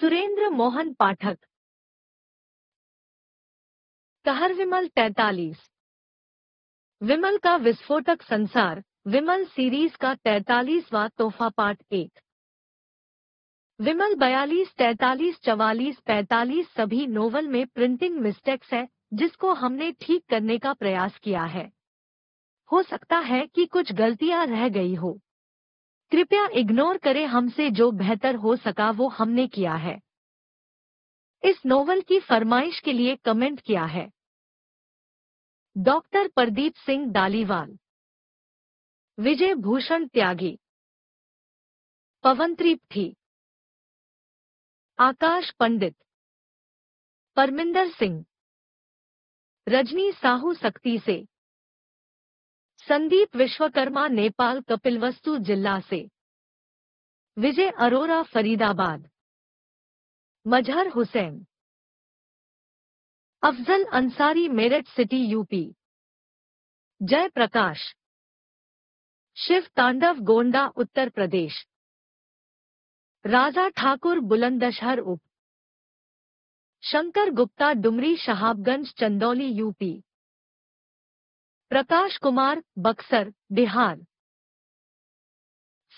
सुरेंद्र मोहन पाठक। कहर विमल 43। विमल का विस्फोटक संसार विमल सीरीज का 43वां तोहफा पार्ट 1। विमल 42, 43, 44, 45 सभी नोवेल में प्रिंटिंग मिस्टेक्स है जिसको हमने ठीक करने का प्रयास किया है। हो सकता है कि कुछ गलतियां रह गई हो, कृपया इग्नोर करें। हमसे जो बेहतर हो सका वो हमने किया है। इस नोवेल की फरमाइश के लिए कमेंट किया है डॉक्टर प्रदीप सिंह डालीवाल, विजय भूषण त्यागी, पवन त्रिपाठी, आकाश पंडित, परमिंदर सिंह, रजनी साहू सख्ती से, संदीप विश्वकर्मा नेपाल कपिलवस्तु जिला से, विजय अरोरा फरीदाबाद, मजहर हुसैन, अफजल अंसारी मेरठ सिटी यूपी, जय प्रकाश, शिव तांडव गोंडा उत्तर प्रदेश, राजा ठाकुर बुलंदशहर उप, Shankar Gupta Dumri Shahabganj Chandauli UP, Prakash Kumar Buxar Bihar,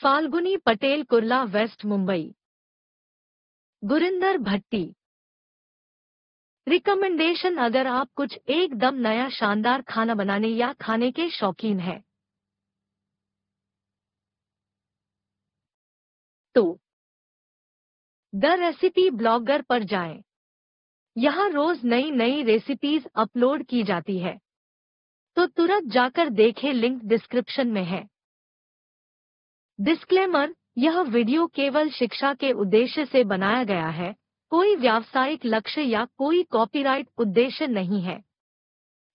Falguni Patel Kurla west Mumbai, Gurinder Bhatti. Recommendation: अगर आप कुछ एकदम नया शानदार खाना बनाने या खाने के शौकीन हैं तो द रेसिपी ब्लॉगर पर जाएं। यहाँ रोज नई नई रेसिपीज अपलोड की जाती है, तो तुरंत जाकर देखें, लिंक डिस्क्रिप्शन में है। डिस्क्लेमर: यह वीडियो केवल शिक्षा के उद्देश्य से बनाया गया है, कोई व्यावसायिक लक्ष्य या कोई कॉपीराइट उद्देश्य नहीं है।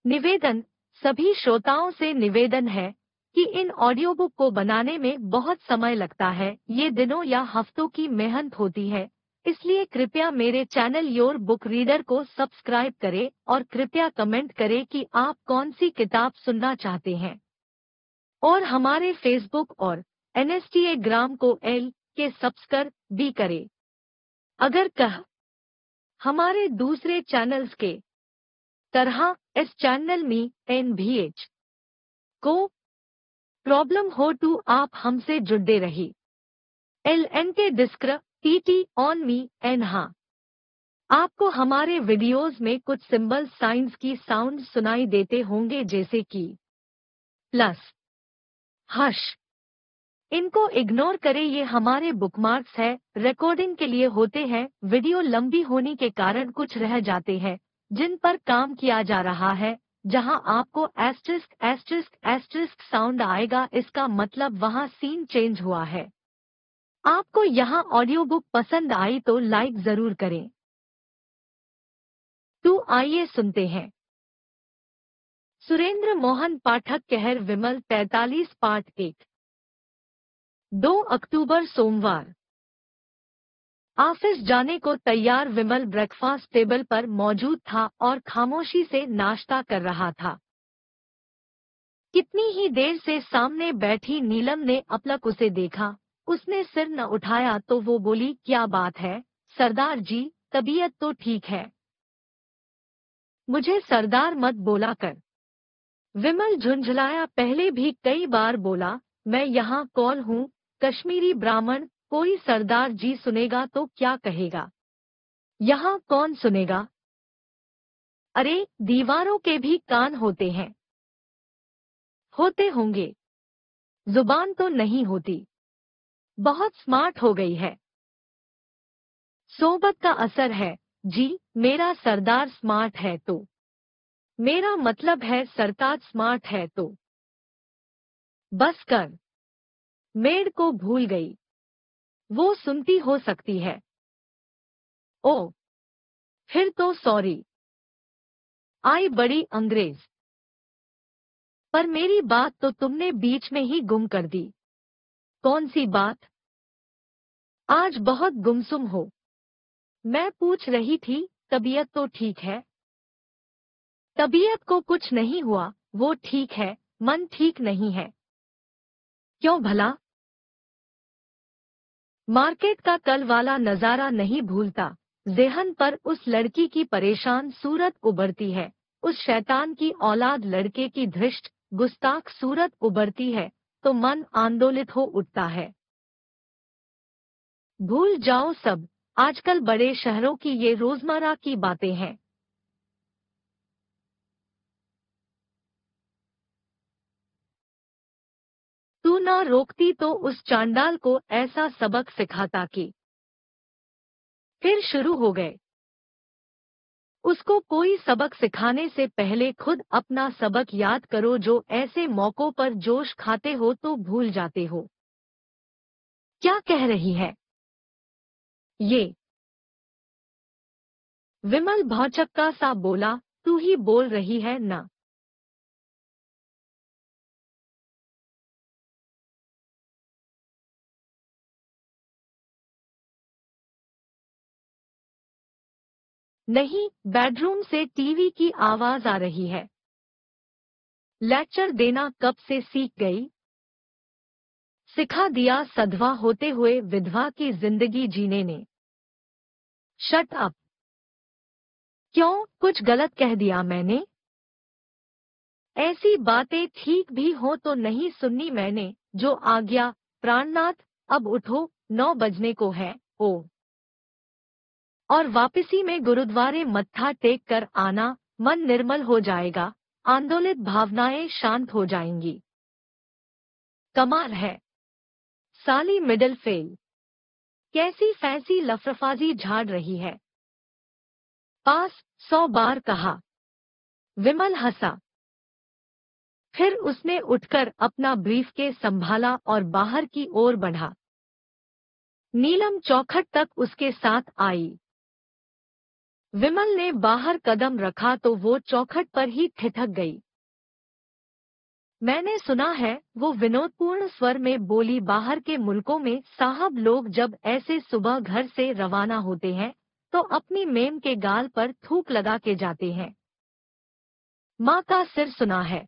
निवेदन: सभी श्रोताओं से निवेदन है कि इन ऑडियो बुक को बनाने में बहुत समय लगता है, ये दिनों या हफ्तों की मेहनत होती है, इसलिए कृपया मेरे चैनल योर बुक रीडर को सब्सक्राइब करें और कृपया कमेंट करें कि आप कौन सी किताब सुनना चाहते हैं। और हमारे फेसबुक और इंस्टाग्राम को के सब्सक्राइब भी करें। अगर हमारे दूसरे चैनल्स के तरह इस चैनल में NVH को प्रॉब्लम हो तो आप हमसे जुड़े रही। LN के डिस्क्र TT ऑन मी एन। हाँ, आपको हमारे वीडियोस में कुछ सिंबल साइंस की साउंड सुनाई देते होंगे, जैसे कि प्लस, हश। इनको इग्नोर करें, ये हमारे बुकमार्क्स है, रिकॉर्डिंग के लिए होते हैं। वीडियो लंबी होने के कारण कुछ रह जाते हैं जिन पर काम किया जा रहा है। जहां आपको **** साउंड आएगा, इसका मतलब वहां सीन चेंज हुआ है। आपको यहाँ ऑडियो बुक पसंद आई तो लाइक जरूर करें। तो आइए सुनते हैं सुरेंद्र मोहन पाठक, कहर विमल 43 पार्ट 1। 2 अक्टूबर सोमवार। ऑफिस जाने को तैयार विमल ब्रेकफास्ट टेबल पर मौजूद था और खामोशी से नाश्ता कर रहा था। कितनी ही देर से सामने बैठी नीलम ने अपलक उसे देखा। उसने सिर न उठाया तो वो बोली, क्या बात है सरदार जी, तबीयत तो ठीक है? मुझे सरदार मत बोला कर, विमल झुंझलाया। पहले भी कई बार बोला, मैं यहाँ कौन हूँ, कश्मीरी ब्राह्मण? कोई सरदार जी सुनेगा तो क्या कहेगा? यहाँ कौन सुनेगा? अरे, दीवारों के भी कान होते हैं। होते होंगे, जुबान तो नहीं होती। बहुत स्मार्ट हो गई है, सोबत का असर है। जी, मेरा सरदार स्मार्ट है तो, मेरा मतलब है सरताज स्मार्ट है तो। बस कर, मेड को भूल गई, वो सुनती हो सकती है। ओ, फिर तो सॉरी, आई बड़ी अंग्रेज, पर मेरी बात तो तुमने बीच में ही गुम कर दी। कौन सी बात? आज बहुत गुमसुम हो। मैं पूछ रही थी, तबीयत तो ठीक है? तबीयत को कुछ नहीं हुआ, वो ठीक है, मन ठीक नहीं है। क्यों भला? मार्केट का कल वाला नजारा नहीं भूलता, जेहन पर उस लड़की की परेशान सूरत उबरती है, उस शैतान की औलाद लड़के की धृष्ट गुस्ताख सूरत उबरती है तो मन आंदोलित हो उठता है। भूल जाओ सब, आजकल बड़े शहरों की ये रोजमर्रा की बातें हैं। तू ना रोकती तो उस चांडाल को ऐसा सबक सिखाता कि फिर शुरू हो गए। उसको कोई सबक सिखाने से पहले खुद अपना सबक याद करो, जो ऐसे मौकों पर जोश खाते हो तो भूल जाते हो। क्या कह रही है ये? विमल भौचक्का सा बोला, तू ही बोल रही है ना। नहीं, बेडरूम से टीवी की आवाज आ रही है। लेक्चर देना कब से सीख गई? सिखा दिया सधवा होते हुए विधवा की जिंदगी जीने ने। Shut up. क्यों, कुछ गलत कह दिया मैंने? ऐसी बातें ठीक भी हो तो नहीं सुननी मैंने, जो आज्ञा। प्राणनाथ, अब उठो, 9 बजने को है। ओ, और वापसी में गुरुद्वारे मत्था टेक कर आना, मन निर्मल हो जाएगा, आंदोलित भावनाएं शांत हो जाएंगी। कमाल है साली, मिडिल फेल कैसी फैसी लफड़ाबाजी झाड़ रही है। पास 100 बार कहा, विमल हंसा। फिर उसने उठकर अपना ब्रीफकेस संभाला और बाहर की ओर बढ़ा। नीलम चौखट तक उसके साथ आई। विमल ने बाहर कदम रखा तो वो चौखट पर ही ठिठक गई। मैंने सुना है, वो विनोदपूर्ण स्वर में बोली, बाहर के मुल्कों में साहब लोग जब ऐसे सुबह घर से रवाना होते हैं तो अपनी मेम के गाल पर थूक लगा के जाते हैं। माँ का सिर सुना है।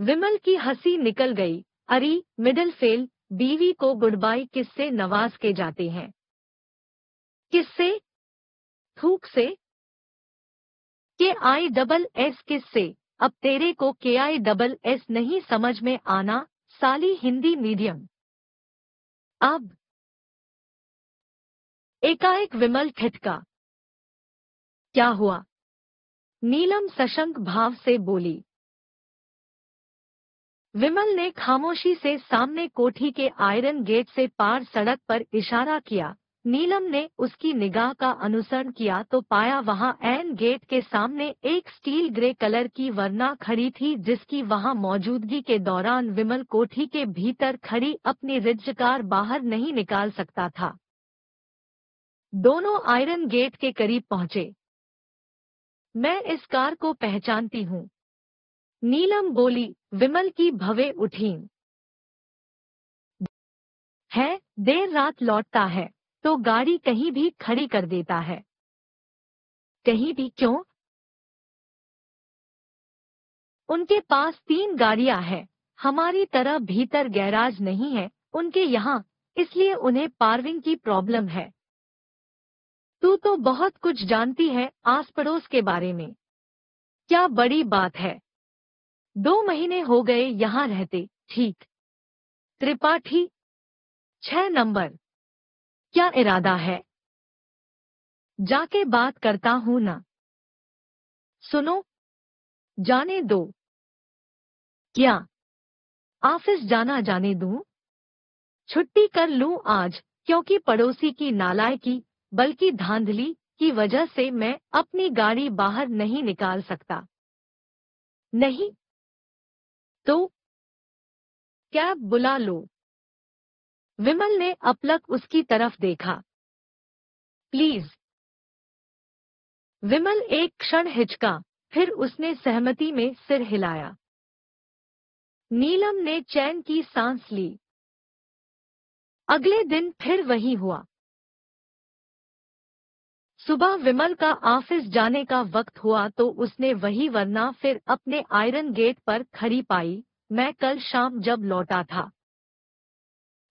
विमल की हंसी निकल गई। अरे मिडिल फेल, बीवी को गुड बाय किससे नवाज के जाते हैं? किससे? थूक से। के आई डबल एस किससे? अब तेरे को के आई डबल एस नहीं समझ में आना, साली हिंदी मीडियम। अब एकाएक विमल ठिठका। क्या हुआ? नीलम सशंक भाव से बोली। विमल ने खामोशी से सामने कोठी के आयरन गेट से पार सड़क पर इशारा किया। नीलम ने उसकी निगाह का अनुसरण किया तो पाया वहां एन गेट के सामने एक स्टील ग्रे कलर की वरना खड़ी थी, जिसकी वहां मौजूदगी के दौरान विमल कोठी के भीतर खड़ी अपनी रिजकार बाहर नहीं निकाल सकता था। दोनों आयरन गेट के करीब पहुंचे। मैं इस कार को पहचानती हूँ, नीलम बोली। विमल की भवें उठीं। है, देर रात लौटता है तो गाड़ी कहीं भी खड़ी कर देता है। कहीं भी क्यों? उनके पास 3 गाड़ियां हैं, हमारी तरह भीतर गैराज नहीं है उनके यहाँ, इसलिए उन्हें पार्किंग की प्रॉब्लम है। तू तो बहुत कुछ जानती है आस पड़ोस के बारे में, क्या बड़ी बात है? 2 महीने हो गए यहाँ रहते। ठीक, त्रिपाठी 6 नंबर। क्या इरादा है? जाके बात करता हूँ ना। सुनो, जाने दो। क्या ऑफिस जाना जाने दूँ? छुट्टी कर लूँ आज, क्योंकि पड़ोसी की नालायकी, बल्कि धांधली की वजह से मैं अपनी गाड़ी बाहर नहीं निकाल सकता। नहीं तो कैब बुला लो। विमल ने अपलक उसकी तरफ देखा। प्लीज। विमल एक क्षण हिचका, फिर उसने सहमति में सिर हिलाया। नीलम ने चैन की सांस ली। अगले दिन फिर वही हुआ। सुबह विमल का ऑफिस जाने का वक्त हुआ तो उसने वही वरना फिर अपने आयरन गेट पर खड़ी पाई। मैं कल शाम जब लौटा था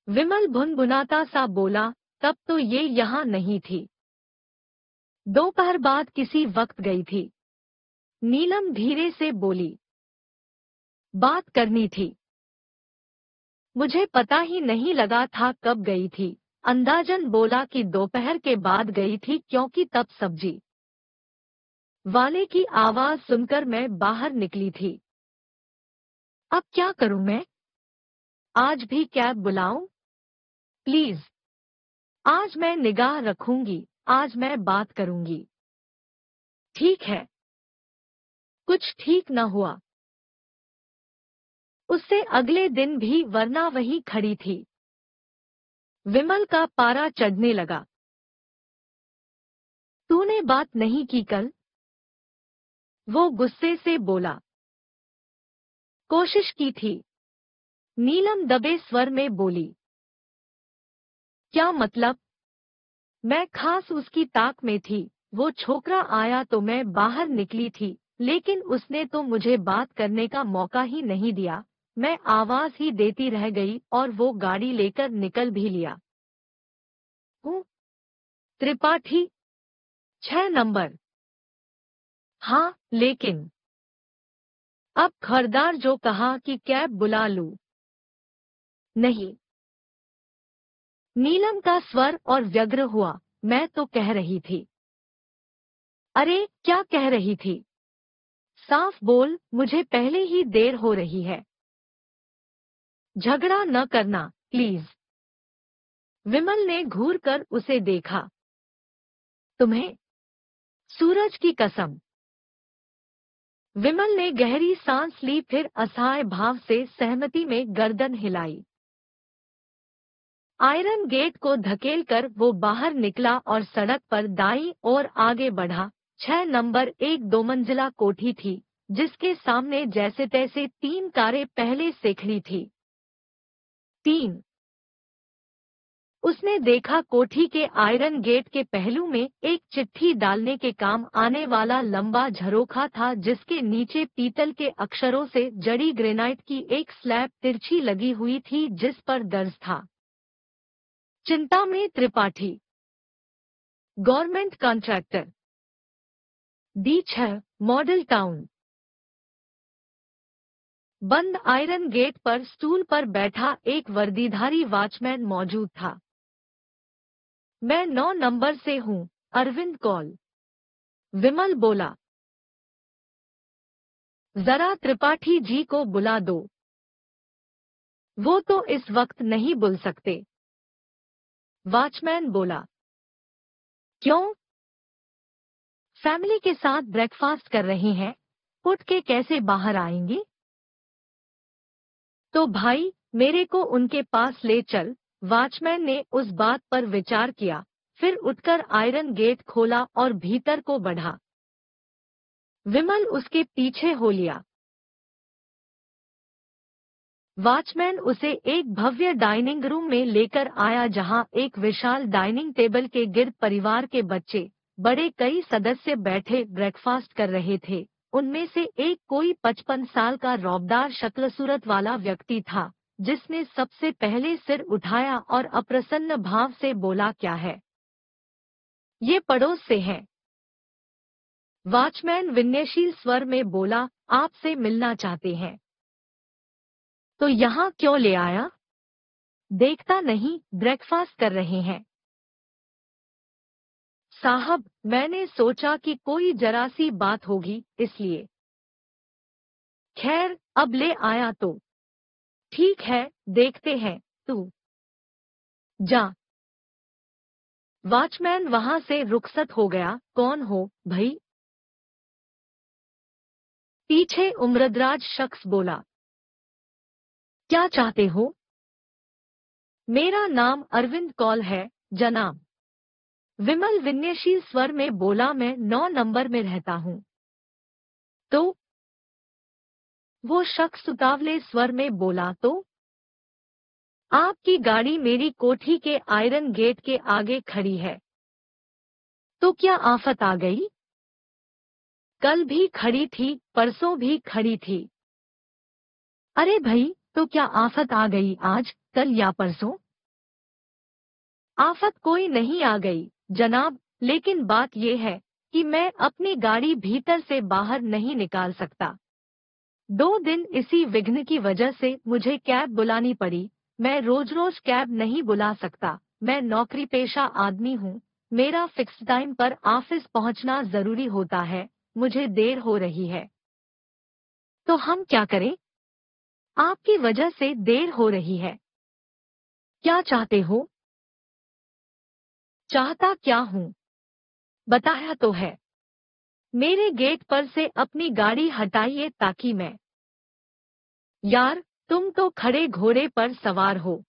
विमल भुनभुनाता सा बोला, तब तो ये यहाँ नहीं थी, दोपहर बाद किसी वक्त गई थी। नीलम धीरे से बोली, बात करनी थी, मुझे पता ही नहीं लगा था कब गई थी, अंदाजन बोला कि दोपहर के बाद गई थी क्योंकि तब सब्जी वाले की आवाज सुनकर मैं बाहर निकली थी। अब क्या करूं मैं, आज भी कैब बुलाऊं? प्लीज, आज मैं निगाह रखूंगी, आज मैं बात करूंगी। ठीक है। कुछ ठीक न हुआ उससे अगले दिन भी, वरना वहीं खड़ी थी। विमल का पारा चढ़ने लगा। तूने बात नहीं की कल? वो गुस्से से बोला। कोशिश की थी, नीलम दबे स्वर में बोली। क्या मतलब? मैं खास उसकी ताक में थी, वो छोकरा आया तो मैं बाहर निकली थी, लेकिन उसने तो मुझे बात करने का मौका ही नहीं दिया, मैं आवाज ही देती रह गई और वो गाड़ी लेकर निकल भी लिया। हूँ त्रिपाठी 6 नंबर। हाँ, लेकिन अब खरदार जो कहा कि कैब बुला लूं। नहीं। नीलम का स्वर और व्यग्र हुआ। मैं तो कह रही थी। अरे क्या कह रही थी? साफ बोल, मुझे पहले ही देर हो रही है। झगड़ा न करना प्लीज। विमल ने घूर कर उसे देखा। तुम्हें? सूरज की कसम। विमल ने गहरी सांस ली, फिर असहाय भाव से सहमति में गर्दन हिलाई। आयरन गेट को धकेलकर वो बाहर निकला और सड़क पर दाईं ओर आगे बढ़ा। 6 नंबर एक 2 मंजिला कोठी थी, जिसके सामने जैसे तैसे 3 कारें पहले से खड़ी थी। 3। उसने देखा कोठी के आयरन गेट के पहलू में एक चिट्ठी डालने के काम आने वाला लंबा झरोखा था, जिसके नीचे पीतल के अक्षरों से जड़ी ग्रेनाइट की एक स्लैब तिरछी लगी हुई थी, जिस पर दर्ज था, Chintamani Tripathi, government contractor, D6 model town. बंद आयरन गेट पर स्टूल पर बैठा एक वर्दीधारी वॉचमैन मौजूद था। मैं 9 नंबर से हूँ, अरविंद कौल, विमल बोला। जरा त्रिपाठी जी को बुला दो, वो तो इस वक्त नहीं बोल सकते, वॉचमैन बोला। क्यों? फैमिली के साथ ब्रेकफास्ट कर रहे हैं, उठ के कैसे बाहर आएंगे? तो भाई मेरे को उनके पास ले चल। वॉचमैन ने उस बात पर विचार किया, फिर उठकर आयरन गेट खोला और भीतर को बढ़ा। विमल उसके पीछे हो लिया। वॉचमैन उसे एक भव्य डाइनिंग रूम में लेकर आया, जहां एक विशाल डाइनिंग टेबल के गिर्द परिवार के बच्चे बड़े कई सदस्य बैठे ब्रेकफास्ट कर रहे थे। उनमें से एक कोई 55 साल का रौबदार शक्लसूरत वाला व्यक्ति था, जिसने सबसे पहले सिर उठाया और अप्रसन्न भाव से बोला, क्या है? ये पड़ोस से हैं। वॉचमैन विनयशील स्वर में बोला, आपसे मिलना चाहते हैं। तो यहाँ क्यों ले आया? देखता नहीं ब्रेकफास्ट कर रहे हैं। साहब, मैंने सोचा कि कोई जरा सी बात होगी, इसलिए। खैर, अब ले आया तो ठीक है, देखते हैं। तू जा। वॉचमैन वहां से रुखसत हो गया। कौन हो भाई? पीछे उम्रदराज शख्स बोला। क्या चाहते हो? मेरा नाम अरविंद कौल है जनाब, विमल विनयशील स्वर में बोला। मैं 9 नंबर में रहता हूँ। तो? वो शख्स उतावले स्वर में बोला, तो? आपकी गाड़ी मेरी कोठी के आयरन गेट के आगे खड़ी है। तो क्या आफत आ गई? कल भी खड़ी थी, परसों भी खड़ी थी। अरे भाई, तो क्या आफत आ गई आज, कल या परसों? आफत कोई नहीं आ गई जनाब, लेकिन बात यह है कि मैं अपनी गाड़ी भीतर से बाहर नहीं निकाल सकता। 2 दिन इसी विघ्न की वजह से मुझे कैब बुलानी पड़ी। मैं रोज रोज कैब नहीं बुला सकता, मैं नौकरी पेशा आदमी हूँ, मेरा फिक्स टाइम पर ऑफिस पहुँचना जरूरी होता है, मुझे देर हो रही है। तो हम क्या करें? आपकी वजह से देर हो रही है। क्या चाहते हो? चाहता क्या हूँ? बताया तो है। मेरे गेट पर से अपनी गाड़ी हटाइए ताकि मैं। यार तुम तो खड़े घोड़े पर सवार हो,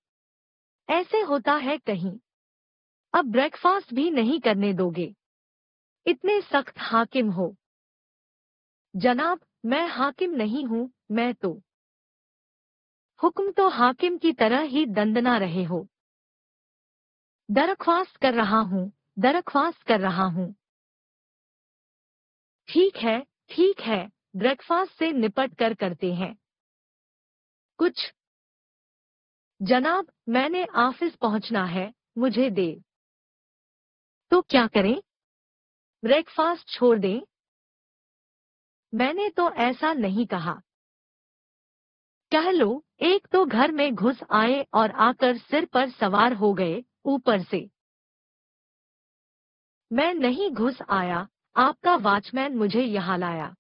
ऐसे होता है कहीं? अब ब्रेकफास्ट भी नहीं करने दोगे? इतने सख्त हाकिम हो? जनाब मैं हाकिम नहीं हूँ, मैं तो। हुक्म तो हाकिम की तरह ही दंदना रहे हो। दरख्वास्त कर रहा हूँ, दरख्वास्त कर रहा हूँ। ठीक है ठीक है, ब्रेकफास्ट से निपट कर करते हैं कुछ। जनाब मैंने ऑफिस पहुँचना है, मुझे दे। तो क्या करें? ब्रेकफास्ट छोड़ दें? मैंने तो ऐसा नहीं कहा। कह लो एक तो घर में घुस आए और आकर सिर पर सवार हो गए, ऊपर से। मैं नहीं घुस आया, आपका वॉचमैन मुझे यहाँ लाया।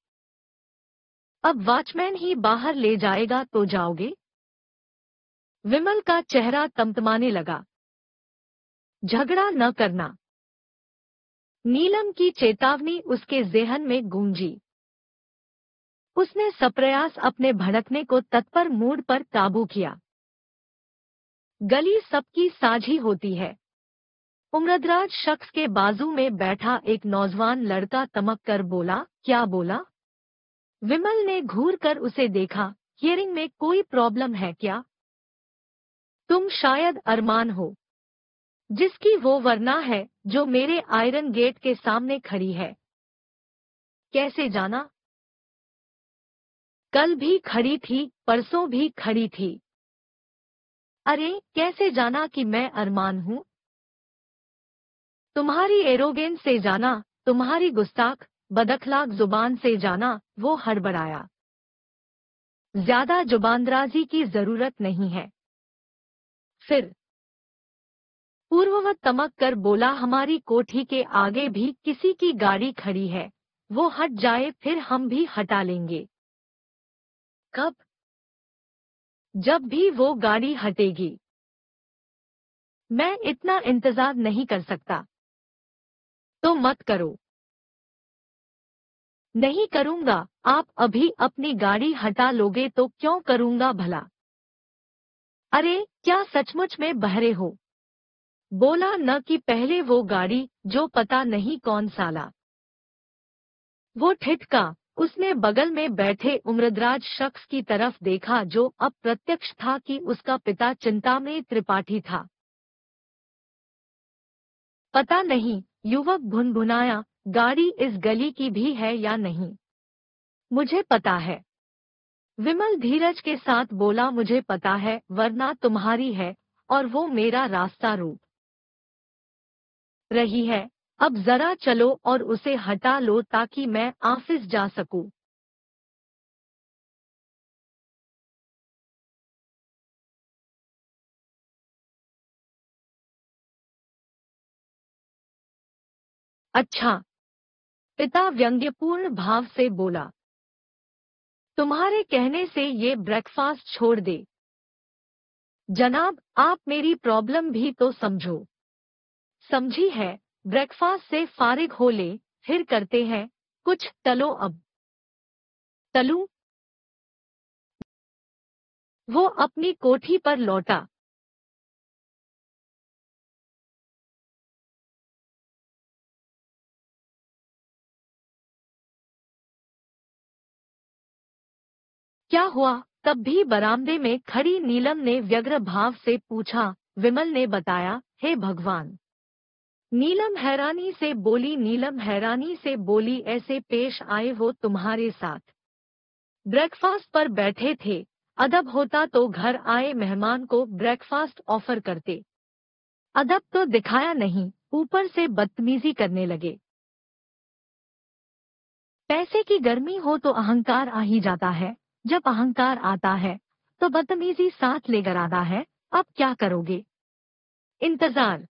अब वॉचमैन ही बाहर ले जाएगा तो जाओगे? विमल का चेहरा तमतमाने लगा। झगड़ा न करना। नीलम की चेतावनी उसके ज़हन में गूंजी। उसने सप्रयास अपने भड़कने को तत्पर मूड पर काबू किया। गली सबकी साझी होती है। उम्रदराज शख्स के बाजू में बैठा एक नौजवान लड़का तमक कर बोला, क्या बोला? विमल ने घूर कर उसे देखा। हियरिंग में कोई प्रॉब्लम है क्या? तुम शायद अरमान हो, जिसकी वो वरना है जो मेरे आयरन गेट के सामने खड़ी है। कैसे जाना? कल भी खड़ी थी, परसों भी खड़ी थी। अरे कैसे जाना कि मैं अरमान हूँ? तुम्हारी एरोगेंस से जाना, तुम्हारी गुस्ताख बदखलाक जुबान से जाना। वो हड़बड़ाया। ज्यादा जुबानराजी की जरूरत नहीं है। फिर पूर्ववत तमक कर बोला, हमारी कोठी के आगे भी किसी की गाड़ी खड़ी है, वो हट जाए फिर हम भी हटा लेंगे। कब? जब भी वो गाड़ी हटेगी। मैं इतना इंतजार नहीं कर सकता। तो मत करो। नहीं करूंगा। आप अभी अपनी गाड़ी हटा लोगे तो क्यों करूंगा भला? अरे क्या सचमुच में बहरे हो? बोला न कि पहले वो गाड़ी जो पता नहीं कौन साला। वो ठिठका। उसने बगल में बैठे उम्रदराज शख्स की तरफ देखा, जो अब प्रत्यक्ष था कि उसका पिता चिंतामणि त्रिपाठी था। पता नहीं, युवक भुनभुनाया, गाड़ी इस गली की भी है या नहीं? मुझे पता है। विमल धीरज के साथ बोला, मुझे पता है वरना तुम्हारी है और वो मेरा रास्ता रोक रही है। अब जरा चलो और उसे हटा लो ताकि मैं ऑफिस जा सकूं। अच्छा, पिता व्यंग्यपूर्ण भाव से बोला, तुम्हारे कहने से ये ब्रेकफास्ट छोड़ दे। जनाब आप मेरी प्रॉब्लम भी तो समझो। समझी है, ब्रेकफास्ट से फारिग हो ले फिर करते हैं कुछ। टलो अब। टलूं? वो अपनी कोठी पर लौटा। क्या हुआ? तब भी बरामदे में खड़ी नीलम ने व्यग्र भाव से पूछा। विमल ने बताया। हे भगवान! नीलम हैरानी से बोली, नीलम हैरानी से बोली, ऐसे पेश आए वो तुम्हारे साथ? ब्रेकफास्ट पर बैठे थे, अदब होता तो घर आए मेहमान को ब्रेकफास्ट ऑफर करते। अदब तो दिखाया नहीं, ऊपर से बदतमीजी करने लगे। पैसे की गर्मी हो तो अहंकार आ ही जाता है, जब अहंकार आता है तो बदतमीजी साथ लेकर आता है। अब क्या करोगे? इंतजार।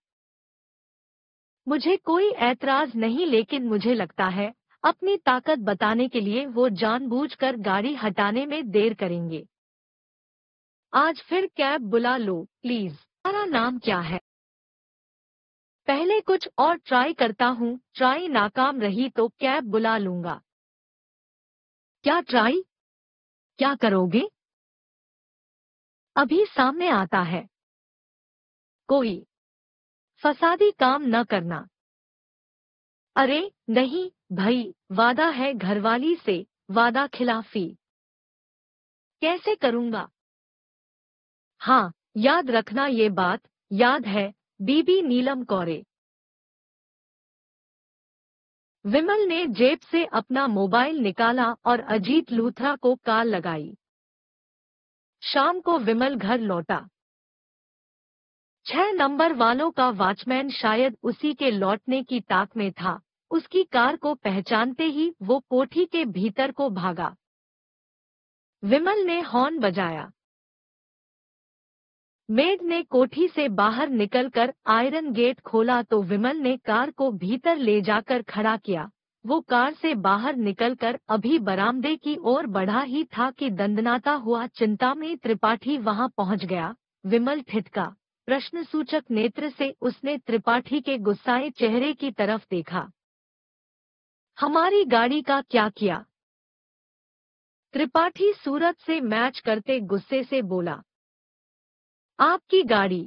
मुझे कोई ऐतराज नहीं, लेकिन मुझे लगता है अपनी ताकत बताने के लिए वो जानबूझकर गाड़ी हटाने में देर करेंगे। आज फिर कैब बुला लो प्लीज। तुम्हारा नाम क्या है? पहले कुछ और ट्राई करता हूँ, ट्राई नाकाम रही तो कैब बुला लूंगा। क्या ट्राई? क्या करोगे? अभी सामने आता है। कोई फसादी काम न करना। अरे नहीं भाई, वादा है घरवाली से, वादा खिलाफी कैसे करूंगा? हाँ याद रखना ये बात, याद है बीबी नीलम कौरे। विमल ने जेब से अपना मोबाइल निकाला और अजीत लूथरा को कॉल लगाई। शाम को विमल घर लौटा। 6 नंबर वालों का वॉचमैन शायद उसी के लौटने की ताक में था। उसकी कार को पहचानते ही वो कोठी के भीतर को भागा। विमल ने हॉर्न बजाया। मेड ने कोठी से बाहर निकलकर आयरन गेट खोला तो विमल ने कार को भीतर ले जाकर खड़ा किया। वो कार से बाहर निकलकर अभी बरामदे की ओर बढ़ा ही था कि दंदनाता हुआ चिंतामणि त्रिपाठी वहां पहुंच गया। विमल ठिठका प्रश्नसूचक नेत्र से उसने त्रिपाठी के गुस्साए चेहरे की तरफ देखा। हमारी गाड़ी का क्या किया? त्रिपाठी सूरत से मैच करते गुस्से से बोला। आपकी गाड़ी?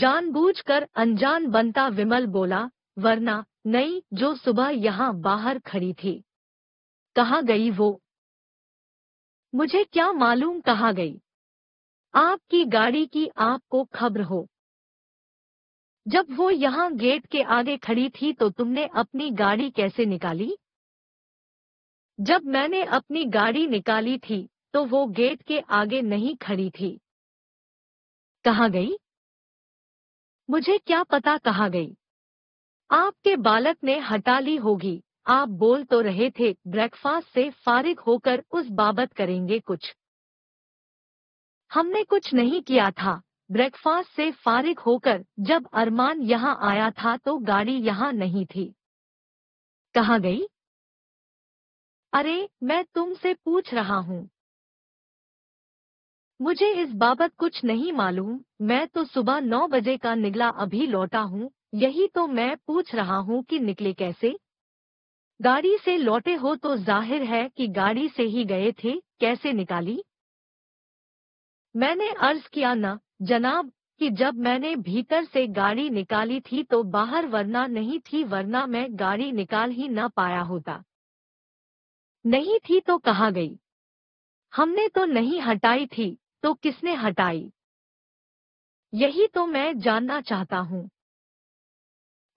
जानबूझकर अनजान बनता विमल बोला, वरना नहीं, जो सुबह यहाँ बाहर खड़ी थी। कहाँ गई वो? मुझे क्या मालूम कहाँ गई? आपकी गाड़ी की आपको खबर हो? जब वो यहाँ गेट के आगे खड़ी थी तो तुमने अपनी गाड़ी कैसे निकाली? जब मैंने अपनी गाड़ी निकाली थी तो वो गेट के आगे नहीं खड़ी थी। कहाँ गई? मुझे क्या पता कहाँ गई? आपके बालक ने हटा ली होगी। आप बोल तो रहे थे ब्रेकफास्ट से फारिग होकर उस बाबत करेंगे कुछ। हमने कुछ नहीं किया था। ब्रेकफास्ट से फारिग होकर जब अरमान यहाँ आया था तो गाड़ी यहाँ नहीं थी। कहाँ गई? अरे मैं तुमसे पूछ रहा हूँ। मुझे इस बाबत कुछ नहीं मालूम। मैं तो सुबह 9 बजे का निकला, अभी लौटा हूँ। यही तो मैं पूछ रहा हूँ कि निकले कैसे? गाड़ी से लौटे हो तो जाहिर है कि गाड़ी से ही गए थे। कैसे निकाली? मैंने अर्ज किया ना जनाब कि जब मैंने भीतर से गाड़ी निकाली थी तो बाहर वरना नहीं थी, वरना मैं गाड़ी निकाल ही ना पाया होता। नहीं थी तो कहाँ गई? हमने तो नहीं हटाई थी, तो किसने हटाई? यही तो मैं जानना चाहता हूँ।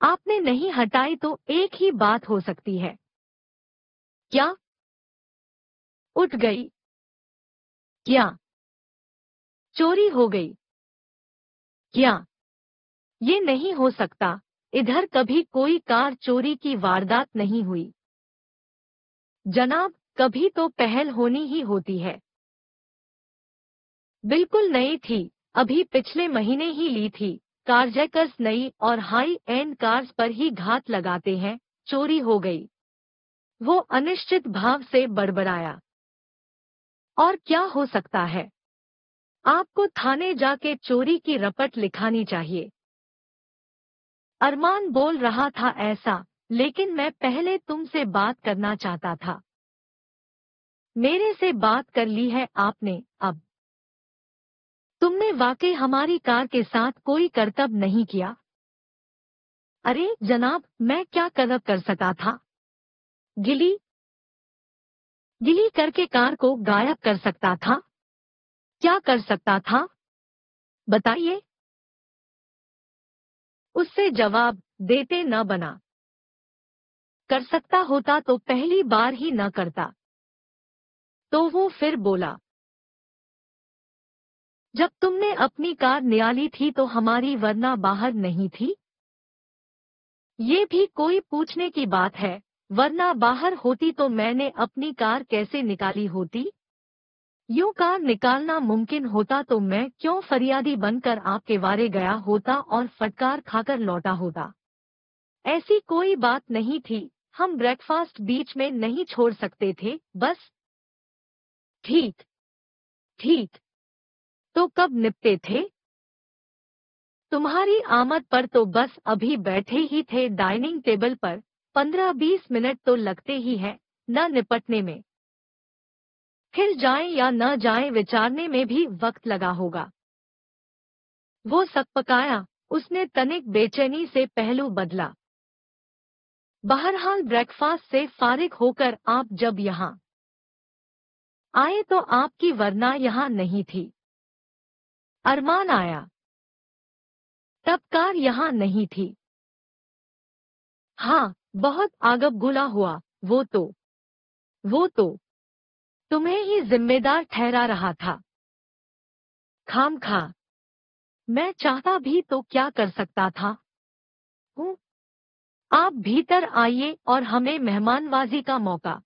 आपने नहीं हटाई तो एक ही बात हो सकती है। क्या? उठ गई? क्या चोरी हो गई? क्या? ये नहीं हो सकता। इधर कभी कोई कार चोरी की वारदात नहीं हुई जनाब। कभी तो पहल होनी ही होती है। बिल्कुल नई थी, अभी पिछले महीने ही ली थी। कारजैकर्स नई और हाई एंड कार्स पर ही घात लगाते हैं। चोरी हो गई? वो अनिश्चित भाव से बड़बड़ाया। और क्या हो सकता है? आपको थाने जाके चोरी की रपट लिखानी चाहिए। अरमान बोल रहा था ऐसा, लेकिन मैं पहले तुमसे बात करना चाहता था। मेरे से बात कर ली है आपने। अब तुमने वाकई हमारी कार के साथ कोई करतब नहीं किया। अरे जनाब मैं क्या करतब कर सका था? गिली गिली करके कार को गायब कर सकता था। क्या कर सकता था बताइए? उससे जवाब देते न बना। कर सकता होता तो पहली बार ही न करता। तो वो फिर बोला, जब तुमने अपनी कार निकाली थी तो हमारी, वरना बाहर नहीं थी। ये भी कोई पूछने की बात है, वरना बाहर होती तो मैंने अपनी कार कैसे निकाली होती? यूं कार निकालना मुमकिन होता तो मैं क्यों फरियादी बनकर आपके वारे गया होता और फटकार खाकर लौटा होता? ऐसी कोई बात नहीं थी, हम ब्रेकफास्ट बीच में नहीं छोड़ सकते थे, बस। ठीक ठीक, तो कब निपटे थे? तुम्हारी आमद पर तो बस अभी बैठे ही थे डाइनिंग टेबल पर, 15-20 मिनट तो लगते ही हैं, न निपटने में। फिर जाएं या न जाएं विचारने में भी वक्त लगा होगा। वो सब पकाया, उसने तनिक बेचैनी से पहलू बदला। बहरहाल ब्रेकफास्ट से फारिग होकर आप जब यहाँ आए तो आपकी वरना यहाँ नहीं थी। अरमान आया तब कार यहाँ नहीं थी। हाँ, बहुत आगबगुला हुआ, वो तो तुम्हें ही जिम्मेदार ठहरा रहा था। खामखा, मैं चाहता भी तो क्या कर सकता था। आप भीतर आइए और हमें मेहमानवाजी का मौका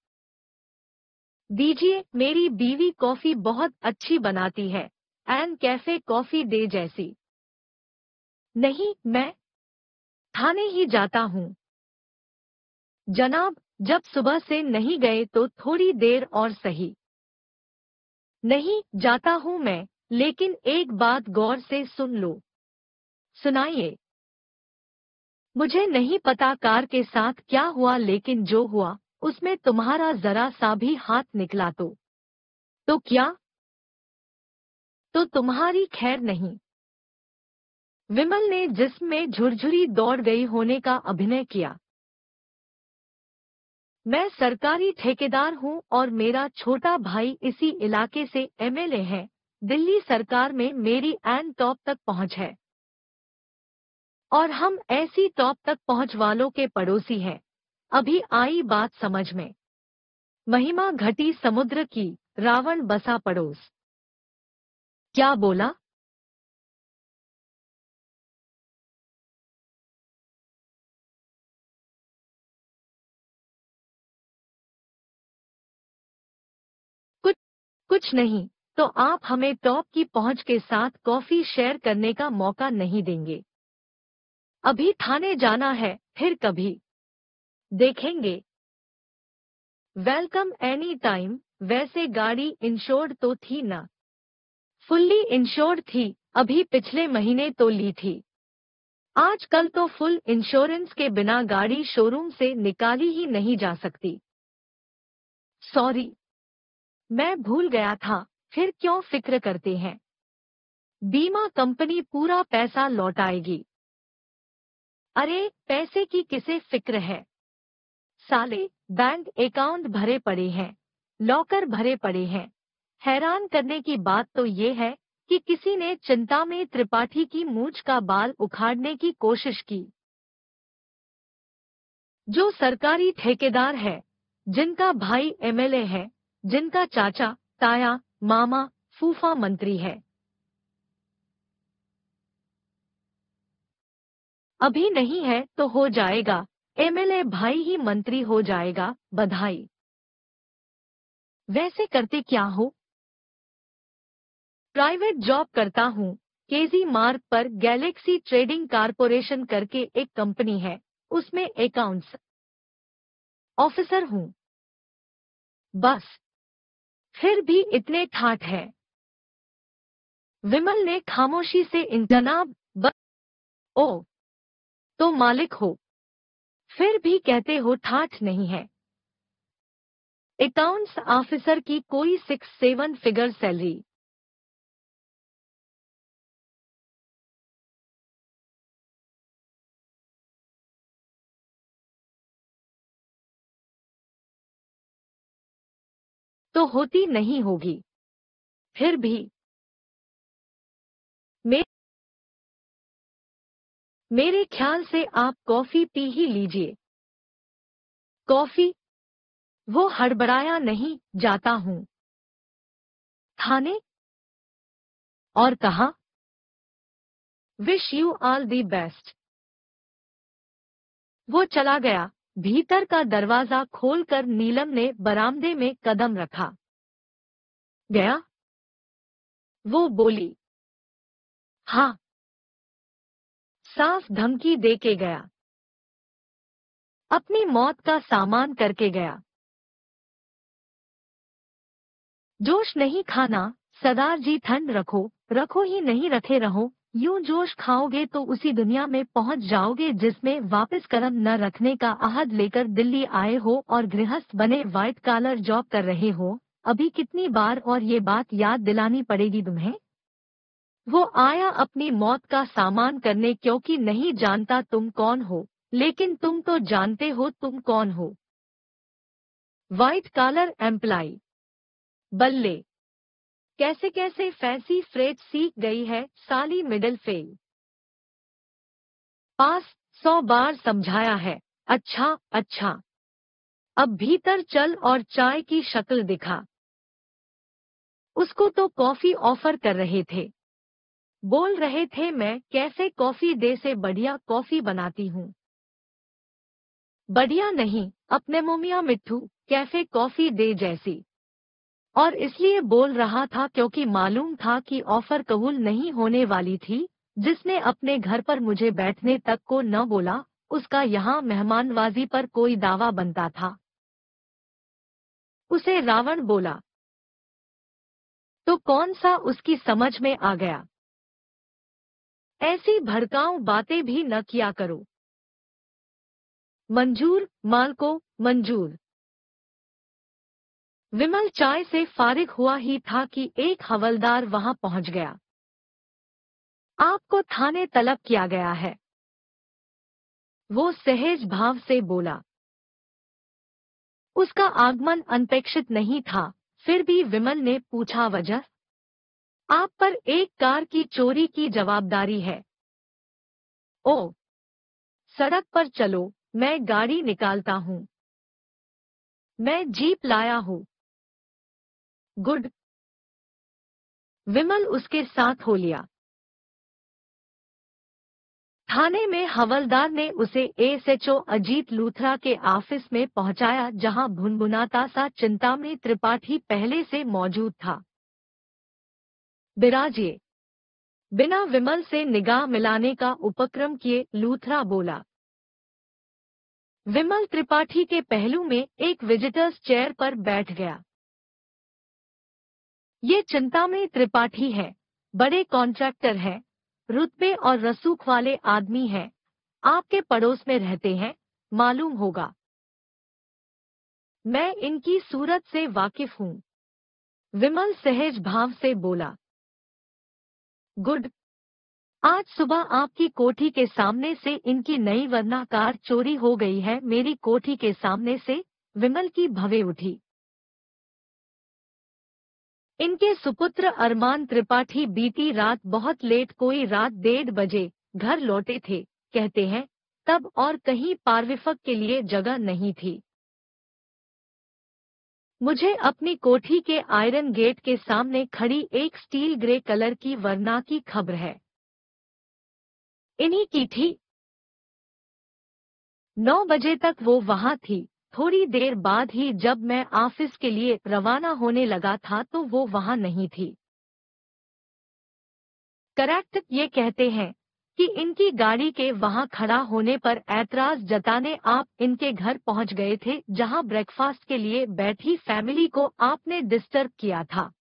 दीजिए। मेरी बीवी कॉफी बहुत अच्छी बनाती है, एन कैफे कॉफी डे जैसी। नहीं, मैं थाने ही जाता हूँ। जनाब, जब सुबह से नहीं गए तो थोड़ी देर और सही। नहीं जाता हूँ मैं, लेकिन एक बात गौर से सुन लो। सुनाइए। मुझे नहीं पता कार के साथ क्या हुआ, लेकिन जो हुआ उसमें तुम्हारा जरा सा भी हाथ निकला तो क्या? तो तुम्हारी खैर नहीं। विमल ने जिस्म में झुरझुरी दौड़ गई होने का अभिनय किया। मैं सरकारी ठेकेदार हूँ और मेरा छोटा भाई इसी इलाके से एमएलए है। दिल्ली सरकार में मेरी एन टॉप तक पहुँच है और हम ऐसी टॉप तक पहुँच वालों के पड़ोसी हैं। अभी आई बात समझ में? महिमा घटी समुद्र की, रावण बसा पड़ोस। क्या बोला? कुछ नहीं, तो आप हमें टॉप की पहुंच के साथ कॉफी शेयर करने का मौका नहीं देंगे। अभी थाने जाना है, फिर कभी देखेंगे। Welcome any time. वैसे गाड़ी इंश्योर्ड तो थी ना? फुल्ली इंश्योर्ड थी, अभी पिछले महीने तो ली थी। आजकल तो फुल इंश्योरेंस के बिना गाड़ी शोरूम से निकाली ही नहीं जा सकती। सॉरी, मैं भूल गया था। फिर क्यों फिक्र करते हैं, बीमा कंपनी पूरा पैसा लौटाएगी। अरे, पैसे की किसे फिक्र है साले? बैंक अकाउंट भरे पड़े हैं, लॉकर भरे पड़े हैं। हैरान करने की बात तो ये है कि किसी ने चिंतामणि त्रिपाठी की मूंछ का बाल उखाड़ने की कोशिश की, जो सरकारी ठेकेदार है, जिनका भाई एमएलए है, जिनका चाचा, ताया, मामा, फूफा मंत्री है। अभी नहीं है तो हो जाएगा, एमएलए भाई ही मंत्री हो जाएगा, बधाई। वैसे करते क्या हो? प्राइवेट जॉब करता हूँ। केजी मार्ग पर गैलेक्सी ट्रेडिंग कारपोरेशन करके एक कंपनी है, उसमें अकाउंट्स ऑफिसर हूँ। बस, फिर भी इतने ठाठ है? विमल ने खामोशी से इंतनाब। ओ, तो मालिक हो, फिर भी कहते हो ठाठ नहीं है। अकाउंट्स ऑफिसर की कोई 6-7 फिगर सैलरी। तो होती नहीं होगी। फिर भी मेरे ख्याल से आप कॉफी पी ही लीजिए। कॉफी? वो हड़बड़ाया। नहीं जाता हूँ। थाने? और कहा, wish you all the best. वो चला गया। भीतर का दरवाजा खोलकर नीलम ने बरामदे में कदम रखा। गया? वो बोली। हाँ, साफ धमकी दे के गया, अपनी मौत का सामान करके गया। जोश नहीं खाना सरदार जी, ठंड रखो, रखो ही नहीं रखे रहो। यूं जोश खाओगे तो उसी दुनिया में पहुंच जाओगे जिसमें वापस कदम न रखने का अहद लेकर दिल्ली आए हो और गृहस्थ बने व्हाइट कॉलर जॉब कर रहे हो। अभी कितनी बार और ये बात याद दिलानी पड़ेगी तुम्हें। वो आया अपनी मौत का सामान करने, क्योंकि नहीं जानता तुम कौन हो, लेकिन तुम तो जानते हो तुम कौन हो। व्हाइट कॉलर एम्प्लाई, बल्ले। कैसे कैसे फैंसी फ्रेज सीख गई है साली मिडिल फेल। पास 100 बार समझाया है। अच्छा, अब भीतर चल और चाय की शक्ल दिखा। उसको तो कॉफी ऑफर कर रहे थे। बोल रहे थे मैं कैसे कॉफी दे से बढ़िया कॉफी बनाती हूँ। बढ़िया नहीं, अपने मोमिया मिट्ठू कैफे कॉफी दे जैसी। और इसलिए बोल रहा था क्योंकि मालूम था कि ऑफर कबूल नहीं होने वाली थी। जिसने अपने घर पर मुझे बैठने तक को न बोला, उसका यहाँ मेहमानवाजी पर कोई दावा बनता था। उसे रावण बोला तो कौन सा उसकी समझ में आ गया। ऐसी भड़काऊ बातें भी न किया करो। मंजूर, मालको मंजूर। विमल चाय से फारिग हुआ ही था कि एक हवलदार वहां पहुंच गया। आपको थाने तलब किया गया है, वो सहज भाव से बोला। उसका आगमन अनपेक्षित नहीं था, फिर भी विमल ने पूछा, वजह? आप पर एक कार की चोरी की जवाबदारी है। ओ, सड़क पर चलो, मैं गाड़ी निकालता हूँ। मैं जीप लाया हूँ। गुड। विमल उसके साथ हो लिया। थाने में हवलदार ने उसे एसएचओ अजीत लूथरा के ऑफिस में पहुंचाया, जहां भुनभुनाता सा चिंतामणि त्रिपाठी पहले से मौजूद था। बिराजिए। बिना विमल से निगाह मिलाने का उपक्रम किए लूथरा बोला। विमल त्रिपाठी के पहलू में एक विजिटर्स चेयर पर बैठ गया। ये चिंतामणि त्रिपाठी है, बड़े कॉन्ट्रैक्टर हैं, रुतबे और रसूख वाले आदमी हैं, आपके पड़ोस में रहते हैं, मालूम होगा। मैं इनकी सूरत से वाकिफ हूँ, विमल सहज भाव से बोला। गुड। आज सुबह आपकी कोठी के सामने से इनकी नई वरना कार चोरी हो गई है। मेरी कोठी के सामने से? विमल की भवें उठी। इनके सुपुत्र अरमान त्रिपाठी बीती रात बहुत लेट, कोई रात 1:30 बजे घर लौटे थे, कहते हैं। तब और कहीं पारविफक के लिए जगह नहीं थी। मुझे अपनी कोठी के आयरन गेट के सामने खड़ी एक स्टील ग्रे कलर की वरना की खबर है। इन्हीं की थी। 9 बजे तक वो वहाँ थी। थोड़ी देर बाद ही जब मैं ऑफिस के लिए रवाना होने लगा था तो वो वहाँ नहीं थी। करेक्ट। ये कहते हैं कि इनकी गाड़ी के वहाँ खड़ा होने पर ऐतराज जताने आप इनके घर पहुँच गए थे, जहाँ ब्रेकफास्ट के लिए बैठी फैमिली को आपने डिस्टर्ब किया था।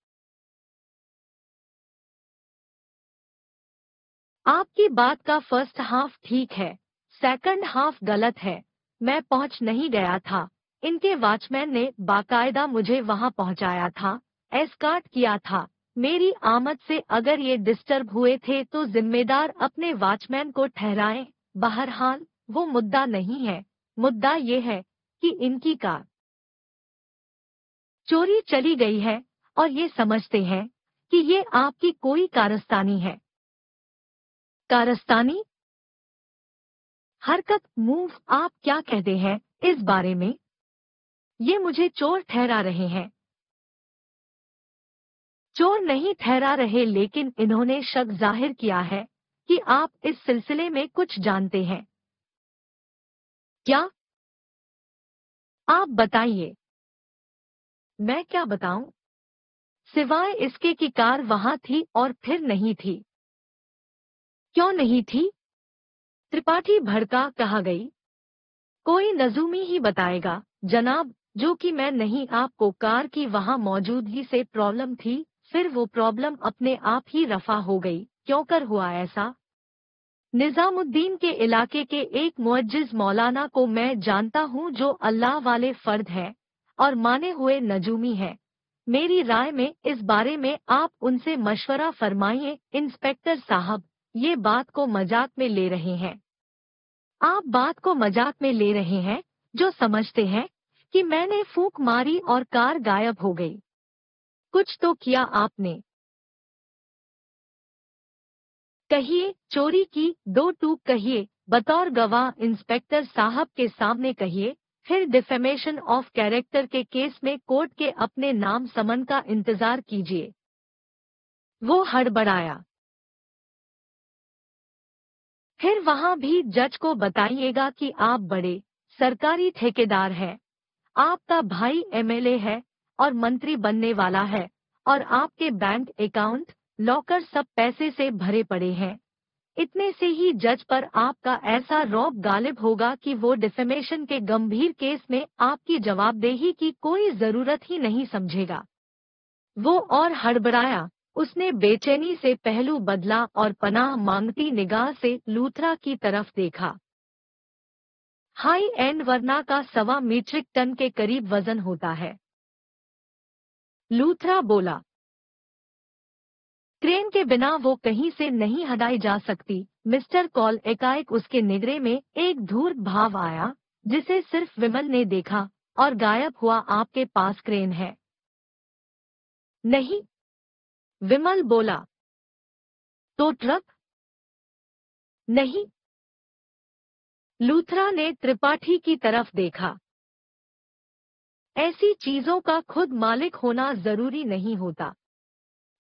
आपकी बात का फर्स्ट हाफ ठीक है, सेकंड हाफ गलत है। मैं पहुंच नहीं गया था, इनके वॉचमैन ने बाकायदा मुझे वहां पहुंचाया था, एस्कॉर्ट किया था। मेरी आमद से अगर ये डिस्टर्ब हुए थे तो जिम्मेदार अपने वॉचमैन को ठहराएं। बहरहाल वो मुद्दा नहीं है, मुद्दा ये है कि इनकी कार चोरी चली गई है और ये समझते हैं कि ये आपकी कोई कारस्तानी है। कारस्तानी? हरकत, मूव, आप क्या कहते हैं इस बारे में? ये मुझे चोर ठहरा रहे हैं। चोर नहीं ठहरा रहे, लेकिन इन्होंने शक जाहिर किया है कि आप इस सिलसिले में कुछ जानते हैं। क्या आप बताइए? मैं क्या बताऊं, सिवाय इसके कि कार वहां थी और फिर नहीं थी। क्यों नहीं थी? त्रिपाठी भड़का। कहा गई, कोई नजूमी ही बताएगा जनाब, जो कि मैं नहीं। आपको कार की वहां मौजूदगी से प्रॉब्लम थी, फिर वो प्रॉब्लम अपने आप ही रफा हो गई। क्यों कर हुआ ऐसा? निजामुद्दीन के इलाके के एक मुअज्जिज मौलाना को मैं जानता हूँ, जो अल्लाह वाले फर्द हैं और माने हुए नजूमी हैं। मेरी राय में इस बारे में आप उनसे मशवरा फरमाइए। इंस्पेक्टर साहब, ये बात को मजाक में ले रहे हैं। आप बात को मजाक में ले रहे हैं, जो समझते हैं कि मैंने फूंक मारी और कार गायब हो गई। कुछ तो किया आपने। कहिए चोरी की दो टूक कहिए, बतौर गवाह इंस्पेक्टर साहब के सामने कहिए। फिर डिफेमेशन ऑफ कैरेक्टर के केस में कोर्ट के अपने नाम समन का इंतजार कीजिए। वो हड़बड़ाया। फिर वहां भी जज को बताइएगा कि आप बड़े सरकारी ठेकेदार हैं, आपका भाई एमएलए है और मंत्री बनने वाला है, और आपके बैंक अकाउंट, लॉकर सब पैसे से भरे पड़े हैं। इतने से ही जज पर आपका ऐसा रौब गालिब होगा कि वो डिफेमेशन के गंभीर केस में आपकी जवाबदेही की कोई जरूरत ही नहीं समझेगा। वो और हड़बड़ाया। उसने बेचैनी से पहलू बदला और पनाह मांगती निगाह से लूथरा की तरफ देखा। हाई एंड वरना का 1.25 मीट्रिक टन के करीब वजन होता है, लूथरा बोला। क्रेन के बिना वो कहीं से नहीं हटाई जा सकती। मिस्टर कॉल, एकाएक उसके निगरे में एक धूर्त भाव आया, जिसे सिर्फ विमल ने देखा, और गायब हुआ। आपके पास क्रेन है? नहीं, विमल बोला। तो ट्रक? नहीं। लूथरा ने त्रिपाठी की तरफ देखा। ऐसी चीजों का खुद मालिक होना जरूरी नहीं होता।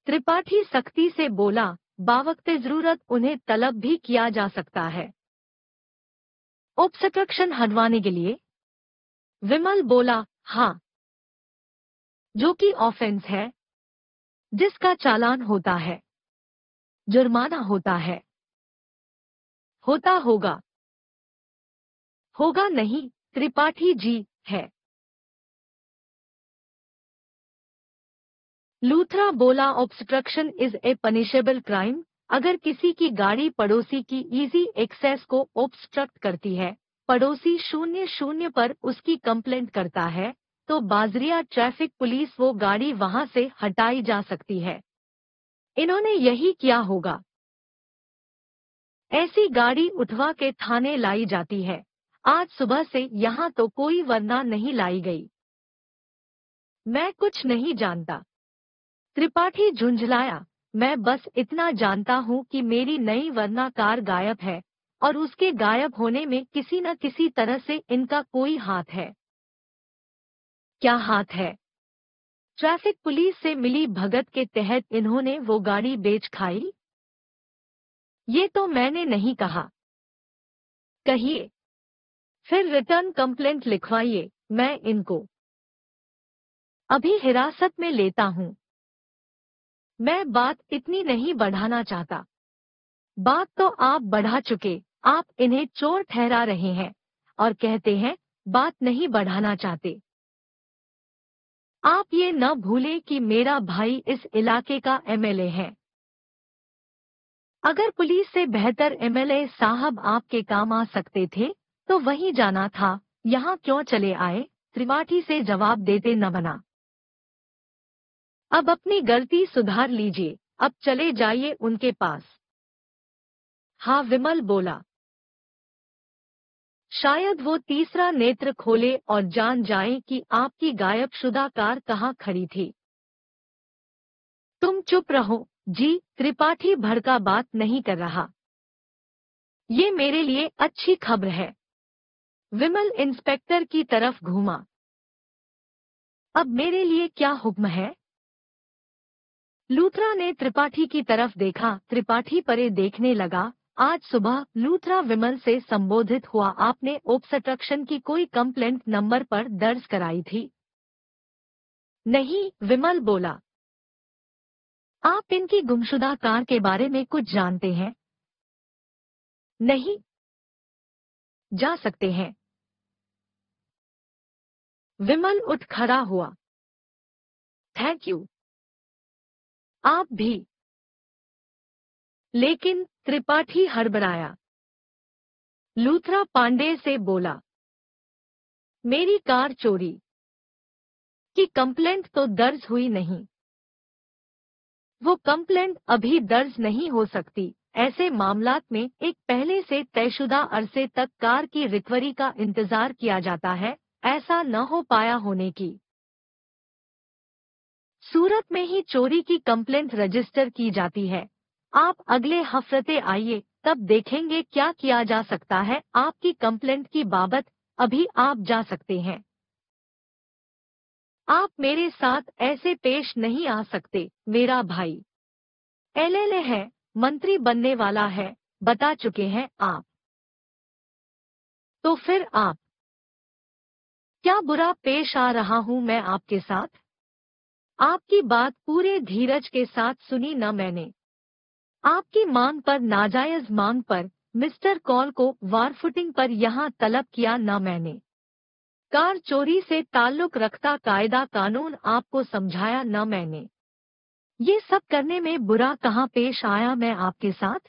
त्रिपाठी सख्ती से बोला, बावक्त जरूरत उन्हें तलब भी किया जा सकता है। ऑब्स्ट्रक्शन हटवाने के लिए? विमल बोला। हाँ, जो कि ऑफेंस है, जिसका चालान होता है, जुर्माना होता है। होता होगा? होगा नहीं त्रिपाठी जी, है, लूथरा बोला। Obstruction is a punishable crime. अगर किसी की गाड़ी पड़ोसी की इजी एक्सेस को ऑब्स्ट्रक्ट करती है, पड़ोसी 00 पर उसकी कंप्लेंट करता है, तो बाजरिया ट्रैफिक पुलिस वो गाड़ी वहां से हटाई जा सकती है। इन्होंने यही किया होगा। ऐसी गाड़ी उठवा के थाने लाई जाती है। आज सुबह से यहाँ तो कोई वरना नहीं लाई गई। मैं कुछ नहीं जानता, त्रिपाठी झुंझलाया। मैं बस इतना जानता हूँ कि मेरी नई वरना कार गायब है, और उसके गायब होने में किसी न किसी तरह से इनका कोई हाथ है। क्या हाथ है? ट्रैफिक पुलिस से मिली भगत के तहत इन्होंने वो गाड़ी बेच खाई? ये तो मैंने नहीं कहा। कहिए, फिर रिटर्न कंप्लेंट लिखवाइए। मैं इनको अभी हिरासत में लेता हूँ। मैं बात इतनी नहीं बढ़ाना चाहता। बात तो आप बढ़ा चुके। आप इन्हें चोर ठहरा रहे हैं और कहते हैं बात नहीं बढ़ाना चाहते। आप ये न भूलें कि मेरा भाई इस इलाके का एमएलए है। अगर पुलिस से बेहतर एमएलए साहब आपके काम आ सकते थे, तो वहीं जाना था। यहाँ क्यों चले आए? त्रिपाठी से जवाब देते न बना। अब अपनी गलती सुधार लीजिए, अब चले जाइए उनके पास। हाँ, विमल बोला। शायद वो तीसरा नेत्र खोले और जान जाए कि आपकी गायबशुदा कार कहाँ खड़ी थी। तुम चुप रहो जी, त्रिपाठी भड़का। बात नहीं कर रहा। ये मेरे लिए अच्छी खबर है। विमल इंस्पेक्टर की तरफ घूमा। अब मेरे लिए क्या हुक्म है? लूथरा ने त्रिपाठी की तरफ देखा, त्रिपाठी परे देखने लगा। आज सुबह लूथरा विमल से संबोधित हुआ, आपने ऑब्स्ट्रक्शन की कोई कंप्लेंट नंबर पर दर्ज कराई थी? नहीं, विमल बोला। आप इनकी गुमशुदा कार के बारे में कुछ जानते हैं? नहीं। जा सकते हैं। विमल उठ खड़ा हुआ। Thank you. आप भी। लेकिन त्रिपाठी हड़बड़ाया। लूथरा पांडे से बोला, मेरी कार चोरी की कंप्लेंट तो दर्ज हुई नहीं। वो कंप्लेंट अभी दर्ज नहीं हो सकती। ऐसे मामलात में एक पहले से तयशुदा अरसे तक कार की रिकवरी का इंतजार किया जाता है। ऐसा न हो पाया होने की सूरत में ही चोरी की कंप्लेंट रजिस्टर की जाती है। आप अगले हफ्ते आइए, तब देखेंगे क्या किया जा सकता है। आपकी कंप्लेंट की बाबत अभी आप जा सकते हैं। आप मेरे साथ ऐसे पेश नहीं आ सकते। मेरा भाई एलएलए है, मंत्री बनने वाला है, बता चुके हैं आप। तो फिर आप क्या बुरा पेश आ रहा हूं मैं आपके साथ? आपकी बात पूरे धीरज के साथ सुनी न मैंने। आपकी मांग पर, नाजायज मांग पर, मिस्टर कौल को वारफुटिंग पर यहाँ तलब किया न मैंने। कार चोरी से ताल्लुक रखता कायदा कानून आपको समझाया न मैंने। ये सब करने में बुरा कहाँ पेश आया मैं आपके साथ?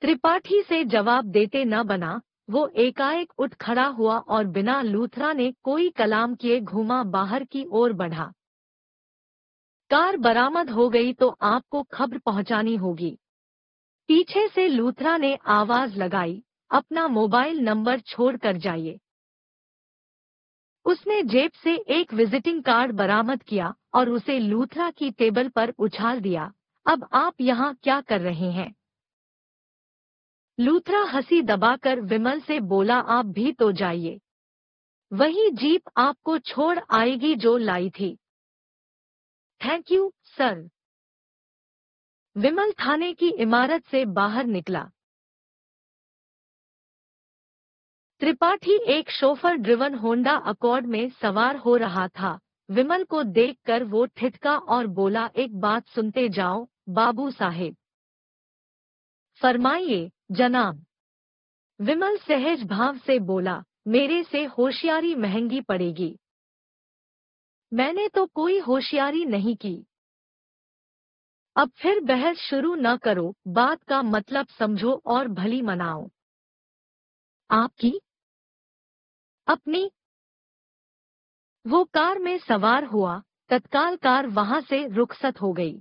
त्रिपाठी से जवाब देते न बना। वो एकाएक उठ खड़ा हुआ और बिना लूथरा ने कोई कलाम किए घूमा बाहर की ओर बढ़ा। कार बरामद हो गई तो आपको खबर पहुंचानी होगी। पीछे से लूथरा ने आवाज लगाई, अपना मोबाइल नंबर छोड़ कर जाइए। उसने जेब से एक विजिटिंग कार्ड बरामद किया और उसे लूथरा की टेबल पर उछाल दिया। अब आप यहाँ क्या कर रहे हैं? लूथरा हंसी दबाकर विमल से बोला, आप भी तो जाइए। वही जीप आपको छोड़ आएगी जो लाई थी। Thank you sir. विमल थाने की इमारत से बाहर निकला। त्रिपाठी एक शोफर ड्रिवन होंडा अकॉर्ड में सवार हो रहा था। विमल को देखकर वो ठिठका और बोला, एक बात सुनते जाओ बाबू साहेब। फरमाइए जनाब। विमल सहज भाव से बोला, मेरे से होशियारी महंगी पड़ेगी। मैंने तो कोई होशियारी नहीं की। अब फिर बहस शुरू न करो, बात का मतलब समझो और भली मनाओ। आपकी अपनी। वो कार में सवार हुआ। तत्काल कार वहां से रुखसत हो गई।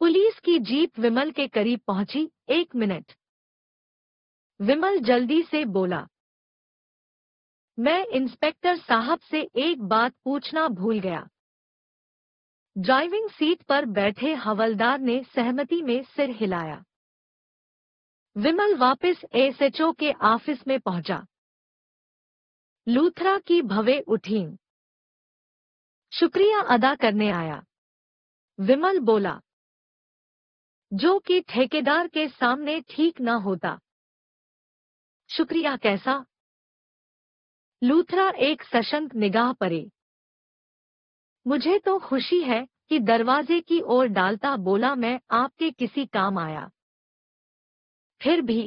पुलिस की जीप विमल के करीब पहुंची। एक मिनट, विमल जल्दी से बोला, मैं इंस्पेक्टर साहब से एक बात पूछना भूल गया। ड्राइविंग सीट पर बैठे हवलदार ने सहमति में सिर हिलाया। विमल वापस एसएचओ के ऑफिस में पहुंचा। लूथरा की भवें उठीं। शुक्रिया अदा करने आया, विमल बोला, जो कि ठेकेदार के सामने ठीक न होता। शुक्रिया कैसा? लूथरा एक सशंक निगाह पड़े। मुझे तो खुशी है कि दरवाजे की ओर डालता बोला, मैं आपके किसी काम आया। फिर भी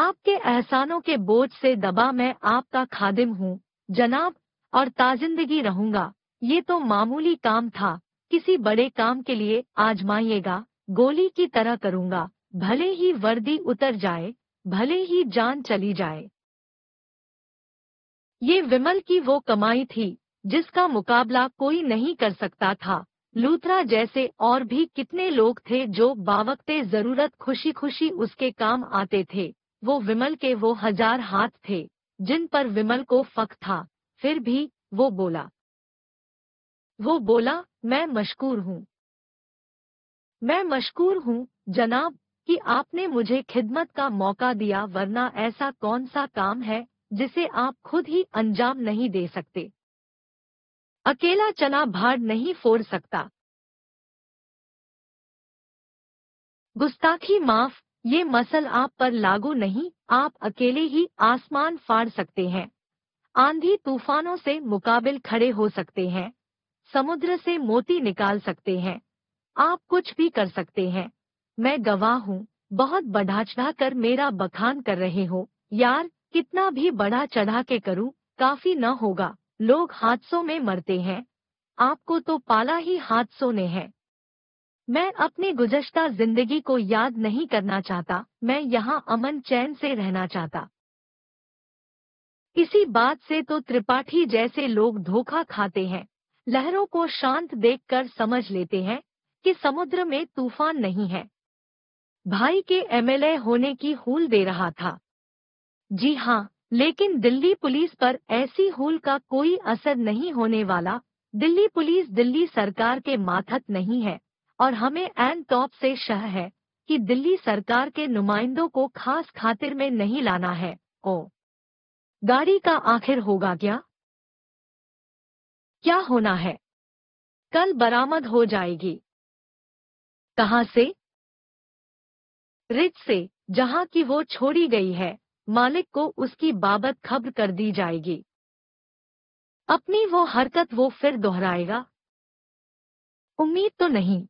आपके एहसानों के बोझ से दबा मैं आपका खादिम हूँ जनाब, और ताजिंदगी रहूंगा। ये तो मामूली काम था, किसी बड़े काम के लिए आजमाइएगा। गोली की तरह करूँगा, भले ही वर्दी उतर जाए, भले ही जान चली जाए। ये विमल की वो कमाई थी जिसका मुकाबला कोई नहीं कर सकता था। लूथरा जैसे और भी कितने लोग थे जो बावक्ते जरूरत खुशी खुशी उसके काम आते थे। वो विमल के वो हजार हाथ थे जिन पर विमल को फक था। फिर भी वो बोला, मैं मशकूर हूँ जनाब कि आपने मुझे खिदमत का मौका दिया, वरना ऐसा कौन सा काम है जिसे आप खुद ही अंजाम नहीं दे सकते। अकेला चना भाड़ नहीं फोड़ सकता। गुस्ताखी माफ, ये मसल आप पर लागू नहीं, आप अकेले ही आसमान फाड़ सकते हैं, आंधी तूफानों से मुकाबिल खड़े हो सकते हैं, समुद्र से मोती निकाल सकते हैं, आप कुछ भी कर सकते हैं। मैं गवाह हूँ, बहुत बढ़ा चढ़ा कर मेरा बखान कर रहे हो। यार, कितना भी बढ़ा चढ़ा के करूँ काफी न होगा, लोग हादसों में मरते हैं, आपको तो पाला ही हादसों ने है। मैं अपनी गुज़श्ता जिंदगी को याद नहीं करना चाहता, मैं यहाँ अमन चैन से रहना चाहता। इसी बात से तो त्रिपाठी जैसे लोग धोखा खाते हैं, लहरों को शांत देखकर समझ लेते हैं कि समुद्र में तूफान नहीं है। भाई के एमएलए होने की हूल दे रहा था। जी हाँ, लेकिन दिल्ली पुलिस पर ऐसी हूल का कोई असर नहीं होने वाला। दिल्ली पुलिस दिल्ली सरकार के मातहत नहीं है और हमें एन टॉप से शह है कि दिल्ली सरकार के नुमाइंदों को खास खातिर में नहीं लाना है। ओ गाड़ी का आखिर होगा क्या? क्या होना है? कल बरामद हो जाएगी। कहाँ से? रिच से, जहाँ की वो छोड़ी गई है। मालिक को उसकी बाबत खबर कर दी जाएगी। अपनी वो हरकत वो फिर दोहराएगा? उम्मीद तो नहीं।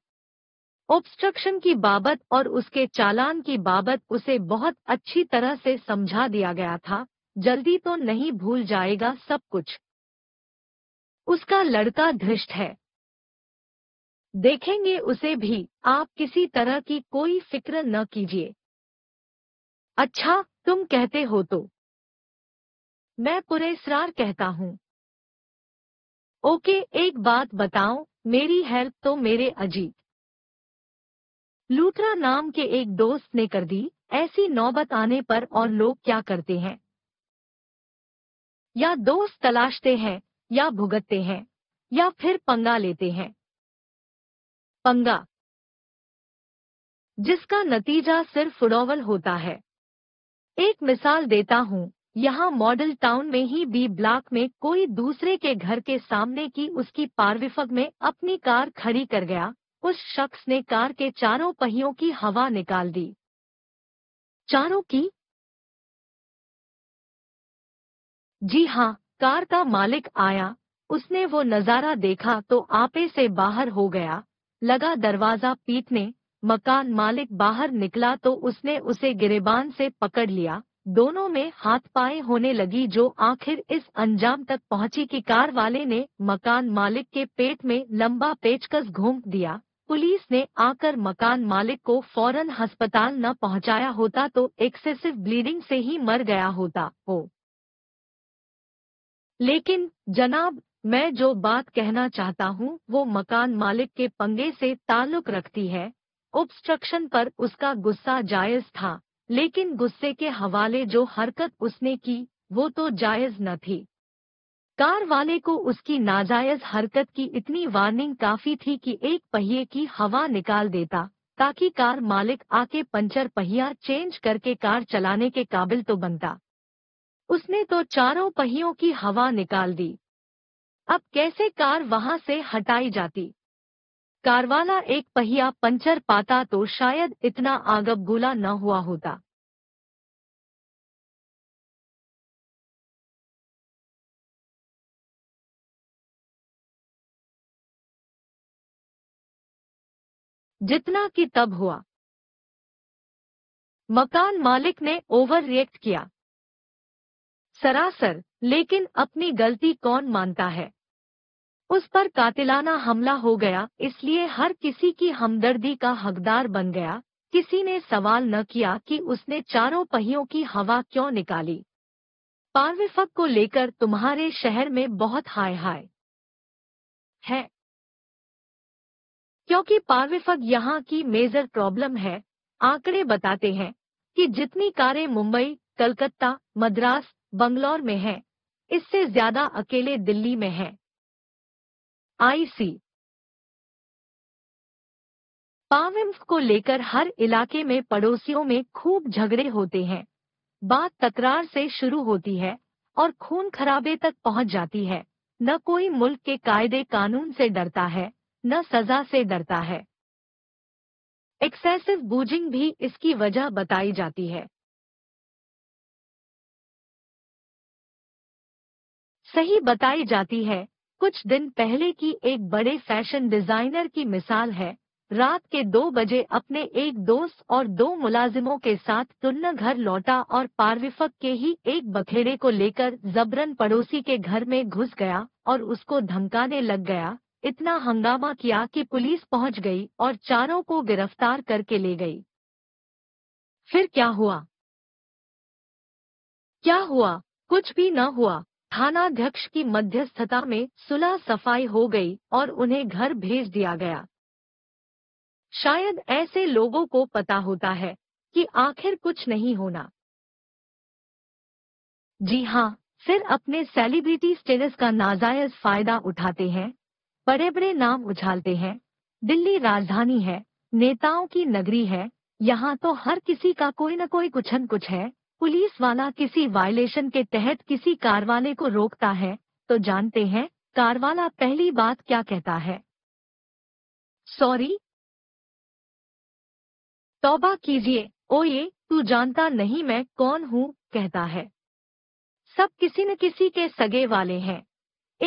ऑब्स्ट्रक्शन की बाबत और उसके चालान की बाबत उसे बहुत अच्छी तरह से समझा दिया गया था, जल्दी तो नहीं भूल जाएगा सब कुछ। उसका लड़का धृष्ट है, देखेंगे उसे भी। आप किसी तरह की कोई फिक्र न कीजिए। अच्छा, तुम कहते हो तो। मैं पुरेसरार कहता हूँ। ओके, एक बात बताओ, मेरी हेल्प तो मेरे अजीत लूथरा नाम के एक दोस्त ने कर दी। ऐसी नौबत आने पर और लोग क्या करते हैं? या दोस्त तलाशते हैं, या भुगतते हैं, या फिर पंगा लेते हैं। पंगा जिसका नतीजा सिर्फ उड़ावल होता है। एक मिसाल देता हूँ, यहाँ मॉडल टाउन में ही बी ब्लॉक में कोई दूसरे के घर के सामने की उसकी पारविफग में अपनी कार खड़ी कर गया। उस शख्स ने कार के चारों पहियों की हवा निकाल दी। चारों की? जी हाँ, कार का मालिक आया, उसने वो नज़ारा देखा तो आपे से बाहर हो गया, लगा दरवाज़ा पीटने। मकान मालिक बाहर निकला तो उसने उसे गिरेबान से पकड़ लिया। दोनों में हाथपाई होने लगी, जो आखिर इस अंजाम तक पहुंची कि कार वाले ने मकान मालिक के पेट में लंबा पेचकस घोंप दिया। पुलिस ने आकर मकान मालिक को फौरन अस्पताल न पहुंचाया होता तो एक्सेसिव ब्लीडिंग से ही मर गया होता। हो लेकिन जनाब, मैं जो बात कहना चाहता हूँ वो मकान मालिक के पंगे से ताल्लुक़ रखती है। ऑब्स्ट्रक्शन पर उसका गुस्सा जायज़ था, लेकिन गुस्से के हवाले जो हरकत उसने की वो तो जायज़ न थी। कार वाले को उसकी नाजायज़ हरकत की इतनी वार्निंग काफ़ी थी कि एक पहिए की हवा निकाल देता, ताकि कार मालिक आके पंचर पहिया चेंज करके कार चलाने के काबिल तो बनता। उसने तो चारों पहियों की हवा निकाल दी। अब कैसे कार वहां से हटाई जाती? कारवाला एक पहिया पंचर पाता तो शायद इतना आगबगुला न हुआ होता। जितना कि तब हुआ। मकान मालिक ने ओवर रिएक्ट किया सरासर, लेकिन अपनी गलती कौन मानता है? उस पर कातिलाना हमला हो गया, इसलिए हर किसी की हमदर्दी का हकदार बन गया। किसी ने सवाल न किया कि उसने चारों पहियों की हवा क्यों निकाली। पारविफक को लेकर तुम्हारे शहर में बहुत हाय हाय है, क्योंकि पारविफक यहाँ की मेजर प्रॉब्लम है। आंकड़े बताते हैं कि जितनी कारें मुंबई, कलकत्ता, मद्रास, बंगलौर में है, इससे ज्यादा अकेले दिल्ली में है। आईसी पाविम्फ को लेकर हर इलाके में पड़ोसियों में खूब झगड़े होते हैं। बात तकरार से शुरू होती है और खून खराबे तक पहुंच जाती है, न कोई मुल्क के कायदे कानून से डरता है, न सजा से डरता है। एक्सेसिव बूजिंग भी इसकी वजह बताई जाती है। सही बताई जाती है। कुछ दिन पहले की एक बड़े फैशन डिजाइनर की मिसाल है। रात के 2 बजे अपने एक दोस्त और 2 मुलाजिमों के साथ तुन्ना घर लौटा और पारविफक के ही एक बखेड़े को लेकर जबरन पड़ोसी के घर में घुस गया और उसको धमकाने लग गया। इतना हंगामा किया कि पुलिस पहुंच गई और चारों को गिरफ्तार करके ले गई। फिर क्या हुआ? क्या हुआ? कुछ भी न हुआ। थानाध्यक्ष की मध्यस्थता में सुलह सफाई हो गई और उन्हें घर भेज दिया गया। शायद ऐसे लोगों को पता होता है कि आखिर कुछ नहीं होना। जी हाँ, फिर अपने सेलिब्रिटी स्टेटस का नाजायज फायदा उठाते हैं, बड़े बड़े नाम उछालते हैं। दिल्ली राजधानी है, नेताओं की नगरी है, यहाँ तो हर किसी का कोई न कोई कुछन कुछ है। पुलिस वाला किसी वायलेशन के तहत किसी कारवाले को रोकता है तो जानते हैं कारवाला पहली बात क्या कहता है? सॉरी, तौबा कीजिए, ओए तू जानता नहीं मैं कौन हूँ कहता है। सब किसी न किसी के सगे वाले हैं।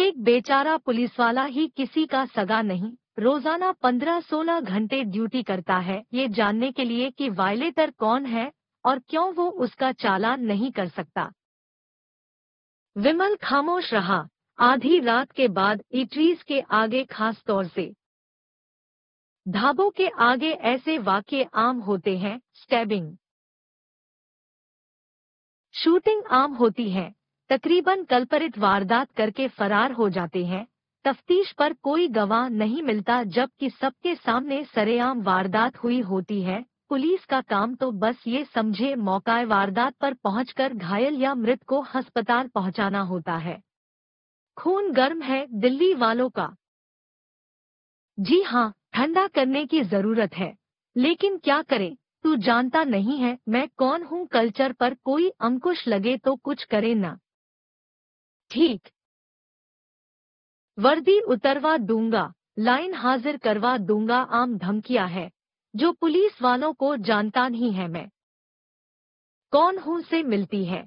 एक बेचारा पुलिस वाला ही किसी का सगा नहीं, रोजाना 15-16 घंटे ड्यूटी करता है ये जानने के लिए कि वायलेटर कौन है और क्यों वो उसका चालान नहीं कर सकता। विमल खामोश रहा, आधी रात के बाद इटरीज के आगे खास तौर से ढाबों के आगे ऐसे वाकये आम होते हैं। स्टैबिंग, शूटिंग आम होती है। तकरीबन कल्परित वारदात करके फरार हो जाते हैं। तफ्तीश पर कोई गवाह नहीं मिलता जबकि सबके सामने सरेआम वारदात हुई होती है। पुलिस का काम तो बस ये समझे मौकाए वारदात पर पहुंचकर घायल या मृत को अस्पताल पहुंचाना होता है। खून गर्म है दिल्ली वालों का। जी हाँ, ठंडा करने की जरूरत है, लेकिन क्या करें? तू जानता नहीं है मैं कौन हूँ कल्चर पर कोई अंकुश लगे तो कुछ करे ना। ठीक, वर्दी उतरवा दूंगा, लाइन हाजिर करवा दूंगा, आम धमकियां है जो पुलिस वालों को जानता नहीं है मैं कौन हूँ से मिलती है।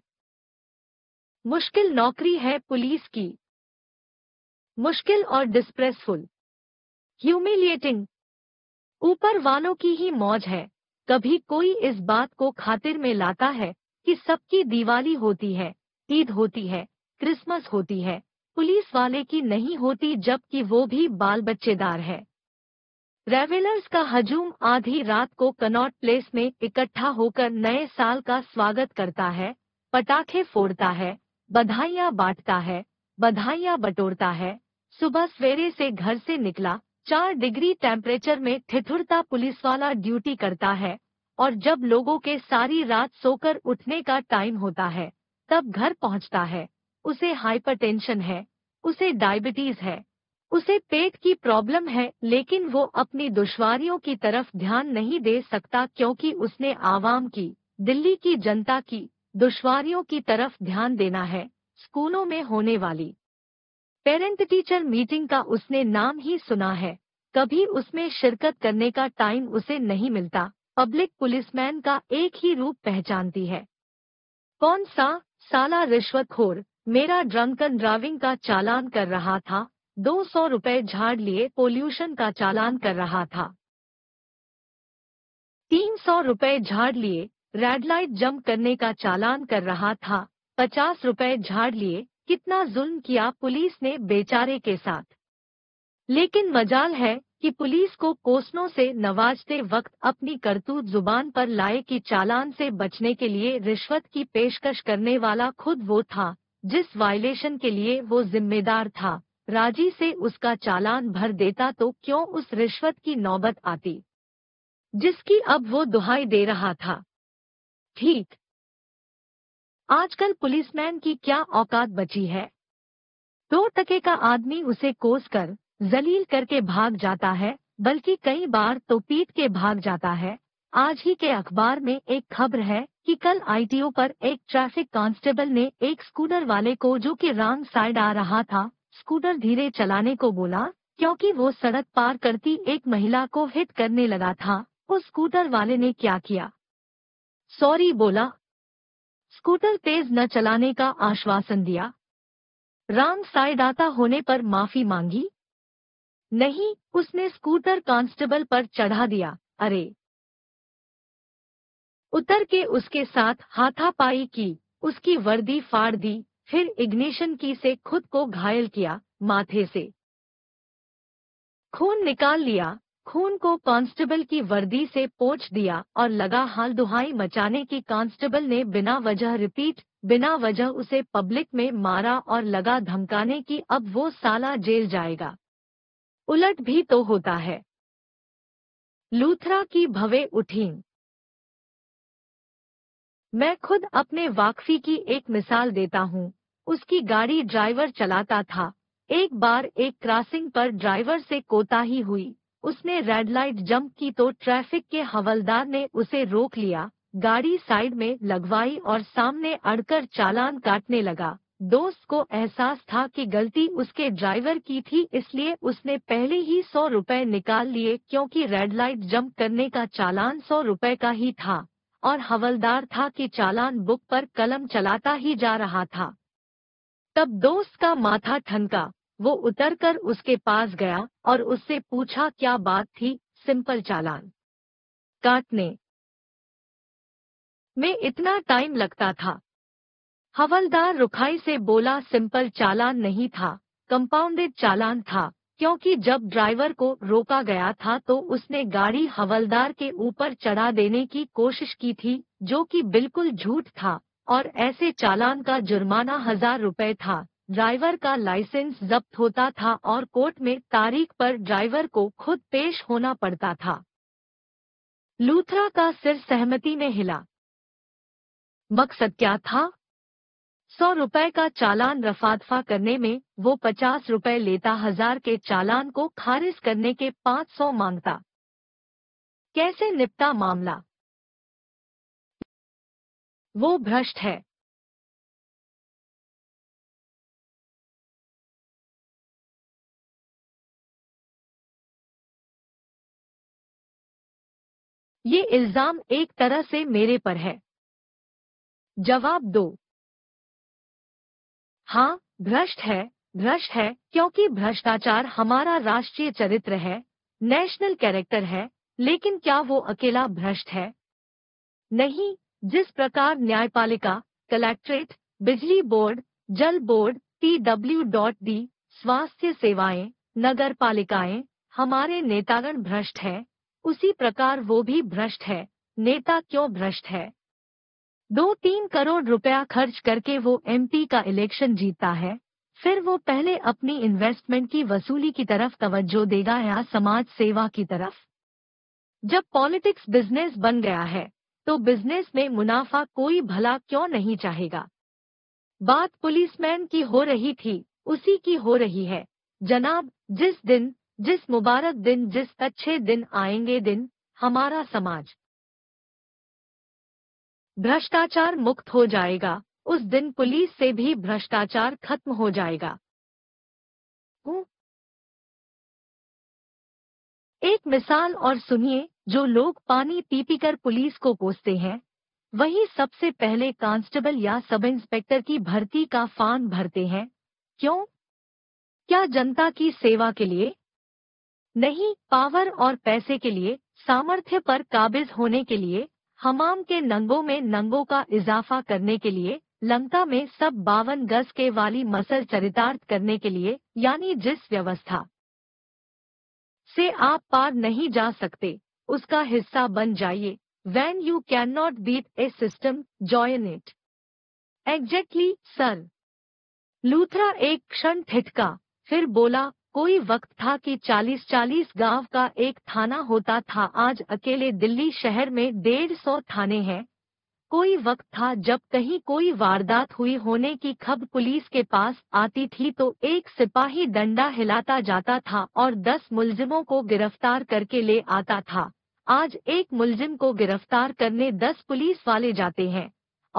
मुश्किल नौकरी है पुलिस की, मुश्किल और डिस्प्रेसफुल, ह्यूमिलिएटिंग। ऊपर वालों की ही मौज है। कभी कोई इस बात को खातिर में लाता है कि सबकी दिवाली होती है, ईद होती है, क्रिसमस होती है, पुलिस वाले की नहीं होती जबकि वो भी बाल बच्चेदार है। रेवेलर्स का हजूम आधी रात को कनॉट प्लेस में इकट्ठा होकर नए साल का स्वागत करता है, पटाखे फोड़ता है, बधाइयाँ बांटता है, बधाइयाँ बटोरता है। सुबह सवेरे से घर से निकला, 4 डिग्री टेम्परेचर में ठिठुरता पुलिस वाला ड्यूटी करता है और जब लोगों के सारी रात सोकर उठने का टाइम होता है तब घर पहुंचता है। उसे हाइपरटेंशन है, उसे डायबिटीज है, उसे पेट की प्रॉब्लम है, लेकिन वो अपनी दुश्वारियों की तरफ ध्यान नहीं दे सकता क्योंकि उसने आवाम की, दिल्ली की जनता की दुश्वारियों की तरफ ध्यान देना है। स्कूलों में होने वाली पेरेंट टीचर मीटिंग का उसने नाम ही सुना है, कभी उसमें शिरकत करने का टाइम उसे नहीं मिलता। पब्लिक पुलिसमैन का एक ही रूप पहचानती है, कौन सा साला रिश्वतखोर मेरा ड्रंकन ड्राइविंग का चालान कर रहा था, 200 रुपए झाड़ लिए पोल्यूशन का चालान कर रहा था, 300 रुपए झाड़ लिए रेड लाइट जंप करने का चालान कर रहा था, 50 रुपए झाड़ लिए। कितना जुल्म किया पुलिस ने बेचारे के साथ। लेकिन मजाल है कि पुलिस को कोसनों से नवाजते वक्त अपनी करतूत जुबान पर लाए कि चालान से बचने के लिए रिश्वत की पेशकश करने वाला खुद वो था जिस वायलेशन के लिए वो जिम्मेदार था। राजी से उसका चालान भर देता तो क्यों उस रिश्वत की नौबत आती जिसकी अब वो दुहाई दे रहा था। ठीक, आजकल पुलिसमैन की क्या औकात बची है? 2 टके का आदमी उसे कोस कर जलील करके भाग जाता है, बल्कि कई बार तो पीट के भाग जाता है। आज ही के अखबार में एक खबर है कि कल आईटीओ पर एक ट्रैफिक कांस्टेबल ने एक स्कूटर वाले को, जो कि रॉन्ग साइड आ रहा था, स्कूटर धीरे चलाने को बोला क्योंकि वो सड़क पार करती एक महिला को हिट करने लगा था। उस स्कूटर वाले ने क्या किया? सॉरी बोला। स्कूटर तेज न चलाने का आश्वासन दिया। राम साइड आता होने पर माफी मांगी। नहीं, उसने स्कूटर कांस्टेबल पर चढ़ा दिया। अरे, उतर के उसके साथ हाथापाई की, उसकी वर्दी फाड़ दी, फिर इग्निशन की से खुद को घायल किया, माथे से खून निकाल लिया, खून को कांस्टेबल की वर्दी से पोंछ दिया और लगा हाल दुहाई मचाने की कांस्टेबल ने बिना वजह उसे पब्लिक में मारा और लगा धमकाने की अब वो साला जेल जाएगा। उलट भी तो होता है। लूथरा की भवें उठीं। मैं खुद अपने वाकफी की एक मिसाल देता हूँ। उसकी गाड़ी ड्राइवर चलाता था। एक बार एक क्रॉसिंग पर ड्राइवर से कोताही हुई, उसने रेड लाइट जंप की तो ट्रैफिक के हवलदार ने उसे रोक लिया, गाड़ी साइड में लगवाई और सामने अड़कर चालान काटने लगा। दोस्त को एहसास था कि गलती उसके ड्राइवर की थी, इसलिए उसने पहले ही 100 रुपए निकाल लिए क्योंकि रेड लाइट जंप करने का चालान 100 रुपए का ही था और हवलदार था कि चालान बुक पर कलम चलाता ही जा रहा था। तब दोस्त का माथा ठनका। वो उतरकर उसके पास गया और उससे पूछा क्या बात थी? सिंपल चालान काटने में इतना टाइम लगता था। हवलदार रुखाई से बोला, सिंपल चालान नहीं था, कंपाउंडेड चालान था, क्योंकि जब ड्राइवर को रोका गया था तो उसने गाड़ी हवलदार के ऊपर चढ़ा देने की कोशिश की थी, जो कि बिल्कुल झूठ था और ऐसे चालान का जुर्माना 1000 रुपए था। ड्राइवर का लाइसेंस जब्त होता था और कोर्ट में तारीख पर ड्राइवर को खुद पेश होना पड़ता था। लूथरा का सिर सहमति में हिला। मकसद क्या था? 100 रुपए का चालान रफादफा करने में वो 50 रुपए लेता, 1000 के चालान को खारिज करने के 500 मांगता। कैसे निपटा मामला? वो भ्रष्ट है। ये इल्जाम एक तरह से मेरे पर है। जवाब दो। हाँ, भ्रष्ट है क्योंकि भ्रष्टाचार हमारा राष्ट्रीय चरित्र है, नेशनल कैरेक्टर है। लेकिन क्या वो अकेला भ्रष्ट है? नहीं। जिस प्रकार न्यायपालिका, कलेक्ट्रेट, बिजली बोर्ड, जल बोर्ड, TWD, स्वास्थ्य सेवाएं, नगर पालिकाएं, हमारे नेतागण भ्रष्ट हैं, उसी प्रकार वो भी भ्रष्ट है। नेता क्यों भ्रष्ट है? 2-3 करोड़ रुपया खर्च करके वो MP का इलेक्शन जीतता है, फिर वो पहले अपनी इन्वेस्टमेंट की वसूली की तरफ तवज्जो देगा या समाज सेवा की तरफ? जब पॉलिटिक्स बिजनेस बन गया है तो बिजनेस में मुनाफा कोई भला क्यों नहीं चाहेगा? बात पुलिसमैन की हो रही थी, उसी की हो रही है। जनाब, जिस मुबारक दिन, जिस अच्छे दिन आएंगे दिन, हमारा समाज भ्रष्टाचार मुक्त हो जाएगा। उस दिन पुलिस से भी भ्रष्टाचार खत्म हो जाएगा। एक मिसाल और सुनिए। जो लोग पानी पीकर पुलिस को कोसते हैं, वही सबसे पहले कांस्टेबल या सब इंस्पेक्टर की भर्ती का फॉर्म भरते हैं। क्यों? क्या जनता की सेवा के लिए? नहीं, पावर और पैसे के लिए, सामर्थ्य पर काबिज होने के लिए, हमाम के नंगों में नंगों का इजाफा करने के लिए, लंका में सब 52 गज के वाली मसल चरितार्थ करने के लिए। यानी जिस व्यवस्था से आप पार नहीं जा सकते, उसका हिस्सा बन जाइए। When you cannot beat a system, join it. Exactly, sir. Luthra एक क्षण ठिठका, फिर बोला, कोई वक्त था कि 40-40 गांव का एक थाना होता था। आज अकेले दिल्ली शहर में 150 थाने हैं। कोई वक्त था जब कहीं कोई वारदात हुई होने की खबर पुलिस के पास आती थी तो एक सिपाही डंडा हिलाता जाता था और 10 मुलजिमों को गिरफ्तार करके ले आता था। आज एक मुलजिम को गिरफ्तार करने 10 पुलिस वाले जाते हैं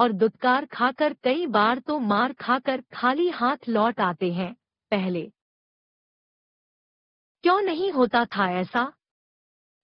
और दुत्कार खाकर, कई बार तो मार खाकर खाली हाथ लौट आते हैं। पहले क्यों नहीं होता था ऐसा?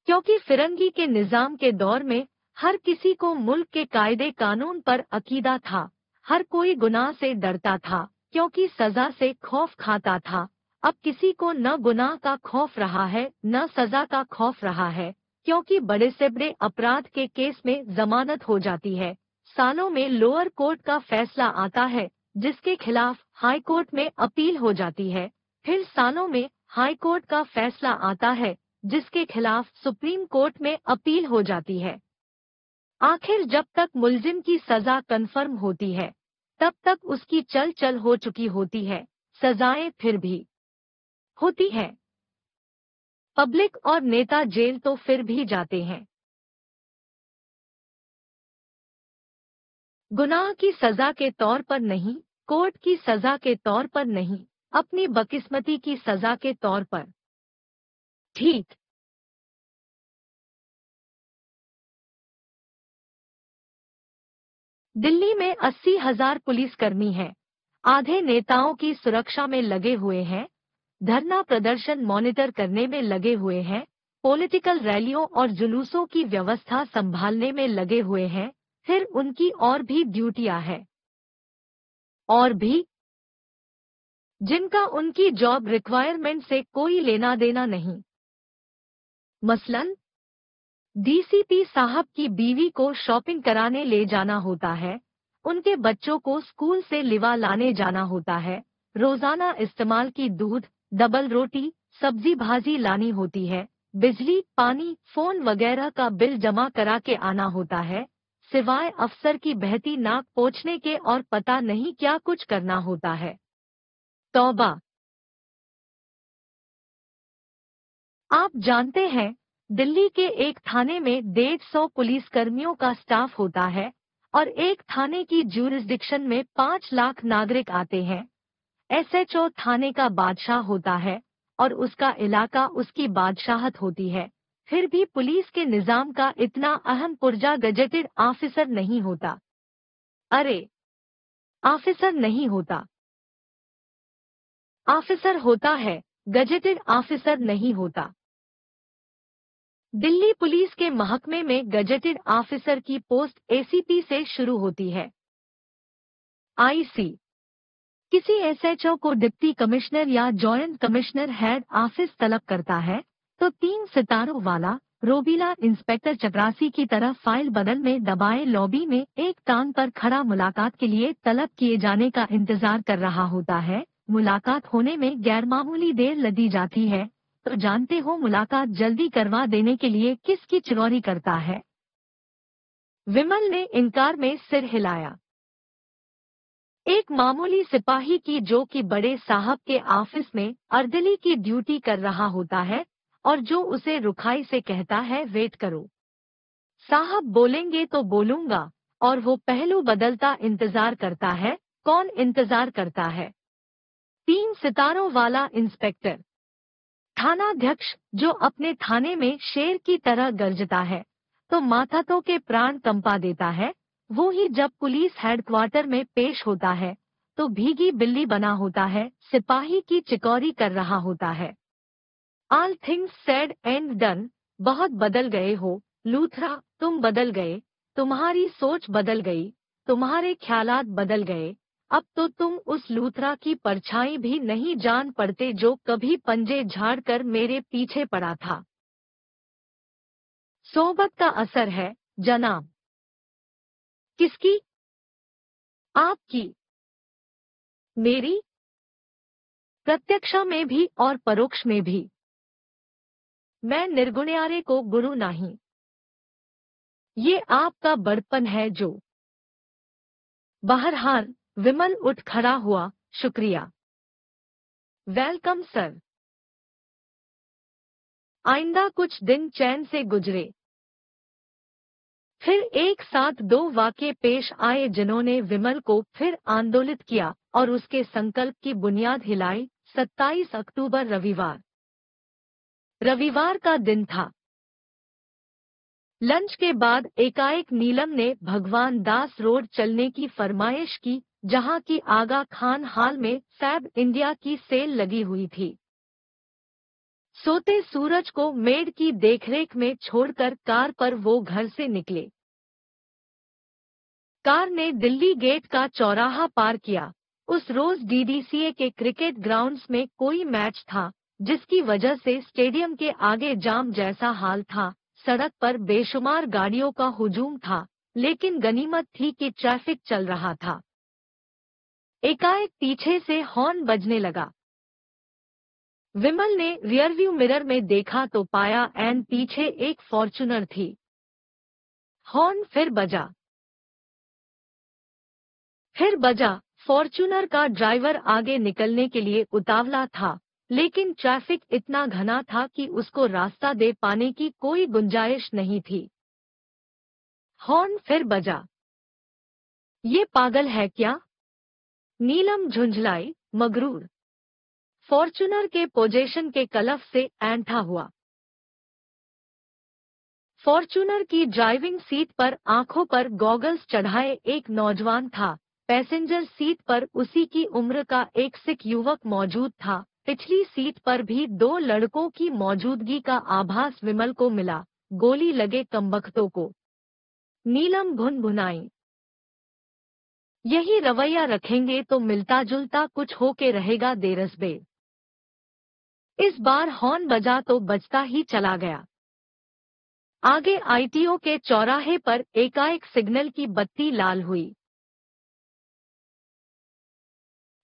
क्योंकि फिरंगी के निजाम के दौर में हर किसी को मुल्क के कायदे कानून पर अकीदा था, हर कोई गुनाह से डरता था क्योंकि सजा से खौफ खाता था। अब किसी को न गुनाह का खौफ रहा है न सजा का खौफ रहा है, क्योंकि बड़े से बड़े अपराध के केस में जमानत हो जाती है, सालों में लोअर कोर्ट का फैसला आता है जिसके खिलाफ हाई कोर्ट में अपील हो जाती है, फिर सालों में हाई कोर्ट का फैसला आता है जिसके खिलाफ सुप्रीम कोर्ट में अपील हो जाती है। आखिर जब तक मुलजिम की सजा कंफर्म होती है तब तक उसकी चल चल हो चुकी होती है, सजाएं फिर भी होती है, पब्लिक और नेता जेल तो फिर भी जाते हैं। गुनाह की सजा के तौर पर नहीं, कोर्ट की सजा के तौर पर नहीं, अपनी बदकिस्मती की सजा के तौर पर। ठीक दिल्ली में 80,000 पुलिसकर्मी हैं, आधे नेताओं की सुरक्षा में लगे हुए हैं, धरना प्रदर्शन मॉनिटर करने में लगे हुए हैं, पॉलिटिकल रैलियों और जुलूसों की व्यवस्था संभालने में लगे हुए हैं, फिर उनकी और भी ड्यूटियां हैं और भी जिनका उनकी जॉब रिक्वायरमेंट से कोई लेना देना नहीं। मसलन डीसीपी साहब की बीवी को शॉपिंग कराने ले जाना होता है, उनके बच्चों को स्कूल से लिवा लाने जाना होता है, रोजाना इस्तेमाल की दूध, डबल रोटी, सब्जी भाजी लानी होती है, बिजली, पानी, फोन वगैरह का बिल जमा करा के आना होता है, सिवाय अफसर की बहती नाक पोंछने के और पता नहीं क्या कुछ करना होता है। तौबा। आप जानते हैं दिल्ली के एक थाने में 150 पुलिसकर्मियों का स्टाफ होता है और एक थाने की ज्यूरिस्डिक्शन में 5 लाख नागरिक आते हैं। एसएचओ थाने का बादशाह होता है और उसका इलाका उसकी बादशाहत होती है, फिर भी पुलिस के निजाम का इतना अहम पुर्जा गजेटेड ऑफिसर नहीं होता। अरे ऑफिसर नहीं होता, ऑफिसर होता है, गजेटेड ऑफिसर नहीं होता। दिल्ली पुलिस के महकमे में गजेटेड ऑफिसर की पोस्ट एसीपी से शुरू होती है। आईसी किसी एसएचओ को डिप्टी कमिश्नर या जॉइंट कमिश्नर हेड ऑफिस तलब करता है तो 3 सितारों वाला रोबीला इंस्पेक्टर चपरासी की तरह फाइल बदल में दबाए लॉबी में एक टांग पर खड़ा मुलाकात के लिए तलब किए जाने का इंतजार कर रहा होता है। मुलाकात होने में गैरमामूली देर लगी जाती है तो जानते हो मुलाकात जल्दी करवा देने के लिए किसकी चिरौरी करता है। विमल ने इनकार में सिर हिलाया। एक मामूली सिपाही की जो कि बड़े साहब के ऑफिस में अर्दली की ड्यूटी कर रहा होता है और जो उसे रुखाई से कहता है वेट करो, साहब बोलेंगे तो बोलूंगा, और वो पहलू बदलता इंतजार करता है। कौन इंतजार करता है? 3 सितारों वाला इंस्पेक्टर, थानाध्यक्ष जो अपने थाने में शेर की तरह गर्जता है तो माथातों के प्राण कंपा देता है। वो ही जब पुलिस हेडक्वार्टर में पेश होता है तो भीगी बिल्ली बना होता है, सिपाही की चिकोरी कर रहा होता है। All things said and done, बहुत बदल गए हो लूथरा, तुम बदल गए, तुम्हारी सोच बदल गई, तुम्हारे ख्यालात बदल गए, अब तो तुम उस लूथरा की परछाई भी नहीं जान पड़ते जो कभी पंजे झाड़कर मेरे पीछे पड़ा था। सोबत का असर है जनाब। किसकी? आपकी, मेरी, प्रत्यक्षा में भी और परोक्ष में भी। मैं निर्गुण्यारे को गुरु नहीं, ये आपका बड़पन है जो। बहरहाल विमल उठ खड़ा हुआ। शुक्रिया, वेलकम सर। आइंदा कुछ दिन चैन से गुजरे। फिर एक साथ 2 वाक़ये पेश आए जिन्होंने विमल को फिर आंदोलित किया और उसके संकल्प की बुनियाद हिलाई। 27 अक्टूबर रविवार का दिन था। लंच के बाद एकाएक नीलम ने भगवान दास रोड चलने की फरमाइश की जहां की आगा खान हाल में फैब इंडिया की सेल लगी हुई थी। सोते सूरज को मेड की देखरेख में छोड़कर कार पर वो घर से निकले। कार ने दिल्ली गेट का चौराहा पार किया। उस रोज डीडीसीए के क्रिकेट ग्राउंड्स में कोई मैच था, जिसकी वजह से स्टेडियम के आगे जाम जैसा हाल था। सड़क पर बेशुमार गाड़ियों का हुजूम था, लेकिन गनीमत थी कि ट्रैफिक चल रहा था। एकाएक पीछे से हॉर्न बजने लगा। विमल ने रियरव्यू मिरर में देखा तो पाया एन पीछे एक फॉर्च्यूनर थी। हॉर्न फिर बजा। फॉर्च्यूनर का ड्राइवर आगे निकलने के लिए उतावला था, लेकिन ट्रैफिक इतना घना था कि उसको रास्ता दे पाने की कोई गुंजाइश नहीं थी। हॉर्न फिर बजा। ये पागल है क्या? नीलम झुंझलाई, मगरूर। फॉर्च्यूनर के पोजीशन के कलफ से ऐंठा हुआ। फॉर्च्यूनर की ड्राइविंग सीट पर आंखों पर गॉगल्स चढ़ाए एक नौजवान था। पैसेंजर सीट पर उसी की उम्र का एक सिख युवक मौजूद था। पिछली सीट पर भी दो लड़कों की मौजूदगी का आभास विमल को मिला। गोली लगे कमबख्तों को, नीलम भुनभुनाई। यही रवैया रखेंगे तो मिलता जुलता कुछ होके रहेगा देरसबे। इस बार हॉर्न बजा तो बजता ही चला गया। आगे आईटीओ के चौराहे पर एकाएक सिग्नल की बत्ती लाल हुई।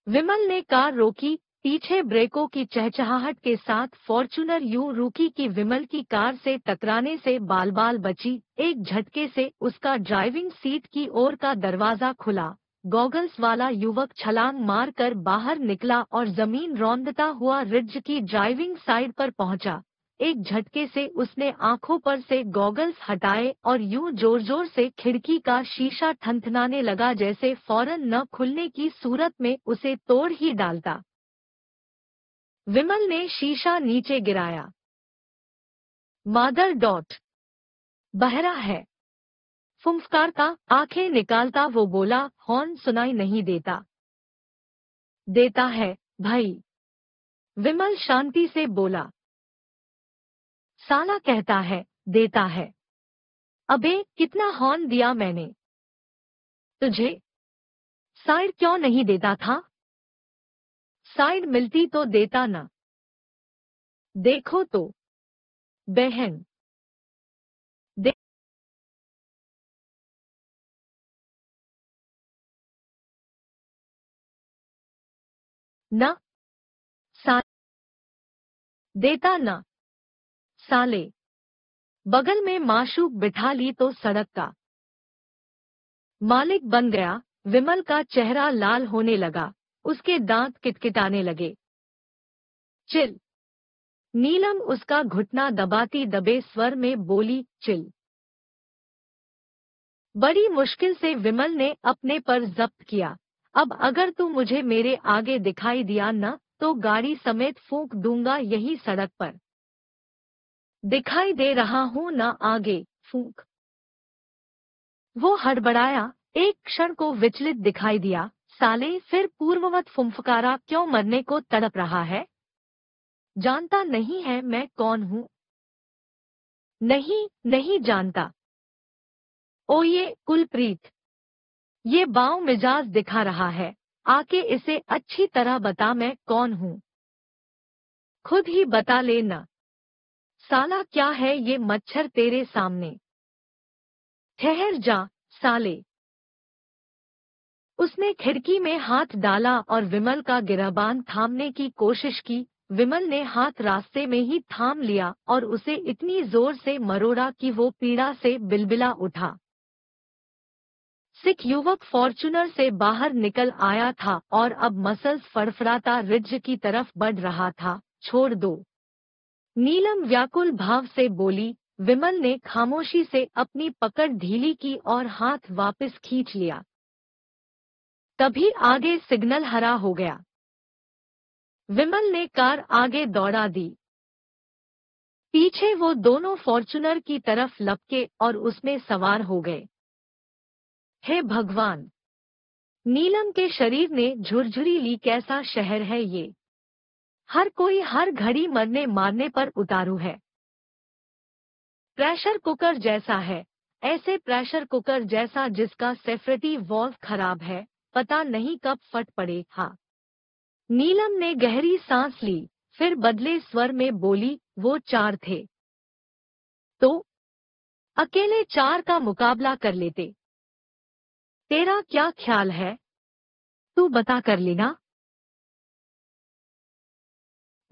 विमल ने कार रोकी। पीछे ब्रेकों की चहचहाहट के साथ फॉर्च्यूनर यूं रुकी कि विमल की कार से टकराने से बाल बाल बची। एक झटके से उसका ड्राइविंग सीट की ओर का दरवाजा खुला। गॉगल्स वाला युवक छलांग मारकर बाहर निकला और जमीन रौंदता हुआ रिज की ड्राइविंग साइड पर पहुंचा। एक झटके से उसने आंखों पर से गॉगल्स हटाए और यूं जोर जोर से खिड़की का शीशा ठनठनाने लगा जैसे फौरन न खुलने की सूरत में उसे तोड़ ही डालता। विमल ने शीशा नीचे गिराया। मादर डॉट, बहरा है, फुंफकारता आंखें निकालता वो बोला। हॉर्न सुनाई नहीं देता। देता है भाई, विमल शांति से बोला। साला कहता है देता है। अबे कितना हॉर्न दिया मैंने तुझे, साइड क्यों नहीं देता था? साइड मिलती तो देता ना। देखो तो बहन, ना साले देता ना साले। बगल में माशूक बिठा ली तो सड़क का मालिक बन गया। विमल का चेहरा लाल होने लगा। उसके दांत किटकिटाने लगे। चिल, नीलम उसका घुटना दबाती दबे स्वर में बोली, चिल। बड़ी मुश्किल से विमल ने अपने पर जब्त किया। अब अगर तू मुझे मेरे आगे दिखाई दिया ना तो गाड़ी समेत फूंक दूंगा यही सड़क पर। दिखाई दे रहा हूं ना, आगे फूंक। वो हड़बड़ाया। एक क्षण को विचलित दिखाई दिया। साले फिर पूर्ववत फुंफकारा। क्यों मरने को तड़प रहा है? जानता नहीं है मैं कौन हूं? नहीं जानता। ओ ये कुलप्रीत, ये बाव मिजाज दिखा रहा है। आके इसे अच्छी तरह बता मैं कौन हूं। खुद ही बता लेना। साला क्या है ये मच्छर तेरे सामने? ठहर जा साले। उसने खिड़की में हाथ डाला और विमल का गिरबान थामने की कोशिश की। विमल ने हाथ रास्ते में ही थाम लिया और उसे इतनी जोर से मरोड़ा कि वो पीड़ा से बिलबिला उठा। सिख युवक फॉर्च्यूनर से बाहर निकल आया था और अब मसल्स फड़फड़ाता रिज की तरफ बढ़ रहा था। छोड़ दो, नीलम व्याकुल भाव से बोली। विमल ने खामोशी से अपनी पकड़ ढीली की और हाथ वापस खींच लिया। तभी आगे सिग्नल हरा हो गया। विमल ने कार आगे दौड़ा दी। पीछे वो दोनों फॉर्च्यूनर की तरफ लपके और उसमें सवार हो गए। हे भगवान, नीलम के शरीर ने झुरझुरी ली। कैसा शहर है ये, हर कोई हर घड़ी मरने मारने पर उतारू है। प्रेशर कुकर जैसा है, ऐसे प्रेशर कुकर जैसा जिसका सेफ्रेटी वॉल्व खराब है, पता नहीं कब फट पड़े। हाँ, नीलम ने गहरी सांस ली, फिर बदले स्वर में बोली, वो चार थे तो अकेले चार का मुकाबला कर लेते। तेरा क्या ख्याल है, तू बता कर लेना।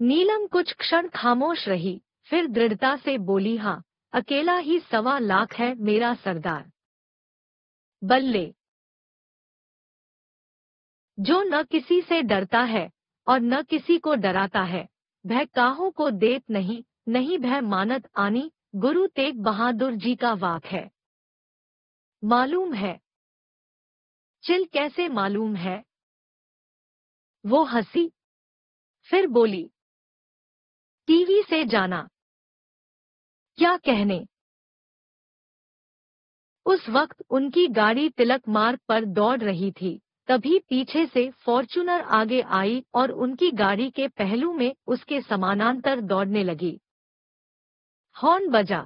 नीलम कुछ क्षण खामोश रही, फिर दृढ़ता से बोली, हाँ, अकेला ही 1.25 लाख है मेरा सरदार। बल्ले जो न किसी से डरता है और न किसी को डराता है, भय काहू को देत नहीं, नहीं भय मानत आनी, गुरु तेग बहादुर जी का वाक है। मालूम है चिल, कैसे मालूम है? वो हंसी, फिर बोली, टीवी से जाना। क्या कहने? उस वक्त उनकी गाड़ी तिलक मार्ग पर दौड़ रही थी, तभी पीछे से फॉर्च्यूनर आगे आई और उनकी गाड़ी के पहलू में उसके समानांतर दौड़ने लगी। हॉर्न बजा।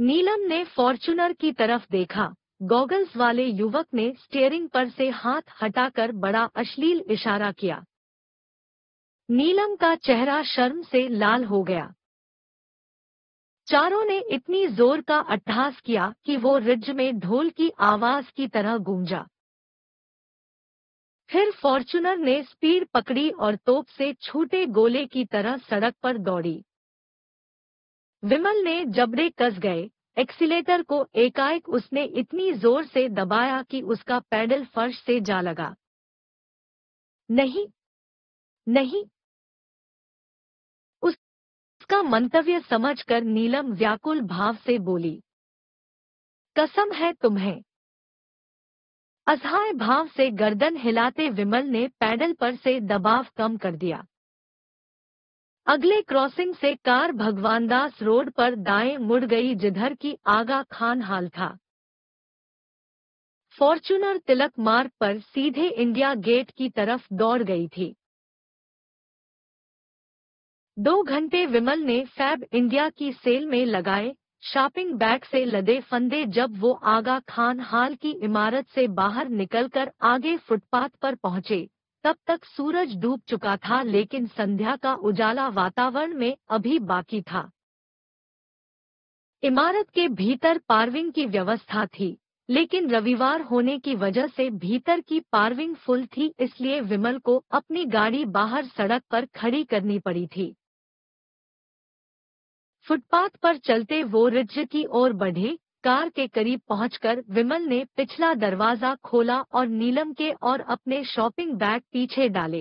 नीलम ने फॉर्च्यूनर की तरफ देखा। गॉगल्स वाले युवक ने स्टीयरिंग पर से हाथ हटाकर बड़ा अश्लील इशारा किया। नीलम का चेहरा शर्म से लाल हो गया। चारों ने इतनी जोर का अट्टहास किया कि वो रिज में ढोल की आवाज की तरह गूंजा। फिर फॉर्च्यूनर ने स्पीड पकड़ी और तोप से छूटे गोले की तरह सड़क पर दौड़ी। विमल ने जबड़े कस गए। एक्सीलेटर को एकाएक उसने इतनी जोर से दबाया कि उसका पैडल फर्श से जा लगा। नहीं, नहीं। उसका मंतव्य समझकर नीलम व्याकुल भाव से बोली, कसम है तुम्हें। असहाय भाव से गर्दन हिलाते विमल ने पैडल पर से दबाव कम कर दिया। अगले क्रॉसिंग से कार भगवानदास रोड पर दाएं मुड़ गई, जिधर की आगा खान हाल था। फॉर्च्यूनर तिलक मार्ग पर सीधे इंडिया गेट की तरफ दौड़ गई थी। 2 घंटे विमल ने फैब इंडिया की सेल में लगाए। शॉपिंग बैग से लदे फंदे जब वो आगा खान हाल की इमारत से बाहर निकलकर आगे फुटपाथ पर पहुंचे, तब तक सूरज डूब चुका था, लेकिन संध्या का उजाला वातावरण में अभी बाकी था। इमारत के भीतर पार्विंग की व्यवस्था थी, लेकिन रविवार होने की वजह से भीतर की पार्विंग फुल थी, इसलिए विमल को अपनी गाड़ी बाहर सड़क पर खड़ी करनी पड़ी थी। फुटपाथ पर चलते वो रिज की ओर बढ़े। कार के करीब पहुंचकर विमल ने पिछला दरवाजा खोला और नीलम के और अपने शॉपिंग बैग पीछे डाले।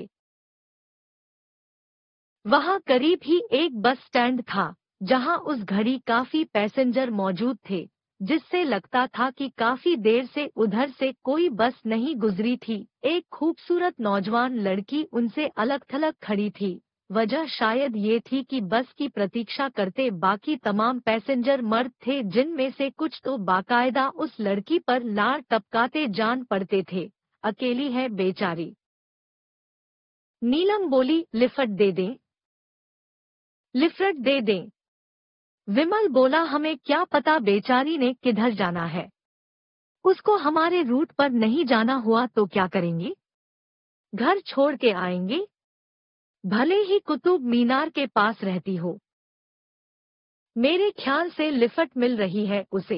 वहां करीब ही एक बस स्टैंड था, जहां उस घड़ी काफी पैसेंजर मौजूद थे, जिससे लगता था कि काफी देर से उधर से कोई बस नहीं गुजरी थी। एक खूबसूरत नौजवान लड़की उनसे अलग थलग खड़ी थी। वजह शायद ये थी कि बस की प्रतीक्षा करते बाकी तमाम पैसेंजर मर्द थे, जिनमें से कुछ तो बाकायदा उस लड़की पर लार टपकाते जान पड़ते थे। अकेली है बेचारी, नीलम बोली, लिफट दे दें, लिफट दे दें। विमल बोला, हमें क्या पता बेचारी ने किधर जाना है, उसको हमारे रूट पर नहीं जाना हुआ तो क्या करेंगे? घर छोड़ के आएंगे? भले ही कुतुब मीनार के पास रहती हो, मेरे ख्याल से लिफट मिल रही है उसे।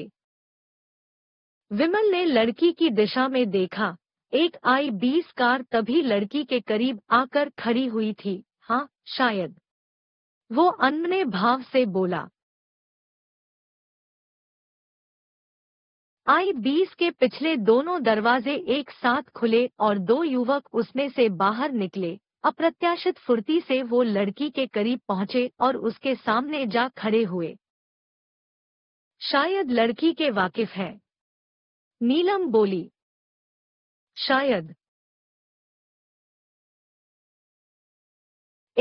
विमल ने लड़की की दिशा में देखा। एक I-20 कार तभी लड़की के करीब आकर खड़ी हुई थी। हाँ, शायद, वो अनमने भाव से बोला। I-20 के पिछले दोनों दरवाजे एक साथ खुले और 2 युवक उसमें से बाहर निकले। अप्रत्याशित फुर्ती से वो लड़की के करीब पहुंचे और उसके सामने जा खड़े हुए। शायद लड़की के वाकिफ है, नीलम बोली। शायद।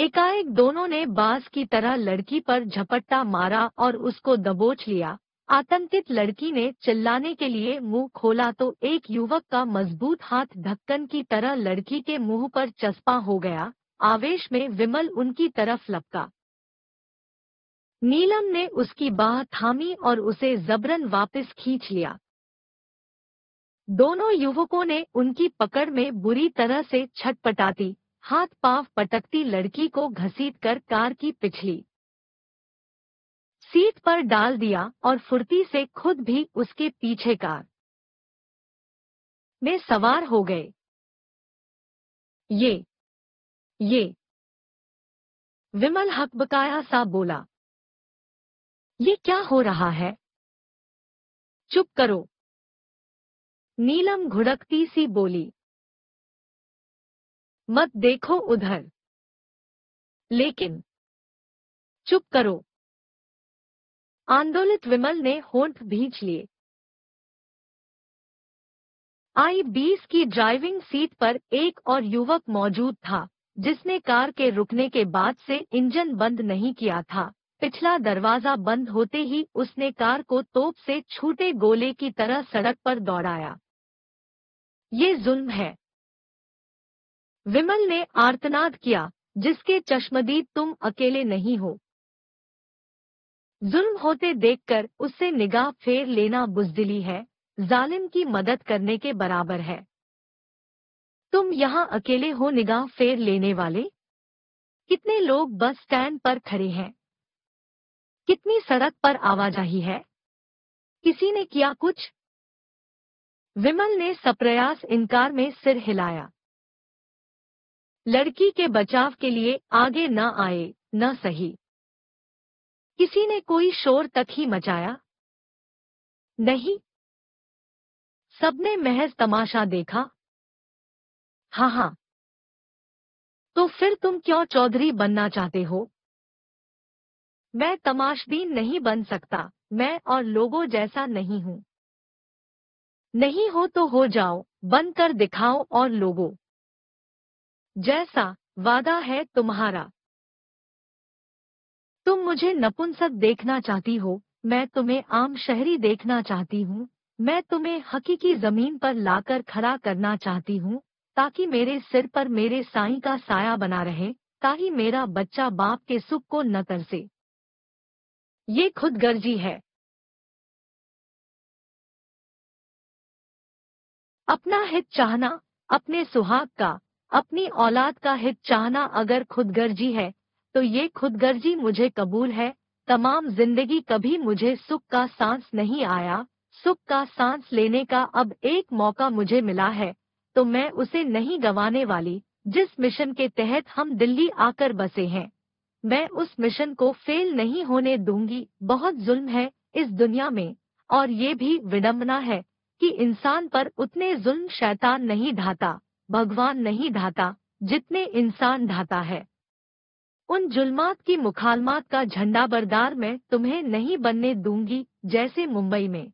एकाएक दोनों ने बाज की तरह लड़की पर झपट्टा मारा और उसको दबोच लिया। आतंकित लड़की ने चिल्लाने के लिए मुंह खोला तो एक युवक का मजबूत हाथ ढक्कन की तरह लड़की के मुंह पर चस्पा हो गया। आवेश में विमल उनकी तरफ लपका। नीलम ने उसकी बाह थामी और उसे जबरन वापस खींच लिया। दोनों युवकों ने उनकी पकड़ में बुरी तरह से छटपटाती, हाथ पांव पटकती लड़की को घसीटकर कार की पिछली सीट पर डाल दिया और फुर्ती से खुद भी उसके पीछे कार में सवार हो गए। ये विमल हकबकाया सा बोला, ये क्या हो रहा है? चुप करो, नीलम घुड़कती सी बोली। मत देखो उधर, लेकिन चुप करो। आंदोलित विमल ने होंठ भींच लिए। I-20 की ड्राइविंग सीट पर एक और युवक मौजूद था जिसने कार के रुकने के बाद से इंजन बंद नहीं किया था। पिछला दरवाजा बंद होते ही उसने कार को तोप से छूटे गोले की तरह सड़क पर दौड़ाया। ये जुल्म है, विमल ने आर्तनाद किया, जिसके चश्मदीद तुम अकेले नहीं हो। जुल्म होते देखकर उससे निगाह फेर लेना बुजदिली है, जालिम की मदद करने के बराबर है। तुम यहाँ अकेले हो निगाह फेर लेने वाले? कितने लोग बस स्टैंड पर खड़े हैं? कितनी सड़क पर आवाजाही है? किसी ने किया कुछ? विमल ने सप्रयास इनकार में सिर हिलाया। लड़की के बचाव के लिए आगे न आए न सही, किसी ने कोई शोर तक ही मचाया? नहीं, सबने महज तमाशा देखा। हाँ, तो फिर तुम क्यों चौधरी बनना चाहते हो? मैं तमाशबीन नहीं बन सकता, मैं और लोगों जैसा नहीं हूँ। नहीं हो तो हो जाओ, बनकर दिखाओ और लोगों जैसा, वादा है तुम्हारा। तुम मुझे नपुंसक देखना चाहती हो, मैं तुम्हें आम शहरी देखना चाहती हूँ। मैं तुम्हें हकीकी जमीन पर लाकर खड़ा करना चाहती हूँ, ताकि मेरे सिर पर मेरे साईं का साया बना रहे, ताकि मेरा बच्चा बाप के सुख को न तरसे। ये खुदगर्जी है। अपना हित चाहना, अपने सुहाग का, अपनी औलाद का हित चाहना अगर खुदगर्जी है तो ये खुदगर्जी मुझे कबूल है। तमाम जिंदगी कभी मुझे सुख का सांस नहीं आया। सुख का सांस लेने का अब एक मौका मुझे मिला है तो मैं उसे नहीं गंवाने वाली। जिस मिशन के तहत हम दिल्ली आकर बसे हैं, मैं उस मिशन को फेल नहीं होने दूंगी। बहुत जुल्म है इस दुनिया में और ये भी विडंबना है कि इंसान पर उतने जुल्म शैतान नहीं ढाता, भगवान नहीं ढाता जितने इंसान ढाता है। उन जुल्मात की मुखालमात का झंडा बरदार मैं तुम्हें नहीं बनने दूंगी। जैसे मुंबई में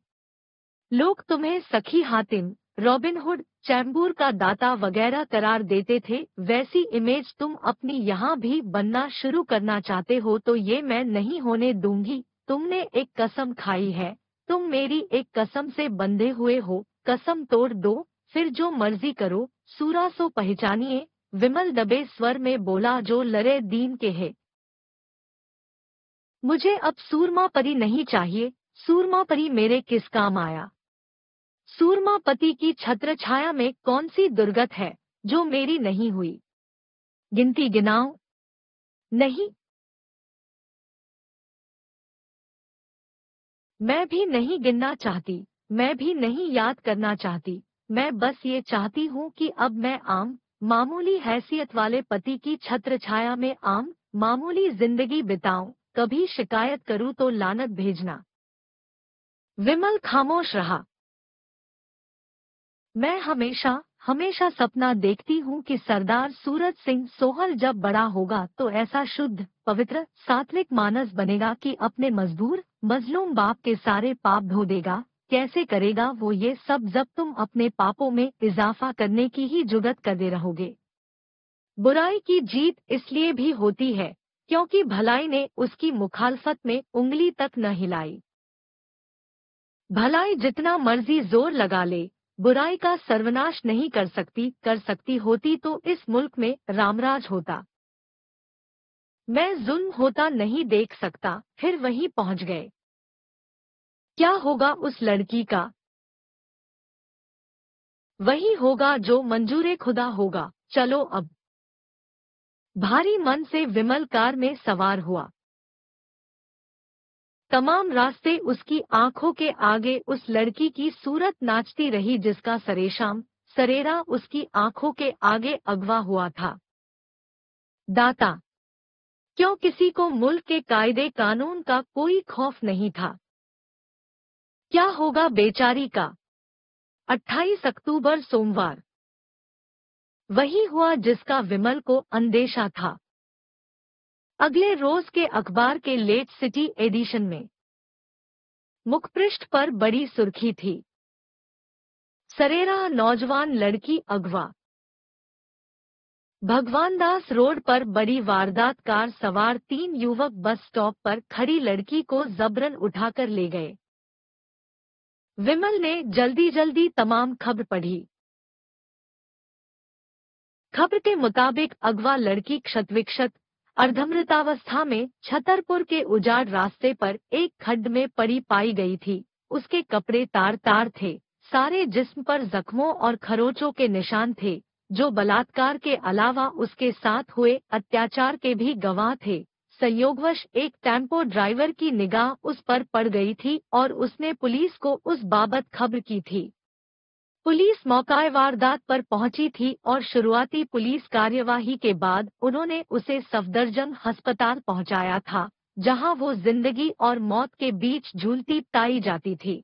लोग तुम्हें सखी हातिम, रॉबिनहुड, चैम्बूर का दाता वगैरह करार देते थे, वैसी इमेज तुम अपनी यहाँ भी बनना शुरू करना चाहते हो तो ये मैं नहीं होने दूंगी। तुमने एक कसम खाई है, तुम मेरी एक कसम से बंधे हुए हो। कसम तोड़ दो, फिर जो मर्जी करो। सूरा सो पहचानिए, विमल दबे स्वर में बोला, जो लरे दीन के है। मुझे अब सूरमा परी नहीं चाहिए। सूरमा परी मेरे किस काम आया? सूरमा पति की छत्र छाया में कौन सी दुर्गत है जो मेरी नहीं हुई? गिनती गिनाओ नहीं। मैं भी नहीं गिनना चाहती, मैं भी नहीं याद करना चाहती। मैं बस ये चाहती हूँ कि अब मैं आम मामूली हैसियत वाले पति की छत्र छाया में आम मामूली जिंदगी बिताऊं। कभी शिकायत करूं तो लानत भेजना। विमल खामोश रहा। मैं हमेशा हमेशा सपना देखती हूँ कि सरदार सूरज सिंह सोहल जब बड़ा होगा तो ऐसा शुद्ध, पवित्र, सात्विक मानस बनेगा कि अपने मजबूर मजलूम बाप के सारे पाप धो देगा। कैसे करेगा वो ये सब, जब तुम अपने पापों में इजाफा करने की ही जुगत करते रहोगे। बुराई की जीत इसलिए भी होती है क्योंकि भलाई ने उसकी मुखालफत में उंगली तक न हिलाई। भलाई जितना मर्जी जोर लगा ले, बुराई का सर्वनाश नहीं कर सकती होती तो इस मुल्क में रामराज होता। मैं जुल्म होता नहीं देख सकता। फिर वहीं पहुंच गए। क्या होगा उस लड़की का? वही होगा जो मंजूरे खुदा होगा। चलो अब। भारी मन से विमल कार में सवार हुआ। तमाम रास्ते उसकी आंखों के आगे उस लड़की की सूरत नाचती रही जिसका सरेशाम सरेरा उसकी आंखों के आगे अगवा हुआ था। दाता, क्यों किसी को मुल्क के कायदे कानून का कोई खौफ नहीं था। क्या होगा बेचारी का? 28 अक्टूबर सोमवार। वही हुआ जिसका विमल को अंदेशा था। अगले रोज के अखबार के लेट सिटी एडिशन में मुखपृष्ठ पर बड़ी सुर्खी थी, सरेरा नौजवान लड़की अगवा। भगवानदास रोड पर बड़ी वारदात। कार सवार 3 युवक बस स्टॉप पर खड़ी लड़की को जबरन उठाकर ले गए। विमल ने जल्दी जल्दी तमाम खबर पढ़ी। खबर के मुताबिक अगवा लड़की क्षतविक्षत अर्धमृतावस्था में छतरपुर के उजाड़ रास्ते पर एक खड्ड में पड़ी पाई गई थी। उसके कपड़े तार तार थे, सारे जिस्म पर जख्मों और खरोचों के निशान थे जो बलात्कार के अलावा उसके साथ हुए अत्याचार के भी गवाह थे। संयोगवश एक टेम्पो ड्राइवर की निगाह उस पर पड़ गई थी और उसने पुलिस को उस बाबत खबर की थी। पुलिस मौके वारदात पर पहुंची थी और शुरुआती पुलिस कार्यवाही के बाद उन्होंने उसे सफदरजंग अस्पताल पहुंचाया था, जहां वो जिंदगी और मौत के बीच झूलती पाई जाती थी।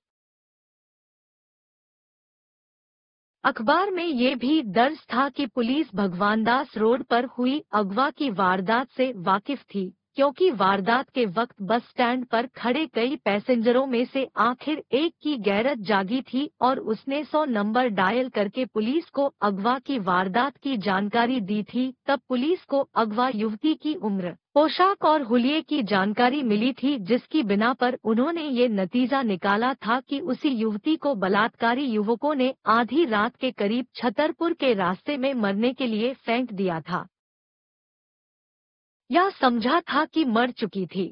अखबार में ये भी दर्ज था कि पुलिस भगवानदास रोड पर हुई अगवा की वारदात से वाकिफ थी, क्योंकि वारदात के वक्त बस स्टैंड पर खड़े कई पैसेंजरों में से आखिर एक की गैरत जागी थी और उसने 100 नंबर डायल करके पुलिस को अगवा की वारदात की जानकारी दी थी। तब पुलिस को अगवा युवती की उम्र, पोशाक और हुलिये की जानकारी मिली थी, जिसकी बिना पर उन्होंने ये नतीजा निकाला था कि उसी युवती को बलात्कारी युवकों ने आधी रात के करीब छतरपुर के रास्ते में मरने के लिए फेंक दिया था या समझा था कि मर चुकी थी।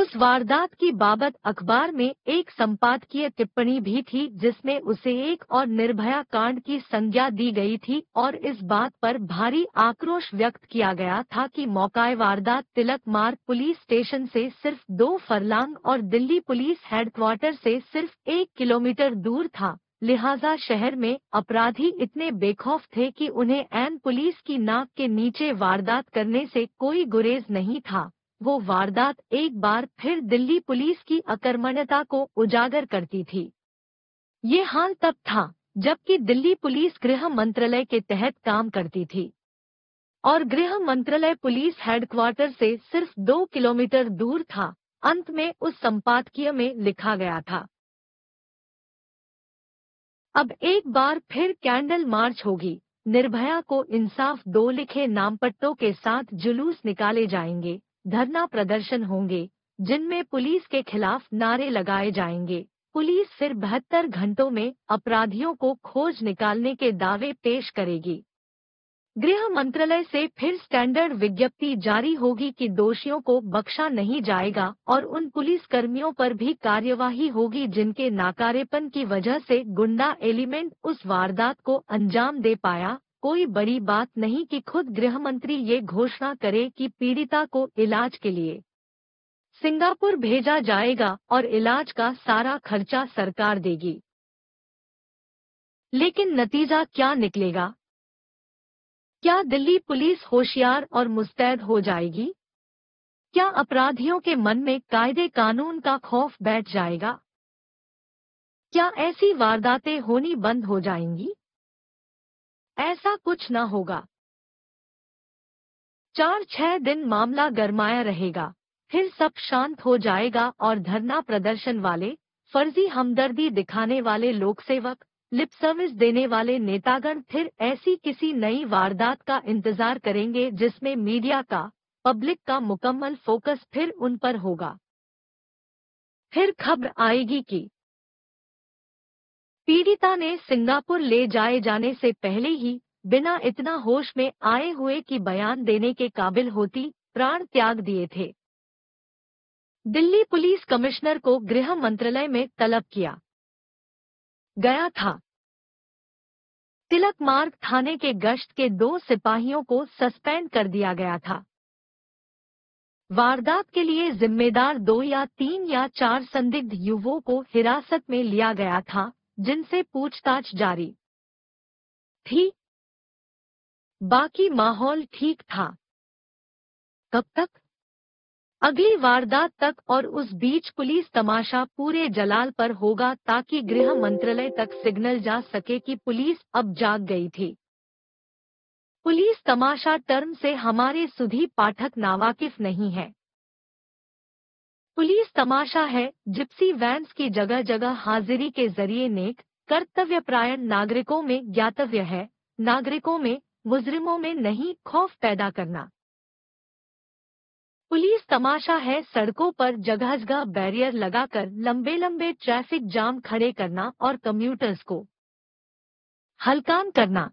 उस वारदात की बाबत अखबार में एक संपादकीय टिप्पणी भी थी, जिसमें उसे एक और निर्भया कांड की संज्ञा दी गई थी और इस बात पर भारी आक्रोश व्यक्त किया गया था कि मौके वारदात तिलक मार्ग पुलिस स्टेशन से सिर्फ 2 फरलांग और दिल्ली पुलिस हेडक्वार्टर से सिर्फ 1 किलोमीटर दूर था, लिहाजा शहर में अपराधी इतने बेखौफ थे कि उन्हें ऐन पुलिस की नाक के नीचे वारदात करने से कोई गुरेज नहीं था। वो वारदात एक बार फिर दिल्ली पुलिस की अकर्मण्यता को उजागर करती थी। ये हाल तब था जबकि दिल्ली पुलिस गृह मंत्रालय के तहत काम करती थी और गृह मंत्रालय पुलिस हेडक्वार्टर से सिर्फ 2 किलोमीटर दूर था। अंत में उस संपादकीय में लिखा गया था, अब एक बार फिर कैंडल मार्च होगी, निर्भया को इंसाफ दो लिखे नामपट्टों के साथ जुलूस निकाले जाएंगे, धरना प्रदर्शन होंगे जिनमें पुलिस के खिलाफ नारे लगाए जाएंगे। पुलिस फिर 72 घंटों में अपराधियों को खोज निकालने के दावे पेश करेगी। गृह मंत्रालय से फिर स्टैंडर्ड विज्ञप्ति जारी होगी कि दोषियों को बख्शा नहीं जाएगा और उन पुलिस कर्मियों पर भी कार्यवाही होगी जिनके नाकारेपन की वजह से गुंडा एलिमेंट उस वारदात को अंजाम दे पाया। कोई बड़ी बात नहीं कि खुद गृह मंत्री ये घोषणा करे कि पीड़िता को इलाज के लिए सिंगापुर भेजा जाएगा और इलाज का सारा खर्चा सरकार देगी। लेकिन नतीजा क्या निकलेगा? क्या दिल्ली पुलिस होशियार और मुस्तैद हो जाएगी? क्या अपराधियों के मन में कायदे कानून का खौफ बैठ जाएगा? क्या ऐसी वारदातें होनी बंद हो जाएंगी? ऐसा कुछ न होगा। 4-6 दिन मामला गरमाया रहेगा, फिर सब शांत हो जाएगा और धरना प्रदर्शन वाले, फर्जी हमदर्दी दिखाने वाले लोकसेवक, लिप सर्विस देने वाले नेतागण फिर ऐसी किसी नई वारदात का इंतजार करेंगे जिसमें मीडिया का, पब्लिक का मुकम्मल फोकस फिर उन पर होगा। फिर खबर आएगी कि पीड़िता ने सिंगापुर ले जाए जाने से पहले ही बिना इतना होश में आए हुए कि बयान देने के काबिल होती प्राण त्याग दिए थे। दिल्ली पुलिस कमिश्नर को गृह मंत्रालय में तलब किया गया था। तिलक मार्ग थाने के गश्त के 2 सिपाहियों को सस्पेंड कर दिया गया था। वारदात के लिए जिम्मेदार 2 या 3 या 4 संदिग्ध युवकों को हिरासत में लिया गया था, जिनसे पूछताछ जारी थी। बाकी माहौल ठीक था। कब तक? अगली वारदात तक, और उस बीच पुलिस तमाशा पूरे जलाल पर होगा ताकि गृह मंत्रालय तक सिग्नल जा सके कि पुलिस अब जाग गई थी। पुलिस तमाशा टर्म से हमारे सुधी पाठक नावाकिफ नहीं है। पुलिस तमाशा है जिप्सी वैन्स की जगह जगह हाजिरी के जरिए नेक कर्तव्यपरायण नागरिकों में ज्ञातव्य है, नागरिकों में, मुजरिमों में नहीं, खौफ पैदा करना। पुलिस तमाशा है सड़कों पर जगह जगह बैरियर लगाकर लंबे लंबे ट्रैफिक जाम खड़े करना और कम्यूटर्स को हलकान करना।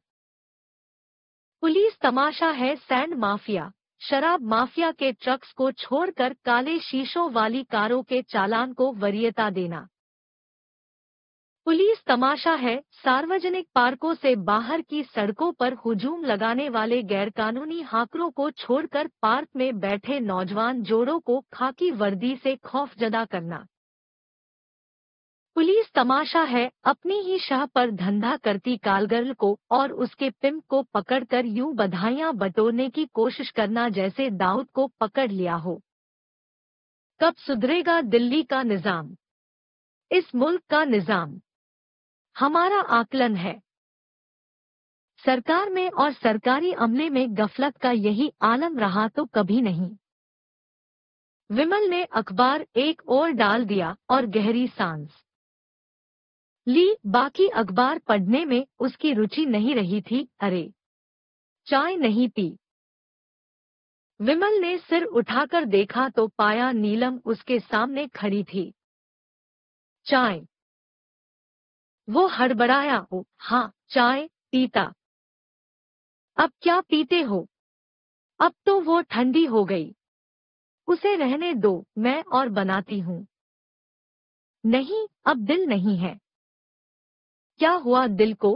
पुलिस तमाशा है सैंड माफिया, शराब माफिया के ट्रक्स को छोड़कर काले शीशों वाली कारों के चालान को वरीयता देना। पुलिस तमाशा है सार्वजनिक पार्कों से बाहर की सड़कों पर हुजूम लगाने वाले गैरकानूनी हाकरों को छोड़कर पार्क में बैठे नौजवान जोड़ों को खाकी वर्दी से खौफजदा करना। पुलिस तमाशा है अपनी ही शाह पर धंधा करती कालगर्ल को और उसके पिम्प को पकड़कर यूं बधाइयां बटोरने की कोशिश करना जैसे दाऊद को पकड़ लिया हो। कब सुधरेगा दिल्ली का निज़ाम, इस मुल्क का निज़ाम? हमारा आकलन है सरकार में और सरकारी अमले में गफलत का यही आलम रहा तो कभी नहीं। विमल ने अखबार एक ओर डाल दिया और गहरी सांस ली। बाकी अखबार पढ़ने में उसकी रुचि नहीं रही थी। अरे चाय नहीं पी? विमल ने सिर उठाकर देखा तो पाया नीलम उसके सामने खड़ी थी। चाय? वो हड़बड़ाया। ओ हाँ, चाय पीता। अब क्या पीते हो? अब तो वो ठंडी हो गई, उसे रहने दो, मैं और बनाती हूँ। नहीं, अब दिल नहीं है। क्या हुआ दिल को?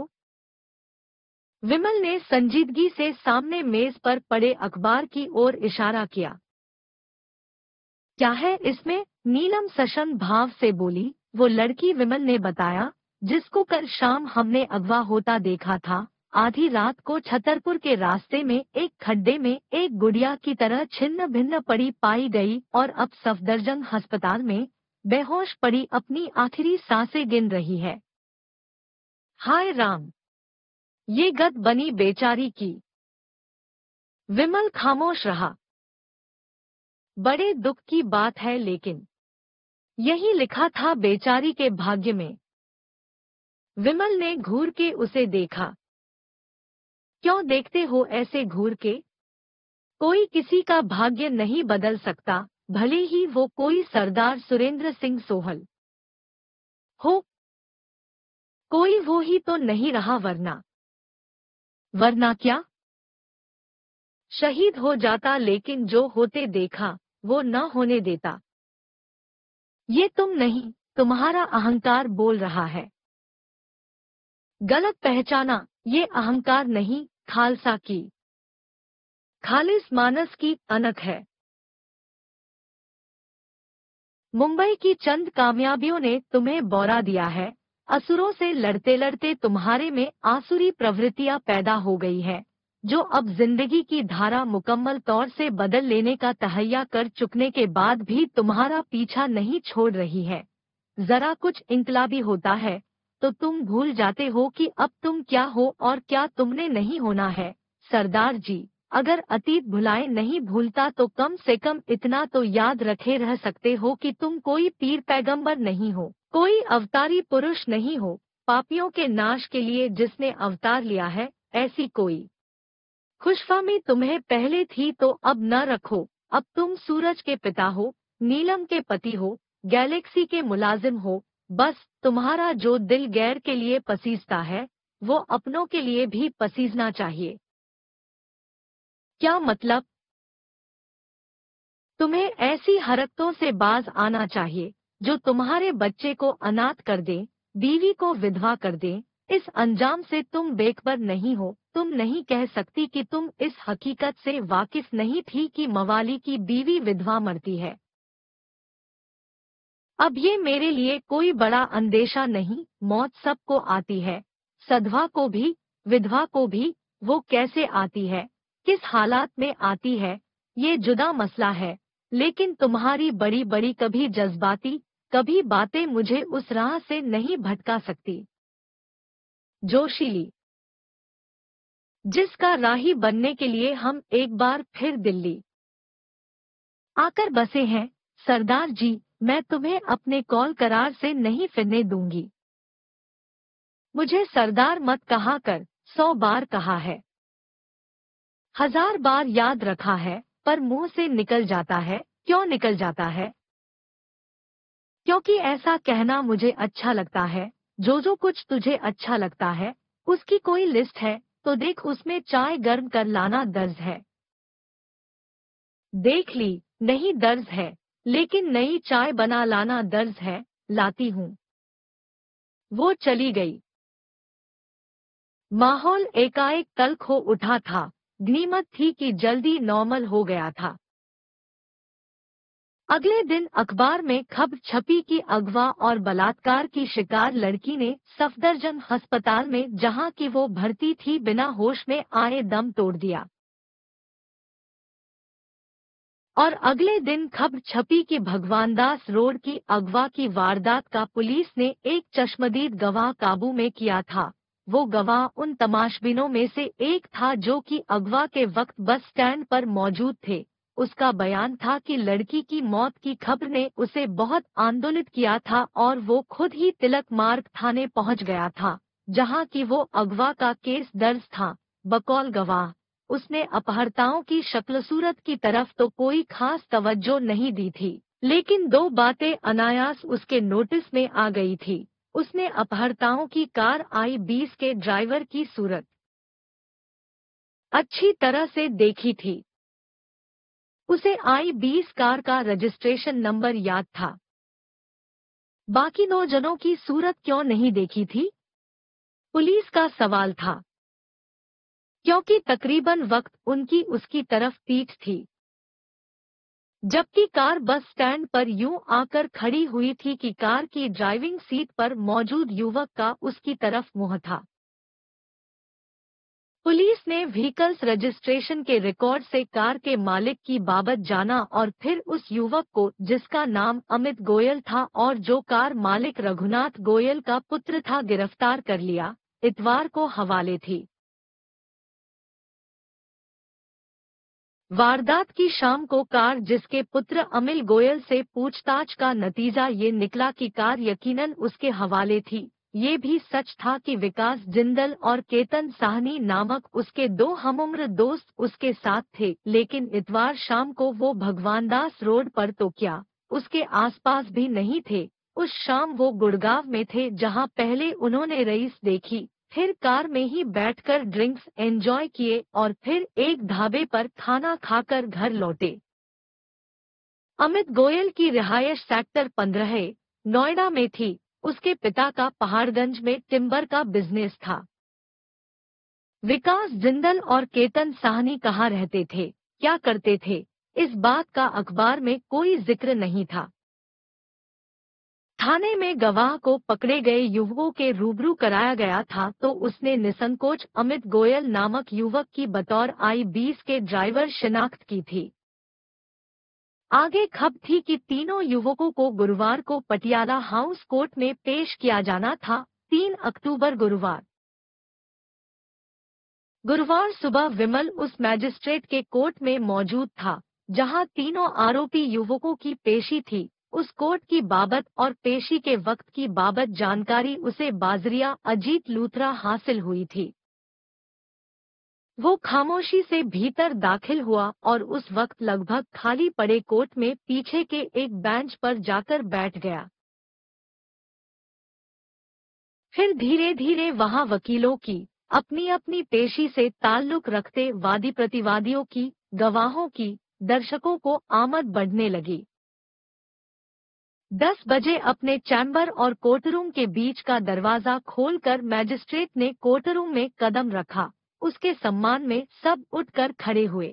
विमल ने संजीदगी से सामने मेज पर पड़े अखबार की ओर इशारा किया। क्या है इसमें? नीलम सशन भाव से बोली। वो लड़की विमल ने बताया जिसको कल शाम हमने अगवा होता देखा था, आधी रात को छतरपुर के रास्ते में एक खड्डे में एक गुड़िया की तरह छिन्न भिन्न पड़ी पाई गई और अब सफदरजंग अस्पताल में बेहोश पड़ी अपनी आखिरी सांसें गिन रही है। हाय राम, ये गत बनी बेचारी की। विमल खामोश रहा। बड़े दुख की बात है, लेकिन यही लिखा था बेचारी के भाग्य में। विमल ने घूर के उसे देखा। क्यों देखते हो ऐसे घूर के? कोई किसी का भाग्य नहीं बदल सकता, भले ही वो कोई सरदार सुरेंद्र सिंह सोहल हो। कोई वो ही तो नहीं रहा, वरना वरना क्या? शहीद हो जाता, लेकिन जो होते देखा वो न होने देता। ये तुम नहीं, तुम्हारा अहंकार बोल रहा है। गलत पहचाना, ये अहंकार नहीं, खालसा की, खालिस मानस की अनक है। मुंबई की चंद कामयाबियों ने तुम्हें बौरा दिया है। असुरों से लड़ते लड़ते तुम्हारे में आसुरी प्रवृत्तियां पैदा हो गई है, जो अब जिंदगी की धारा मुकम्मल तौर से बदल लेने का तहैया कर चुकने के बाद भी तुम्हारा पीछा नहीं छोड़ रही है। जरा कुछ इंकलाबी होता है तो तुम भूल जाते हो कि अब तुम क्या हो और क्या तुमने नहीं होना है। सरदार जी, अगर अतीत भुलाए नहीं भूलता तो कम से कम इतना तो याद रखे रह सकते हो कि तुम कोई पीर पैगंबर नहीं हो, कोई अवतारी पुरुष नहीं हो। पापियों के नाश के लिए जिसने अवतार लिया है, ऐसी कोई खुशफहमी तुम्हें पहले थी तो अब न रखो। अब तुम सूरज के पिता हो, नीलम के पति हो, गैलेक्सी के मुलाजिम हो, बस तुम्हारा जो दिल गैर के लिए पसीजता है वो अपनों के लिए भी पसीजना चाहिए। क्या मतलब? तुम्हें ऐसी हरकतों से बाज आना चाहिए जो तुम्हारे बच्चे को अनाथ कर दें, बीवी को विधवा कर दें। इस अंजाम से तुम बेखबर नहीं हो। तुम नहीं कह सकती कि तुम इस हकीकत से वाकिफ नहीं थी कि मवाली की बीवी विधवा मरती है। अब ये मेरे लिए कोई बड़ा अंदेशा नहीं, मौत सबको आती है, सधवा को भी विधवा को भी। वो कैसे आती है, किस हालात में आती है, ये जुदा मसला है। लेकिन तुम्हारी बड़ी बड़ी कभी जज्बाती कभी बातें मुझे उस राह से नहीं भटका सकती। जोशीली, जिसका राही बनने के लिए हम एक बार फिर दिल्ली आकर बसे हैं। सरदार जी, मैं तुम्हें अपने कौल करार से नहीं फिरने दूंगी। मुझे सरदार मत कहा कर, 100 बार कहा है, 1000 बार याद रखा है, पर मुंह से निकल जाता है। क्यों निकल जाता है? क्योंकि ऐसा कहना मुझे अच्छा लगता है। जो कुछ तुझे अच्छा लगता है उसकी कोई लिस्ट है तो देख, उसमें चाय गर्म कर लाना दर्ज है। देख ली? नहीं दर्ज है, लेकिन नई चाय बना लाना दर्ज है। लाती हूँ। वो चली गई। माहौल एकाएक तल्ख हो उठा था। गनीमत थी कि जल्दी नॉर्मल हो गया था। अगले दिन अखबार में खबर छपी कि अगवा और बलात्कार की शिकार लड़की ने सफदरजंग अस्पताल में, जहां की वो भर्ती थी, बिना होश में आए दम तोड़ दिया। और अगले दिन खबर छपी कि भगवानदास रोड की अगवा की वारदात का पुलिस ने एक चश्मदीद गवाह काबू में किया था। वो गवाह उन तमाशबिनों में से एक था जो कि अगवा के वक्त बस स्टैंड पर मौजूद थे। उसका बयान था कि लड़की की मौत की खबर ने उसे बहुत आंदोलित किया था और वो खुद ही तिलक मार्ग थाने पहुंच गया था, जहां कि वो अगवा का केस दर्ज था। बकौल गवाह उसने अपहर्ताओं की शक्ल सूरत की तरफ तो कोई खास तवज्जो नहीं दी थी, लेकिन 2 बातें अनायास उसके नोटिस में आ गई थी। उसने अपहर्ताओं की कार I-20 के ड्राइवर की सूरत अच्छी तरह से देखी थी। उसे I-20 कार का रजिस्ट्रेशन नंबर याद था। बाकी 9 जनों की सूरत क्यों नहीं देखी थी, पुलिस का सवाल था, क्योंकि तकरीबन वक्त उनकी उसकी तरफ पीठ थी, जबकि कार बस स्टैंड पर यूं आकर खड़ी हुई थी कि कार की ड्राइविंग सीट पर मौजूद युवक का उसकी तरफ मुंह था। पुलिस ने व्हीकल्स रजिस्ट्रेशन के रिकॉर्ड से कार के मालिक की बाबत जाना और फिर उस युवक को, जिसका नाम अमित गोयल था और जो कार मालिक रघुनाथ गोयल का पुत्र था, गिरफ्तार कर लिया। इतवार को हवाले थी। वारदात की शाम को कार, जिसके पुत्र अमिल गोयल से पूछताछ का नतीजा ये निकला कि कार यकीनन उसके हवाले थी। ये भी सच था कि विकास जिंदल और केतन साहनी नामक उसके 2 हम उम्र दोस्त उसके साथ थे, लेकिन इतवार शाम को वो भगवानदास रोड पर तो क्या उसके आसपास भी नहीं थे। उस शाम वो गुड़गांव में थे, जहां पहले उन्होंने रईस देखी, फिर कार में ही बैठकर ड्रिंक्स एंजॉय किए और फिर एक ढाबे पर खाना खाकर घर लौटे। अमित गोयल की रिहायश सेक्टर 15 नोएडा में थी। उसके पिता का पहाड़गंज में टिम्बर का बिजनेस था। विकास जिंदल और केतन साहनी कहाँ रहते थे, क्या करते थे, इस बात का अखबार में कोई जिक्र नहीं था। थाने में गवाह को पकड़े गए युवकों के रूबरू कराया गया था तो उसने निसंकोच अमित गोयल नामक युवक की बतौर I-20 के ड्राइवर शिनाख्त की थी। आगे खबर थी कि तीनों युवकों को गुरुवार को पटियाला हाउस कोर्ट में पेश किया जाना था। 3 अक्टूबर गुरुवार सुबह विमल उस मैजिस्ट्रेट के कोर्ट में मौजूद था जहां तीनों आरोपी युवकों की पेशी थी। उस कोर्ट की बाबत और पेशी के वक्त की बाबत जानकारी उसे बाजरिया अजीत लूथरा हासिल हुई थी। वो खामोशी से भीतर दाखिल हुआ और उस वक्त लगभग खाली पड़े कोर्ट में पीछे के एक बेंच पर जाकर बैठ गया। फिर धीरे धीरे वहां वकीलों की, अपनी अपनी पेशी से ताल्लुक रखते वादी प्रतिवादियों की, गवाहों की, दर्शकों को आमद बढ़ने लगी। 10 बजे अपने चैम्बर और कोर्टरूम के बीच का दरवाजा खोलकर मैजिस्ट्रेट ने कोर्टरूम में कदम रखा। उसके सम्मान में सब उठकर खड़े हुए।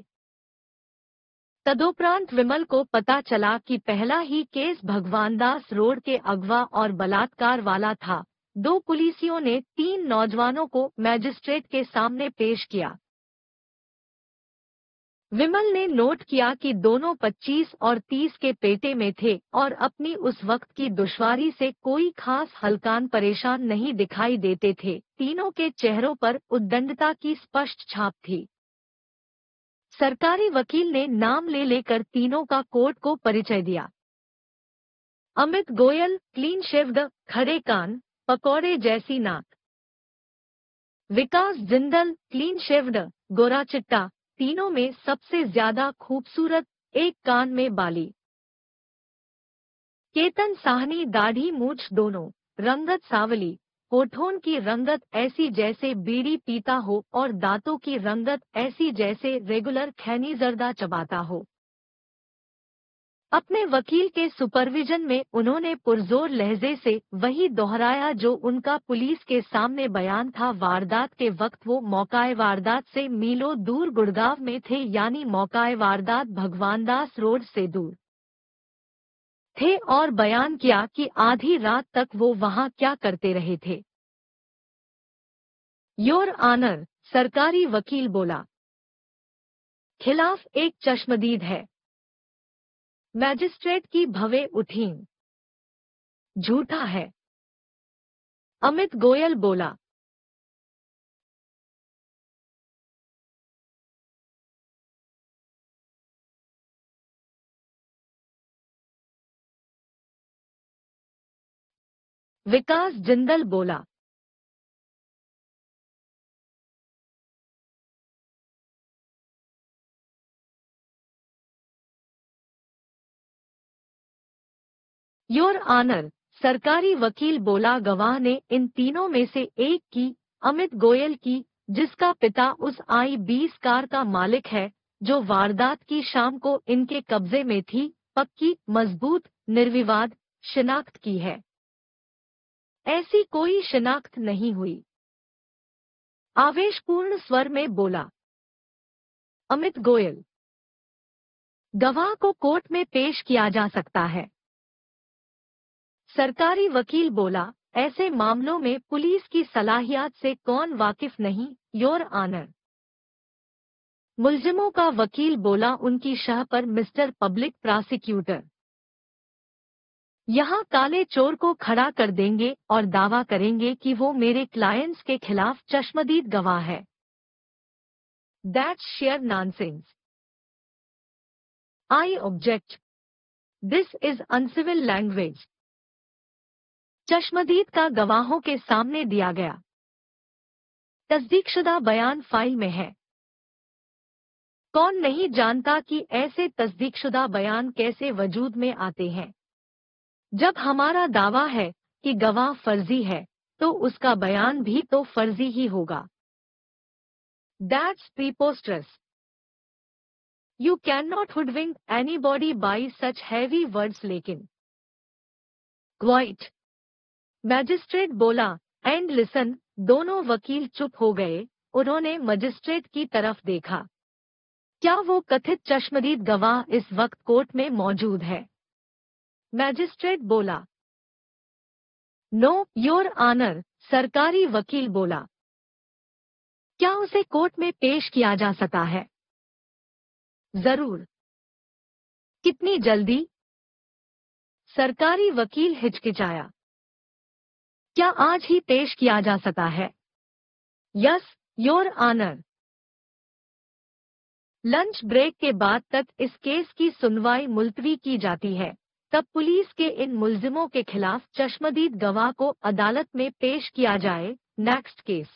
तदोपरांत विमल को पता चला कि पहला ही केस भगवानदास रोड के अगवा और बलात्कार वाला था। 2 पुलिसियों ने 3 नौजवानों को मैजिस्ट्रेट के सामने पेश किया। विमल ने नोट किया कि दोनों 25 और 30 के पेटे में थे और अपनी उस वक्त की दुश्वारी से कोई खास हलकान परेशान नहीं दिखाई देते थे। तीनों के चेहरों पर उद्दंडता की स्पष्ट छाप थी। सरकारी वकील ने नाम ले लेकर तीनों का कोर्ट को परिचय दिया। अमित गोयल, क्लीन शेव्ड, खड़े कान, पकौड़े जैसी नाक। विकास जिंदल, क्लीन शेव्ड, गोरा चिट्टा, तीनों में सबसे ज्यादा खूबसूरत, एक कान में बाली। केतन साहनी, दाढ़ी मूछ, दोनों रंगत सांवली, होठों की रंगत ऐसी जैसे बीड़ी पीता हो और दांतों की रंगत ऐसी जैसे रेगुलर खैनी जर्दा चबाता हो। अपने वकील के सुपरविजन में उन्होंने पुरजोर लहजे से वही दोहराया जो उनका पुलिस के सामने बयान था। वारदात के वक्त वो मौकाए वारदात से मीलों दूर गुड़गांव में थे, यानी मौकाए वारदात भगवानदास रोड से दूर थे, और बयान किया कि आधी रात तक वो वहां क्या करते रहे थे। योर आनर, सरकारी वकील बोला, खिलाफ एक चश्मदीद है। मैजिस्ट्रेट की भवें उठीं। झूठा है, अमित गोयल बोला। विकास जिंदल बोला। योर आनर, सरकारी वकील बोला, गवाह ने इन तीनों में से एक की, अमित गोयल की, जिसका पिता उस I-20 कार का मालिक है जो वारदात की शाम को इनके कब्जे में थी, पक्की, मजबूत, निर्विवाद शिनाख्त की है। ऐसी कोई शिनाख्त नहीं हुई, आवेशपूर्ण स्वर में बोला अमित गोयल। गवाह को कोर्ट में पेश किया जा सकता है, सरकारी वकील बोला। ऐसे मामलों में पुलिस की सलाहियत से कौन वाकिफ नहीं, योर आनर। मुल्जिमों का वकील बोला, उनकी शह पर मिस्टर पब्लिक प्रोसिक्यूटर। यहाँ काले चोर को खड़ा कर देंगे और दावा करेंगे कि वो मेरे क्लाइंट्स के खिलाफ चश्मदीद गवाह है। That's sheer nonsense. I object. This is uncivil language. चश्मदीद का गवाहों के सामने दिया गया तस्दीकशुदा बयान फाइल में है। कौन नहीं जानता कि ऐसे तस्दीकशुदा बयान कैसे वजूद में आते हैं। जब हमारा दावा है कि गवाह फर्जी है तो उसका बयान भी तो फर्जी ही होगा। That's preposterous. You can not hoodwink anybody by such heavy words. लेकिन क्वाइट, मैजिस्ट्रेट बोला, एंड लिसन। दोनों वकील चुप हो गए। उन्होंने मजिस्ट्रेट की तरफ देखा। क्या वो कथित चश्मदीद गवाह इस वक्त कोर्ट में मौजूद है? मैजिस्ट्रेट बोला। नो योर आनर, सरकारी वकील बोला। क्या उसे कोर्ट में पेश किया जा सकता है? जरूर। कितनी जल्दी? सरकारी वकील हिचकिचाया। क्या आज ही पेश किया जा सकता है? Yes your honour. Lunch break के बाद तक इस केस की सुनवाई मुलतवी की जाती है। तब पुलिस के इन मुल्जिमों के खिलाफ चश्मदीद गवाह को अदालत में पेश किया जाए। Next case.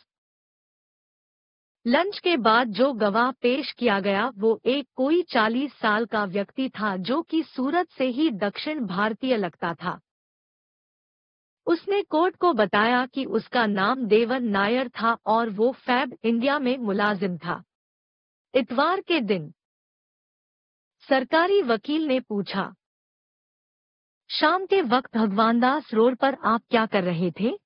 लंच के बाद जो गवाह पेश किया गया वो एक कोई 40 साल का व्यक्ति था जो कि सूरत से ही दक्षिण भारतीय लगता था। उसने कोर्ट को बताया कि उसका नाम देवन नायर था और वो फैब इंडिया में मुलाजिम था। इतवार के दिन सरकारी वकील ने पूछा, शाम के वक्त भगवानदास रोड पर आप क्या कर रहे थे?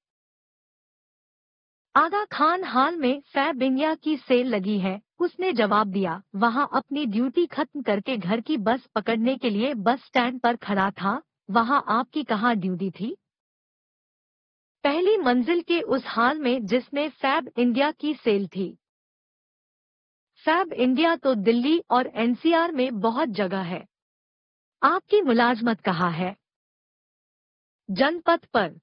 आगा खान हाल में फैब इंडिया की सेल लगी है, उसने जवाब दिया। वहां अपनी ड्यूटी खत्म करके घर की बस पकड़ने के लिए बस स्टैंड पर खड़ा था। वहां आपकी कहाँ ड्यूटी थी? पहली मंजिल के उस हाल में जिसमें फैब इंडिया की सेल थी। फैब इंडिया तो दिल्ली और एनसीआर में बहुत जगह है। आपकी मुलाजमत कहाँ है? जनपथ पर।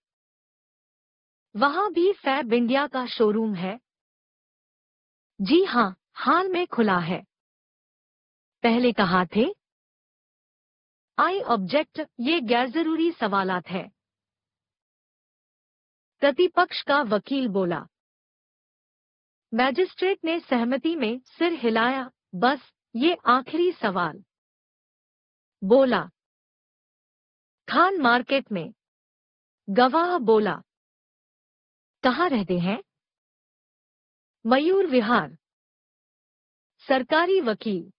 वहाँ भी फैब इंडिया का शोरूम है? जी हाँ, हाल में खुला है। पहले कहाँ थे? आई ऑब्जेक्ट, ये गैरजरूरी सवालात है, प्रतिपक्ष का वकील बोला। मैजिस्ट्रेट ने सहमति में सिर हिलाया। बस ये आखिरी सवाल, बोला। खान मार्केट में। गवाह बोला, कहाँ रहते हैं? मयूर विहार। सरकारी वकील,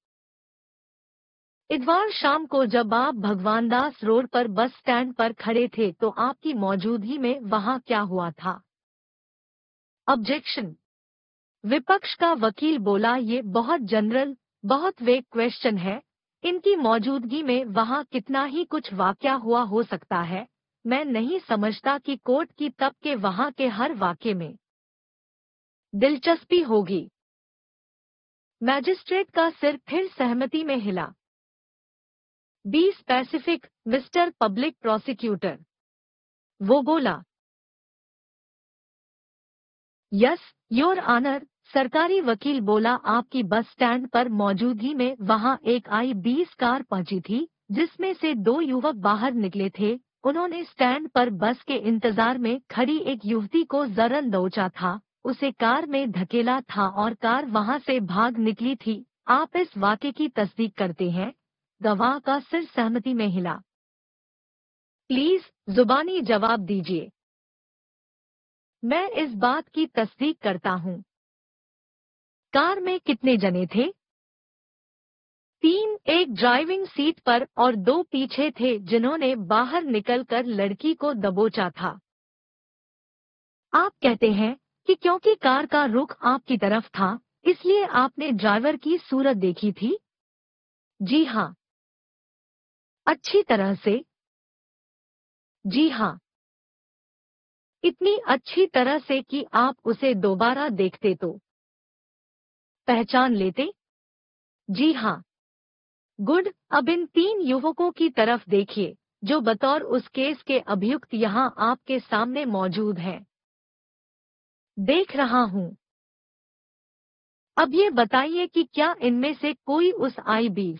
इतवार शाम को जब आप भगवानदास रोड पर बस स्टैंड पर खड़े थे तो आपकी मौजूदगी में वहाँ क्या हुआ था? ऑब्जेक्शन, विपक्ष का वकील बोला, ये बहुत जनरल, बहुत वेग क्वेश्चन है। इनकी मौजूदगी में वहाँ कितना ही कुछ वाकया हुआ हो सकता है। मैं नहीं समझता कि कोर्ट की तब के वहाँ के हर वाक़े में दिलचस्पी होगी। मैजिस्ट्रेट का सिर फिर सहमति में हिला। Be specific, mister public prosecutor, वो बोला। यस योर आनर, सरकारी वकील बोला। आपकी बस स्टैंड पर मौजूदगी में वहाँ एक I-20 कार पहुँची थी जिसमें से 2 युवक बाहर निकले थे। उन्होंने स्टैंड पर बस के इंतजार में खड़ी एक युवती को जरन दौचा था, उसे कार में धकेला था और कार वहां से भाग निकली थी। आप इस वाक़े की तस्दीक करते हैं? गवाह का सिर सहमति में हिला। प्लीज जुबानी जवाब दीजिए। मैं इस बात की तस्दीक करता हूँ। कार में कितने जने थे? 3, एक ड्राइविंग सीट पर और 2 पीछे थे जिन्होंने बाहर निकलकर लड़की को दबोचा था। आप कहते हैं कि क्योंकि कार का रुख आपकी तरफ था इसलिए आपने ड्राइवर की सूरत देखी थी? जी हाँ। अच्छी तरह से? जी हाँ, इतनी अच्छी तरह से कि आप उसे दोबारा देखते तो पहचान लेते? जी हाँ। गुड, अब इन 3 युवकों की तरफ देखिए जो बतौर उस केस के अभियुक्त यहाँ आपके सामने मौजूद हैं। देख रहा हूँ। अब ये बताइए कि क्या इनमें से कोई उस I-20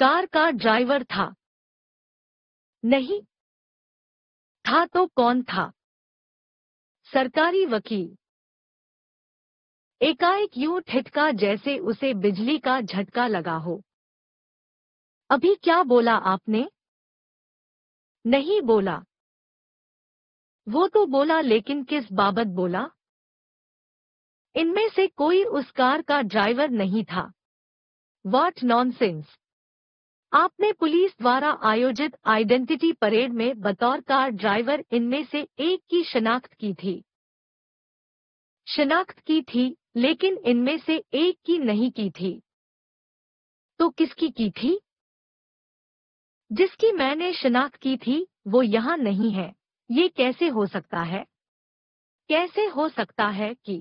कार का ड्राइवर था? नहीं था तो कौन था? सरकारी वकील, एकाएक यूं ठिठका जैसे उसे बिजली का झटका लगा हो। अभी क्या बोला आपने? नहीं बोला। वो तो बोला, लेकिन किस बाबत बोला? इनमें से कोई उस कार का ड्राइवर नहीं था। What nonsense! आपने पुलिस द्वारा आयोजित आइडेंटिटी परेड में बतौर कार ड्राइवर इनमें से एक की शिनाख्त की थी। शिनाख्त की थी लेकिन इनमें से एक की नहीं की थी। तो किसकी की थी? जिसकी मैंने शिनाख्त की थी वो यहाँ नहीं है। ये कैसे हो सकता है? कैसे हो सकता है कि?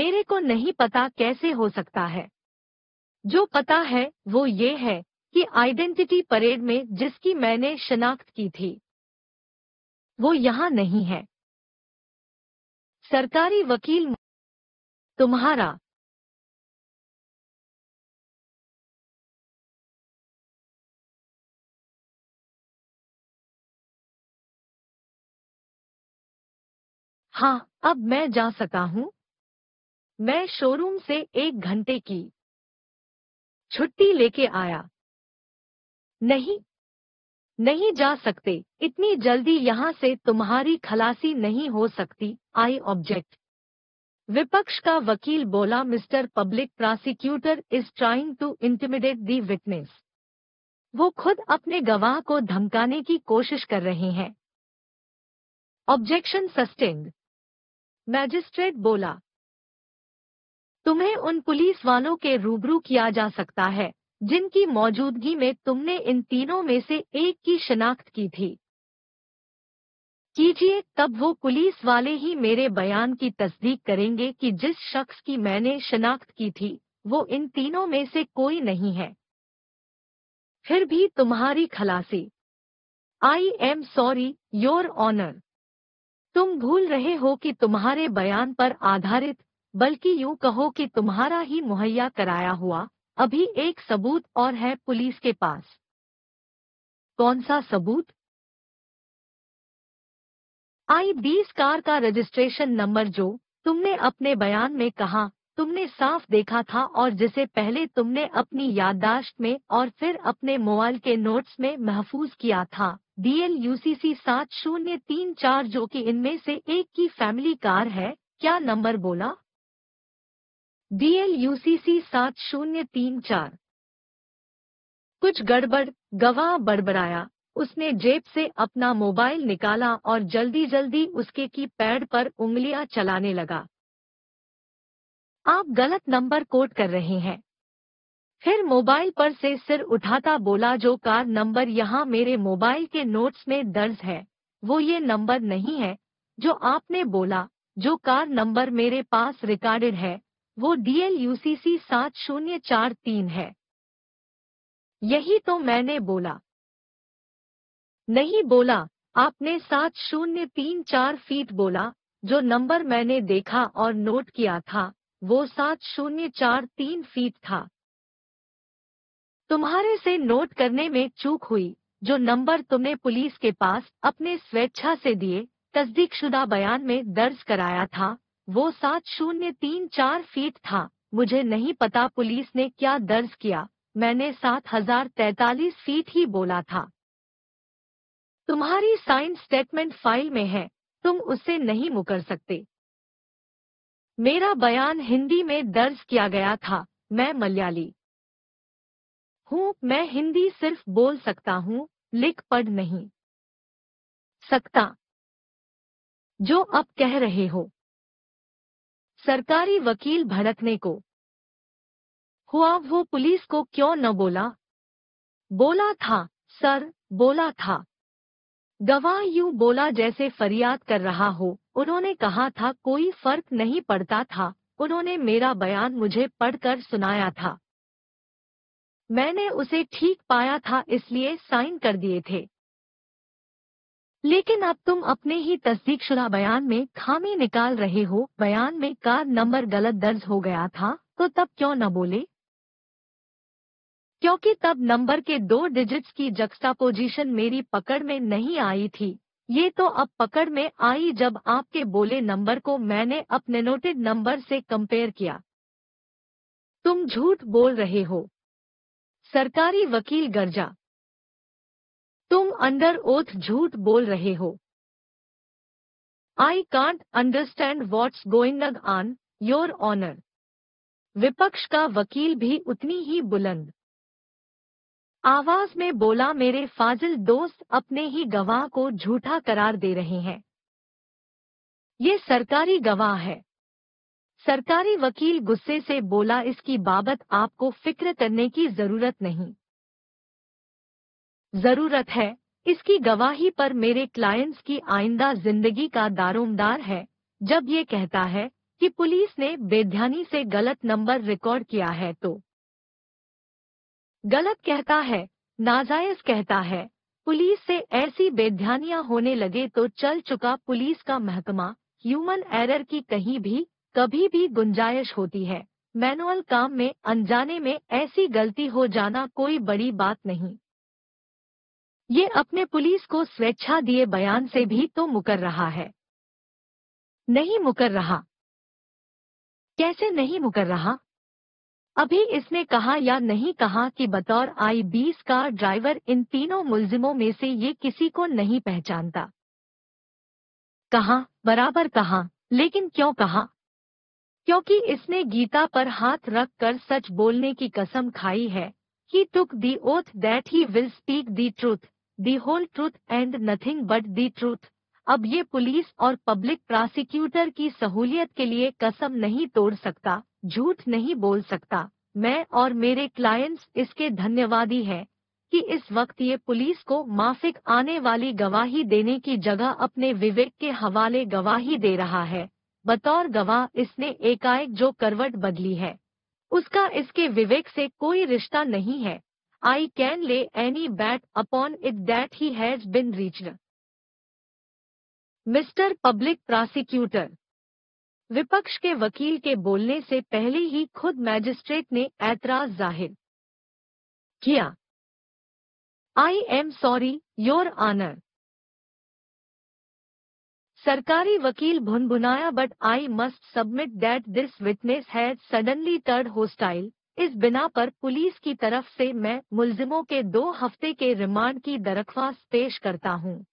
मेरे को नहीं पता कैसे हो सकता है। जो पता है वो ये है कि आइडेंटिटी परेड में जिसकी मैंने शिनाख्त की थी वो यहाँ नहीं है। सरकारी वकील, तुम्हारा हाँ, अब मैं जा सका हूँ। मैं शोरूम से 1 घंटे की छुट्टी लेके आया। नहीं, नहीं जा सकते, इतनी जल्दी यहाँ से तुम्हारी खलासी नहीं हो सकती। I object. विपक्ष का वकील बोला, mister public prosecutor is trying to intimidate the witness. वो खुद अपने गवाह को धमकाने की कोशिश कर रहे हैं। Objection sustained. मैजिस्ट्रेट बोला, तुम्हें उन पुलिस वालों के रूबरू किया जा सकता है जिनकी मौजूदगी में तुमने इन तीनों में से एक की शिनाख्त की थी। कीजिए, तब वो पुलिस वाले ही मेरे बयान की तस्दीक करेंगे कि जिस शख्स की मैंने शिनाख्त की थी वो इन तीनों में से कोई नहीं है। फिर भी तुम्हारी खलासी। I am sorry your honour, तुम भूल रहे हो कि तुम्हारे बयान पर आधारित, बल्कि यूं कहो कि तुम्हारा ही मुहैया कराया हुआ, अभी एक सबूत और है पुलिस के पास। कौन सा सबूत? आई 20 कार का रजिस्ट्रेशन नंबर जो तुमने अपने बयान में कहा तुमने साफ देखा था और जिसे पहले तुमने अपनी याददाश्त में और फिर अपने मोबाइल के नोट्स में महफूज किया था। DLUCC 7034 जो कि इनमें से एक की फैमिली कार है। क्या नंबर बोला? DLUCC 7034। कुछ गड़बड़, गवाह बड़बड़ाया। उसने जेब से अपना मोबाइल निकाला और जल्दी जल्दी उसके कीपैड पर उंगलियां चलाने लगा। आप गलत नंबर कोड कर रहे हैं। फिर मोबाइल पर से सिर उठाता बोला, जो कार नंबर यहाँ मेरे मोबाइल के नोट्स में दर्ज है वो ये नंबर नहीं है जो आपने बोला। जो कार नंबर मेरे पास रिकॉर्डेड है वो DLUCC 7043 है। यही तो मैंने बोला। नहीं बोला, आपने 7034 फीट बोला। जो नंबर मैंने देखा और नोट किया था वो 7043 फीट था। तुम्हारे से नोट करने में चूक हुई। जो नंबर तुमने पुलिस के पास अपने स्वेच्छा से दिए तस्दीकशुदा बयान में दर्ज कराया था वो 7034 फीट था। मुझे नहीं पता पुलिस ने क्या दर्ज किया, मैंने 7043 फीट ही बोला था। तुम्हारी साइन स्टेटमेंट फाइल में है, तुम उससे नहीं मुकर सकते। मेरा बयान हिंदी में दर्ज किया गया था। मैं मलयाली हूँ, मैं हिंदी सिर्फ बोल सकता हूँ, लिख पढ़ नहीं सकता। जो अब कह रहे हो। सरकारी वकील भड़कने को हुआ, वो पुलिस को क्यों न बोला? बोला था सर, बोला था। गवाह यूं बोला जैसे फरियाद कर रहा हो। उन्होंने कहा था कोई फर्क नहीं पड़ता था। उन्होंने मेरा बयान मुझे पढ़कर सुनाया था, मैंने उसे ठीक पाया था इसलिए साइन कर दिए थे। लेकिन अब तुम अपने ही तस्दीकशुदा बयान में खामी निकाल रहे हो। बयान में कार नंबर गलत दर्ज हो गया था तो तब क्यों न बोले? क्योंकि तब नंबर के 2 डिजिट्स की जक्स्टापोजिशन मेरी पकड़ में नहीं आई थी। ये तो अब पकड़ में आई जब आपके बोले नंबर को मैंने अपने नोटेड नंबर से कंपेयर किया। तुम झूठ बोल रहे हो, सरकारी वकील गर्जा। तुम अंडर ओथ झूठ बोल रहे हो। I can't understand what's going on your honour. विपक्ष का वकील भी उतनी ही बुलंद आवाज में बोला, मेरे फाजिल दोस्त अपने ही गवाह को झूठा करार दे रहे हैं। ये सरकारी गवाह है। सरकारी वकील गुस्से से बोला, इसकी बाबत आपको फिक्र करने की जरूरत नहीं। जरूरत है, इसकी गवाही पर मेरे क्लाइंट्स की आइंदा जिंदगी का दारोमदार है। जब ये कहता है कि पुलिस ने बेध्यानी से गलत नंबर रिकॉर्ड किया है तो गलत कहता है, नाजायज कहता है। पुलिस से ऐसी बेध्यानियां होने लगे तो चल चुका पुलिस का महकमा। ह्यूमन एरर की कहीं भी कभी भी गुंजाइश होती है। मैनुअल काम में अनजाने में ऐसी गलती हो जाना कोई बड़ी बात नहीं। ये अपने पुलिस को स्वेच्छा दिए बयान से भी तो मुकर रहा है। नहीं मुकर रहा। कैसे नहीं मुकर रहा? अभी इसने कहा या नहीं कहा कि बतौर I-20 का ड्राइवर इन तीनों मुलजिमों में से ये किसी को नहीं पहचानता। कहा, बराबर कहा, लेकिन क्यों कहा? क्योंकि इसने गीता पर हाथ रख कर सच बोलने की कसम खाई है। He took the oath that he will speak the truth, the whole truth and nothing but the truth। अब ये पुलिस और पब्लिक प्रोसिक्यूटर की सहूलियत के लिए कसम नहीं तोड़ सकता, झूठ नहीं बोल सकता। मैं और मेरे क्लाइंट्स इसके धन्यवादी हैं कि इस वक्त ये पुलिस को माफिक आने वाली गवाही देने की जगह अपने विवेक के हवाले गवाही दे रहा है। बतौर गवाह इसने एकाएक जो करवट बदली है उसका इसके विवेक से कोई रिश्ता नहीं है। I can lay any bet upon it that he has been reached. Mister public prosecutor, विपक्ष के वकील के बोलने से पहले ही खुद मैजिस्ट्रेट ने ऐतराज जाहिर किया। I am sorry your honour. सरकारी वकील भुनभुनाया, but I must submit that this witness has suddenly turned hostile. इस बिना पर पुलिस की तरफ से मैं मुलजिमों के 2 हफ्ते के रिमांड की दरख्वास्त पेश करता हूँ।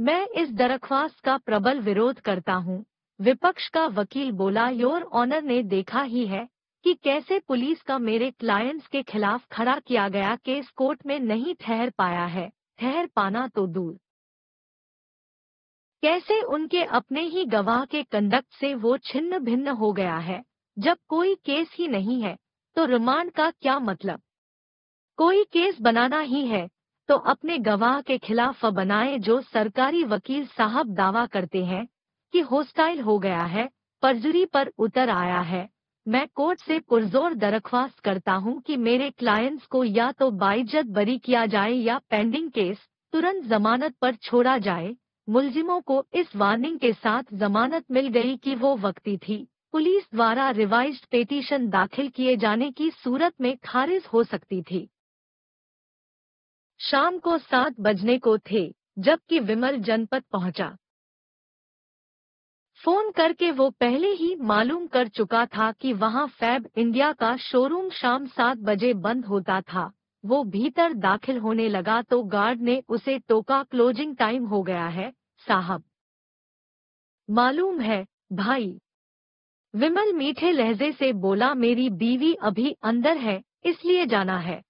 मैं इस दरख्वास्त का प्रबल विरोध करता हूँ। विपक्ष का वकील बोला, योर ऑनर ने देखा ही है कि कैसे पुलिस का मेरे क्लाइंट्स के खिलाफ खड़ा किया गया केस कोर्ट में नहीं ठहर पाया है, ठहर पाना तो दूर, कैसे उनके अपने ही गवाह के कंडक्ट से वो छिन्न भिन्न हो गया है। जब कोई केस ही नहीं है तो रिमांड का क्या मतलब? कोई केस बनाना ही है तो अपने गवाह के खिलाफ बनाए जो सरकारी वकील साहब दावा करते हैं कि होस्टाइल हो गया है, परजुरी पर उतर आया है। मैं कोर्ट से पुरजोर दरख्वास्त करता हूं कि मेरे क्लाइंट्स को या तो बाइज्जत बरी किया जाए या पेंडिंग केस तुरंत जमानत पर छोड़ा जाए। मुलजिमों को इस वार्निंग के साथ जमानत मिल गई कि वो वक्ती थी, पुलिस द्वारा रिवाइज्ड पेटीशन दाखिल किए जाने की सूरत में खारिज हो सकती थी। शाम को 7 बजने को थे जबकि विमल जनपद पहुंचा। फोन करके वो पहले ही मालूम कर चुका था कि वहां फैब इंडिया का शोरूम शाम 7 बजे बंद होता था। वो भीतर दाखिल होने लगा तो गार्ड ने उसे टोका, क्लोजिंग टाइम हो गया है साहब। मालूम है भाई, विमल मीठे लहजे से बोला, मेरी बीवी अभी अंदर है इसलिए जाना है।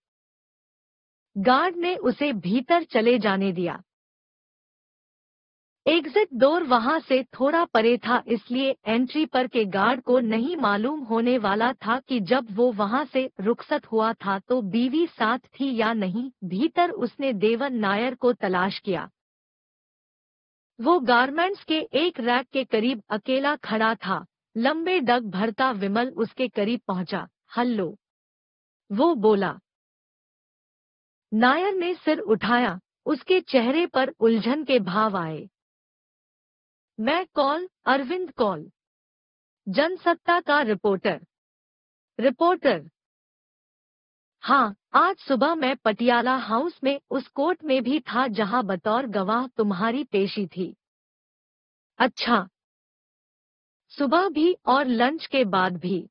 गार्ड ने उसे भीतर चले जाने दिया। एग्जिट डोर वहां से थोड़ा परे था इसलिए एंट्री पर के गार्ड को नहीं मालूम होने वाला था कि जब वो वहां से रुखसत हुआ था तो बीवी साथ थी या नहीं। भीतर उसने देवन नायर को तलाश किया। वो गारमेंट्स के एक रैक के करीब अकेला खड़ा था। लंबे डग भरता विमल उसके करीब पहुंचा। हल्लो, वो बोला। नायर ने सिर उठाया, उसके चेहरे पर उलझन के भाव आए। मैं कौल, अरविंद कौल, जनसत्ता का रिपोर्टर। रिपोर्टर? हाँ, आज सुबह मैं पटियाला हाउस में उस कोर्ट में भी था जहां बतौर गवाह तुम्हारी पेशी थी। अच्छा, सुबह भी और लंच के बाद भी?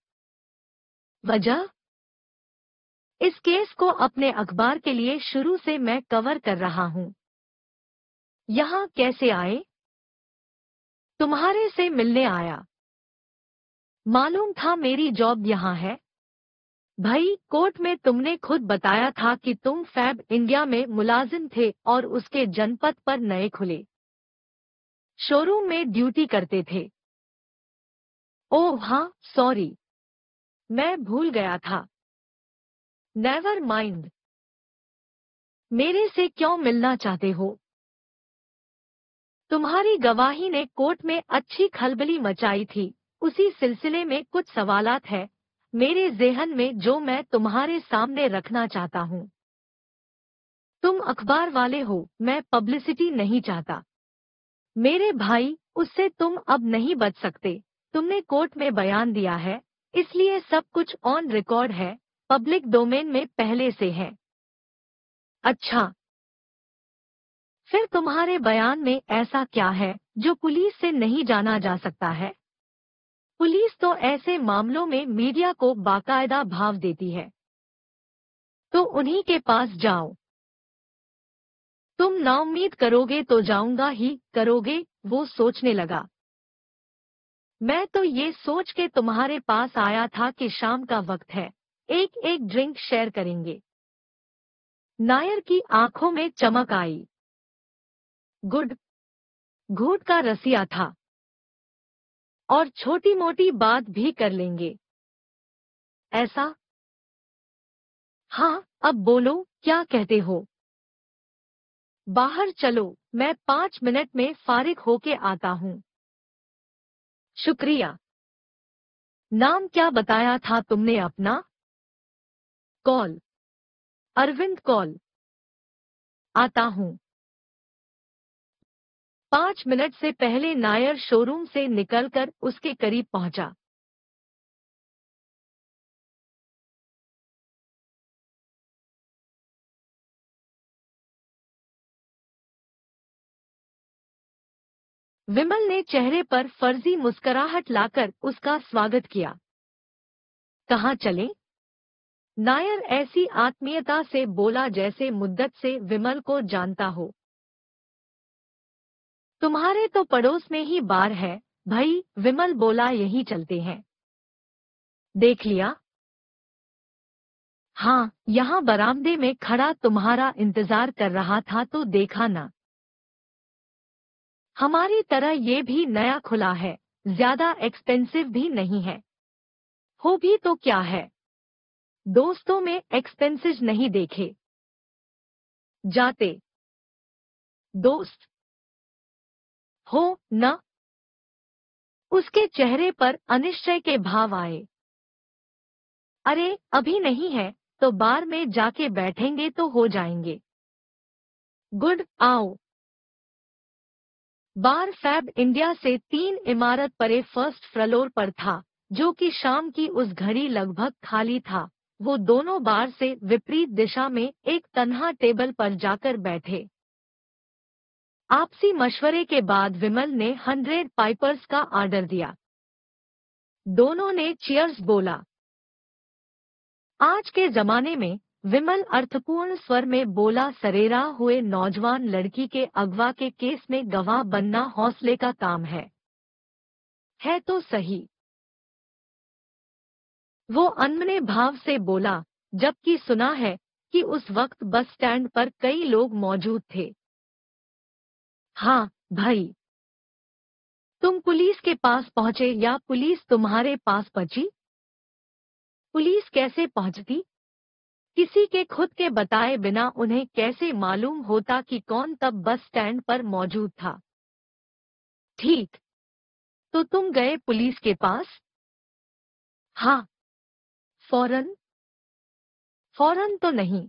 वजह? इस केस को अपने अखबार के लिए शुरू से मैं कवर कर रहा हूँ। यहाँ कैसे आए? तुम्हारे से मिलने आया। मालूम था मेरी जॉब यहाँ है। भाई, कोर्ट में तुमने खुद बताया था कि तुम फैब इंडिया में मुलाजिम थे और उसके जनपद पर नए खुले शोरूम में ड्यूटी करते थे। ओह हाँ, सॉरी, मैं भूल गया था। Never mind. मेरे से क्यों मिलना चाहते हो? तुम्हारी गवाही ने कोर्ट में अच्छी खलबली मचाई थी, उसी सिलसिले में कुछ सवालात है मेरे ज़हन में जो मैं तुम्हारे सामने रखना चाहता हूँ। तुम अखबार वाले हो, मैं पब्लिसिटी नहीं चाहता। मेरे भाई, उससे तुम अब नहीं बच सकते। तुमने कोर्ट में बयान दिया है इसलिए सब कुछ ऑन रिकॉर्ड है, पब्लिक डोमेन में पहले से है। अच्छा, फिर तुम्हारे बयान में ऐसा क्या है जो पुलिस से नहीं जाना जा सकता है। पुलिस तो ऐसे मामलों में मीडिया को बाकायदा भाव देती है। तो उन्हीं के पास जाओ। तुम नाउम्मीद करोगे तो जाऊंगा ही करोगे, वो सोचने लगा। मैं तो ये सोच के तुम्हारे पास आया था कि शाम का वक्त है, एक एक ड्रिंक शेयर करेंगे। नायर की आंखों में चमक आई। गुड, घूंट का रसिया था। और छोटी मोटी बात भी कर लेंगे। ऐसा? हाँ, अब बोलो क्या कहते हो। बाहर चलो, मैं 5 मिनट में फारिग होके आता हूँ। शुक्रिया। नाम क्या बताया था तुमने अपना? कौल, अरविंद कौल। आता हूँ। 5 मिनट से पहले नायर शोरूम से निकलकर उसके करीब पहुंचा। विमल ने चेहरे पर फर्जी मुस्कुराहट लाकर उसका स्वागत किया। कहाँ चलें? नायर ऐसी आत्मीयता से बोला जैसे मुद्दत से विमल को जानता हो। तुम्हारे तो पड़ोस में ही बार है भाई, विमल बोला, यहीं चलते हैं। देख लिया? हाँ, यहाँ बरामदे में खड़ा तुम्हारा इंतजार कर रहा था तो देखा ना। हमारी तरह ये भी नया खुला है, ज्यादा एक्सपेंसिव भी नहीं है। हो भी तो क्या है, दोस्तों में एक्सपेंसिव नहीं देखे जाते। दोस्त हो न? उसके चेहरे पर अनिश्चय के भाव आए। अरे अभी नहीं है तो बार में जाके बैठेंगे तो हो जाएंगे। गुड, आओ। बार फैब इंडिया से 3 इमारत परे फर्स्ट फ्लोर पर था, जो कि शाम की उस घड़ी लगभग खाली था। वो दोनों बार से विपरीत दिशा में एक तन्हा टेबल पर जाकर बैठे। आपसी मशवरे के बाद विमल ने 100 पाइपर्स का ऑर्डर दिया। दोनों ने चीयर्स बोला। आज के जमाने में, विमल अर्थपूर्ण स्वर में बोला, सरेरा हुए नौजवान लड़की के अगवा के केस में गवाह बनना हौसले का काम है। है तो सही। वो अनमने भाव से बोला, जबकि सुना है कि उस वक्त बस स्टैंड पर कई लोग मौजूद थे। हाँ भाई, तुम पुलिस के पास पहुंचे या पुलिस तुम्हारे पास पहुंची? पुलिस कैसे पहुंचती? किसी के खुद के बताए बिना उन्हें कैसे मालूम होता कि कौन तब बस स्टैंड पर मौजूद था? ठीक, तो तुम गए पुलिस के पास? हाँ। फौरन? फौरन तो नहीं।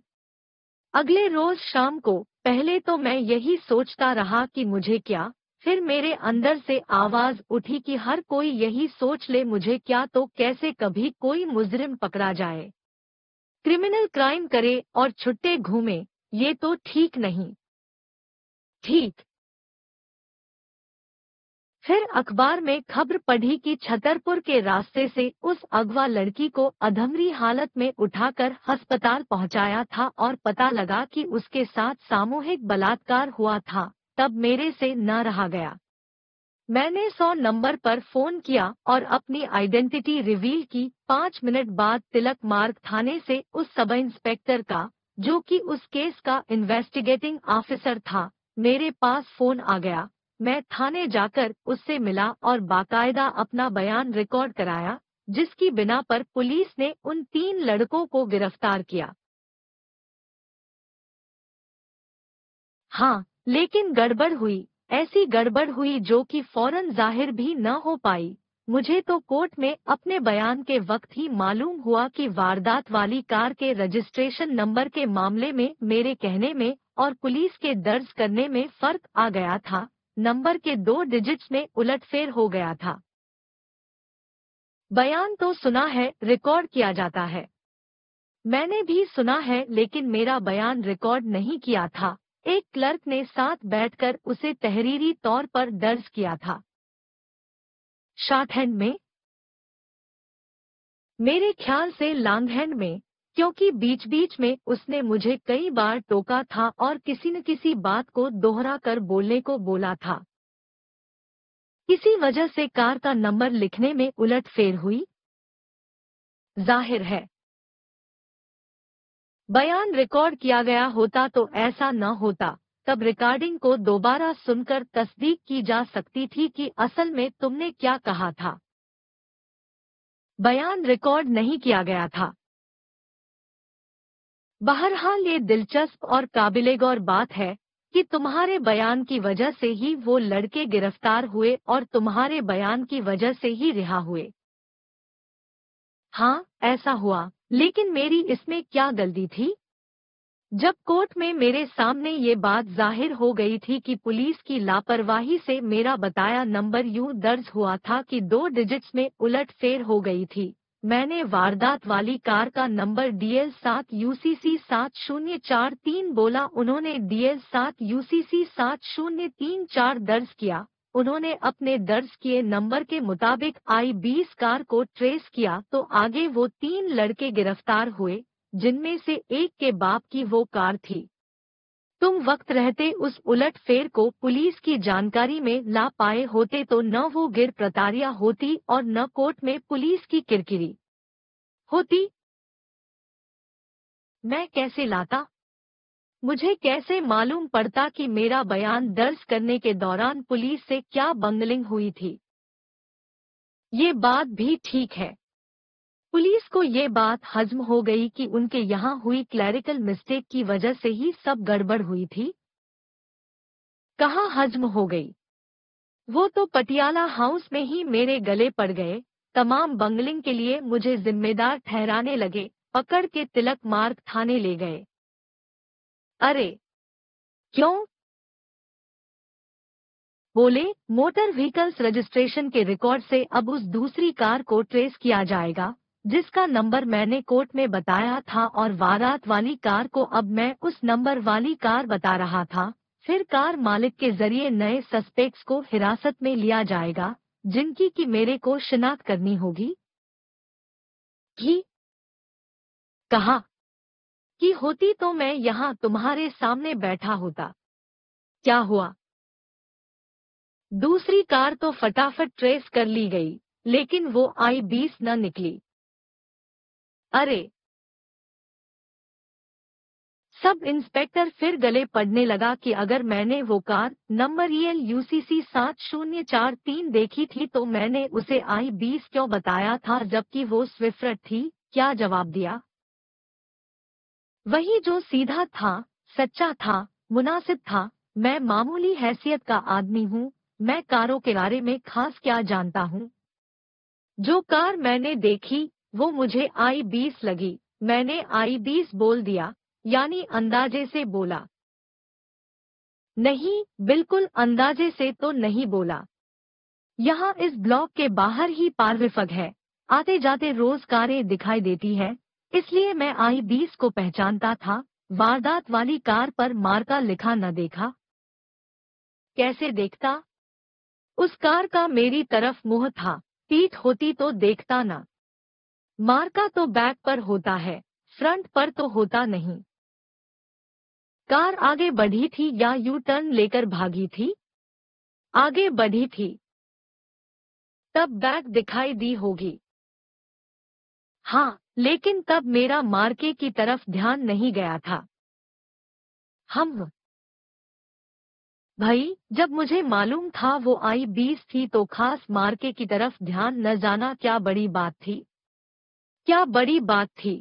अगले रोज शाम को। पहले तो मैं यही सोचता रहा कि मुझे क्या, फिर मेरे अंदर से आवाज उठी कि हर कोई यही सोच ले मुझे क्या, तो कैसे कभी कोई मुजरिम पकड़ा जाए, क्रिमिनल क्राइम करे और छुट्टे घूमे, ये तो ठीक नहीं। ठीक। फिर अखबार में खबर पढ़ी कि छतरपुर के रास्ते से उस अगवा लड़की को अधमरी हालत में उठाकर अस्पताल पहुंचाया था और पता लगा कि उसके साथ सामूहिक बलात्कार हुआ था। तब मेरे से न रहा गया। मैंने 100 नंबर पर फोन किया और अपनी आइडेंटिटी रिवील की। 5 मिनट बाद तिलक मार्ग थाने से उस सब इंस्पेक्टर का, जो कि उस केस का इन्वेस्टिगेटिंग ऑफिसर था, मेरे पास फोन आ गया। मैं थाने जाकर उससे मिला और बाकायदा अपना बयान रिकॉर्ड कराया, जिसकी बिना पर पुलिस ने उन 3 लड़कों को गिरफ्तार किया। हाँ, लेकिन गड़बड़ हुई, ऐसी गड़बड़ हुई जो कि फौरन जाहिर भी न हो पाई। मुझे तो कोर्ट में अपने बयान के वक्त ही मालूम हुआ कि वारदात वाली कार के रजिस्ट्रेशन नंबर के मामले में मेरे कहने में और पुलिस के दर्ज करने में फर्क आ गया था। नंबर के 2 डिजिट्स में उलटफेर हो गया था। बयान तो सुना है, रिकॉर्ड किया जाता है। मैंने भी सुना है, लेकिन मेरा बयान रिकॉर्ड नहीं किया था। एक क्लर्क ने साथ बैठकर उसे तहरीरी तौर पर दर्ज किया था। शॉर्टहैंड में मेरे ख्याल से लॉन्ग हैंड में, क्योंकि बीच बीच में उसने मुझे कई बार टोका था और किसी न किसी बात को दोहरा कर बोलने को बोला था। इसी वजह से कार का नंबर लिखने में उलटफेर हुई। जाहिर है बयान रिकॉर्ड किया गया होता तो ऐसा न होता। तब रिकॉर्डिंग को दोबारा सुनकर तस्दीक की जा सकती थी कि असल में तुमने क्या कहा था। बयान रिकॉर्ड नहीं किया गया था। बहरहाल ये दिलचस्प और काबिल-ए-गौर बात है कि तुम्हारे बयान की वजह से ही वो लड़के गिरफ्तार हुए और तुम्हारे बयान की वजह से ही रिहा हुए। हाँ ऐसा हुआ, लेकिन मेरी इसमें क्या गलती थी? जब कोर्ट में मेरे सामने ये बात जाहिर हो गई थी कि पुलिस की लापरवाही से मेरा बताया नंबर यूं दर्ज हुआ था कि 2 डिजिट्स में उलटफेर हो गई थी, मैंने वारदात वाली कार का नंबर DL 7UCC 7043 बोला, उन्होंने DL 7UCC 7034 दर्ज किया। उन्होंने अपने दर्ज किए नंबर के मुताबिक I-20 कार को ट्रेस किया तो आगे वो 3 लड़के गिरफ्तार हुए, जिनमें से एक के बाप की वो कार थी। तुम वक्त रहते उस उलटफेर को पुलिस की जानकारी में ला पाए होते तो न वो गिर प्रताड़िया होती और न कोर्ट में पुलिस की किरकिरी होती। मैं कैसे लाता? मुझे कैसे मालूम पड़ता कि मेरा बयान दर्ज करने के दौरान पुलिस से क्या बंगलिंग हुई थी? ये बात भी ठीक है। पुलिस को ये बात हजम हो गई कि उनके यहाँ हुई क्लैरिकल मिस्टेक की वजह से ही सब गड़बड़ हुई थी। कहाँ हजम हो गई? वो तो पटियाला हाउस में ही मेरे गले पड़ गए। तमाम बंगलिंग के लिए मुझे जिम्मेदार ठहराने लगे, पकड़ के तिलक मार्ग थाने ले गए। अरे क्यों? बोले मोटर व्हीकल्स रजिस्ट्रेशन के रिकॉर्ड से अब उस दूसरी कार को ट्रेस किया जाएगा जिसका नंबर मैंने कोर्ट में बताया था, और वारदात वाली कार को अब मैं उस नंबर वाली कार बता रहा था। फिर कार मालिक के जरिए नए सस्पेक्ट्स को हिरासत में लिया जाएगा, जिनकी कि मेरे को शिनाख्त करनी होगी। ही कहा कि होती तो मैं यहाँ तुम्हारे सामने बैठा होता। क्या हुआ? दूसरी कार तो फटाफट ट्रेस कर ली गई, लेकिन वो I-20 न निकली। अरे सब इंस्पेक्टर फिर गले पड़ने लगा कि अगर मैंने वो कार नंबर EL UCC 7043 देखी थी तो मैंने उसे I-20 क्यों बताया था जबकि वो स्विफ्ट थी। क्या जवाब दिया? वही जो सीधा था, सच्चा था, मुनासिब था। मैं मामूली हैसियत का आदमी हूँ, मैं कारों के बारे में खास क्या जानता हूँ। जो कार मैंने देखी वो मुझे I-20 लगी, मैंने I-20 बोल दिया, यानी अंदाजे से बोला। नहीं, बिल्कुल अंदाजे से तो नहीं बोला। यहाँ इस ब्लॉक के बाहर ही पारविफग है, आते जाते रोज कारें दिखाई देती है, इसलिए मैं I-20 को पहचानता था। वारदात वाली कार पर मार्का लिखा न देखा। कैसे देखता? उस कार का मेरी तरफ मुंह था, पीठ होती तो देखता ना। मार्का तो बैक पर होता है, फ्रंट पर तो होता नहीं। कार आगे बढ़ी थी या यू टर्न लेकर भागी थी? आगे बढ़ी थी, तब बैक दिखाई दी होगी। हाँ, लेकिन तब मेरा मार्के की तरफ ध्यान नहीं गया था। हम भाई, जब मुझे मालूम था वो I-20 थी तो खास मार्के की तरफ ध्यान न जाना क्या बड़ी बात थी? क्या बड़ी बात थी?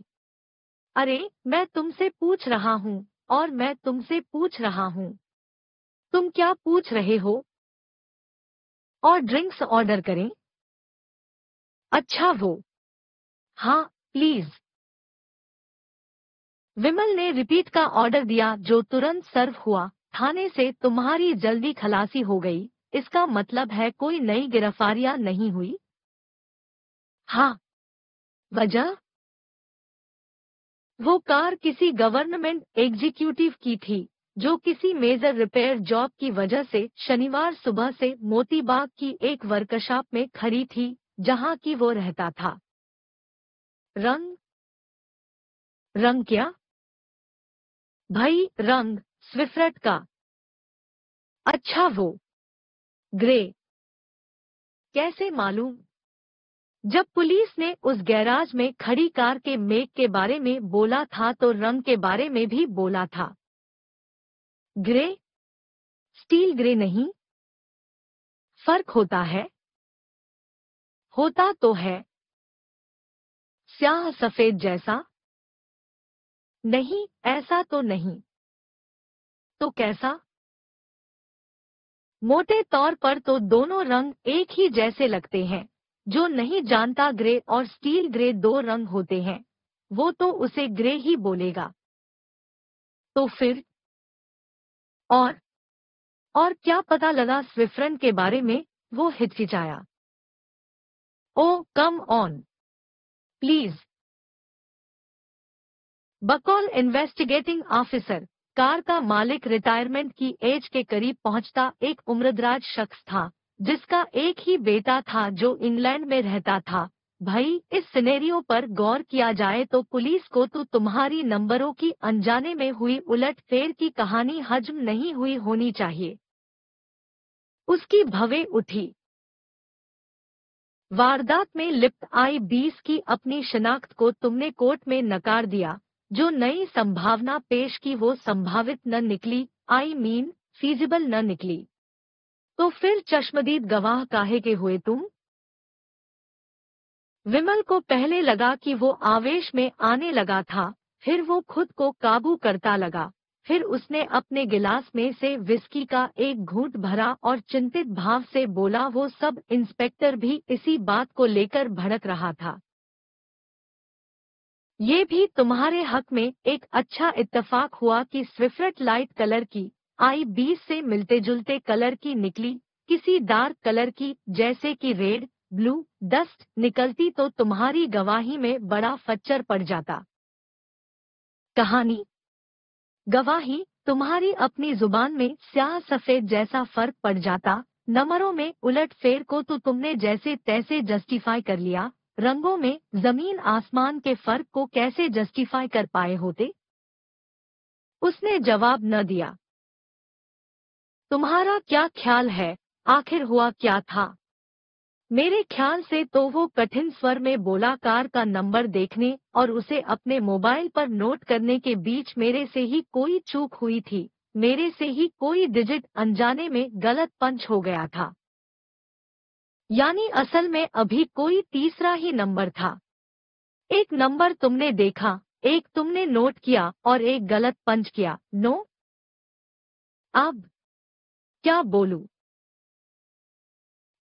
अरे मैं तुमसे पूछ रहा हूँ, और मैं तुमसे पूछ रहा हूँ, तुम क्या पूछ रहे हो? और ड्रिंक्स ऑर्डर करें? अच्छा वो, हाँ प्लीज। विमल ने रिपीट का ऑर्डर दिया जो तुरंत सर्व हुआ। थाने से तुम्हारी जल्दी खलासी हो गई, इसका मतलब है कोई नई गिरफ्तारियां नहीं हुई। हाँ, वजह? वो कार किसी गवर्नमेंट एग्जीक्यूटिव की थी, जो किसी मेजर रिपेयर जॉब की वजह से शनिवार सुबह से मोतीबाग की एक वर्कशॉप में खड़ी थी, जहां की वो रहता था। रंग क्या भाई, रंग स्विफ्ट का। अच्छा वो ग्रे। कैसे मालूम? जब पुलिस ने उस गैराज में खड़ी कार के मेक के बारे में बोला था तो रंग के बारे में भी बोला था। ग्रे, स्टील ग्रे नहीं? फर्क होता है। होता तो है। स्याह सफेद जैसा? नहीं, ऐसा तो नहीं। तो कैसा? मोटे तौर पर तो दोनों रंग एक ही जैसे लगते हैं। जो नहीं जानता ग्रे और स्टील ग्रे दो रंग होते हैं, वो तो उसे ग्रे ही बोलेगा। तो फिर? और क्या पता लगा स्विफ्रन के बारे में? वो हिचकिचाया। Oh come on please. बकौल इन्वेस्टिगेटिंग ऑफिसर, कार का मालिक रिटायरमेंट की एज के करीब पहुंचता एक उम्रदराज शख्स था, जिसका एक ही बेटा था जो इंग्लैंड में रहता था। भाई, इस सिनेरियो पर गौर किया जाए तो पुलिस को तो तुम्हारी नंबरों की अनजाने में हुई उलटफेर की कहानी हजम नहीं हुई होनी चाहिए। उसकी भवें उठी। वारदात में लिप्त आई 20 की अपनी शिनाख्त को तुमने कोर्ट में नकार दिया। जो नई संभावना पेश की वो संभावित न निकली, I mean, फीजिबल न निकली। तो फिर चश्मदीद गवाह काहे के हुए तुम? विमल को पहले लगा कि वो आवेश में आने लगा था, फिर वो खुद को काबू करता लगा। फिर उसने अपने गिलास में से विस्की का एक घूंट भरा और चिंतित भाव से बोला, वो सब इंस्पेक्टर भी इसी बात को लेकर भड़क रहा था। ये भी तुम्हारे हक में एक अच्छा इत्तफाक हुआ कि स्विफ्ट लाइट कलर की I-20 से मिलते जुलते कलर की निकली। किसी डार्क कलर की जैसे कि रेड ब्लू डस्ट निकलती तो तुम्हारी गवाही में बड़ा फच्चर पड़ जाता। कहानी गवाही तुम्हारी अपनी जुबान में स्याह सफेद जैसा फर्क पड़ जाता। नंबरों में उलटफेर को तो तुमने जैसे तैसे जस्टिफाई कर लिया, रंगों में जमीन आसमान के फर्क को कैसे जस्टिफाई कर पाए होते? उसने जवाब न दिया। तुम्हारा क्या ख्याल है, आखिर हुआ क्या था? मेरे ख्याल से तो, वो कठिन स्वर में बोला, कार का नंबर देखने और उसे अपने मोबाइल पर नोट करने के बीच मेरे से ही कोई चूक हुई थी। मेरे से ही कोई डिजिट अनजाने में गलत पंच हो गया था। यानी असल में अभी कोई तीसरा ही नंबर था। एक नंबर तुमने देखा, एक तुमने नोट किया और एक गलत पंच किया। नो, अब क्या बोलूं?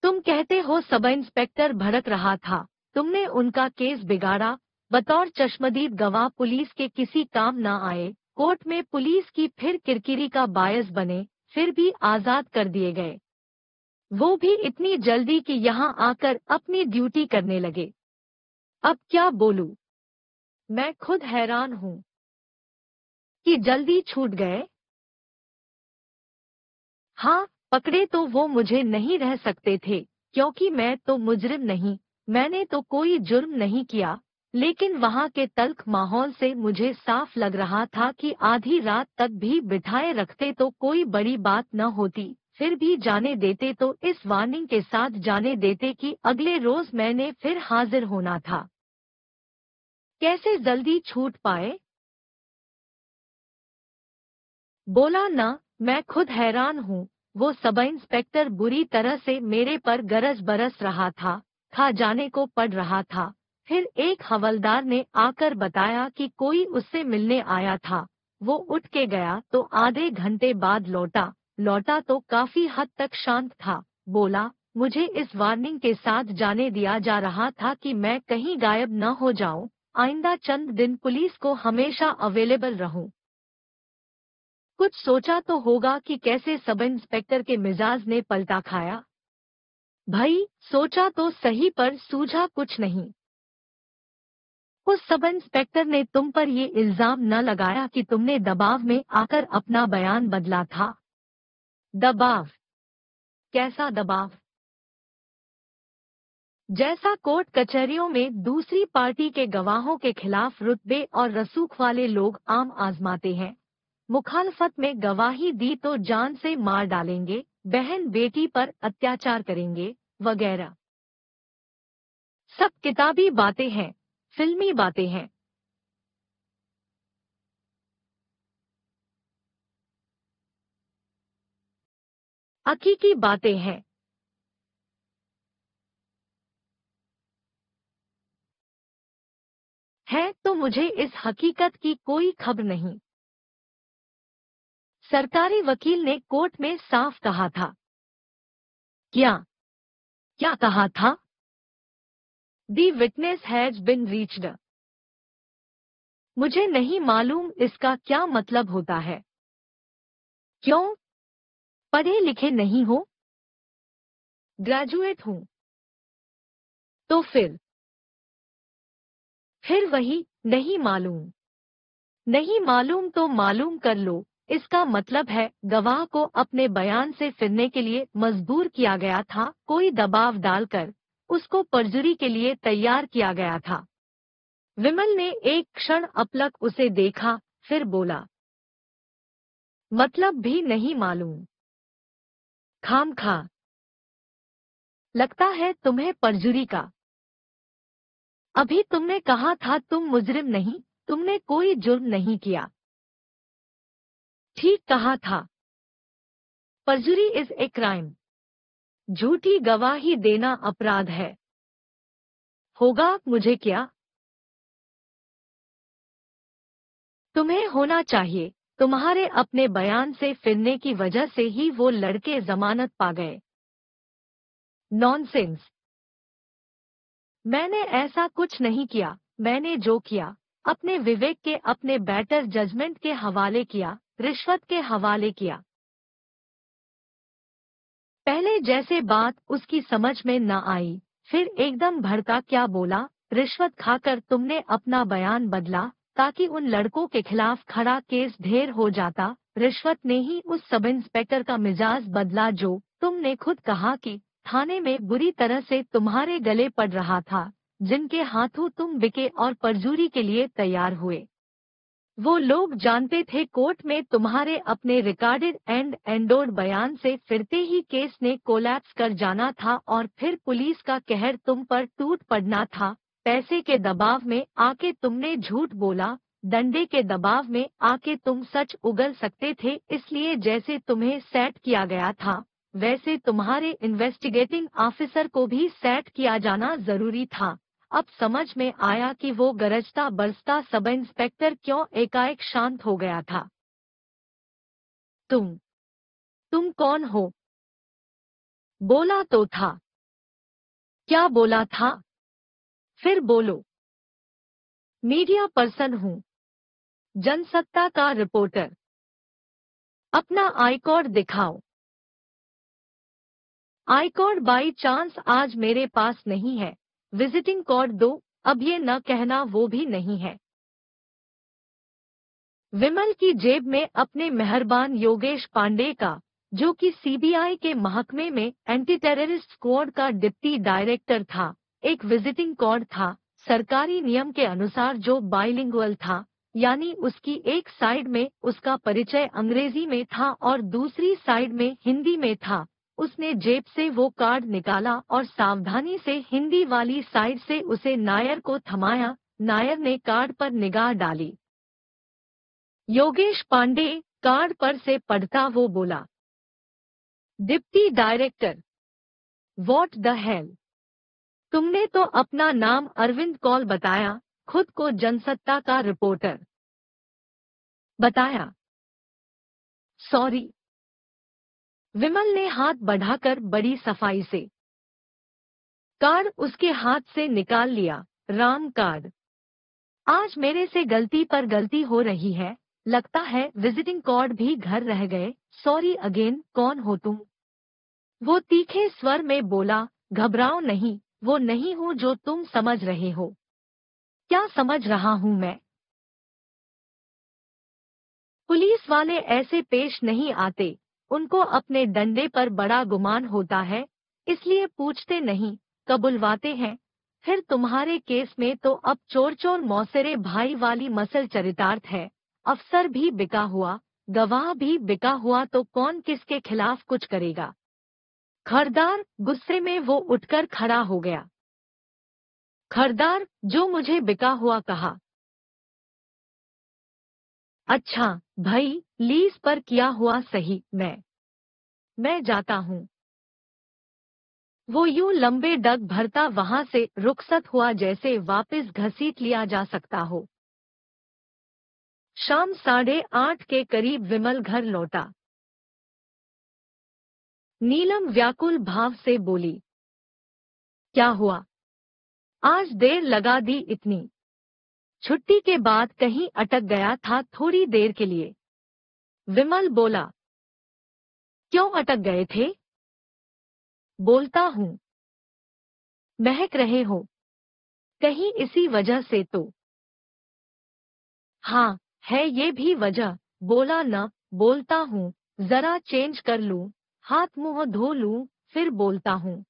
तुम कहते हो सब इंस्पेक्टर भड़क रहा था, तुमने उनका केस बिगाड़ा। बतौर चश्मदीद गवाह पुलिस के किसी काम न आए, कोर्ट में पुलिस की फिर किरकिरी का बायस बने, फिर भी आजाद कर दिए गए। वो भी इतनी जल्दी कि यहाँ आकर अपनी ड्यूटी करने लगे। अब क्या बोलूं? मैं खुद हैरान हूँ कि जल्दी छूट गए। हाँ, पकड़े तो वो मुझे नहीं रह सकते थे, क्योंकि मैं तो मुजरिम नहीं, मैंने तो कोई जुर्म नहीं किया। लेकिन वहाँ के तल्ख माहौल से मुझे साफ लग रहा था कि आधी रात तक भी बिठाए रखते तो कोई बड़ी बात न होती, फिर भी जाने देते तो इस वार्निंग के साथ जाने देते कि अगले रोज मैंने फिर हाजिर होना था। कैसे जल्दी छूट पाए? बोला ना, मैं खुद हैरान हूँ। वो सब इंस्पेक्टर बुरी तरह से मेरे पर गरज बरस रहा था, खा जाने को पड़ रहा था। फिर एक हवलदार ने आकर बताया कि कोई उससे मिलने आया था। वो उठ के गया तो आधे घंटे बाद लौटा तो काफी हद तक शांत था। बोला, मुझे इस वार्निंग के साथ जाने दिया जा रहा था कि मैं कहीं गायब न हो जाऊं, आइंदा चंद दिन पुलिस को हमेशा अवेलेबल रहूं। कुछ सोचा तो होगा कि कैसे सब इंस्पेक्टर के मिजाज ने पलटा खाया। भाई, सोचा तो सही पर सूझा कुछ नहीं। उस सब इंस्पेक्टर ने तुम पर ये इल्जाम न लगाया कि तुमने दबाव में आकर अपना बयान बदला था? दबाव? कैसा दबाव? जैसा कोर्ट कचहरियों में दूसरी पार्टी के गवाहों के खिलाफ रुतबे और रसूख वाले लोग आम आजमाते हैं, मुखालफत में गवाही दी तो जान से मार डालेंगे, बहन बेटी पर अत्याचार करेंगे वगैरह। सब किताबी बातें हैं, फिल्मी बातें हैं। हकीकी बातें हैं। है तो मुझे इस हकीकत की कोई खबर नहीं। सरकारी वकील ने कोर्ट में साफ कहा था। क्या क्या कहा था? The witness has been reached. मुझे नहीं मालूम इसका क्या मतलब होता है। क्यों? पढ़े लिखे नहीं हो? ग्रेजुएट हूं। तो फिर वही नहीं मालूम। नहीं मालूम तो मालूम कर लो। इसका मतलब है गवाह को अपने बयान से फिरने के लिए मजबूर किया गया था, कोई दबाव डालकर उसको परजुरी के लिए तैयार किया गया था। विमल ने एक क्षण अपलक उसे देखा, फिर बोला, मतलब भी नहीं मालूम। खामखा लगता है तुम्हें परजुरी का। अभी तुमने कहा था तुम मुजरिम नहीं, तुमने कोई जुर्म नहीं किया। ठीक कहा था। Perjury is a crime. झूठी गवाही देना अपराध है। होगा मुझे क्या? तुम्हें होना चाहिए। तुम्हारे अपने बयान से फिरने की वजह से ही वो लड़के जमानत पा गए। नॉनसेंस। मैंने ऐसा कुछ नहीं किया। मैंने जो किया अपने विवेक के, अपने बेटर जजमेंट के हवाले किया, रिश्वत के हवाले किया। पहले जैसे बात उसकी समझ में न आई, फिर एकदम भड़का, क्या बोला? रिश्वत खाकर तुमने अपना बयान बदला ताकि उन लड़कों के खिलाफ खड़ा केस ढेर हो जाता। रिश्वत ने ही उस सब इंस्पेक्टर का मिजाज बदला जो तुमने खुद कहा कि थाने में बुरी तरह से तुम्हारे गले पड़ रहा था, जिनके हाथों तुम बिके और परजूरी के लिए तैयार हुए। वो लोग जानते थे कोर्ट में तुम्हारे अपने रिकॉर्डेड एंड एंडोर्ड बयान से फिरते ही केस ने कोलैप्स कर जाना था और फिर पुलिस का कहर तुम पर टूट पड़ना था। पैसे के दबाव में आके तुमने झूठ बोला, डंडे के दबाव में आके तुम सच उगल सकते थे। इसलिए जैसे तुम्हें सेट किया गया था, वैसे तुम्हारे इन्वेस्टिगेटिंग ऑफिसर को भी सेट किया जाना जरूरी था। अब समझ में आया कि वो गरजता बरसता सब इंस्पेक्टर क्यों एकाएक शांत हो गया था। तुम कौन हो? बोला तो था। क्या बोला था? फिर बोलो। मीडिया पर्सन हूँ, जनसत्ता का रिपोर्टर। अपना आई कार्ड दिखाओ। आई कार्ड बाई चांस आज मेरे पास नहीं है। विजिटिंग कार्ड दो। अब ये न कहना वो भी नहीं है। विमल की जेब में अपने मेहरबान योगेश पांडे का, जो कि सीबीआई के महकमे में एंटी टेररिस्ट स्क्वाड का डिप्टी डायरेक्टर था, एक विजिटिंग कार्ड था, सरकारी नियम के अनुसार जो बाइलिंगुअल था, यानी उसकी एक साइड में उसका परिचय अंग्रेजी में था और दूसरी साइड में हिंदी में था। उसने जेब से वो कार्ड निकाला और सावधानी से हिंदी वाली साइड से उसे नायर को थमाया। नायर ने कार्ड पर निगाह डाली। योगेश पांडे कार्ड पर से पढ़ता वो बोला, deputy director, what the hell? तुमने तो अपना नाम अरविंद कौल बताया, खुद को जनसत्ता का रिपोर्टर बताया। सॉरी। विमल ने हाथ बढ़ाकर बड़ी सफाई से कार्ड उसके हाथ से निकाल लिया। राम कार्ड। आज मेरे से गलती पर गलती हो रही है। लगता है विजिटिंग कार्ड भी घर रह गए। Sorry again. कौन हो तुम? वो तीखे स्वर में बोला। घबराओ नहीं, वो नहीं हूँ जो तुम समझ रहे हो। क्या समझ रहा हूं मैं। पुलिस वाले ऐसे पेश नहीं आते, उनको अपने डंडे पर बड़ा गुमान होता है, इसलिए पूछते नहीं, कबुलवाते हैं। फिर तुम्हारे केस में तो अब चोर चोर मौसेरे भाई वाली मसल चरितार्थ है, अफसर भी बिका हुआ, गवाह भी बिका हुआ, तो कौन किसके खिलाफ कुछ करेगा। खरदार, गुस्से में वो उठकर खड़ा हो गया। खरदार, जो मुझे बिका हुआ कहा। अच्छा भाई, लीज पर किया हुआ सही, मैं जाता हूँ। वो यूं लंबे डग भरता वहां से रुखसत हुआ जैसे वापस घसीट लिया जा सकता हो। शाम 8:30 के करीब विमल घर लौटा। नीलम व्याकुल भाव से बोली, क्या हुआ, आज देर लगा दी इतनी? छुट्टी के बाद कहीं अटक गया था थोड़ी देर के लिए। विमल बोला, क्यों अटक गए थे? बोलता हूँ, महक रहे हो कहीं इसी वजह से तो? हाँ है ये भी वजह, बोला न। बोलता हूँ, जरा चेंज कर लूँ, हाथ मुंह धो लूँ, फिर बोलता हूँ।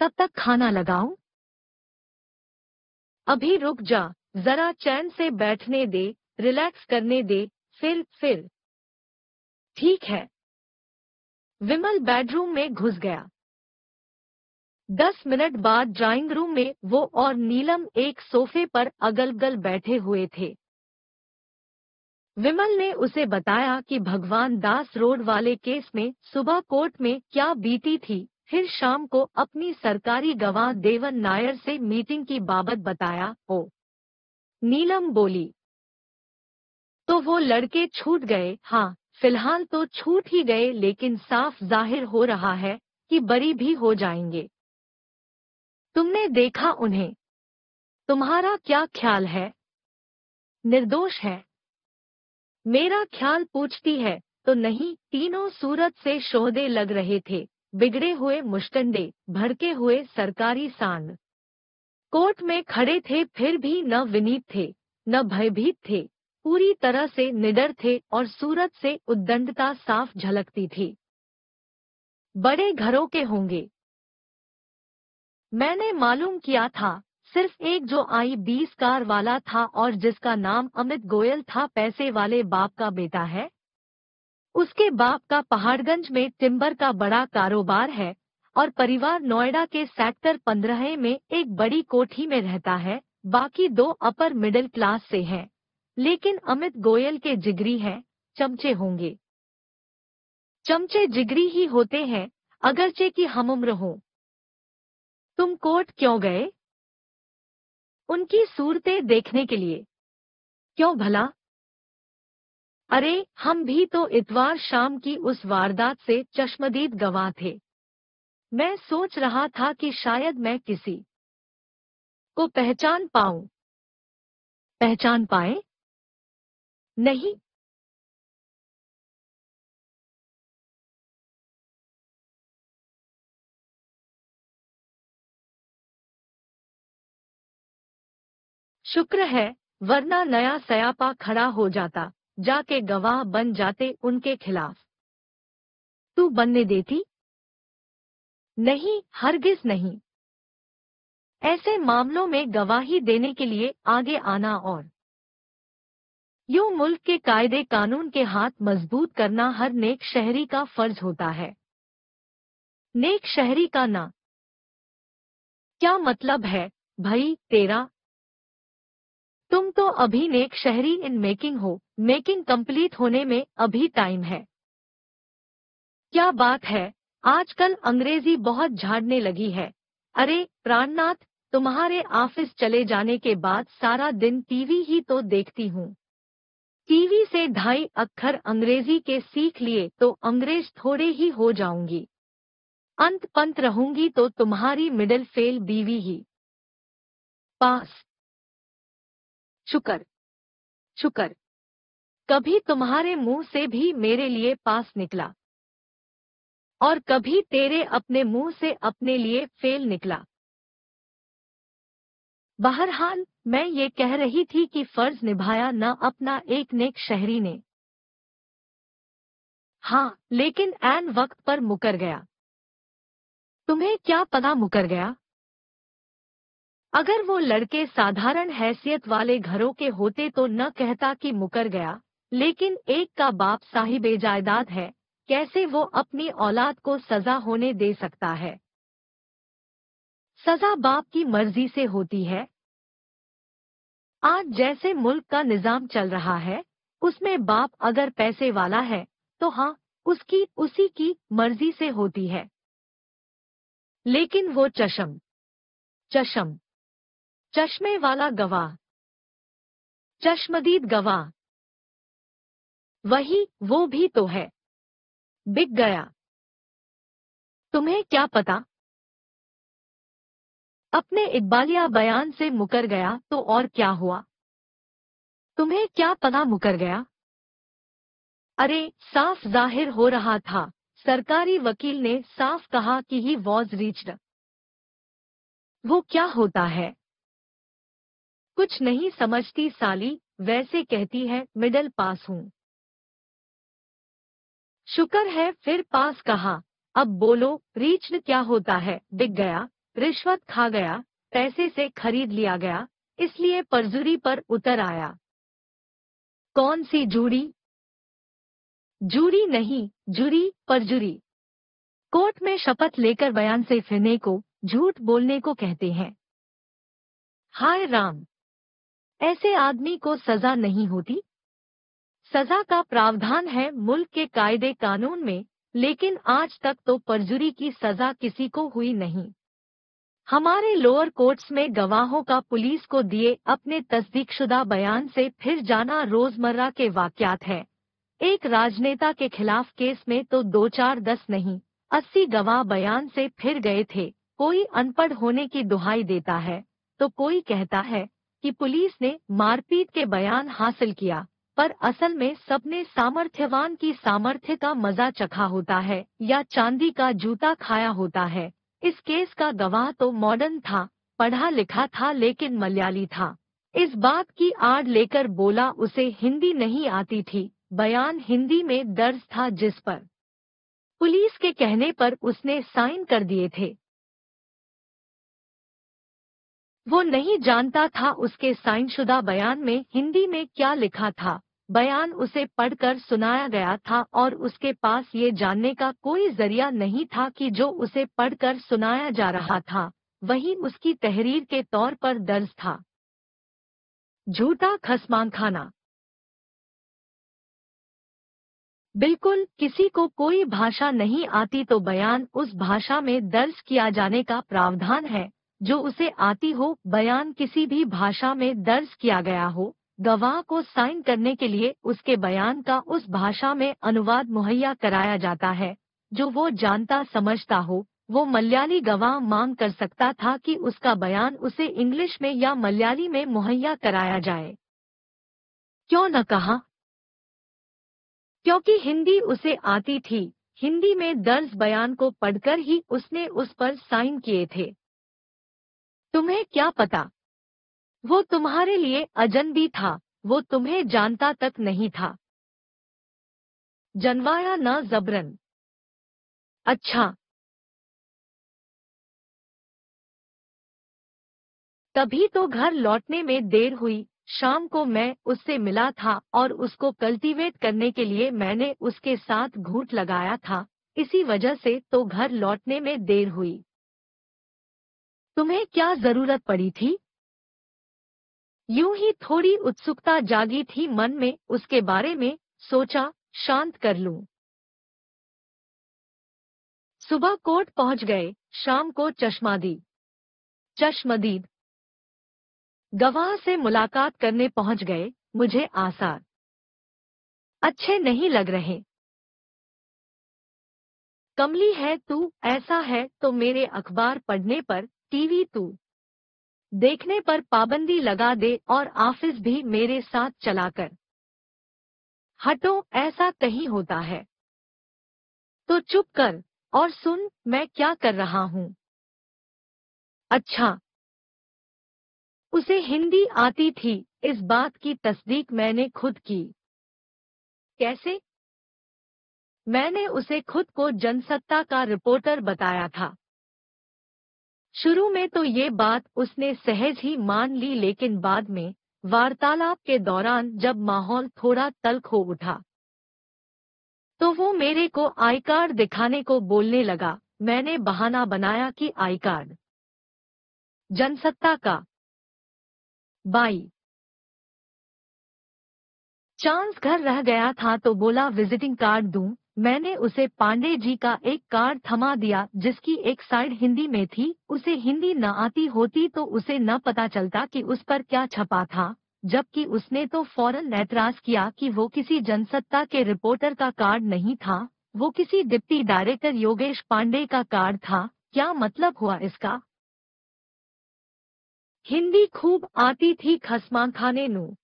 तब तक खाना लगाऊं? अभी रुक जा, जरा चैन से बैठने दे, रिलैक्स करने दे, फिर ठीक है। विमल बेडरूम में घुस गया। 10 मिनट बाद ड्राइंग रूम में वो और नीलम एक सोफे पर अगल-बगल बैठे हुए थे। विमल ने उसे बताया कि भगवान दास रोड वाले केस में सुबह कोर्ट में क्या बीती थी, फिर शाम को अपनी सरकारी गवाह देवन नायर से मीटिंग की बाबत बताया। ओ, नीलम बोली, तो वो लड़के छूट गए? हाँ, फिलहाल तो छूट ही गए, लेकिन साफ जाहिर हो रहा है कि बरी भी हो जाएंगे। तुमने देखा उन्हें? तुम्हारा क्या ख्याल है? निर्दोष है? मेरा ख्याल पूछती है तो नहीं, तीनों सूरत से शोधे लग रहे थे, बिगड़े हुए मुश्कंडे, भड़के हुए सरकारी सांड। कोर्ट में खड़े थे फिर भी न विनीत थे न भयभीत थे, पूरी तरह से निडर थे और सूरत से उद्दंडता साफ झलकती थी। बड़े घरों के होंगे, मैंने मालूम किया था। सिर्फ एक जो आई 20 कार वाला था और जिसका नाम अमित गोयल था, पैसे वाले बाप का बेटा है। उसके बाप का पहाड़गंज में टिम्बर का बड़ा कारोबार है और परिवार नोएडा के सेक्टर 15 में एक बड़ी कोठी में रहता है। बाकी 2 अपर मिडिल क्लास से हैं, लेकिन अमित गोयल के जिगरी हैं, चमचे होंगे। चमचे जिगरी ही होते हैं, अगरचे की हम उम्र हो। तुम कोर्ट क्यों गए? उनकी सूरतें देखने के लिए। क्यों भला? अरे हम भी तो इतवार शाम की उस वारदात से चश्मदीद गवाह थे। मैं सोच रहा था कि शायद मैं किसी को पहचान पाऊं। पहचान पाए? नहीं। शुक्र है, वरना नया सयापा खड़ा हो जाता, जाके गवाह बन जाते उनके खिलाफ। तू बनने देती? नहीं, हरगिज नहीं। ऐसे मामलों में गवाही देने के लिए आगे आना और यूं मुल्क के कायदे कानून के हाथ मजबूत करना हर नेक शहरी का फर्ज होता है। नेक शहरी का ना? क्या मतलब है भाई तेरा? तुम तो अभी नेक शहरी इन मेकिंग हो, मेकिंग कंप्लीट होने में अभी टाइम है। क्या बात है, आजकल अंग्रेजी बहुत झाड़ने लगी है। अरे प्राणनाथ, तुम्हारे ऑफिस चले जाने के बाद सारा दिन टीवी ही तो देखती हूँ। टीवी से 2.5 अक्षर अंग्रेजी के सीख लिए तो अंग्रेज थोड़े ही हो जाऊंगी, अंत पंत रहूंगी तो तुम्हारी मिडिल फेल बीवी ही। पास। शुक्र शुक्र, कभी तुम्हारे मुंह से भी मेरे लिए पास निकला और कभी तेरे अपने मुंह से अपने लिए फेल निकला। बहरहाल मैं ये कह रही थी कि फर्ज निभाया न अपना एक नेक शहरी ने। हाँ, लेकिन ऐन वक्त पर मुकर गया। तुम्हें क्या पता मुकर गया? अगर वो लड़के साधारण हैसियत वाले घरों के होते तो न कहता कि मुकर गया, लेकिन एक का बाप साहिबे जायदाद है, कैसे वो अपनी औलाद को सजा होने दे सकता है? सजा बाप की मर्जी से होती है। आज जैसे मुल्क का निजाम चल रहा है, उसमें बाप अगर पैसे वाला है तो हाँ, उसकी उसी की मर्जी से होती है। लेकिन वो चश्मे वाला गवाह, चश्मदीद गवाह, वही वो भी तो है। बिक गया। तुम्हें क्या पता? अपने इकबालिया बयान से मुकर गया तो और क्या हुआ? तुम्हें क्या पता मुकर गया? अरे साफ जाहिर हो रहा था, सरकारी वकील ने साफ कहा कि ही वॉज रीच्ड। वो क्या होता है? कुछ नहीं समझती साली, वैसे कहती है मिडिल पास हूँ। शुक्र है फिर पास कहा। अब बोलो रीच्ड क्या होता है? बिक गया, रिश्वत खा गया, पैसे से खरीद लिया गया, इसलिए परजुरी पर उतर आया। कौन सी जूरी? जूरी नहीं, जूरी परजुरी। कोर्ट में शपथ लेकर बयान से फिरने को, झूठ बोलने को कहते हैं। हाय राम, ऐसे आदमी को सजा नहीं होती। सजा का प्रावधान है मुल्क के कायदे कानून में, लेकिन आज तक तो परजुरी की सजा किसी को हुई नहीं। हमारे लोअर कोर्ट्स में गवाहों का पुलिस को दिए अपने तस्दीकशुदा बयान से फिर जाना रोजमर्रा के वाकयात है। एक राजनेता के खिलाफ केस में तो 2-4-10 नहीं 80 गवाह बयान से फिर गए थे। कोई अनपढ़ होने की दुहाई देता है तो कोई कहता है कि पुलिस ने मारपीट के बयान हासिल किया, पर असल में सबने सामर्थ्यवान की सामर्थ्य का मजा चखा होता है या चांदी का जूता खाया होता है। इस केस का गवाह तो मॉडर्न था, पढ़ा लिखा था, लेकिन मलयाली था। इस बात की आड़ लेकर बोला उसे हिंदी नहीं आती थी, बयान हिंदी में दर्ज था, जिस पर पुलिस के कहने पर उसने साइन कर दिए थे। वो नहीं जानता था उसके साइनशुदा बयान में हिंदी में क्या लिखा था। बयान उसे पढ़कर सुनाया गया था और उसके पास ये जानने का कोई जरिया नहीं था कि जो उसे पढ़कर सुनाया जा रहा था वही उसकी तहरीर के तौर पर दर्ज था। झूठा खसमानखाना। बिल्कुल किसी को कोई भाषा नहीं आती तो बयान उस भाषा में दर्ज किया जाने का प्रावधान है जो उसे आती हो। बयान किसी भी भाषा में दर्ज किया गया हो, गवाह को साइन करने के लिए उसके बयान का उस भाषा में अनुवाद मुहैया कराया जाता है जो वो जानता समझता हो। वो मलयाली गवाह मांग कर सकता था कि उसका बयान उसे इंग्लिश में या मलयाली में मुहैया कराया जाए। क्यों न कहा? क्योंकि हिंदी उसे आती थी। हिंदी में दर्ज बयान को पढ़कर ही उसने उस पर साइन किए थे। तुम्हें क्या पता? वो तुम्हारे लिए अजनबी था, वो तुम्हें जानता तक नहीं था। जनवाया न जबरन। अच्छा, तभी तो घर लौटने में देर हुई। शाम को मैं उससे मिला था और उसको कल्टीवेट करने के लिए मैंने उसके साथ घूंट लगाया था, इसी वजह से तो घर लौटने में देर हुई। तुम्हें क्या जरूरत पड़ी थी? यूं ही थोड़ी उत्सुकता जागी थी मन में उसके बारे में, सोचा शांत कर लूं। सुबह कोर्ट पहुंच गए, शाम को चश्मदीद गवाह से मुलाकात करने पहुंच गए। मुझे आसार अच्छे नहीं लग रहे। कमली है तू, ऐसा है तो मेरे अखबार पढ़ने पर, टीवी तू देखने पर पाबंदी लगा दे और ऑफिस भी मेरे साथ चलाकर। हटो, ऐसा कहीं होता है? तो चुप कर और सुन मैं क्या कर रहा हूँ। अच्छा, उसे हिंदी आती थी, इस बात की तस्दीक मैंने खुद की। कैसे? मैंने उसे खुद को जनसत्ता का रिपोर्टर बताया था। शुरू में तो ये बात उसने सहज ही मान ली, लेकिन बाद में वार्तालाप के दौरान जब माहौल थोड़ा तल्ख हो उठा तो वो मेरे को आई कार्ड दिखाने को बोलने लगा। मैंने बहाना बनाया कि आई कार्ड जनसत्ता का। बाई चांस घर रह गया था तो बोला विजिटिंग कार्ड दूं। मैंने उसे पांडे जी का एक कार्ड थमा दिया जिसकी एक साइड हिंदी में थी। उसे हिंदी न आती होती तो उसे न पता चलता कि उस पर क्या छपा था, जबकि उसने तो फौरन ऐतराज किया कि वो किसी जनसत्ता के रिपोर्टर का कार्ड नहीं था, वो किसी डिप्टी डायरेक्टर योगेश पांडे का कार्ड था। क्या मतलब हुआ इसका? हिंदी खूब आती थी खसमा खाने नू।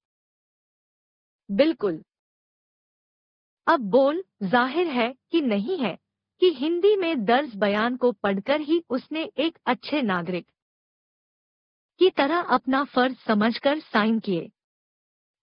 बिल्कुल। अब बोल, जाहिर है कि नहीं है कि हिंदी में दर्ज बयान को पढ़कर ही उसने एक अच्छे नागरिक की तरह अपना फर्ज समझकर साइन किए,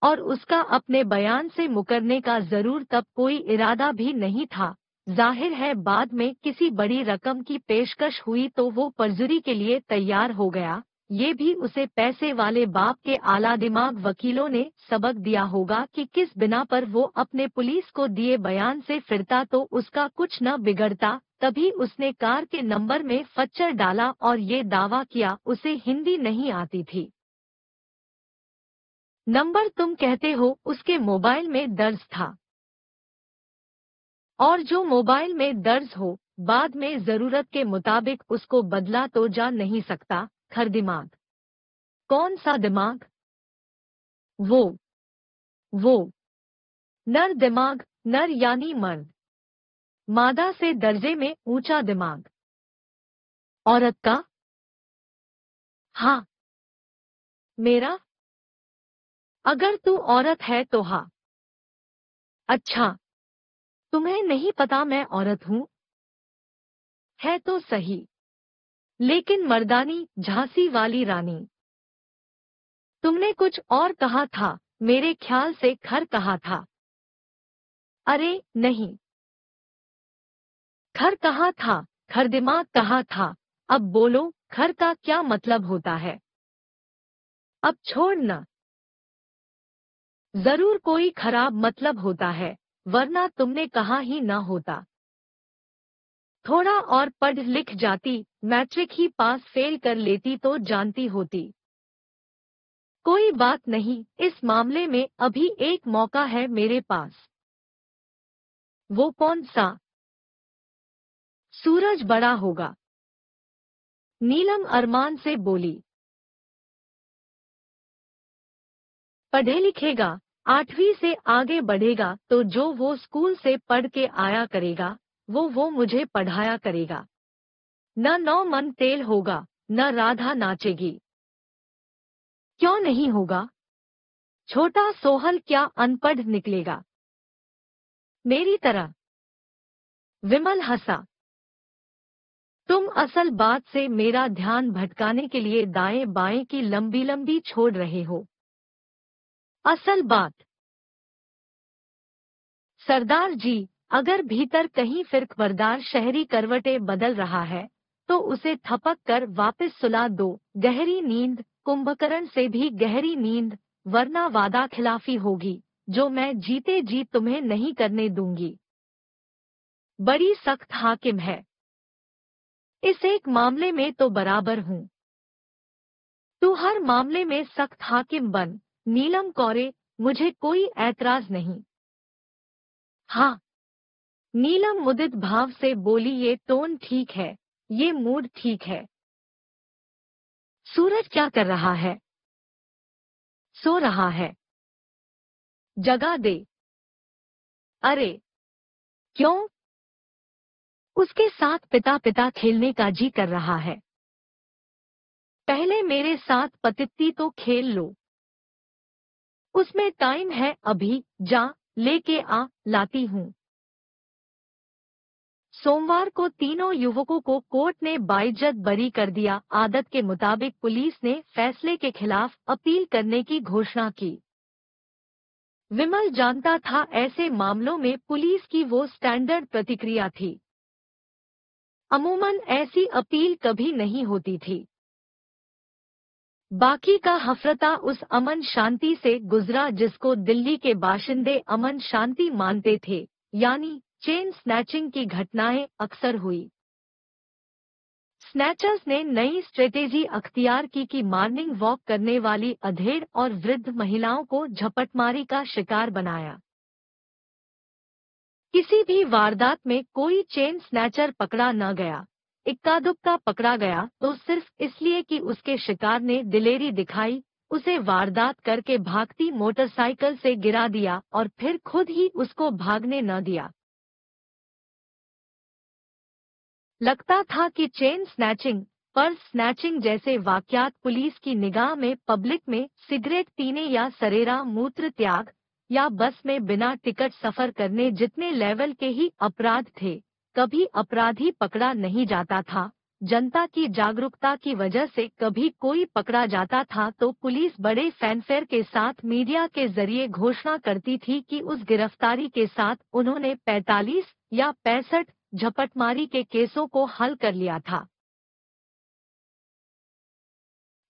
और उसका अपने बयान से मुकरने का जरूर तब कोई इरादा भी नहीं था। जाहिर है बाद में किसी बड़ी रकम की पेशकश हुई तो वो पर्जुरी के लिए तैयार हो गया। ये भी उसे पैसे वाले बाप के आला दिमाग वकीलों ने सबक दिया होगा कि किस बिना पर वो अपने पुलिस को दिए बयान से फिरता तो उसका कुछ न बिगड़ता। तभी उसने कार के नंबर में फच्चर डाला और ये दावा किया उसे हिंदी नहीं आती थी। नंबर तुम कहते हो उसके मोबाइल में दर्ज था, और जो मोबाइल में दर्ज हो बाद में जरूरत के मुताबिक उसको बदला तो जा नहीं सकता। खर दिमाग। कौन सा दिमाग? वो नर दिमाग, नर यानी मर्द, मादा से दर्जे में ऊंचा दिमाग, औरत का। हाँ मेरा, अगर तू औरत है तो। हाँ अच्छा, तुम्हें नहीं पता मैं औरत हूँ? है तो सही, लेकिन मर्दानी झांसी वाली रानी। तुमने कुछ और कहा था, मेरे ख्याल से खर कहा था। अरे नहीं, खर कहा था, खर दिमाग कहा था। अब बोलो खर का क्या मतलब होता है? अब छोड़ ना, जरूर कोई खराब मतलब होता है, वरना तुमने कहा ही ना होता। थोड़ा और पढ़ लिख जाती, मैट्रिक ही पास फेल कर लेती तो जानती होती। कोई बात नहीं, इस मामले में अभी एक मौका है मेरे पास। वो कौन सा? सूरज बड़ा होगा, नीलम अरमान से बोली। पढ़े लिखेगा, 8वीं से आगे बढ़ेगा तो जो वो स्कूल से पढ़ के आया करेगा वो मुझे पढ़ाया करेगा। न 9 मन तेल होगा, न राधा नाचेगी। क्यों नहीं होगा? छोटा सोहल क्या अनपढ़ निकलेगा मेरी तरह? विमल हंसा। तुम असल बात से मेरा ध्यान भटकाने के लिए दाएं बाएं की लंबी लंबी छोड़ रहे हो। असल बात सरदार जी, अगर भीतर कहीं फिरकबरदार शहरी करवटें बदल रहा है तो उसे थपक कर वापस सुला दो। गहरी नींद, कुंभकर्ण से भी गहरी नींद, वरना वादा खिलाफी होगी जो मैं जीते जी तुम्हें नहीं करने दूंगी। बड़ी सख्त हाकिम है, इस एक मामले में तो बराबर हूँ। तू हर मामले में सख्त हाकिम बन। नीलम कौरे, मुझे कोई ऐतराज नहीं। हाँ, नीलम मुदित भाव से बोली। ये टोन ठीक है, ये मूड ठीक है। सूरज क्या कर रहा है? सो रहा है। जगा दे। अरे क्यों? उसके साथ पिता पिता खेलने का जी कर रहा है। पहले मेरे साथ पतित्ती तो खेल लो, उसमें टाइम है अभी। जा लेके आ, लाती हूँ। सोमवार को तीनों युवकों को कोर्ट ने बाइज्जत बरी कर दिया। आदत के मुताबिक पुलिस ने फैसले के खिलाफ अपील करने की घोषणा की। विमल जानता था ऐसे मामलों में पुलिस की वो स्टैंडर्ड प्रतिक्रिया थी, अमूमन ऐसी अपील कभी नहीं होती थी। बाकी का हफ्रता उस अमन शांति से गुजरा जिसको दिल्ली के बाशिंदे अमन शांति मानते थे, यानी चेन स्नैचिंग की घटनाएं अक्सर हुई। स्नैचर्स ने नई स्ट्रेटेजी अख्तियार की कि मॉर्निंग वॉक करने वाली अधेड़ और वृद्ध महिलाओं को झपटमारी का शिकार बनाया। किसी भी वारदात में कोई चेन स्नैचर पकड़ा न गया। इक्का दुक्का पकड़ा गया तो सिर्फ इसलिए कि उसके शिकार ने दिलेरी दिखाई, उसे वारदात करके भागती मोटरसाइकिल से गिरा दिया और फिर खुद ही उसको भागने न दिया। लगता था कि चेन स्नैचिंग, पर्स स्नैचिंग जैसे वाकयात पुलिस की निगाह में पब्लिक में सिगरेट पीने या सरेरा मूत्र त्याग या बस में बिना टिकट सफर करने जितने लेवल के ही अपराध थे। कभी अपराधी पकड़ा नहीं जाता था। जनता की जागरूकता की वजह से कभी कोई पकड़ा जाता था तो पुलिस बड़े फैनफेयर के साथ मीडिया के जरिए घोषणा करती थी कि उस गिरफ्तारी के साथ उन्होंने 45 या 65 झपटमारी के केसों को हल कर लिया था।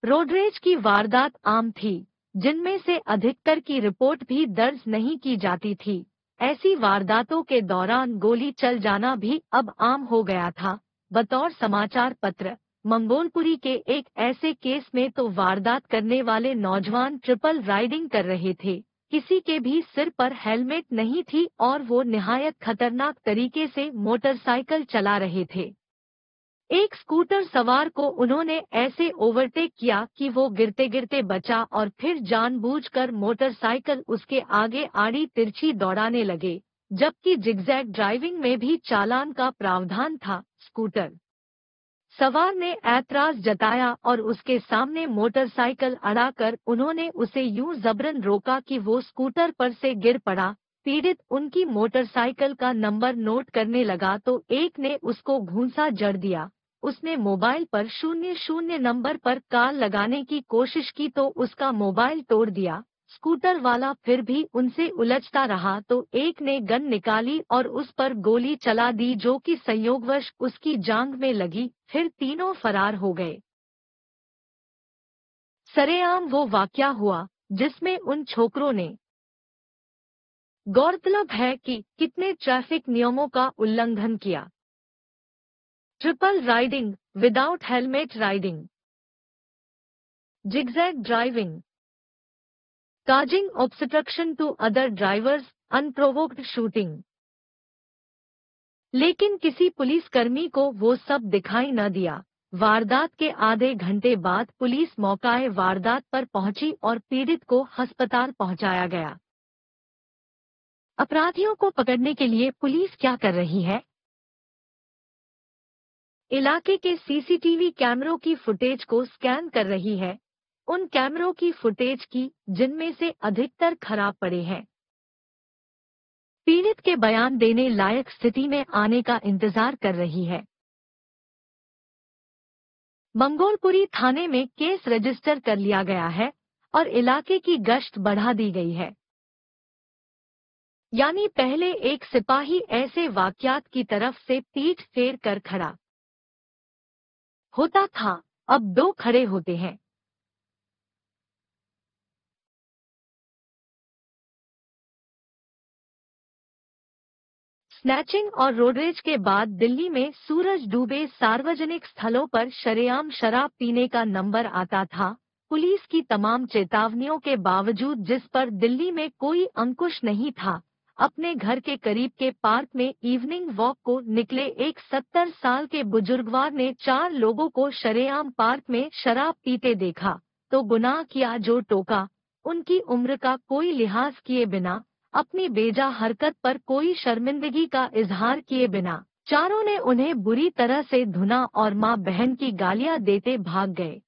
रोडरेज की वारदात आम थी, जिनमें से अधिकतर की रिपोर्ट भी दर्ज नहीं की जाती थी। ऐसी वारदातों के दौरान गोली चल जाना भी अब आम हो गया था। बतौर समाचार पत्र, मंगोलपुरी के एक ऐसे केस में तो वारदात करने वाले नौजवान ट्रिपल राइडिंग कर रहे थे, किसी के भी सिर पर हेलमेट नहीं थी और वो निहायत खतरनाक तरीके से मोटरसाइकिल चला रहे थे। एक स्कूटर सवार को उन्होंने ऐसे ओवरटेक किया कि वो गिरते गिरते बचा और फिर जानबूझकर मोटरसाइकिल उसके आगे आड़ी तिरछी दौड़ाने लगे, जबकि जिगजैग ड्राइविंग में भी चालान का प्रावधान था। स्कूटर सवार ने ऐतराज जताया और उसके सामने मोटरसाइकिल अड़ाकर उन्होंने उसे यूं जबरन रोका कि वो स्कूटर पर से गिर पड़ा। पीड़ित उनकी मोटरसाइकिल का नंबर नोट करने लगा तो एक ने उसको घूंसा जड़ दिया। उसने मोबाइल पर 00 नंबर पर कॉल लगाने की कोशिश की तो उसका मोबाइल तोड़ दिया। स्कूटर वाला फिर भी उनसे उलझता रहा तो एक ने गन निकाली और उस पर गोली चला दी, जो कि संयोगवश उसकी जांघ में लगी। फिर तीनों फरार हो गए। सरेआम वो वाकया हुआ जिसमें उन छोकरों ने, गौरतलब है कि, कितने ट्रैफिक नियमों का उल्लंघन किया। Triple riding, without helmet riding, zigzag driving, causing obstruction to other drivers, unprovoked shooting. लेकिन किसी पुलिसकर्मी को वो सब दिखाई न दिया। वारदात के आधे घंटे बाद पुलिस मौकाए वारदात पर पहुंची और पीड़ित को अस्पताल पहुंचाया गया। अपराधियों को पकड़ने के लिए पुलिस क्या कर रही है? इलाके के सीसीटीवी कैमरों की फुटेज को स्कैन कर रही है, उन कैमरों की फुटेज की जिनमें से अधिकतर खराब पड़े हैं। पीड़ित के बयान देने लायक स्थिति में आने का इंतजार कर रही है। मंगोलपुरी थाने में केस रजिस्टर कर लिया गया है और इलाके की गश्त बढ़ा दी गई है, यानी पहले एक सिपाही ऐसे वाकयात की तरफ से पीठ फेर कर खड़ा होता था, अब दो खड़े होते हैं। स्नैचिंग और रोडरेज के बाद दिल्ली में सूरज डूबे सार्वजनिक स्थलों पर शरेआम शराब पीने का नंबर आता था। पुलिस की तमाम चेतावनियों के बावजूद जिस पर दिल्ली में कोई अंकुश नहीं था, अपने घर के करीब के पार्क में इवनिंग वॉक को निकले एक 70 साल के बुजुर्गवार ने 4 लोगों को शरेआम पार्क में शराब पीते देखा तो गुनाह किया जो टोका। उनकी उम्र का कोई लिहाज किए बिना, अपनी बेजा हरकत पर कोई शर्मिंदगी का इजहार किए बिना, चारों ने उन्हें बुरी तरह से धुना और माँ बहन की गालियां देते भाग गए।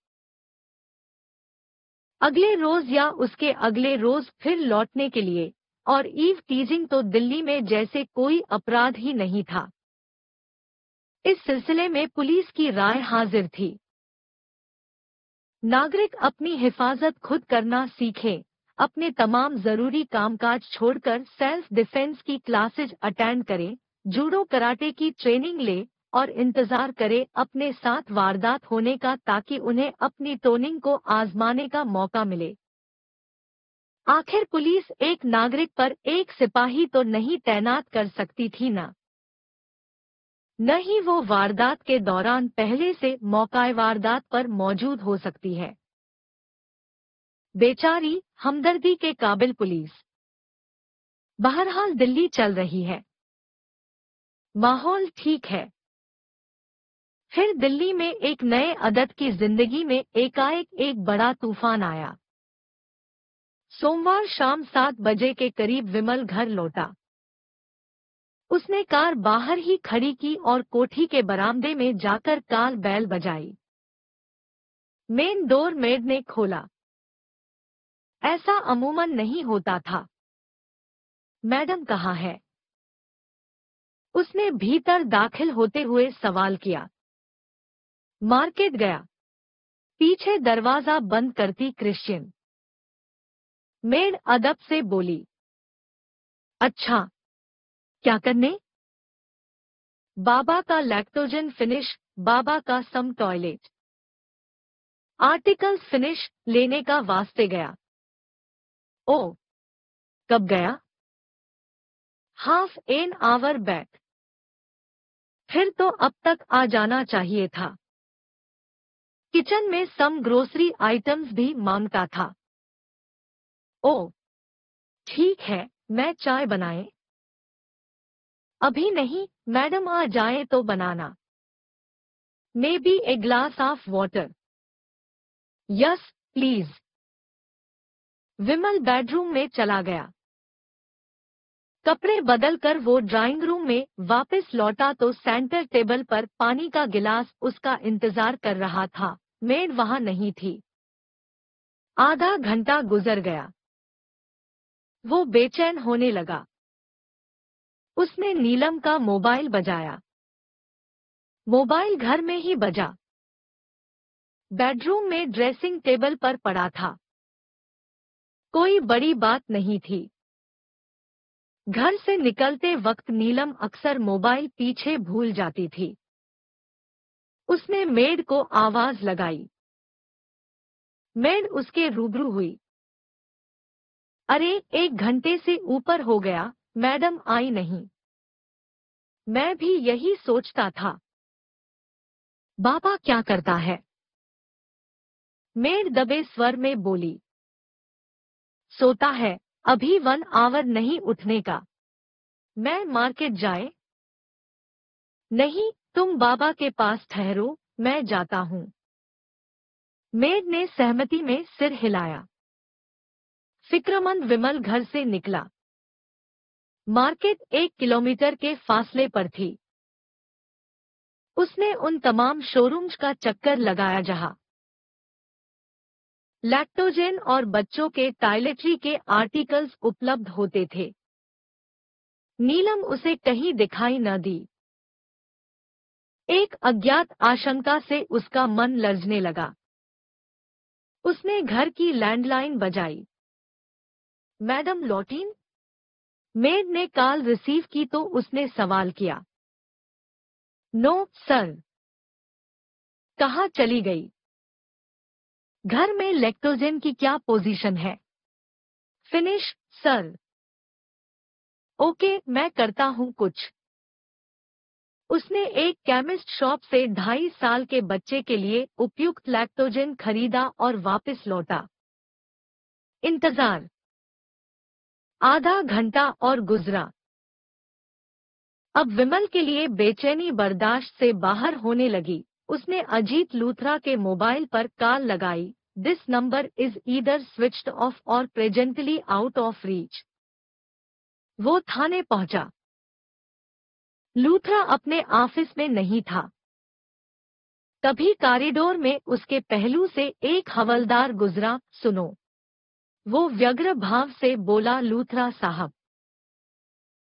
अगले रोज या उसके अगले रोज फिर लौटने के लिए, और ईव टीजिंग तो दिल्ली में जैसे कोई अपराध ही नहीं था। इस सिलसिले में पुलिस की राय हाजिर थी। नागरिक अपनी हिफाजत खुद करना सीखें, अपने तमाम जरूरी कामकाज छोड़कर सेल्फ डिफेंस की क्लासेज अटेंड करें, जूडो कराटे की ट्रेनिंग लें और इंतजार करें अपने साथ वारदात होने का, ताकि उन्हें अपनी टोनिंग को आजमाने का मौका मिले। आखिर पुलिस एक नागरिक पर एक सिपाही तो नहीं तैनात कर सकती थी ना? न ही वो वारदात के दौरान पहले से मौका वारदात पर मौजूद हो सकती है। बेचारी हमदर्दी के काबिल पुलिस बहरहाल दिल्ली चल रही है, माहौल ठीक है। फिर दिल्ली में एक नए अदद की जिंदगी में एकाएक एक बड़ा तूफान आया। सोमवार शाम 7 बजे के करीब विमल घर लौटा। उसने कार बाहर ही खड़ी की और कोठी के बरामदे में जाकर काल बैल बजाई। मेन डोर मेड ने खोला। ऐसा अमूमन नहीं होता था। मैडम कहाँ है? उसने भीतर दाखिल होते हुए सवाल किया। मार्केट गया। पीछे दरवाजा बंद करती क्रिश्चियन मेड अदब से बोली, अच्छा क्या करने? बाबा का लैक्टोजन फिनिश, बाबा का सम टॉयलेट आर्टिकल्स फिनिश लेने का वास्ते गया। ओ, कब गया? ½ एन आवर बैक। फिर तो अब तक आ जाना चाहिए था। किचन में सम ग्रोसरी आइटम्स भी मांगता था। ओ, ठीक है, मैं चाय बनाए? अभी नहीं, मैडम आ जाए तो बनाना। May be a glass of water. Yes please. Vimal bedroom में चला गया। कपड़े बदलकर वो ड्राइंग रूम में वापस लौटा तो सेंटर टेबल पर पानी का गिलास उसका इंतजार कर रहा था। मेड वहां नहीं थी। आधा घंटा गुजर गया। वो बेचैन होने लगा। उसने नीलम का मोबाइल बजाया। मोबाइल घर में ही बजा। बेडरूम में ड्रेसिंग टेबल पर पड़ा था। कोई बड़ी बात नहीं थी। घर से निकलते वक्त नीलम अक्सर मोबाइल पीछे भूल जाती थी। उसने मेड को आवाज लगाई। मेड उसके रूबरू हुई। अरे 1 घंटे से ऊपर हो गया, मैडम आई नहीं। मैं भी यही सोचता था। बाबा क्या करता है? मेड दबे स्वर में बोली। सोता है, अभी 1 आवर नहीं उठने का। मैं मार्केट जाए? नहीं, तुम बाबा के पास ठहरो, मैं जाता हूँ। मेड ने सहमति में सिर हिलाया। फिक्रमंद विमल घर से निकला। मार्केट 1 किलोमीटर के फासले पर थी। उसने उन तमाम शोरूम्स का चक्कर लगाया जहां लैक्टोजेन और बच्चों के टॉयलेटरी के आर्टिकल्स उपलब्ध होते थे। नीलम उसे कहीं दिखाई न दी। एक अज्ञात आशंका से उसका मन लरजने लगा। उसने घर की लैंडलाइन बजाई। मैडम लौटीन? मेड ने कॉल रिसीव की तो उसने सवाल किया। No sir. कहाँ चली गई? घर में लैक्टोजन की क्या पोजीशन है? Finish sir. ओके, मैं करता हूँ कुछ। उसने एक केमिस्ट शॉप से 2.5 साल के बच्चे के लिए उपयुक्त लैक्टोजन खरीदा और वापस लौटा। इंतजार आधा घंटा और गुजरा। अब विमल के लिए बेचैनी बर्दाश्त से बाहर होने लगी। उसने अजीत लूथरा के मोबाइल पर कॉल लगाई। This number is either switched off और प्रेजेंटली आउट ऑफ रीच। वो थाने पहुंचा। लूथरा अपने ऑफिस में नहीं था। तभी कॉरिडोर में उसके पहलू से एक हवलदार गुजरा। सुनो, वो व्यग्र भाव से बोला। लूथरा साहब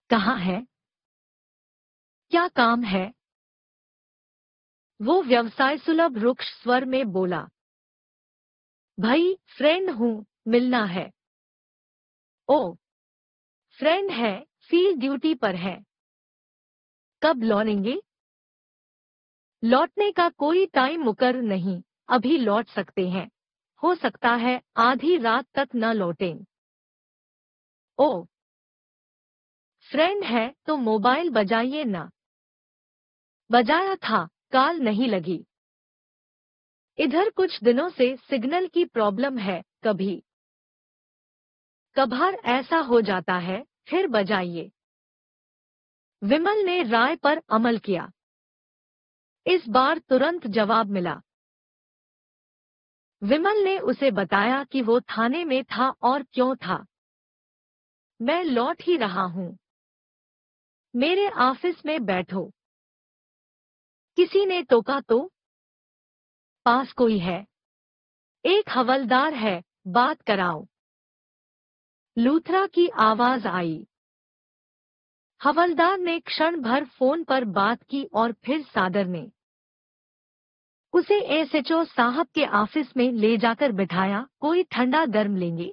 कहाँ है? क्या काम है? वो व्यवसाय सुलभ रुक्ष स्वर में बोला, भाई फ्रेंड हूँ, मिलना है। ओ फ्रेंड है, फील्ड ड्यूटी पर है, कब लौटेंगे? लौटने का कोई टाइम मुकर नहीं, अभी लौट सकते हैं, हो सकता है आधी रात तक न लौटें। ओ फ्रेंड है तो मोबाइल बजाइए ना, बजाया था, कॉल नहीं लगी। इधर कुछ दिनों से सिग्नल की प्रॉब्लम है, कभी कभार ऐसा हो जाता है, फिर बजाइए। विमल ने राय पर अमल किया। इस बार तुरंत जवाब मिला। विमल ने उसे बताया कि वो थाने में था और क्यों था। मैं लौट ही रहा हूं, मेरे ऑफिस में बैठो। किसी ने टोका तो पास कोई है, एक हवलदार है, बात कराओ। लूथरा की आवाज आई। हवलदार ने क्षण भर फोन पर बात की और फिर सादर ने उसे एसएचओ साहब के ऑफिस में ले जाकर बिठाया। कोई ठंडा गर्म लेंगे?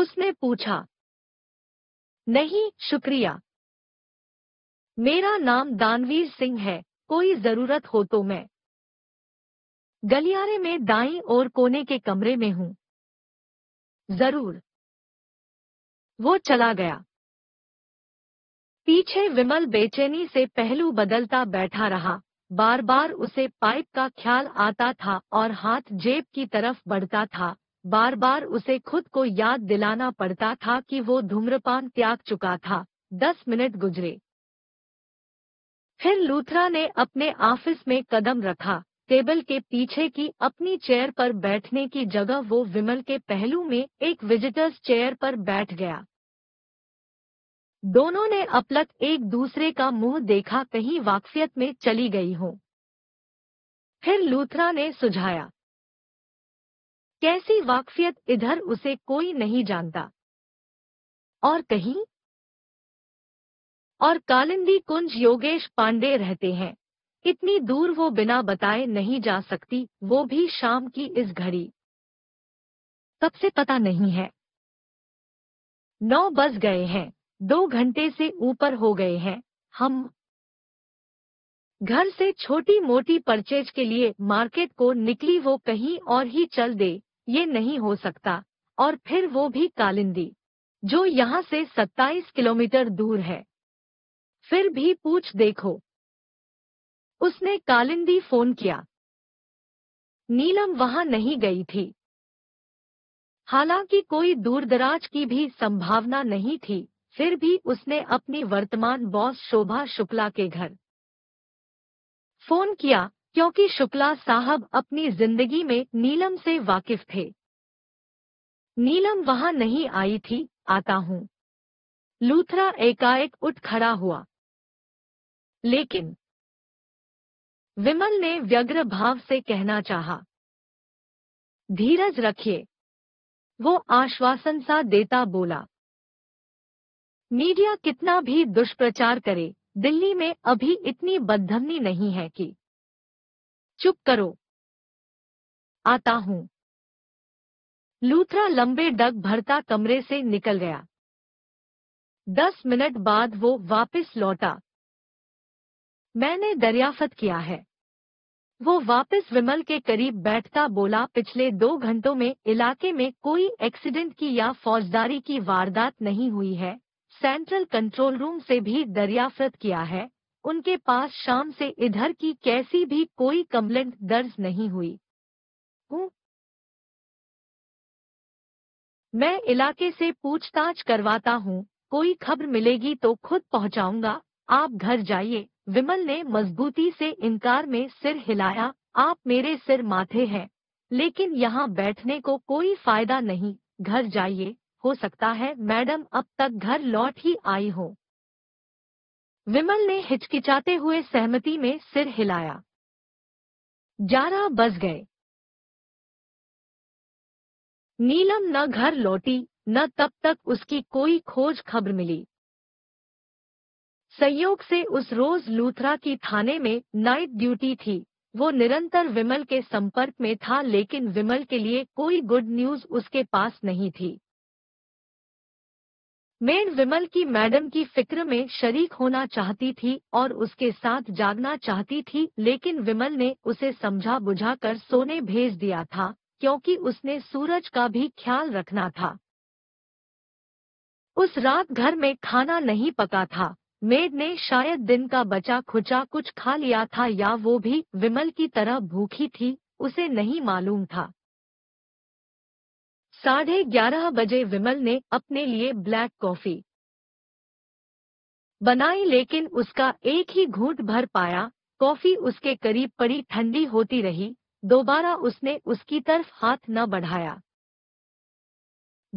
उसने पूछा। नहीं शुक्रिया, मेरा नाम दानवीर सिंह है, कोई जरूरत हो तो मैं गलियारे में दाईं ओर कोने के कमरे में हूँ। जरूर। वो चला गया। पीछे विमल बेचैनी से पहलू बदलता बैठा रहा। बार बार उसे पाइप का ख्याल आता था और हाथ जेब की तरफ बढ़ता था। बार बार उसे खुद को याद दिलाना पड़ता था कि वो धूम्रपान त्याग चुका था। 10 मिनट गुजरे। फिर लूथरा ने अपने ऑफिस में कदम रखा। टेबल के पीछे की अपनी चेयर पर बैठने की जगह वो विमल के पहलू में एक विजिटर्स चेयर पर बैठ गया। दोनों ने अपलक एक दूसरे का मुंह देखा, कहीं वाकफियत में चली गई हो। फिर लूथरा ने सुझाया, कैसी वाकफियत? इधर उसे कोई नहीं जानता। और कहीं और कालिंदी कुंज योगेश पांडे रहते हैं, इतनी दूर वो बिना बताए नहीं जा सकती, वो भी शाम की इस घड़ी। तब से पता नहीं है। 9 बज गए हैं, 2 घंटे से ऊपर हो गए हैं। हम घर से छोटी मोटी परचेज के लिए मार्केट को निकली, वो कहीं और ही चल दे, ये नहीं हो सकता। और फिर वो भी कालिंदी, जो यहाँ से 27 किलोमीटर दूर है। फिर भी पूछ देखो। उसने कालिंदी फोन किया। नीलम वहाँ नहीं गई थी, हालांकि कोई दूरदराज की भी संभावना नहीं थी। फिर भी उसने अपनी वर्तमान बॉस शोभा शुक्ला के घर फोन किया, क्योंकि शुक्ला साहब अपनी जिंदगी में नीलम से वाकिफ थे। नीलम वहां नहीं आई थी, आता हूं। लूथरा एकाएक उठ खड़ा हुआ, लेकिन विमल ने व्यग्र भाव से कहना चाहा, धीरज रखिए। वो आश्वासन सा देता बोला, मीडिया कितना भी दुष्प्रचार करे, दिल्ली में अभी इतनी बदधमनी नहीं है कि। चुप करो, आता हूं। लूथरा लंबे डग भरता कमरे से निकल गया। 10 मिनट बाद वो वापस लौटा। मैंने दरियाफत किया है। वो वापस विमल के करीब बैठता बोला, पिछले 2 घंटों में इलाके में कोई एक्सीडेंट की या फौजदारी की वारदात नहीं हुई है। सेंट्रल कंट्रोल रूम से भी दरियाफ्त किया है, उनके पास शाम से इधर की कैसी भी कोई कंप्लेंट दर्ज नहीं हुई। मैं इलाके से पूछताछ करवाता हूँ, कोई खबर मिलेगी तो खुद पहुँचाऊंगा, आप घर जाइए। विमल ने मजबूती से इनकार में सिर हिलाया। आप मेरे सिर माथे हैं, लेकिन यहाँ बैठने को कोई फायदा नहीं, घर जाइए। हो सकता है मैडम अब तक घर लौट ही आई हो। विमल ने हिचकिचाते हुए सहमति में सिर हिलाया। 11 बज गए। नीलम न घर लौटी, न तब तक उसकी कोई खोज खबर मिली। संयोग से उस रोज लूथरा की थाने में नाइट ड्यूटी थी, वो निरंतर विमल के संपर्क में था, लेकिन विमल के लिए कोई गुड न्यूज़ उसके पास नहीं थी। मैं विमल की मैडम की फिक्र में शरीक होना चाहती थी और उसके साथ जागना चाहती थी, लेकिन विमल ने उसे समझा बुझाकर सोने भेज दिया था, क्योंकि उसने सूरज का भी ख्याल रखना था। उस रात घर में खाना नहीं पका था। मेड ने शायद दिन का बचा खुचा कुछ खा लिया था या वो भी विमल की तरह भूखी थी, उसे नहीं मालूम था। 11:30 बजे विमल ने अपने लिए ब्लैक कॉफी बनाई, लेकिन उसका एक ही घूंट भर पाया। कॉफी उसके करीब पड़ी ठंडी होती रही, दोबारा उसने उसकी तरफ हाथ न बढ़ाया।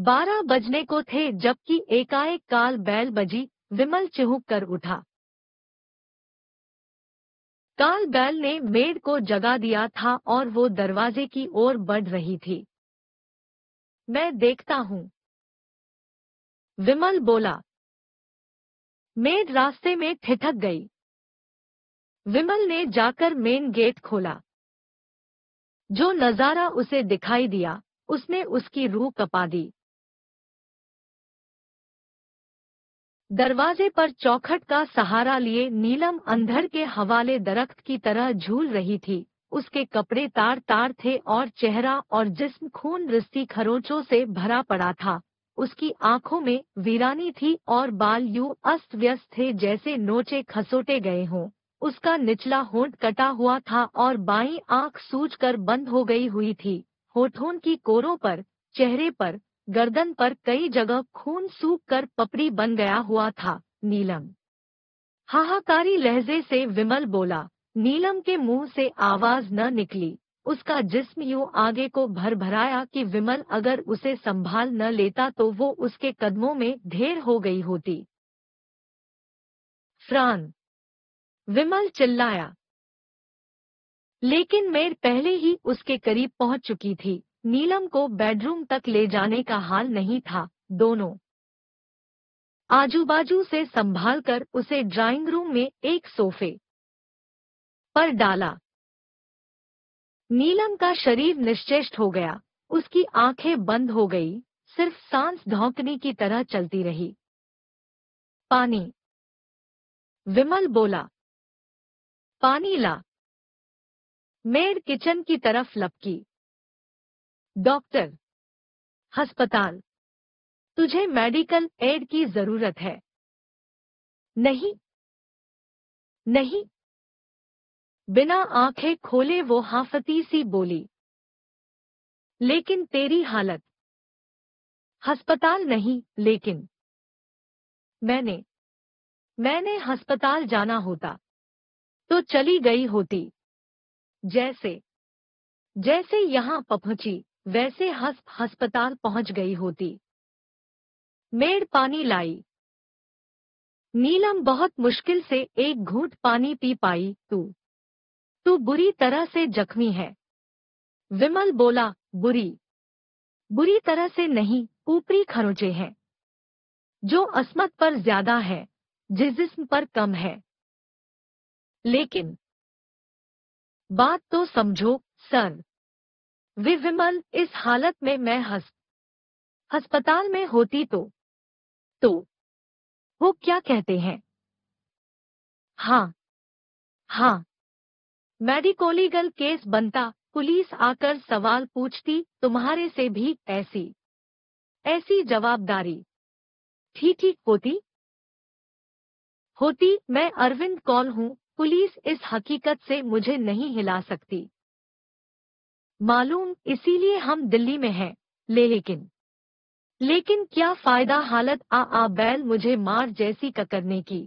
12 बजने को थे जबकि एकाएक काल बैल बजी। विमल चिहुक कर उठा। काल बैल ने मेड को जगा दिया था और वो दरवाजे की ओर बढ़ रही थी। मैं देखता हूँ, विमल बोला। मेड रास्ते में ठिठक गई। विमल ने जाकर मेन गेट खोला। जो नजारा उसे दिखाई दिया उसने उसकी रूह कपा दी। दरवाजे पर चौखट का सहारा लिए नीलम अंधेरे के हवाले दरख्त की तरह झूल रही थी। उसके कपड़े तार तार थे और चेहरा और जिस्म खून रिस्ती खरोंचों से भरा पड़ा था। उसकी आंखों में वीरानी थी और बाल यूं अस्त व्यस्त थे जैसे नोचे खसोटे गए हों। उसका निचला होंठ कटा हुआ था और बाईं आंख सूजकर बंद हो गई हुई थी। होठों की कोरों पर, चेहरे पर, गर्दन पर कई जगह खून सूख कर पपड़ी बन गया हुआ था। नीलम, हाहाकारी लहजे से विमल बोला। नीलम के मुंह से आवाज न निकली। उसका जिस्म यूं आगे को भरभराया कि विमल अगर उसे संभाल न लेता तो वो उसके कदमों में ढेर हो गई होती। फ्रान, विमल चिल्लाया, लेकिन मेर पहले ही उसके करीब पहुंच चुकी थी। नीलम को बेडरूम तक ले जाने का हाल नहीं था। दोनों आजूबाजू से संभाल कर उसे ड्राइंग रूम में एक सोफे पर डाला। नीलम का शरीर निश्चेष्ट हो गया। उसकी आंखें बंद हो गई, सिर्फ सांस धौंकने की तरह चलती रही। पानी, विमल बोला। पानी ला। मेड किचन की तरफ लपकी। डॉक्टर, अस्पताल, तुझे मेडिकल एड की जरूरत है। नहीं, नहीं। बिना आंखें खोले वो हाफती सी बोली। लेकिन तेरी हालत। अस्पताल नहीं, लेकिन मैंने अस्पताल जाना होता तो चली गई होती। जैसे जैसे यहाँ पहुंची वैसे अस्पताल पहुंच गई होती। मेड पानी लाई। नीलम बहुत मुश्किल से एक घूंट पानी पी पाई। तू बुरी तरह से जख्मी है, विमल बोला। बुरी तरह से नहीं, ऊपरी खरोंचे हैं, जो असमत पर ज्यादा है, जिस्म पर कम है। लेकिन बात तो समझो सर, विमल, इस हालत में मैं अस्पताल में होती तो वो क्या कहते हैं? हाँ, मेडिकोलीगल केस बनता, पुलिस आकर सवाल पूछती, तुम्हारे से भी ऐसी जवाबदारी ठीक होती। मैं अरविंद कौल हूँ, पुलिस इस हकीकत से मुझे नहीं हिला सकती। मालूम, इसीलिए हम दिल्ली में हैं। लेकिन क्या फायदा हालत आ बैल मुझे मार जैसी ककरने की।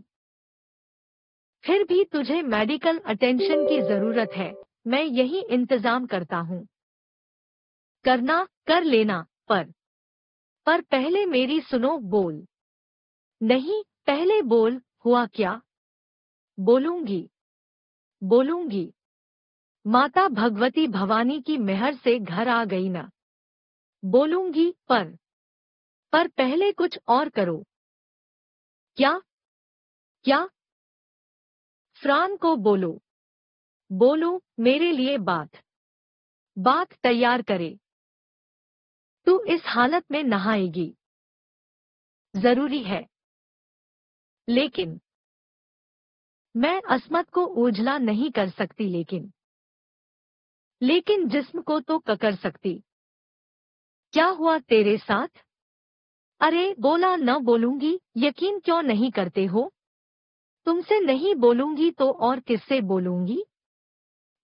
फिर भी तुझे मेडिकल अटेंशन की जरूरत है, मैं यही इंतजाम करता हूँ। कर लेना, पर पहले मेरी सुनो। बोल। नहीं, पहले बोल। हुआ क्या? बोलूंगी। माता भगवती भवानी की मेहर से घर आ गई ना। बोलूंगी, पर पहले कुछ और करो। क्या? फ्रान को बोलो। बोलो मेरे लिए बात तैयार करे, तू इस हालत में नहाएगी, जरूरी है। लेकिन मैं असमत को ओझला नहीं कर सकती, लेकिन जिस्म को तो ककर सकती। क्या हुआ तेरे साथ? अरे बोला न बोलूंगी, यकीन क्यों नहीं करते हो? तुमसे नहीं बोलूंगी तो और किससे बोलूंगी?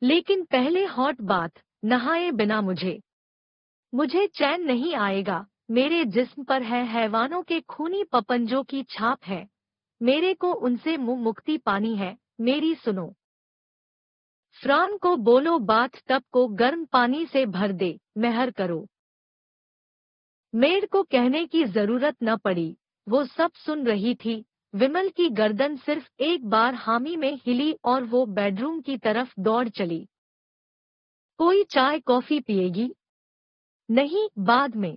लेकिन पहले हॉट बात, नहाए बिना मुझे चैन नहीं आएगा। मेरे जिस्म पर है हैवानों के खूनी पपंजों की छाप है, मेरे को उनसे मुक्ति पानी है। मेरी सुनो, फ्रान को बोलो बात तब को गर्म पानी से भर दे, मेहर करो। मेड को कहने की जरूरत न पड़ी, वो सब सुन रही थी। विमल की गर्दन सिर्फ एक बार हामी में हिली और वो बेडरूम की तरफ दौड़ चली। कोई चाय कॉफी पिएगी? नहीं, बाद में।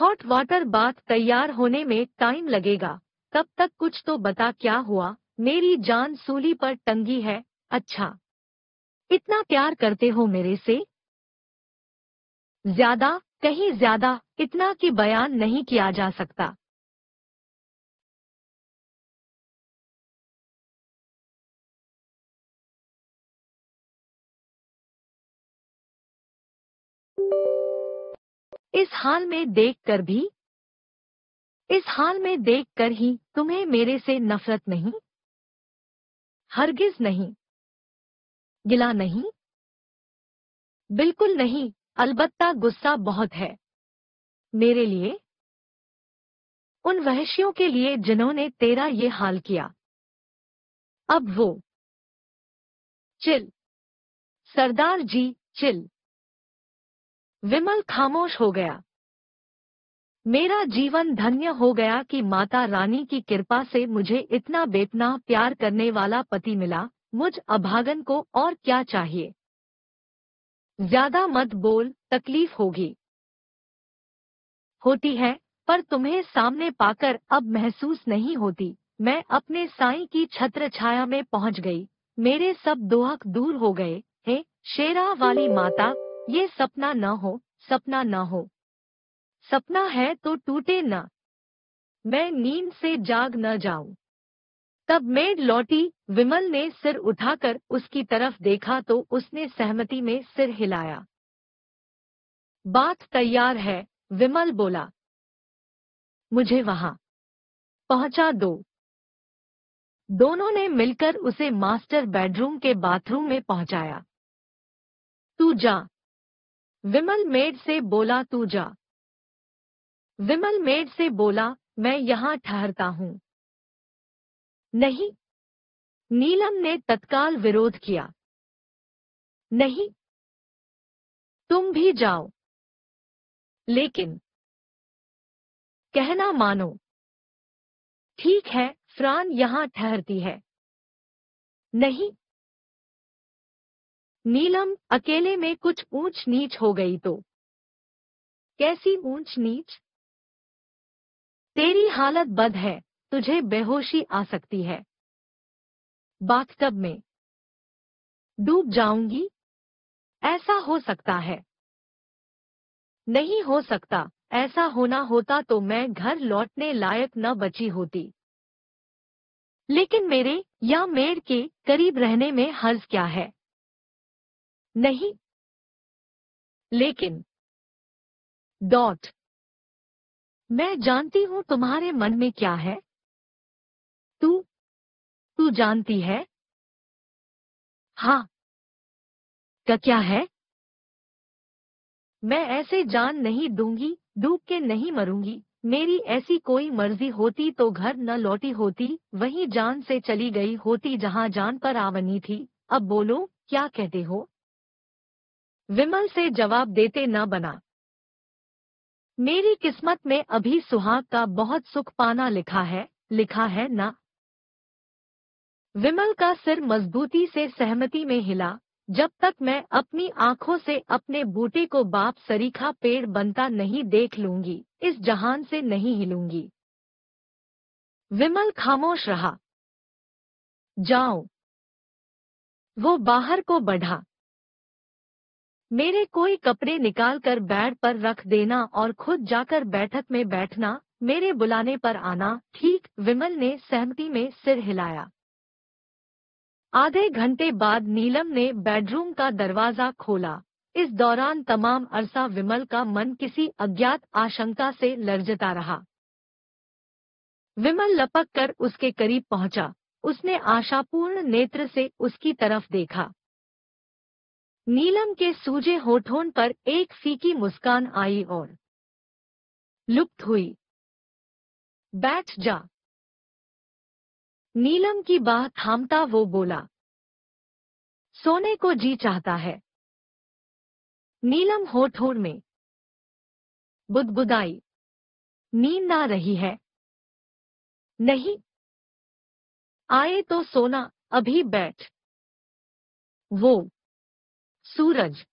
हॉट वाटर बात तैयार होने में टाइम लगेगा, तब तक कुछ तो बता क्या हुआ? मेरी जान सूली पर टंगी है। अच्छा, इतना प्यार करते हो मेरे से? ज्यादा, कहीं ज्यादा, इतना कि बयान नहीं किया जा सकता। इस हाल में देखकर ही तुम्हें मेरे से नफरत नहीं? हरगिज नहीं। गिला नहीं? बिल्कुल नहीं, अलबत्ता गुस्सा बहुत है। मेरे लिए? उन वहशियों के लिए जिन्होंने तेरा ये हाल किया। अब वो चिल। सरदार जी चिल। विमल खामोश हो गया। मेरा जीवन धन्य हो गया कि माता रानी की कृपा से मुझे इतना बेपनाह प्यार करने वाला पति मिला। मुझ अभागन को और क्या चाहिए? ज्यादा मत बोल, तकलीफ होगी। होती है, पर तुम्हें सामने पाकर अब महसूस नहीं होती। मैं अपने साईं की छत्र छाया में पहुंच गई, मेरे सब दोहक दूर हो गए। हे शेरा वाली माता, ये सपना न हो, सपना न हो। सपना है तो टूटे न, मैं नींद से जाग न जाऊं। तब मेड लौटी। विमल ने सिर उठाकर उसकी तरफ देखा तो उसने सहमति में सिर हिलाया। बात तैयार है, विमल बोला। मुझे वहां पहुंचा दो। दोनों ने मिलकर उसे मास्टर बेडरूम के बाथरूम में पहुंचाया। तू जा, विमल मेड से बोला। तू जा, विमल मेड से बोला। मैं यहाँ ठहरता हूँ। नहीं, नीलम ने तत्काल विरोध किया। नहीं, तुम भी जाओ, लेकिन कहना मानो। ठीक है, फ्रान यहाँ ठहरती है। नहीं, नीलम अकेले में कुछ ऊंच नीच हो गई। तो कैसी ऊंच नीच? तेरी हालत बद है, तुझे बेहोशी आ सकती है। बाथटब में डूब जाऊंगी? ऐसा हो सकता है? नहीं हो सकता। ऐसा होना होता तो मैं घर लौटने लायक न बची होती। लेकिन मेरे या मेड के करीब रहने में हर्ज क्या है? नहीं, लेकिन डॉट। मैं जानती हूं तुम्हारे मन में क्या है। तू जानती है? हाँ। क्या है? मैं ऐसे जान नहीं दूंगी, डूब के नहीं मरूंगी। मेरी ऐसी कोई मर्जी होती तो घर न लौटी होती, वहीं जान से चली गई होती जहां जान पर आवनी थी। अब बोलो, क्या कहते हो? विमल से जवाब देते न बना। मेरी किस्मत में अभी सुहाग का बहुत सुख पाना लिखा है ना? विमल का सिर मजबूती से सहमति में हिला। जब तक मैं अपनी आंखों से अपने बूटे को बाप सरीखा पेड़ बनता नहीं देख लूंगी, इस जहान से नहीं हिलूंगी। विमल खामोश रहा। जाओ, वो बाहर को बढ़ा। मेरे कोई कपड़े निकालकर बेड पर रख देना और खुद जाकर बैठक में बैठना, मेरे बुलाने पर आना। ठीक, विमल ने सहमति में सिर हिलाया। आधे घंटे बाद नीलम ने बेडरूम का दरवाजा खोला। इस दौरान तमाम अरसा विमल का मन किसी अज्ञात आशंका से लरजता रहा। विमल लपक कर उसके करीब पहुंचा। उसने आशापूर्ण नेत्र से उसकी तरफ देखा। नीलम के सूजे होठों पर एक फीकी मुस्कान आई और लुप्त हुई। बैठ जा। नीलम की बाह थामता वो बोला, सोने को जी चाहता है। नीलम होठों में बुदबुदाई, नींद आ रही है? नहीं। आए तो सोना, अभी बैठ। वो सूरज,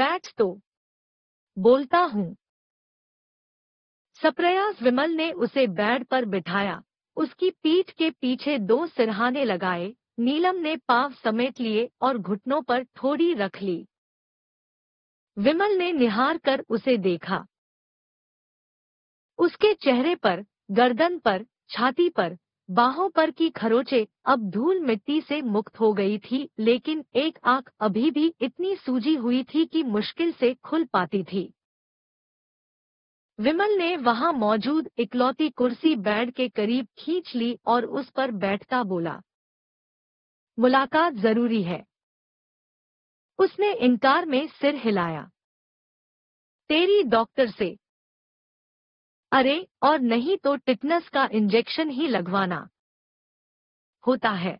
बैठ तो, बोलता हूँ। सप्रयास विमल ने उसे बेड पर बिठाया। उसकी पीठ के पीछे दो सिरहाने लगाए। नीलम ने पाँव समेट लिए और घुटनों पर थोड़ी रख ली। विमल ने निहार कर उसे देखा। उसके चेहरे पर, गर्दन पर, छाती पर, बाहों पर की खरोचे अब धूल मिट्टी से मुक्त हो गई थी, लेकिन एक आंख अभी भी इतनी सूजी हुई थी कि मुश्किल से खुल पाती थी। विमल ने वहां मौजूद इकलौती कुर्सी बेड के करीब खींच ली और उस पर बैठता बोला, मुलाकात जरूरी है। उसने इनकार में सिर हिलाया। तेरी डॉक्टर से? अरे, और नहीं तो टिटनस का इंजेक्शन ही लगवाना होता है।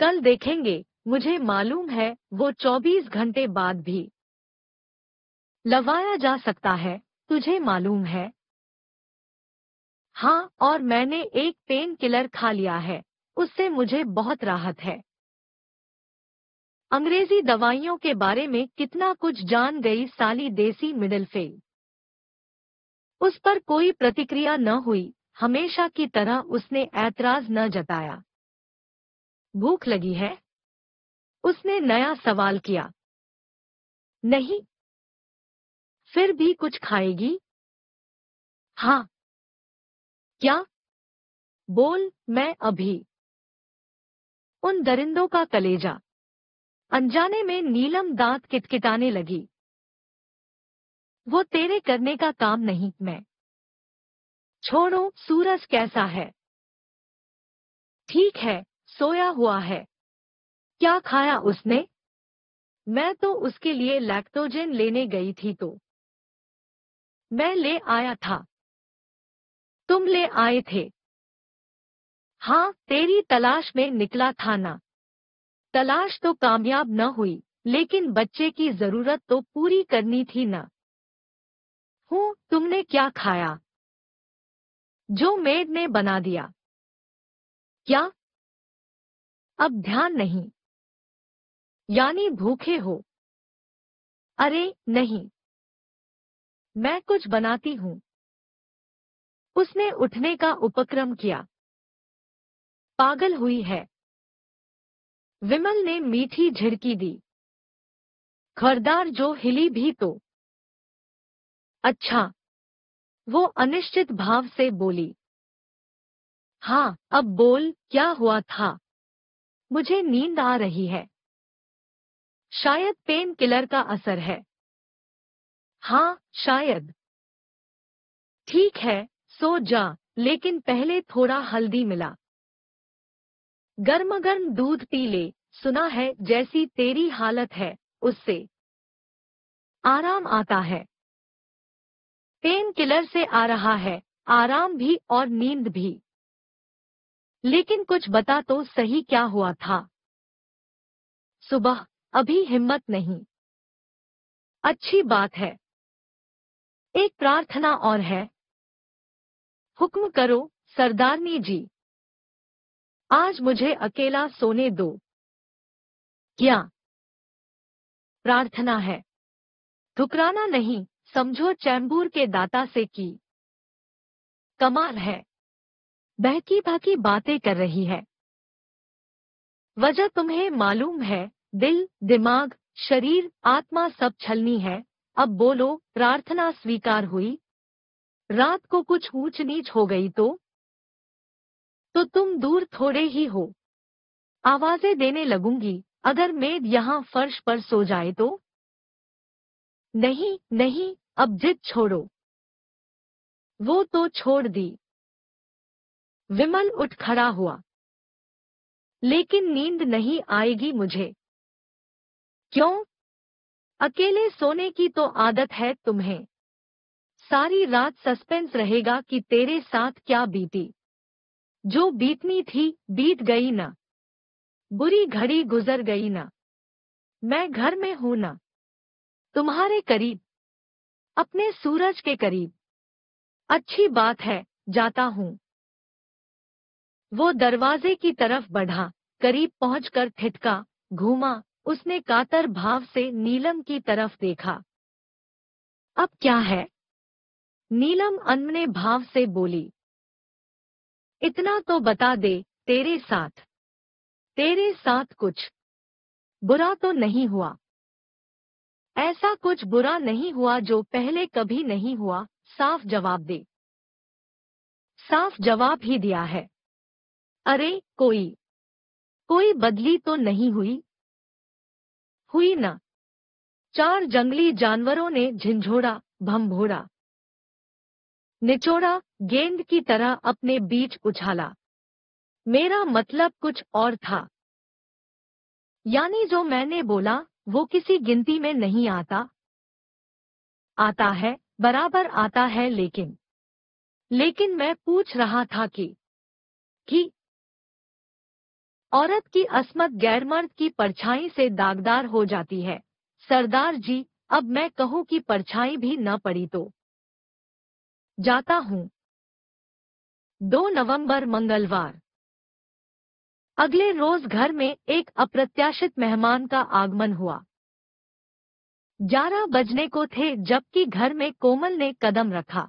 कल देखेंगे, मुझे मालूम है वो 24 घंटे बाद भी लगवाया जा सकता है, तुझे मालूम है? हाँ, और मैंने एक पेन किलर खा लिया है, उससे मुझे बहुत राहत है। अंग्रेजी दवाइयों के बारे में कितना कुछ जान गई साली देसी मिडिल फेल। उस पर कोई प्रतिक्रिया न हुई। हमेशा की तरह उसने ऐतराज न जताया। भूख लगी है? उसने नया सवाल किया। नहीं। फिर भी कुछ खाएगी? हाँ। क्या? बोल, मैं अभी। उन दरिंदों का कलेजा। अनजाने में नीलम दांत किटकिटाने लगी। वो तेरे करने का काम नहीं। मैं छोड़ो, सूरज कैसा है? ठीक है, सोया हुआ है। क्या खाया उसने? मैं तो उसके लिए लैक्टोजन लेने गई थी तो मैं ले आया था। तुम ले आए थे? हाँ, तेरी तलाश में निकला था ना। तलाश तो कामयाब न हुई, लेकिन बच्चे की जरूरत तो पूरी करनी थी ना। हूँ, तुमने क्या खाया? जो मेड ने बना दिया। क्या? अब ध्यान नहीं। यानी भूखे हो? अरे नहीं, मैं कुछ बनाती हूँ। उसने उठने का उपक्रम किया। पागल हुई है? विमल ने मीठी झिड़की दी। खरदार जो हिली भी तो। अच्छा, वो अनिश्चित भाव से बोली। हाँ, अब बोल, क्या हुआ था? मुझे नींद आ रही है। शायद पेन किलर का असर है। हाँ, शायद। ठीक है, सो जा, लेकिन पहले थोड़ा हल्दी मिला, गर्म-गर्म दूध पी ले। सुना है जैसी तेरी हालत है, उससे आराम आता है। पेन किलर से आ रहा है आराम भी और नींद भी, लेकिन कुछ बता तो सही, क्या हुआ था? सुबह। अभी हिम्मत नहीं। अच्छी बात है। एक प्रार्थना और है। हुक्म करो सरदारनी जी, आज मुझे अकेला सोने दो। क्या प्रार्थना है? ठुकराना नहीं, समझो चैंबूर के दाता से की। कमाल है, बहकी भाकी बातें कर रही है। वजह तुम्हें मालूम है, दिल, दिमाग, शरीर, आत्मा सब छलनी है। अब बोलो, प्रार्थना स्वीकार हुई? रात को कुछ ऊंच नीच हो गई तो तुम दूर थोड़े ही हो। आवाजें देने लगूंगी, अगर मेड यहाँ फर्श पर सो जाए तो? नहीं नहीं, अब जिद छोड़ो। वो तो छोड़ दी। विमल उठ खड़ा हुआ। लेकिन नींद नहीं आएगी मुझे। क्यों? अकेले सोने की तो आदत है तुम्हें। सारी रात सस्पेंस रहेगा कि तेरे साथ क्या बीती। जो बीतनी थी बीत गई ना, बुरी घड़ी गुजर गई ना। मैं घर में हूं ना, तुम्हारे करीब, अपने सूरज के करीब। अच्छी बात है, जाता हूं। वो दरवाजे की तरफ बढ़ा, करीब पहुंचकर ठिठका, घूमा। उसने कातर भाव से नीलम की तरफ देखा। अब क्या है? नीलम अनमने भाव से बोली, इतना तो बता दे, तेरे साथ कुछ बुरा तो नहीं हुआ? ऐसा कुछ बुरा नहीं हुआ जो पहले कभी नहीं हुआ, साफ जवाब दे। साफ जवाब ही दिया है। अरे कोई बदली तो नहीं हुई? हुई ना। 4 जंगली जानवरों ने झिंझोड़ा, भंभोड़ा, निचोड़ा, गेंद की तरह अपने बीच उछाला। मेरा मतलब कुछ और था। यानी जो मैंने बोला वो किसी गिनती में नहीं आता। आता है, बराबर आता है, लेकिन मैं पूछ रहा था कि औरत की असमत गैरमर्द की परछाई से दागदार हो जाती है। सरदार जी, अब मैं कहूँ कि परछाई भी न पड़ी तो। जाता हूँ। 2 नवंबर मंगलवार। अगले रोज घर में एक अप्रत्याशित मेहमान का आगमन हुआ। 11 बजने को थे जबकि घर में कोमल ने कदम रखा।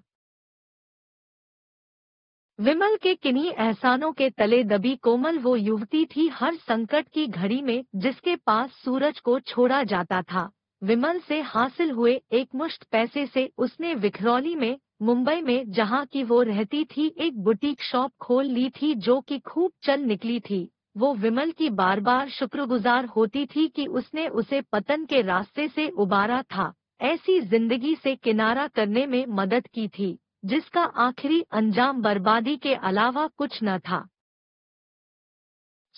विमल के किन्हीं एहसानों के तले दबी कोमल वो युवती थी हर संकट की घड़ी में जिसके पास सूरज को छोड़ा जाता था। विमल से हासिल हुए एकमुश्त पैसे से उसने विखरौली में, मुंबई में जहाँ की वो रहती थी, एक बुटीक शॉप खोल ली थी जो कि खूब चल निकली थी। वो विमल की बार बार शुक्रगुजार होती थी कि उसने उसे पतन के रास्ते से उबारा था, ऐसी जिंदगी से किनारा करने में मदद की थी जिसका आखिरी अंजाम बर्बादी के अलावा कुछ न था।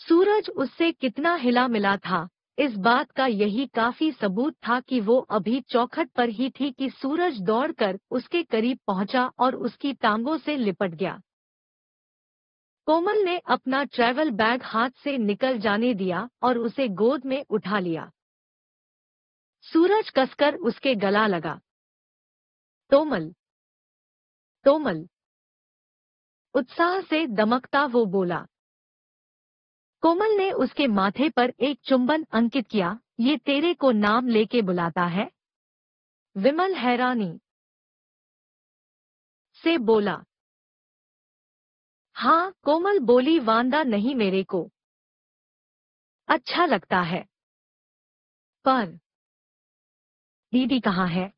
सूरज उससे कितना हिला मिला था, इस बात का यही काफी सबूत था कि वो अभी चौखट पर ही थी कि सूरज दौड़कर उसके करीब पहुंचा और उसकी टांगों से लिपट गया। कोमल ने अपना ट्रैवल बैग हाथ से निकल जाने दिया और उसे गोद में उठा लिया। सूरज कसकर उसके गला लगा। तोमल, तोमल, उत्साह से दमकता वो बोला। कोमल ने उसके माथे पर एक चुंबन अंकित किया। ये तेरे को नाम लेके बुलाता है? विमल हैरानी से बोला। हाँ, कोमल बोली, वांदा नहीं मेरे को, अच्छा लगता है। पर दीदी कहाँ है?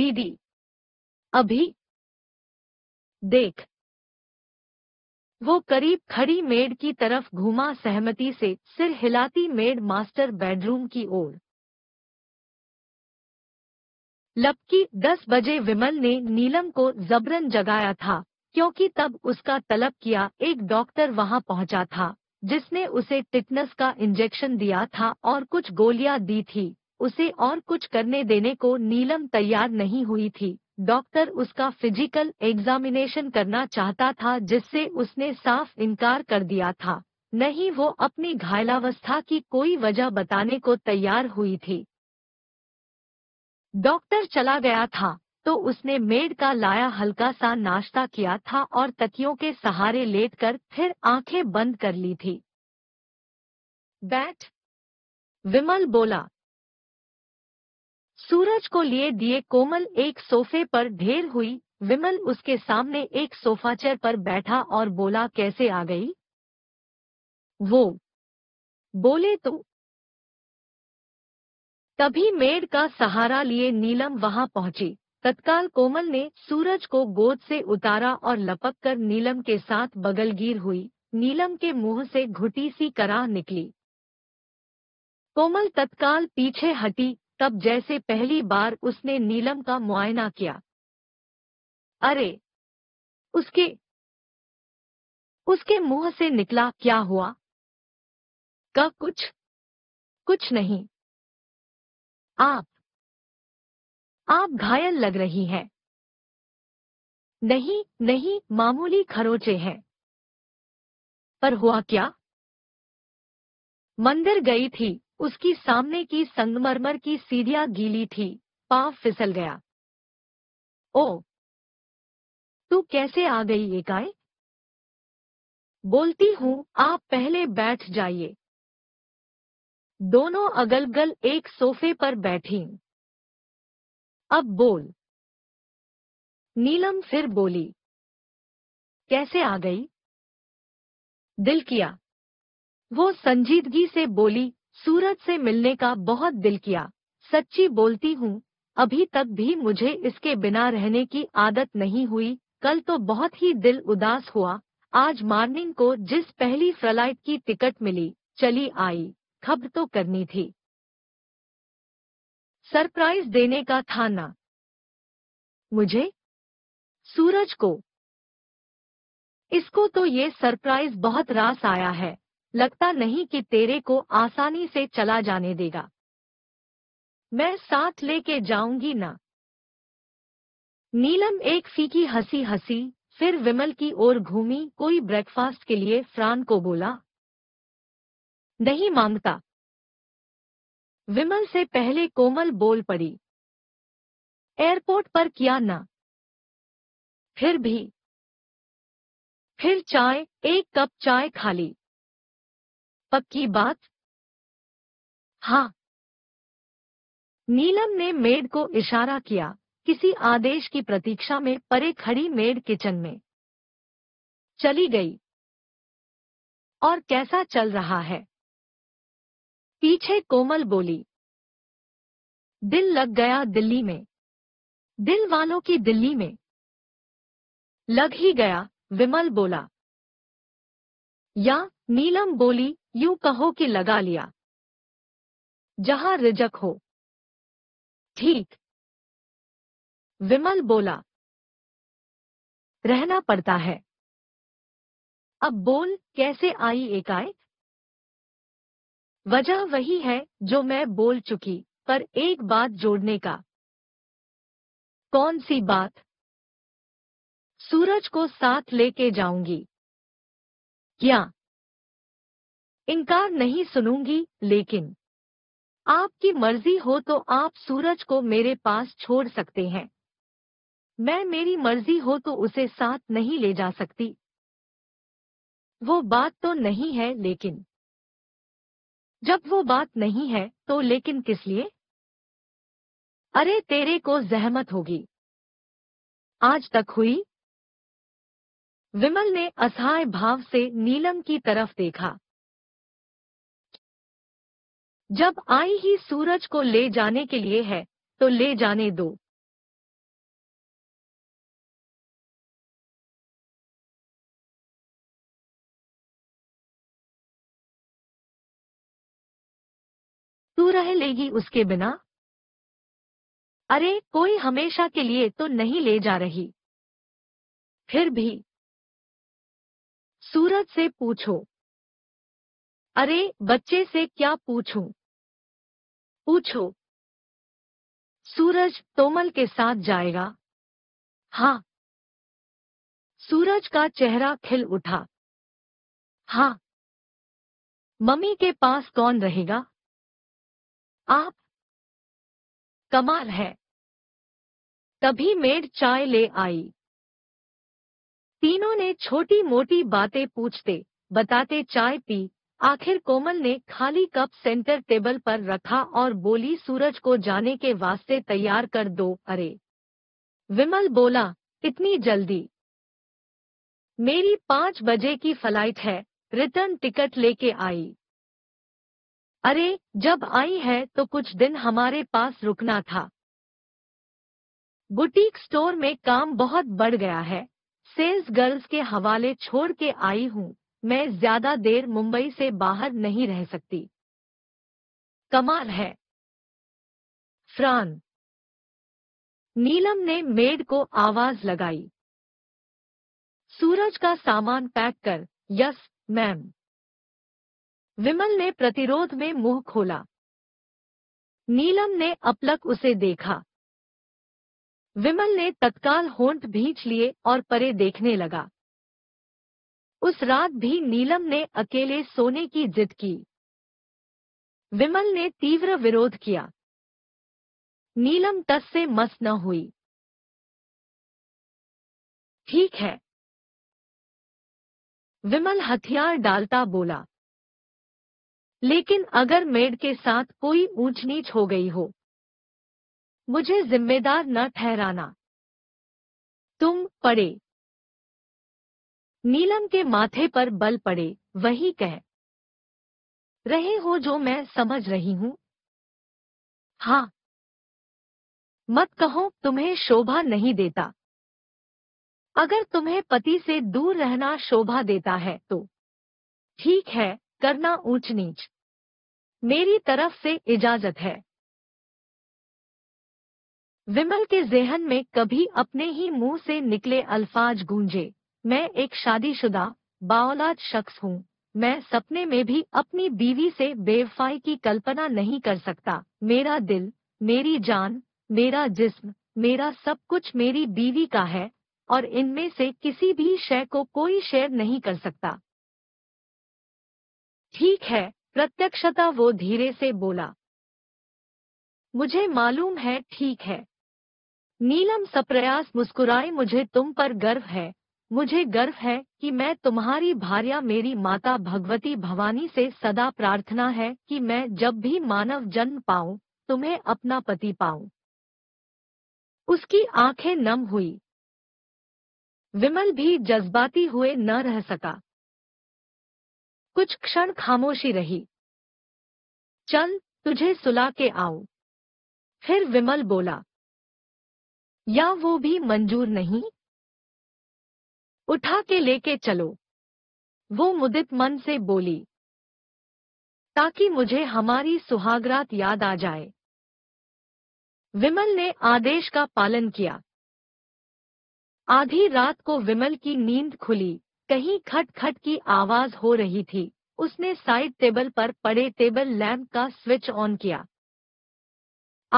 दीदी अभी देख। वो करीब खड़ी मेड की तरफ घूमा, सहमति से सिर हिलाती मेड मास्टर बेडरूम की ओर लपकी। 10 बजे विमल ने नीलम को जबरन जगाया था क्योंकि तब उसका तलब किया एक डॉक्टर वहां पहुंचा था जिसने उसे टिटनस का इंजेक्शन दिया था और कुछ गोलियां दी थी। उसे और कुछ करने देने को नीलम तैयार नहीं हुई थी। डॉक्टर उसका फिजिकल एग्जामिनेशन करना चाहता था जिससे उसने साफ इनकार कर दिया था। नहीं, वो अपनी घायलावस्था की कोई वजह बताने को तैयार हुई थी। डॉक्टर चला गया था तो उसने मेड का लाया हल्का सा नाश्ता किया था और तकियों के सहारे लेटकर फिर आंखें बंद कर ली थी। बैठ, विमल बोला। सूरज को लिए दिए कोमल एक सोफे पर ढेर हुई। विमल उसके सामने एक सोफा चेयर पर बैठा और बोला, कैसे आ गई? वो बोले तो। तभी मेड का सहारा लिए नीलम वहां पहुंची। तत्काल कोमल ने सूरज को गोद से उतारा और लपककर नीलम के साथ बगलगीर हुई। नीलम के मुंह से घुटी सी कराह निकली। कोमल तत्काल पीछे हटी। तब जैसे पहली बार उसने नीलम का मुआयना किया। अरे, उसके मुंह से निकला क्या हुआ? का कुछ नहीं। आप घायल लग रही हैं। नहीं, मामूली खरोंचे हैं। पर हुआ क्या? मंदिर गई थी। उसकी सामने की संगमरमर की सीढ़ियां गीली थी। पाँव फिसल गया। ओ, तू कैसे आ गई एकाएक? बोलती हूँ, आप पहले बैठ जाइए। दोनों अगल बगल एक सोफे पर बैठी। अब बोल। नीलम फिर बोली। कैसे आ गई? दिल किया। वो संजीदगी से बोली। सूरज से मिलने का बहुत दिल किया। सच्ची बोलती हूँ, अभी तक भी मुझे इसके बिना रहने की आदत नहीं हुई। कल तो बहुत ही दिल उदास हुआ। आज मॉर्निंग को जिस पहली फ्लाइट की टिकट मिली, चली आई। खबर तो करनी थी। सरप्राइज देने का था ना मुझे, सूरज को। इसको तो ये सरप्राइज बहुत रास आया है। लगता नहीं कि तेरे को आसानी से चला जाने देगा। मैं साथ लेके जाऊंगी ना। नीलम एक फीकी हंसी हंसी, फिर विमल की ओर घूमी। कोई ब्रेकफास्ट के लिए? फ्रान को बोला। नहीं मांगता। विमल से पहले कोमल बोल पड़ी। एयरपोर्ट पर किया ना। फिर चाय, एक कप चाय खाली। पक्की बात? हाँ। नीलम ने मेड को इशारा किया। किसी आदेश की प्रतीक्षा में परे खड़ी मेड किचन में चली गई। और कैसा चल रहा है? पीछे कोमल बोली। दिल लग गया दिल्ली में। दिल वालों की दिल्ली में। लग ही गया, विमल बोला। या, नीलम बोली, यूं कहो कि लगा लिया। जहां रिजक हो। ठीक, विमल बोला। रहना पड़ता है। अब बोल, कैसे आई एकाएक? वजह वही है जो मैं बोल चुकी, पर एक बात जोड़ने का। कौन सी बात? सूरज को साथ लेके जाऊंगी। क्या? इनकार नहीं सुनूंगी, लेकिन आपकी मर्जी हो तो आप सूरज को मेरे पास छोड़ सकते हैं। मैं मेरी मर्जी हो तो उसे साथ नहीं ले जा सकती। वो बात तो नहीं है, लेकिन जब वो बात नहीं है तो लेकिन किस लिए? अरे तेरे को जहमत होगी। आज तक हुई? विमल ने असहाय भाव से नीलम की तरफ देखा। जब आई ही सूरज को ले जाने के लिए है तो ले जाने दो। तू रह लेगी उसके बिना? अरे कोई हमेशा के लिए तो नहीं ले जा रही। फिर भी सूरज से पूछो। अरे बच्चे से क्या पूछूं? पूछो। सूरज तोमल के साथ जाएगा? हाँ। सूरज का चेहरा खिल उठा। हाँ। मम्मी के पास कौन रहेगा? आप? कमाल है। तभी मेड चाय ले आई। तीनों ने छोटी मोटी बातें पूछते बताते चाय पी। आखिर कोमल ने खाली कप सेंटर टेबल पर रखा और बोली, सूरज को जाने के वास्ते तैयार कर दो। अरे, विमल बोला, इतनी जल्दी? मेरी 5 बजे की फ्लाइट है। रिटर्न टिकट लेके आई। अरे जब आई है तो कुछ दिन हमारे पास रुकना था। बुटीक स्टोर में काम बहुत बढ़ गया है, सेल्स गर्ल्स के हवाले छोड़ के आई हूँ। मैं ज्यादा देर मुंबई से बाहर नहीं रह सकती। कमाल है फ्रान, नीलम ने मेड को आवाज लगाई। सूरज का सामान पैक कर। यस मैम, विमल ने प्रतिरोध में मुंह खोला। नीलम ने अपलक उसे देखा। विमल ने तत्काल होंठ भींच लिए और परे देखने लगा। उस रात भी नीलम ने अकेले सोने की जिद की। विमल ने तीव्र विरोध किया। नीलम टस से मस न हुई। ठीक है, विमल हथियार डालता बोला, लेकिन अगर मेड के साथ कोई ऊंच नीच हो गई हो, मुझे जिम्मेदार न ठहराना। तुम पड़े। नीलम के माथे पर बल पड़े। वही कह रहे हो जो मैं समझ रही हूँ। हाँ, मत कहो तुम्हें शोभा नहीं देता। अगर तुम्हें पति से दूर रहना शोभा देता है तो ठीक है, करना ऊंच नीच। मेरी तरफ से इजाजत है। विमल के ज़हन में कभी अपने ही मुंह से निकले अल्फाज गूंजे। मैं एक शादीशुदा बाओलाद शख्स हूँ। मैं सपने में भी अपनी बीवी से बेवफाई की कल्पना नहीं कर सकता। मेरा दिल, मेरी जान, मेरा जिस्म, मेरा सब कुछ मेरी बीवी का है और इनमें से किसी भी शय को कोई शेयर नहीं कर सकता। ठीक है, प्रत्यक्षता वो धीरे से बोला। मुझे मालूम है, ठीक है। नीलम सप्रयास मुस्कुराए। मुझे तुम पर गर्व है। मुझे गर्व है कि मैं तुम्हारी भार्या। मेरी माता भगवती भवानी से सदा प्रार्थना है कि मैं जब भी मानव जन्म पाऊं, तुम्हें अपना पति पाऊं। उसकी आंखें नम हुई। विमल भी जज्बाती हुए न रह सका। कुछ क्षण खामोशी रही। चल तुझे सुला के आऊं, फिर विमल बोला। या वो भी मंजूर नहीं। उठा के लेके चलो, वो मुदित मन से बोली, ताकि मुझे हमारी सुहागरात याद आ जाए। विमल ने आदेश का पालन किया। आधी रात को विमल की नींद खुली। कहीं खटखट की आवाज हो रही थी। उसने साइड टेबल पर पड़े टेबल लैंप का स्विच ऑन किया।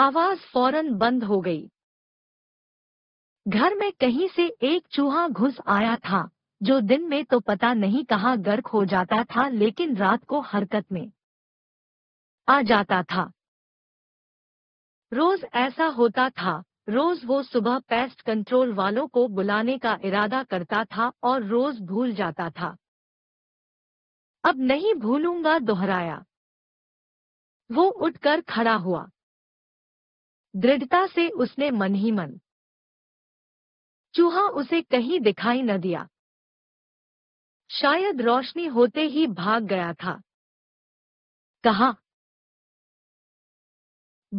आवाज फौरन बंद हो गई। घर में कहीं से एक चूहा घुस आया था, जो दिन में तो पता नहीं कहाँ गर्क हो जाता था, लेकिन रात को हरकत में आ जाता था। रोज ऐसा होता था। रोज वो सुबह पेस्ट कंट्रोल वालों को बुलाने का इरादा करता था और रोज भूल जाता था। अब नहीं भूलूंगा, दोहराया। वो उठकर खड़ा हुआ। दृढ़ता से उसने मन ही मन। चूहा उसे कहीं दिखाई न दिया। शायद रोशनी होते ही भाग गया था। कहाँ?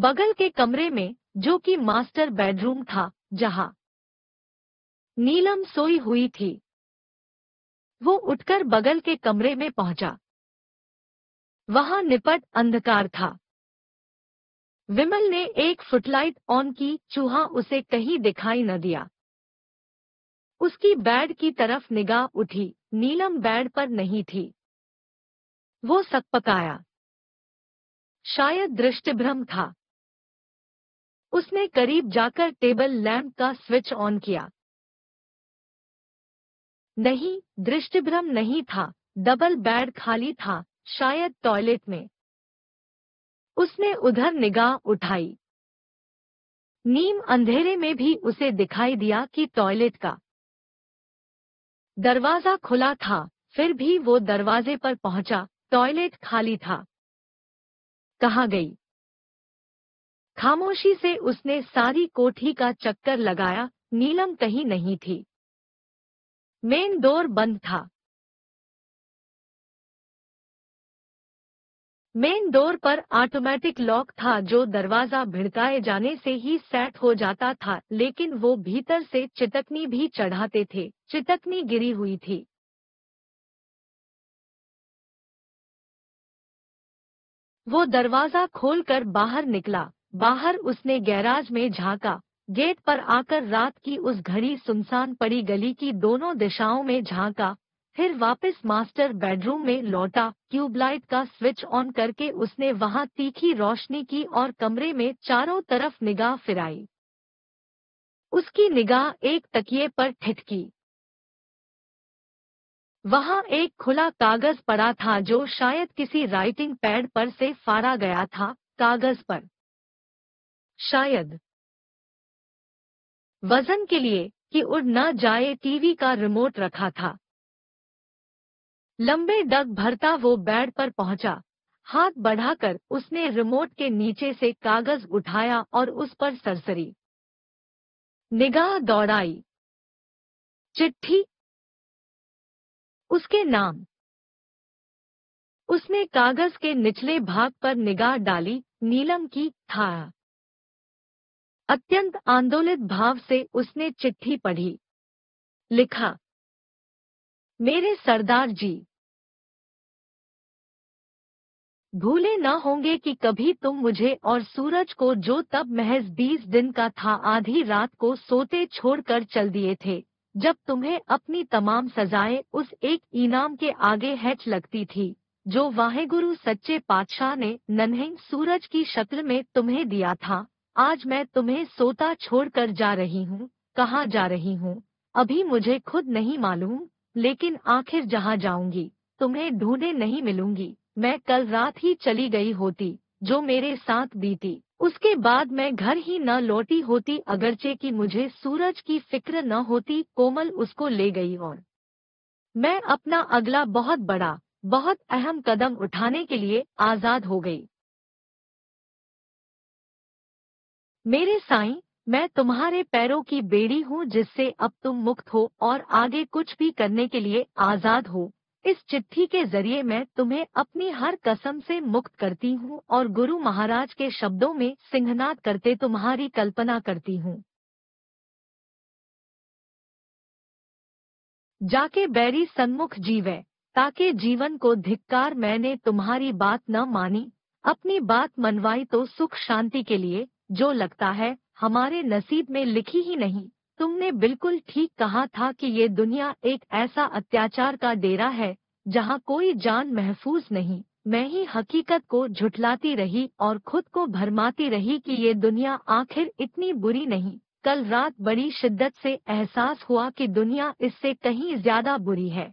बगल के कमरे में, जो कि मास्टर बेडरूम था, जहां नीलम सोई हुई थी। वो उठकर बगल के कमरे में पहुंचा। वहां निपट अंधकार था। विमल ने एक फुटलाइट ऑन की। चूहा उसे कहीं दिखाई न दिया। उसकी बेड की तरफ निगाह उठी। नीलम बेड पर नहीं थी। वो सकपकाया। शायद दृष्टिभ्रम था। उसने करीब जाकर टेबल लैंप का स्विच ऑन किया। नहीं, दृष्टिभ्रम नहीं था। डबल बेड खाली था, शायद टॉयलेट में। उसने उधर निगाह उठाई। नीम अंधेरे में भी उसे दिखाई दिया कि टॉयलेट का दरवाजा खुला था। फिर भी वो दरवाजे पर पहुंचा। टॉयलेट खाली था। कहाँ गई? खामोशी से उसने सारी कोठी का चक्कर लगाया। नीलम कहीं नहीं थी। मेन डोर बंद था। मेन डोर पर ऑटोमेटिक लॉक था जो दरवाजा भिड़काए जाने से ही सेट हो जाता था, लेकिन वो भीतर से चितकनी भी चढ़ाते थे। चितकनी गिरी हुई थी। वो दरवाजा खोलकर बाहर निकला। बाहर उसने गैराज में झांका। गेट पर आकर रात की उस घड़ी सुनसान पड़ी गली की दोनों दिशाओं में झांका, फिर वापस मास्टर बेडरूम में लौटा। ट्यूबलाइट का स्विच ऑन करके उसने वहां तीखी रोशनी की और कमरे में चारों तरफ निगाह फिराई। उसकी निगाह एक तकिए पर ठिठकी। वहां एक खुला कागज पड़ा था जो शायद किसी राइटिंग पैड पर से फाड़ा गया था। कागज पर शायद वजन के लिए कि उड़ न जाए टीवी का रिमोट रखा था। लंबे डग भरता वो बेड पर पहुंचा। हाथ बढ़ाकर उसने रिमोट के नीचे से कागज उठाया और उस पर सरसरी निगाह दौड़ाई। चिट्ठी, उसके नाम। उसने कागज के निचले भाग पर निगाह डाली। नीलम की था। अत्यंत आंदोलित भाव से उसने चिट्ठी पढ़ी। लिखा, मेरे सरदार जी, भूले ना होंगे कि कभी तुम मुझे और सूरज को, जो तब महज 20 दिन का था, आधी रात को सोते छोड़कर चल दिए थे, जब तुम्हें अपनी तमाम सजाएं उस एक इनाम के आगे हैच लगती थी जो वाहेगुरु सच्चे पातशाह ने नन्हे सूरज की शक्ल में तुम्हें दिया था। आज मैं तुम्हें सोता छोड़कर जा रही हूँ। कहाँ जा रही हूँ अभी मुझे खुद नहीं मालूम, लेकिन आखिर जहाँ जाऊंगी तुम्हें ढूंढे नहीं मिलूंगी। मैं कल रात ही चली गई होती, जो मेरे साथ बीती उसके बाद मैं घर ही न लौटी होती, अगरचे कि मुझे सूरज की फिक्र न होती। कोमल उसको ले गई और मैं अपना अगला बहुत बड़ा, बहुत अहम कदम उठाने के लिए आजाद हो गई। मेरे साईं, मैं तुम्हारे पैरों की बेड़ी हूँ जिससे अब तुम मुक्त हो और आगे कुछ भी करने के लिए आजाद हो। इस चिट्ठी के जरिए मैं तुम्हें अपनी हर कसम से मुक्त करती हूँ और गुरु महाराज के शब्दों में सिंहनाद करते तुम्हारी कल्पना करती हूँ। जाके बैरी सन्मुख जीवे, ताके जीवन को धिक्कार। मैंने तुम्हारी बात न मानी, अपनी बात मनवाई तो सुख शांति के लिए, जो लगता है हमारे नसीब में लिखी ही नहीं। तुमने बिल्कुल ठीक कहा था कि ये दुनिया एक ऐसा अत्याचार का डेरा है जहाँ कोई जान महफूज नहीं। मैं ही हकीकत को झुठलाती रही और खुद को भरमाती रही कि ये दुनिया आखिर इतनी बुरी नहीं। कल रात बड़ी शिद्दत से एहसास हुआ कि दुनिया इससे कहीं ज्यादा बुरी है।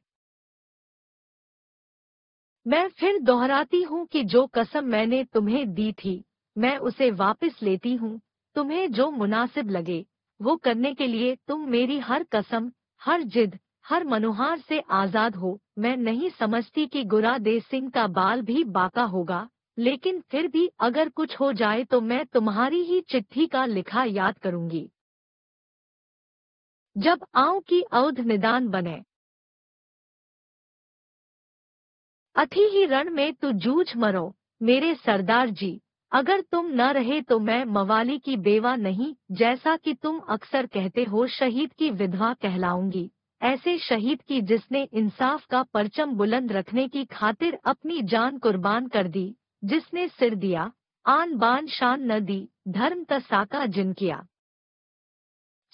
मैं फिर दोहराती हूँ कि जो कसम मैंने तुम्हें दी थी मैं उसे वापस लेती हूँ। तुम्हें जो मुनासिब लगे वो करने के लिए तुम मेरी हर कसम, हर जिद, हर मनोहार से आजाद हो। मैं नहीं समझती कि गुरादेव सिंह का बाल भी बाका होगा, लेकिन फिर भी अगर कुछ हो जाए तो मैं तुम्हारी ही चिट्ठी का लिखा याद करूंगी। जब आऊं की अवध निदान बने, अथी ही रण में तू जूझ मरो। मेरे सरदार जी, अगर तुम न रहे तो मैं मवाली की बेवा नहीं, जैसा कि तुम अक्सर कहते हो, शहीद की विधवा कहलाऊंगी। ऐसे शहीद की जिसने इंसाफ का परचम बुलंद रखने की खातिर अपनी जान कुर्बान कर दी, जिसने सिर दिया, आन बान शान न दी, धर्म तसाका जिन किया,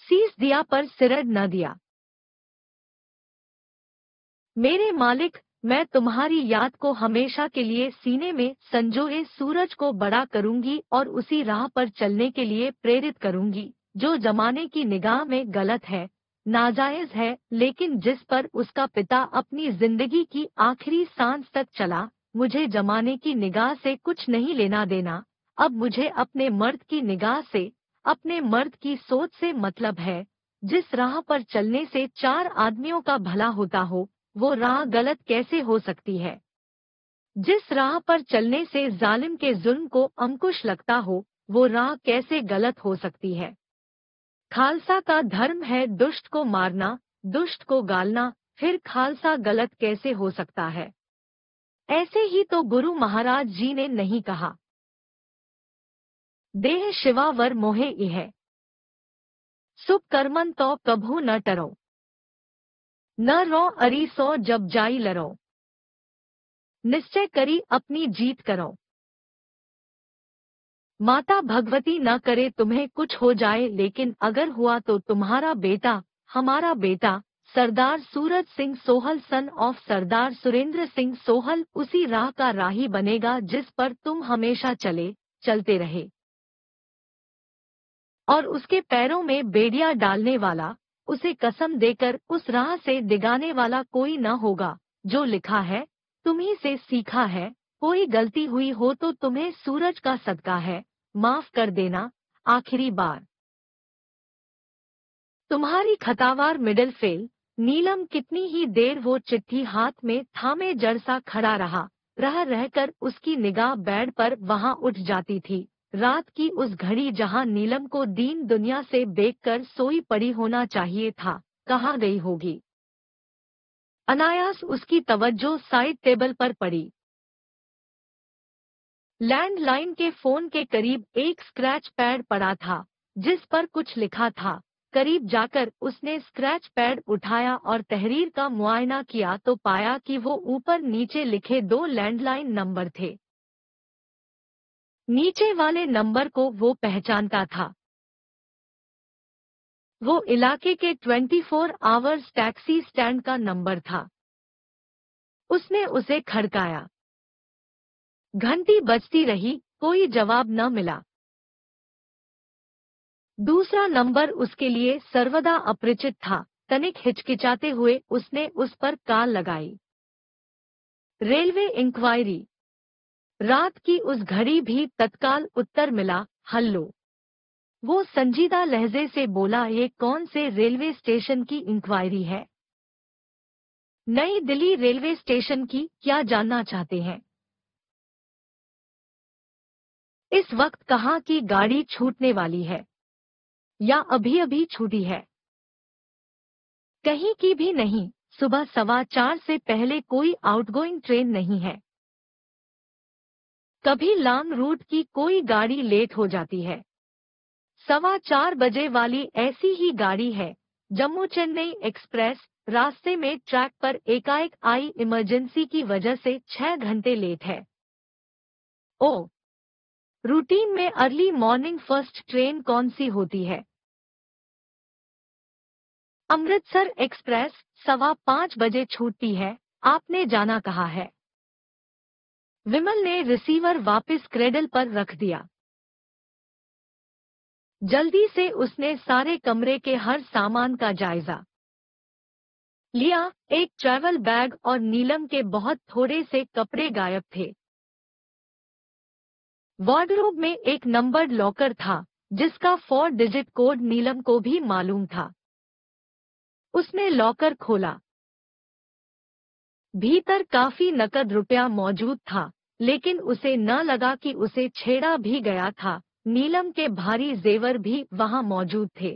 सीस दिया पर सिरड़ न दिया। मेरे मालिक, मैं तुम्हारी याद को हमेशा के लिए सीने में संजोए सूरज को बड़ा करूंगी और उसी राह पर चलने के लिए प्रेरित करूंगी जो जमाने की निगाह में गलत है, नाजायज है, लेकिन जिस पर उसका पिता अपनी जिंदगी की आखिरी सांस तक चला। मुझे जमाने की निगाह से कुछ नहीं लेना देना। अब मुझे अपने मर्द की निगाह से, अपने मर्द की सोच से मतलब है। जिस राह पर चलने से 4 आदमियों का भला होता हो वो राह गलत कैसे हो सकती है? जिस राह पर चलने से जालिम के जुल्म को अंकुश लगता हो वो राह कैसे गलत हो सकती है? खालसा का धर्म है दुष्ट को मारना, दुष्ट को गालना, फिर खालसा गलत कैसे हो सकता है? ऐसे ही तो गुरु महाराज जी ने नहीं कहा, देह शिवावर मोहे इह, सुप कर्मन तो कभू न टरो, न रो अरी सो जब जाई लरो, निश्चय करी अपनी जीत करो, माता भगवती न करे तुम्हें कुछ हो जाए, लेकिन अगर हुआ तो तुम्हारा बेटा, हमारा बेटा सरदार सूरज सिंह सोहल सन ऑफ सरदार सुरेंद्र सिंह सोहल उसी राह का राही बनेगा जिस पर तुम हमेशा चलते रहे, और उसके पैरों में बेड़ियां डालने वाला, उसे कसम देकर उस राह से डिगाने वाला कोई न होगा। जो लिखा है तुम्ही से सीखा है, कोई गलती हुई हो तो तुम्हें सूरज का सदका है, माफ कर देना। आखिरी बार तुम्हारी खतावार मिडिल फेल। नीलम कितनी ही देर वो चिट्ठी हाथ में थामे जड़सा खड़ा रहा, रहकर उसकी निगाह बेड पर वहां उठ जाती थी। रात की उस घड़ी जहां नीलम को दीन दुनिया से बेक कर सोई पड़ी होना चाहिए था, कहाँ गई होगी। अनायास उसकी तवज्जो साइड टेबल पर पड़ी। लैंडलाइन के फोन के करीब एक स्क्रैच पैड पड़ा था जिस पर कुछ लिखा था। करीब जाकर उसने स्क्रैच पैड उठाया और तहरीर का मुआयना किया तो पाया कि वो ऊपर नीचे लिखे दो लैंडलाइन नंबर थे। नीचे वाले नंबर को वो पहचानता था। वो इलाके के 24 आवर्स टैक्सी स्टैंड का नंबर था। उसने उसे खड़काया। घंटी बजती रही, कोई जवाब न मिला। दूसरा नंबर उसके लिए सर्वदा अपरिचित था। तनिक हिचकिचाते हुए उसने उस पर कॉल लगाई। Railway inquiry. रात की उस घड़ी भी तत्काल उत्तर मिला, हल्लो। वो संजीदा लहजे से बोला, ये कौन से रेलवे स्टेशन की इंक्वायरी है? नई दिल्ली रेलवे स्टेशन की, क्या जानना चाहते हैं? इस वक्त कहाँ की गाड़ी छूटने वाली है या अभी अभी छूटी है? कहीं की भी नहीं। सुबह 4:15 से पहले कोई आउटगोइंग ट्रेन नहीं है। कभी लॉन्ग रूट की कोई गाड़ी लेट हो जाती है। 4:15 बजे वाली ऐसी ही गाड़ी है, जम्मू चेन्नई एक्सप्रेस। रास्ते में ट्रैक पर एकाएक आई इमरजेंसी की वजह से 6 घंटे लेट है। ओ, रूटीन में अर्ली मॉर्निंग फर्स्ट ट्रेन कौन सी होती है? अमृतसर एक्सप्रेस 5:15 बजे छूटती है। आपने जाना कहा है? विमल ने रिसीवर वापस क्रेडल पर रख दिया। जल्दी से उसने सारे कमरे के हर सामान का जायजा लिया। एक ट्रैवल बैग और नीलम के बहुत थोड़े से कपड़े गायब थे। वार्डरोब में एक नंबर्ड लॉकर था जिसका 4 डिजिट कोड नीलम को भी मालूम था। उसने लॉकर खोला। भीतर काफी नकद रुपया मौजूद था, लेकिन उसे न लगा कि उसे छेड़ा भी गया था। नीलम के भारी जेवर भी वहां मौजूद थे।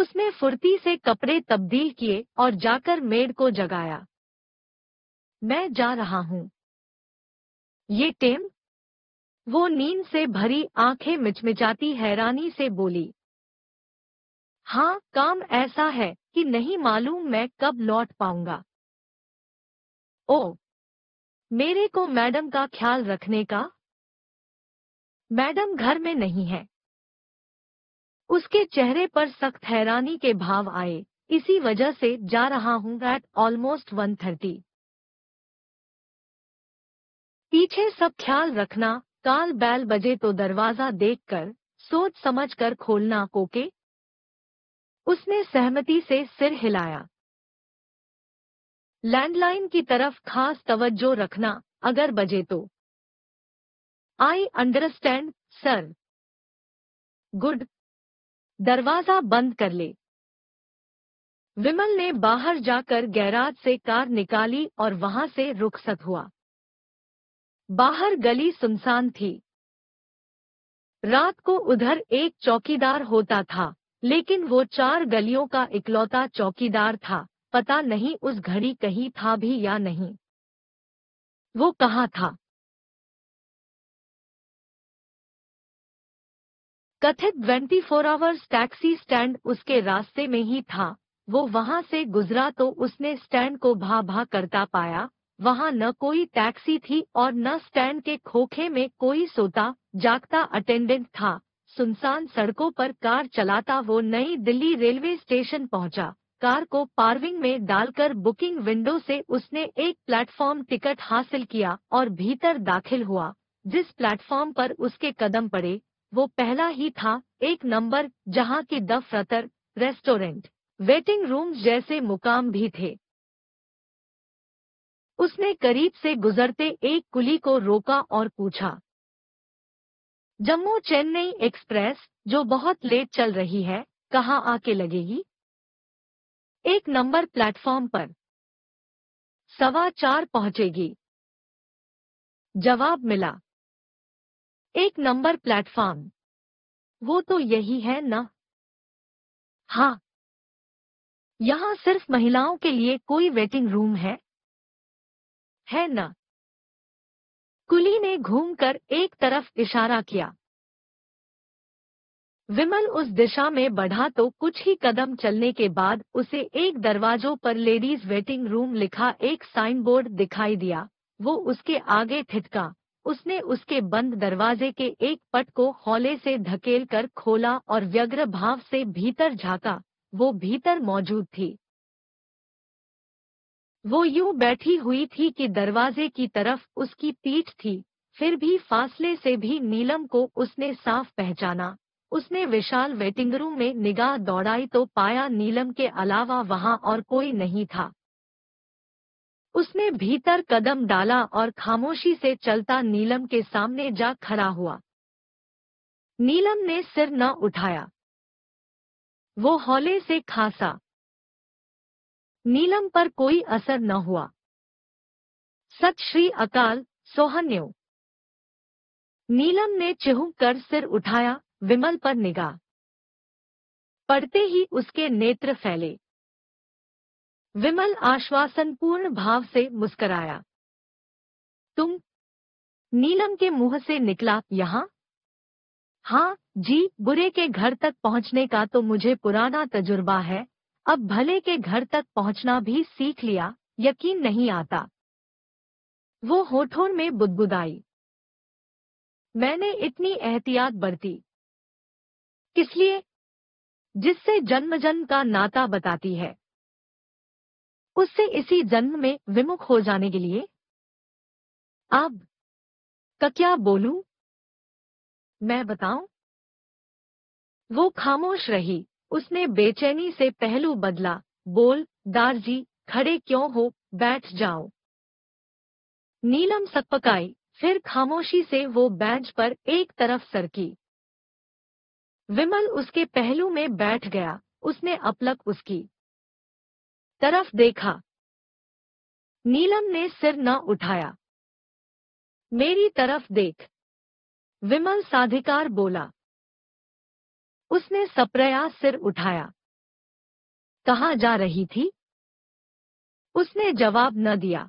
उसने फुर्ती से कपड़े तब्दील किए और जाकर मेड को जगाया। मैं जा रहा हूँ। ये टेम। वो नींद से भरी आंखें मिचमिचाती हैरानी से बोली। हाँ, काम ऐसा है कि नहीं मालूम मैं कब लौट पाऊंगा। ओ, मेरे को मैडम का ख्याल रखने का। मैडम घर में नहीं है। उसके चेहरे पर सख्त हैरानी के भाव आए। इसी वजह से जा रहा हूँ। at almost 1:30। पीछे सब ख्याल रखना। 12:00 बजे तो दरवाजा देखकर सोच समझकर खोलना, ओके? उसने सहमति से सिर हिलाया। लैंडलाइन की तरफ खास तवज्जो रखना, अगर बजे तो। I understand sir. गुड। दरवाजा बंद कर ले। विमल ने बाहर जाकर गैराज से कार निकाली और वहां से रुखसत हुआ। बाहर गली सुनसान थी। रात को उधर एक चौकीदार होता था, लेकिन वो 4 गलियों का इकलौता चौकीदार था। पता नहीं उस घड़ी कहीं था भी या नहीं। वो कहाँ था? कथित 24 आवर्स टैक्सी स्टैंड उसके रास्ते में ही था। वो वहां से गुजरा तो उसने स्टैंड को भा-भा करता पाया। वहां न कोई टैक्सी थी और न स्टैंड के खोखे में कोई सोता जागता अटेंडेंट था। सुनसान सड़कों पर कार चलाता वो नई दिल्ली रेलवे स्टेशन पहुंचा। कार को पार्किंग में डालकर बुकिंग विंडो से उसने एक प्लेटफॉर्म टिकट हासिल किया और भीतर दाखिल हुआ। जिस प्लेटफॉर्म पर उसके कदम पड़े वो पहला ही था, 1 नंबर, जहां की दफ्तर, रेस्टोरेंट, वेटिंग रूम जैसे मुकाम भी थे। उसने करीब से गुजरते एक कुली को रोका और पूछा, जम्मू चेन्नई एक्सप्रेस जो बहुत लेट चल रही है कहाँ आके लगेगी? 1 नंबर प्लेटफॉर्म पर 4:15 पहुंचेगी, जवाब मिला। 1 नंबर प्लेटफॉर्म, वो तो यही है ना? हाँ। यहाँ सिर्फ महिलाओं के लिए कोई वेटिंग रूम है ना? कुली ने घूमकर एक तरफ इशारा किया। विमल उस दिशा में बढ़ा तो कुछ ही कदम चलने के बाद उसे एक दरवाजों पर लेडीज वेटिंग रूम लिखा एक साइन बोर्ड दिखाई दिया। वो उसके आगे थिटका। उसने उसके बंद दरवाजे के एक पट को हौले से धकेलकर खोला और व्यग्र भाव से भीतर झांका। वो भीतर मौजूद थी। वो यूं बैठी हुई थी कि दरवाजे की तरफ उसकी पीठ थी, फिर भी फासले से भी नीलम को उसने साफ पहचाना। उसने विशाल वेटिंग रूम में निगाह दौड़ाई तो पाया नीलम के अलावा वहां और कोई नहीं था। उसने भीतर कदम डाला और खामोशी से चलता नीलम के सामने जा खड़ा हुआ। नीलम ने सिर न उठाया। वो हौले से खासा। नीलम पर कोई असर न हुआ। सत श्री अकाल सोहन्यो, नीलम ने चिहुक कर सिर उठाया। विमल पर निगाह पड़ते ही उसके नेत्र फैले। विमल आश्वासनपूर्ण भाव से मुस्कराया। तुम? नीलम के मुंह से निकला। यहाँ? हाँ जी, बुरे के घर तक पहुँचने का तो मुझे पुराना तजुर्बा है, अब भले के घर तक पहुँचना भी सीख लिया। यकीन नहीं आता। वो होठों में बुदबुदाई। मैंने इतनी एहतियात बरती किस लिए? जिससे जन्म का नाता बताती है, उससे इसी जन्म में विमुख हो जाने के लिए? अब का क्या बोलूं? मैं बताऊं? वो खामोश रही। उसने बेचैनी से पहलू बदला। बोल, दारजी खड़े क्यों हो, बैठ जाओ। नीलम सकपकाई, फिर खामोशी से वो बेंच पर एक तरफ सरकी। विमल उसके पहलू में बैठ गया। उसने अपलक उसकी तरफ देखा। नीलम ने सिर न उठाया। मेरी तरफ देख, विमल साधिकार बोला। उसने सप्रयास सिर उठाया। कहाँ जा रही थी? उसने जवाब न दिया।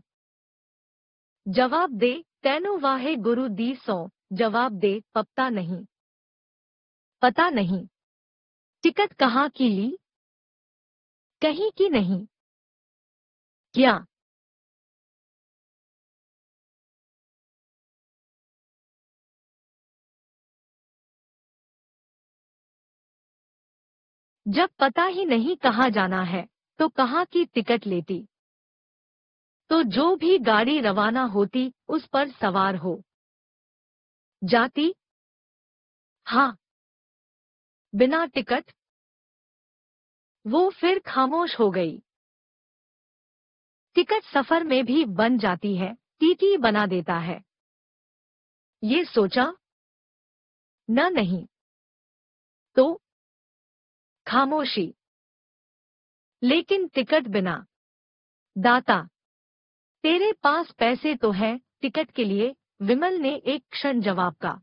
जवाब दे, तैनो वाहे गुरु दी सौ, जवाब दे। पता नहीं। पता नहीं। टिकट कहाँ की ली? कहीं की नहीं। क्या? जब पता ही नहीं कहाँ जाना है तो कहाँ की टिकट लेती? तो जो भी गाड़ी रवाना होती उस पर सवार हो जाती। हाँ, बिना टिकट? वो फिर खामोश हो गई। टिकट सफर में भी बन जाती है, टीटी बना देता है, ये सोचा? ना नहीं। तो? खामोशी। लेकिन टिकट बिना दाता? तेरे पास पैसे तो हैं टिकट के लिए? विमल ने एक क्षण जवाब का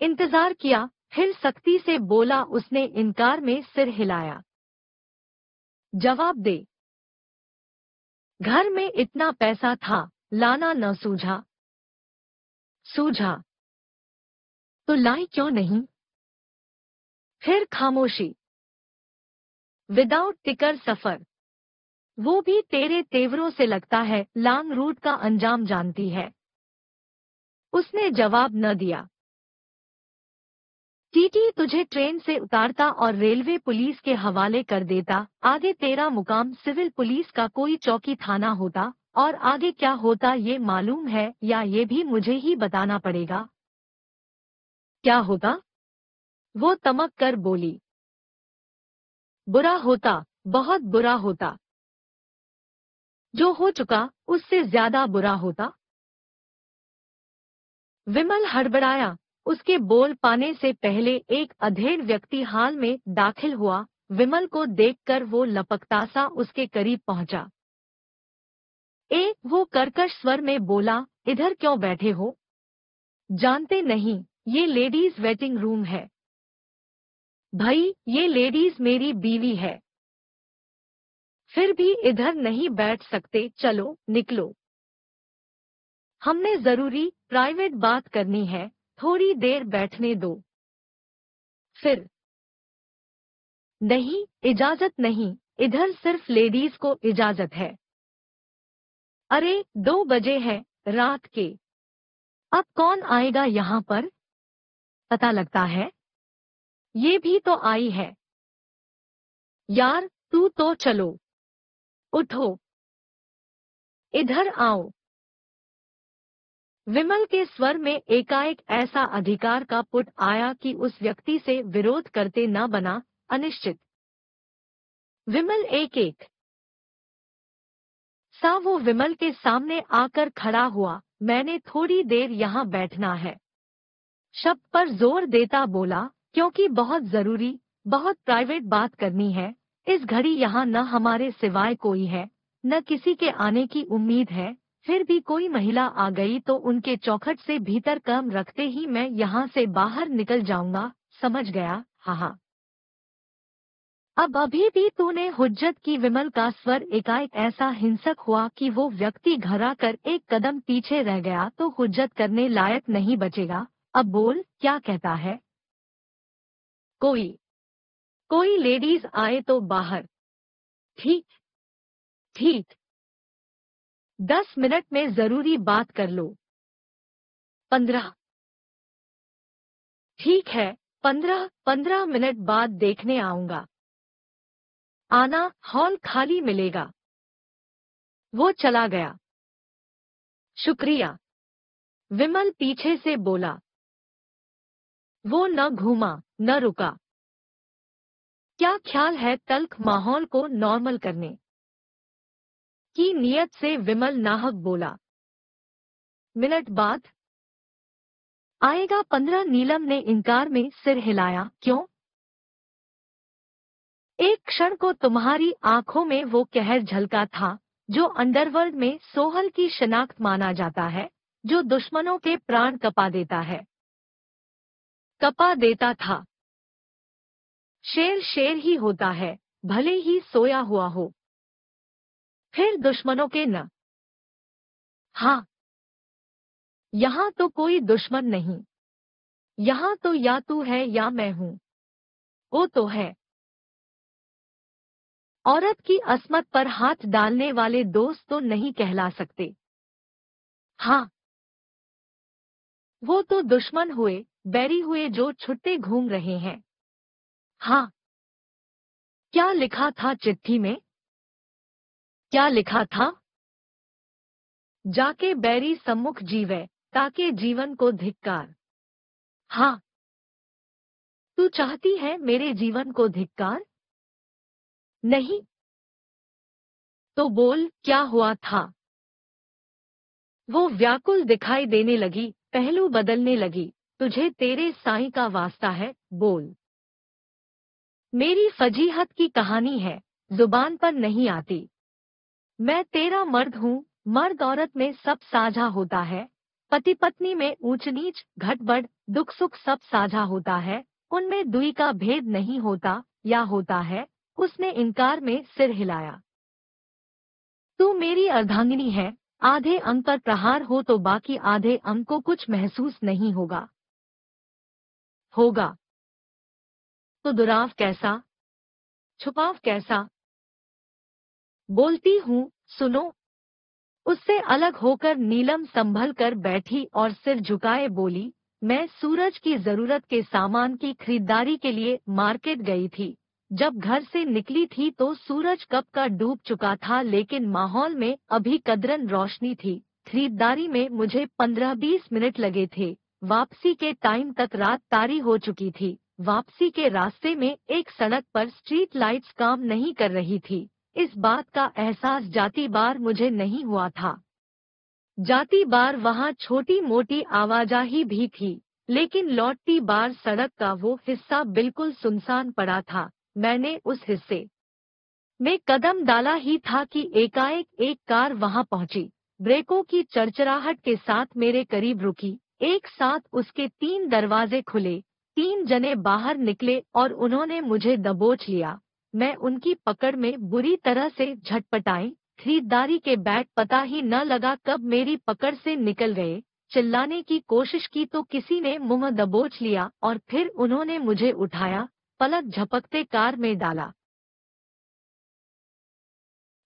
इंतजार किया, फिर सख्ती से बोला। उसने इनकार में सिर हिलाया। जवाब दे। घर में इतना पैसा था, लाना न सूझा। सूझा तो लाई क्यों नहीं? फिर खामोशी। विदाउट टिकर सफर, वो भी तेरे तेवरों से लगता है लॉन्ग रूट का अंजाम जानती है। उसने जवाब न दिया। टीटी तुझे ट्रेन से उतारता और रेलवे पुलिस के हवाले कर देता, आगे तेरा मुकाम सिविल पुलिस का कोई चौकी थाना होता, और आगे क्या होता ये मालूम है या ये भी मुझे ही बताना पड़ेगा? क्या होता? वो तमक कर बोली। बुरा होता, बहुत बुरा होता। जो हो चुका उससे ज्यादा बुरा होता। विमल हड़बड़ाया। उसके बोल पाने से पहले एक अधेड़ व्यक्ति हाल में दाखिल हुआ। विमल को देखकर वो लपकता सा उसके करीब पहुंचा। ए, वो कर्कश स्वर में बोला, इधर क्यों बैठे हो? जानते नहीं ये लेडीज वेटिंग रूम है। भाई, ये लेडीज मेरी बीवी है। फिर भी इधर नहीं बैठ सकते, चलो निकलो। हमने जरूरी प्राइवेट बात करनी है, थोड़ी देर बैठने दो। फिर नहीं, इजाजत नहीं, इधर सिर्फ लेडीज को इजाजत है। अरे 2 बजे है रात के, अब कौन आएगा यहाँ पर? पता लगता है ये भी तो आई है। यार तू तो, चलो उठो, इधर आओ। विमल के स्वर में एकाएक ऐसा अधिकार का पुट आया कि उस व्यक्ति से विरोध करते न बना, अनिश्चित। विमल एक सा वो विमल के सामने आकर खड़ा हुआ। मैंने थोड़ी देर यहाँ बैठना है, शब्द पर जोर देता बोला, क्योंकि बहुत जरूरी, बहुत प्राइवेट बात करनी है। इस घड़ी यहाँ न हमारे सिवाय कोई है, न किसी के आने की उम्मीद है। फिर भी कोई महिला आ गई तो उनके चौखट से भीतर कम रखते ही मैं यहाँ से बाहर निकल जाऊंगा, समझ गया? हाँ। अब अभी भी तूने हुज्जत की। विमल का स्वर एकाएक ऐसा हिंसक हुआ कि वो व्यक्ति घबरा कर एक कदम पीछे रह गया। तो हुज्जत करने लायक नहीं बचेगा, अब बोल, क्या कहता है? कोई लेडीज आए तो बाहर। ठीक, 10 मिनट में जरूरी बात कर लो। 15, ठीक है 15 मिनट बाद देखने आऊंगा, आना, हॉल खाली मिलेगा। वो चला गया। शुक्रिया, विमल पीछे से बोला। वो न घूमा न रुका। क्या ख्याल है तल्ख माहौल को नॉर्मल करने की नियत से? विमल नाहक बोला। मिनट बाद आएगा 15। नीलम ने इनकार में सिर हिलाया। क्यों? एक क्षण को तुम्हारी आंखों में वो कहर झलका था जो अंडरवर्ल्ड में सोहल की शिनाख्त माना जाता है, जो दुश्मनों के प्राण कपा देता है, कपा देता था। शेर शेर ही होता है, भले ही सोया हुआ हो। फिर दुश्मनों के न। हाँ, यहाँ तो कोई दुश्मन नहीं, यहाँ तो या तू है या मैं हूं। वो तो है। औरत की अस्मत पर हाथ डालने वाले दोस्त तो नहीं कहला सकते। हाँ, वो तो दुश्मन हुए, बैरी हुए जो छुट्टे घूम रहे हैं। हाँ, क्या लिखा था चिट्ठी में? क्या लिखा था? जाके बैरी सम्मुख जीवे, ताके जीवन को धिक्कार। हाँ, तू चाहती है मेरे जीवन को धिक्कार? नहीं तो बोल, क्या हुआ था? वो व्याकुल दिखाई देने लगी, पहलू बदलने लगी। तुझे तेरे साईं का वास्ता है, बोल। मेरी फजीहत की कहानी है, जुबान पर नहीं आती। मैं तेरा मर्द हूँ। मर्द औरत में सब साझा होता है, पति पत्नी में ऊंच नीच घट बढ़ दुख सुख सब साझा होता है। उनमें दुई का भेद नहीं होता, या होता है? उसने इनकार में सिर हिलाया। तू मेरी अर्धांगिनी है, आधे अंग पर प्रहार हो तो बाकी आधे अंग को कुछ महसूस नहीं होगा। होगा तो दुराव कैसा, छुपाव कैसा। बोलती हूँ सुनो। उससे अलग होकर नीलम संभल कर बैठी और सिर झुकाए बोली, मैं सूरज की जरूरत के सामान की खरीदारी के लिए मार्केट गई थी। जब घर से निकली थी तो सूरज कब का डूब चुका था, लेकिन माहौल में अभी कदरन रोशनी थी। खरीदारी में मुझे 15-20 मिनट लगे थे। वापसी के टाइम तक रात तारी हो चुकी थी। वापसी के रास्ते में एक सड़क पर स्ट्रीट लाइट्स काम नहीं कर रही थी। इस बात का एहसास जाती बार मुझे नहीं हुआ था। जाती बार वहाँ छोटी मोटी आवाजाही भी थी, लेकिन लौटती बार सड़क का वो हिस्सा बिल्कुल सुनसान पड़ा था। मैंने उस हिस्से में कदम डाला ही था कि एकाएक एक कार वहाँ पहुँची। ब्रेकों की चरचराहट के साथ मेरे करीब रुकी। एक साथ उसके 3 दरवाजे खुले। 3 जने बाहर निकले और उन्होंने मुझे दबोच लिया। मैं उनकी पकड़ में बुरी तरह से झटपटाई। खरीदारी के बैग पता ही न लगा कब मेरी पकड़ से निकल गए। चिल्लाने की कोशिश की तो किसी ने मुंह दबोच लिया और फिर उन्होंने मुझे उठाया, पलक झपकते कार में डाला।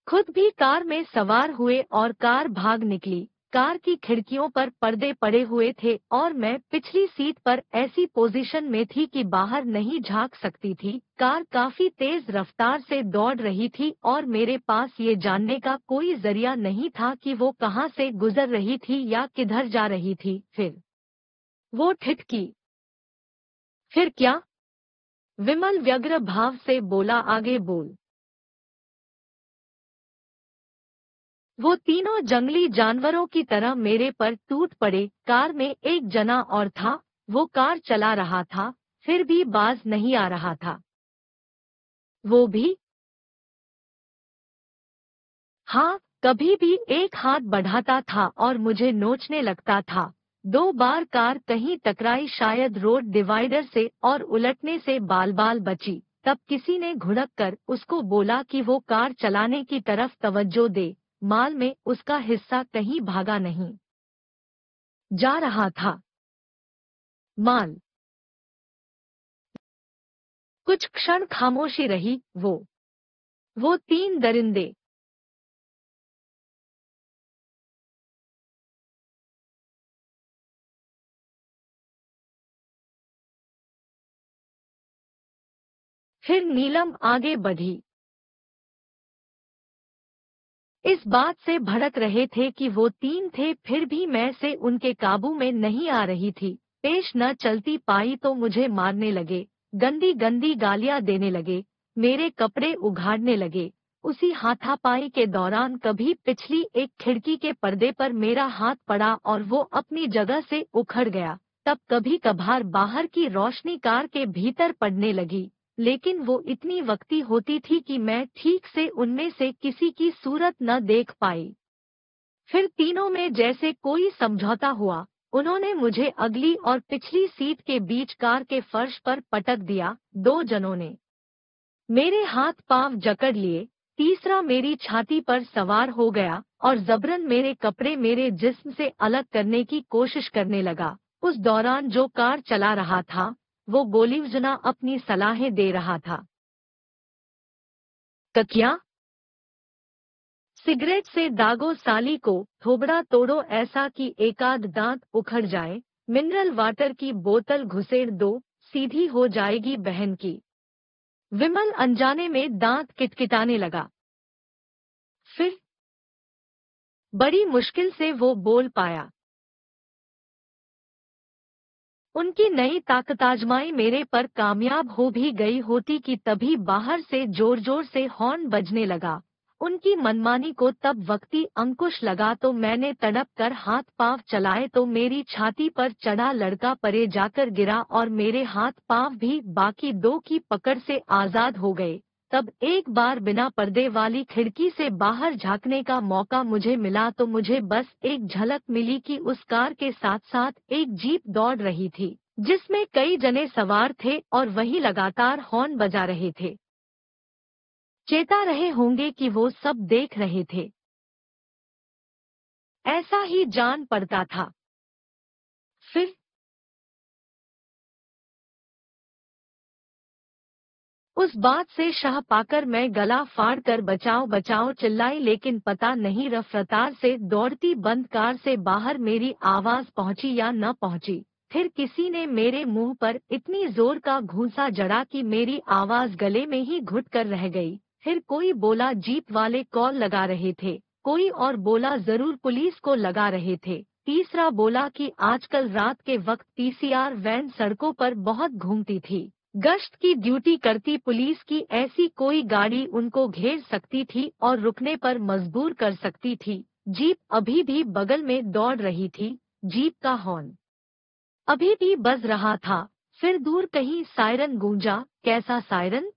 खुद भी कार में सवार हुए और कार भाग निकली। कार की खिड़कियों पर पर्दे पड़े हुए थे और मैं पिछली सीट पर ऐसी पोजीशन में थी कि बाहर नहीं झांक सकती थी। कार काफी तेज रफ्तार से दौड़ रही थी और मेरे पास ये जानने का कोई जरिया नहीं था कि वो कहां से गुजर रही थी या किधर जा रही थी। फिर वो ठिठकी। फिर क्या? विमल व्यग्र भाव से बोला, आगे बोल। वो तीनों जंगली जानवरों की तरह मेरे पर टूट पड़े। कार में एक जना और था। वो कार चला रहा था, फिर भी बाज नहीं आ रहा था। वो भी? हाँ, कभी भी एक हाथ बढ़ाता था और मुझे नोचने लगता था। 2 बार कार कहीं टकराई, शायद रोड डिवाइडर से, और उलटने से बाल बाल बची। तब किसी ने घुड़क कर उसको बोला कि वो कार चलाने की तरफ तवज्जो दे। माल में उसका हिस्सा कहीं भागा नहीं जा रहा था। माल। कुछ क्षण खामोशी रही। वो 3 दरिंदे। फिर नीलम आगे बढ़ी। इस बात से भड़क रहे थे कि वो 3 थे, फिर भी मैं से उनके काबू में नहीं आ रही थी। पेश न चलती पाई तो मुझे मारने लगे। गंदी गंदी गालियां देने लगे। मेरे कपड़े उघाड़ने लगे। उसी हाथापाई के दौरान कभी पिछली एक खिड़की के पर्दे पर मेरा हाथ पड़ा और वो अपनी जगह से उखड़ गया। तब कभी कभार बाहर की रोशनी कार के भीतर पड़ने लगी, लेकिन वो इतनी वक्ती होती थी कि मैं ठीक से उनमें से किसी की सूरत न देख पाई। फिर तीनों में जैसे कोई समझौता हुआ। उन्होंने मुझे अगली और पिछली सीट के बीच कार के फर्श पर पटक दिया। 2 जनों ने मेरे हाथ पांव जकड़ लिए। तीसरा मेरी छाती पर सवार हो गया और जबरन मेरे कपड़े मेरे जिस्म से अलग करने की कोशिश करने लगा। उस दौरान जो कार चला रहा था वो गोलीवजना अपनी सलाहें दे रहा था। ककिया, सिगरेट से दागो साली को, थोबड़ा तोड़ो ऐसा कि एकाध दांत उखड़ जाए, मिनरल वाटर की बोतल घुसेड़ दो, सीधी हो जाएगी बहन की। विमल अनजाने में दांत किटकिटाने लगा। फिर बड़ी मुश्किल से वो बोल पाया। उनकी नई ताकताजमाई मेरे पर कामयाब हो भी गई होती कि तभी बाहर से जोर जोर से हॉर्न बजने लगा। उनकी मनमानी को तब वक्ती अंकुश लगा तो मैंने तड़प कर हाथ पांव चलाए तो मेरी छाती पर चढ़ा लड़का परे जाकर गिरा और मेरे हाथ पांव भी बाकी 2 की पकड़ से आजाद हो गए। तब एक बार बिना पर्दे वाली खिड़की से बाहर झांकने का मौका मुझे मिला तो मुझे बस एक झलक मिली कि उस कार के साथ साथ एक जीप दौड़ रही थी जिसमें कई जने सवार थे और वही लगातार हॉर्न बजा रहे थे। चेता रहे होंगे कि वो सब देख रहे थे। ऐसा ही जान पड़ता था। फिर उस बात से शाह पाकर मैं गला फाड़ कर बचाओ बचाओ चिल्लाई, लेकिन पता नहीं रफ्तार से दौड़ती बंद कार से बाहर मेरी आवाज पहुंची या न पहुंची। फिर किसी ने मेरे मुंह पर इतनी जोर का घूंसा जड़ा कि मेरी आवाज गले में ही घुट कर रह गई। फिर कोई बोला जीप वाले कॉल लगा रहे थे, कोई और बोला जरूर पुलिस को लगा रहे थे, तीसरा बोला कि आजकल रात के वक्त पीसीआर वैन सड़कों पर बहुत घूमती थी, गश्त की ड्यूटी करती पुलिस की, ऐसी कोई गाड़ी उनको घेर सकती थी और रुकने पर मजबूर कर सकती थी। जीप अभी भी बगल में दौड़ रही थी, जीप का हॉर्न अभी भी बज रहा था। फिर दूर कहीं सायरन गूंजा, कैसा सायरन?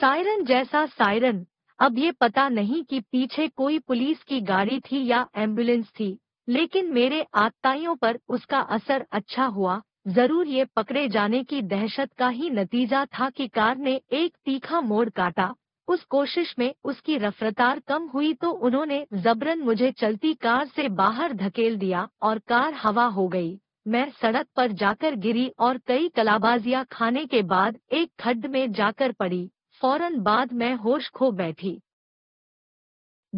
सायरन जैसा सायरन। अब ये पता नहीं कि पीछे कोई पुलिस की गाड़ी थी या एम्बुलेंस थी, लेकिन मेरे आतताइयों पर उसका असर अच्छा हुआ। जरूर ये पकड़े जाने की दहशत का ही नतीजा था कि कार ने एक तीखा मोड़ काटा। उस कोशिश में उसकी रफ्तार कम हुई तो उन्होंने जबरन मुझे चलती कार से बाहर धकेल दिया और कार हवा हो गई। मैं सड़क पर जाकर गिरी और कई कलाबाजियां खाने के बाद एक खड्ड में जाकर पड़ी। फौरन बाद मैं होश खो बैठी।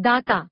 डाका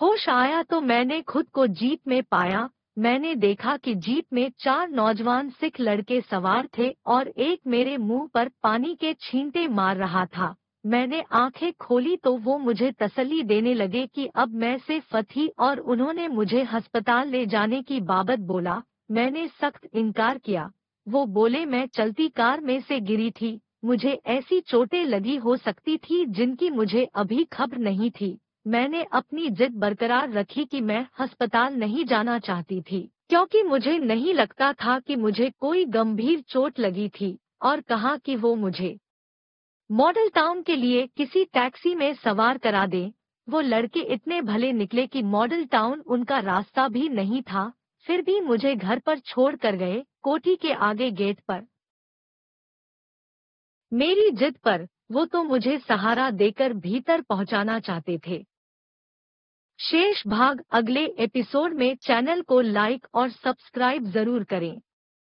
होश आया तो मैंने खुद को जीप में पाया। मैंने देखा कि जीप में 4 नौजवान सिख लड़के सवार थे और एक मेरे मुंह पर पानी के छींटे मार रहा था। मैंने आंखें खोली तो वो मुझे तसल्ली देने लगे कि अब मैं सिर्फ थी, और उन्होंने मुझे अस्पताल ले जाने की बाबत बोला। मैंने सख्त इनकार किया। वो बोले मैं चलती कार में से गिरी थी, मुझे ऐसी चोटें लगी हो सकती थी जिनकी मुझे अभी खबर नहीं थी। मैंने अपनी जिद बरकरार रखी कि मैं अस्पताल नहीं जाना चाहती थी, क्योंकि मुझे नहीं लगता था कि मुझे कोई गंभीर चोट लगी थी, और कहा कि वो मुझे मॉडल टाउन के लिए किसी टैक्सी में सवार करा दें। वो लड़के इतने भले निकले कि मॉडल टाउन उनका रास्ता भी नहीं था, फिर भी मुझे घर पर छोड़ कर गए। कोठी के आगे गेट पर मेरी जिद पर वो तो मुझे सहारा देकर भीतर पहुंचाना चाहते थे। शेष भाग अगले एपिसोड में। चैनल को लाइक और सब्सक्राइब जरूर करें।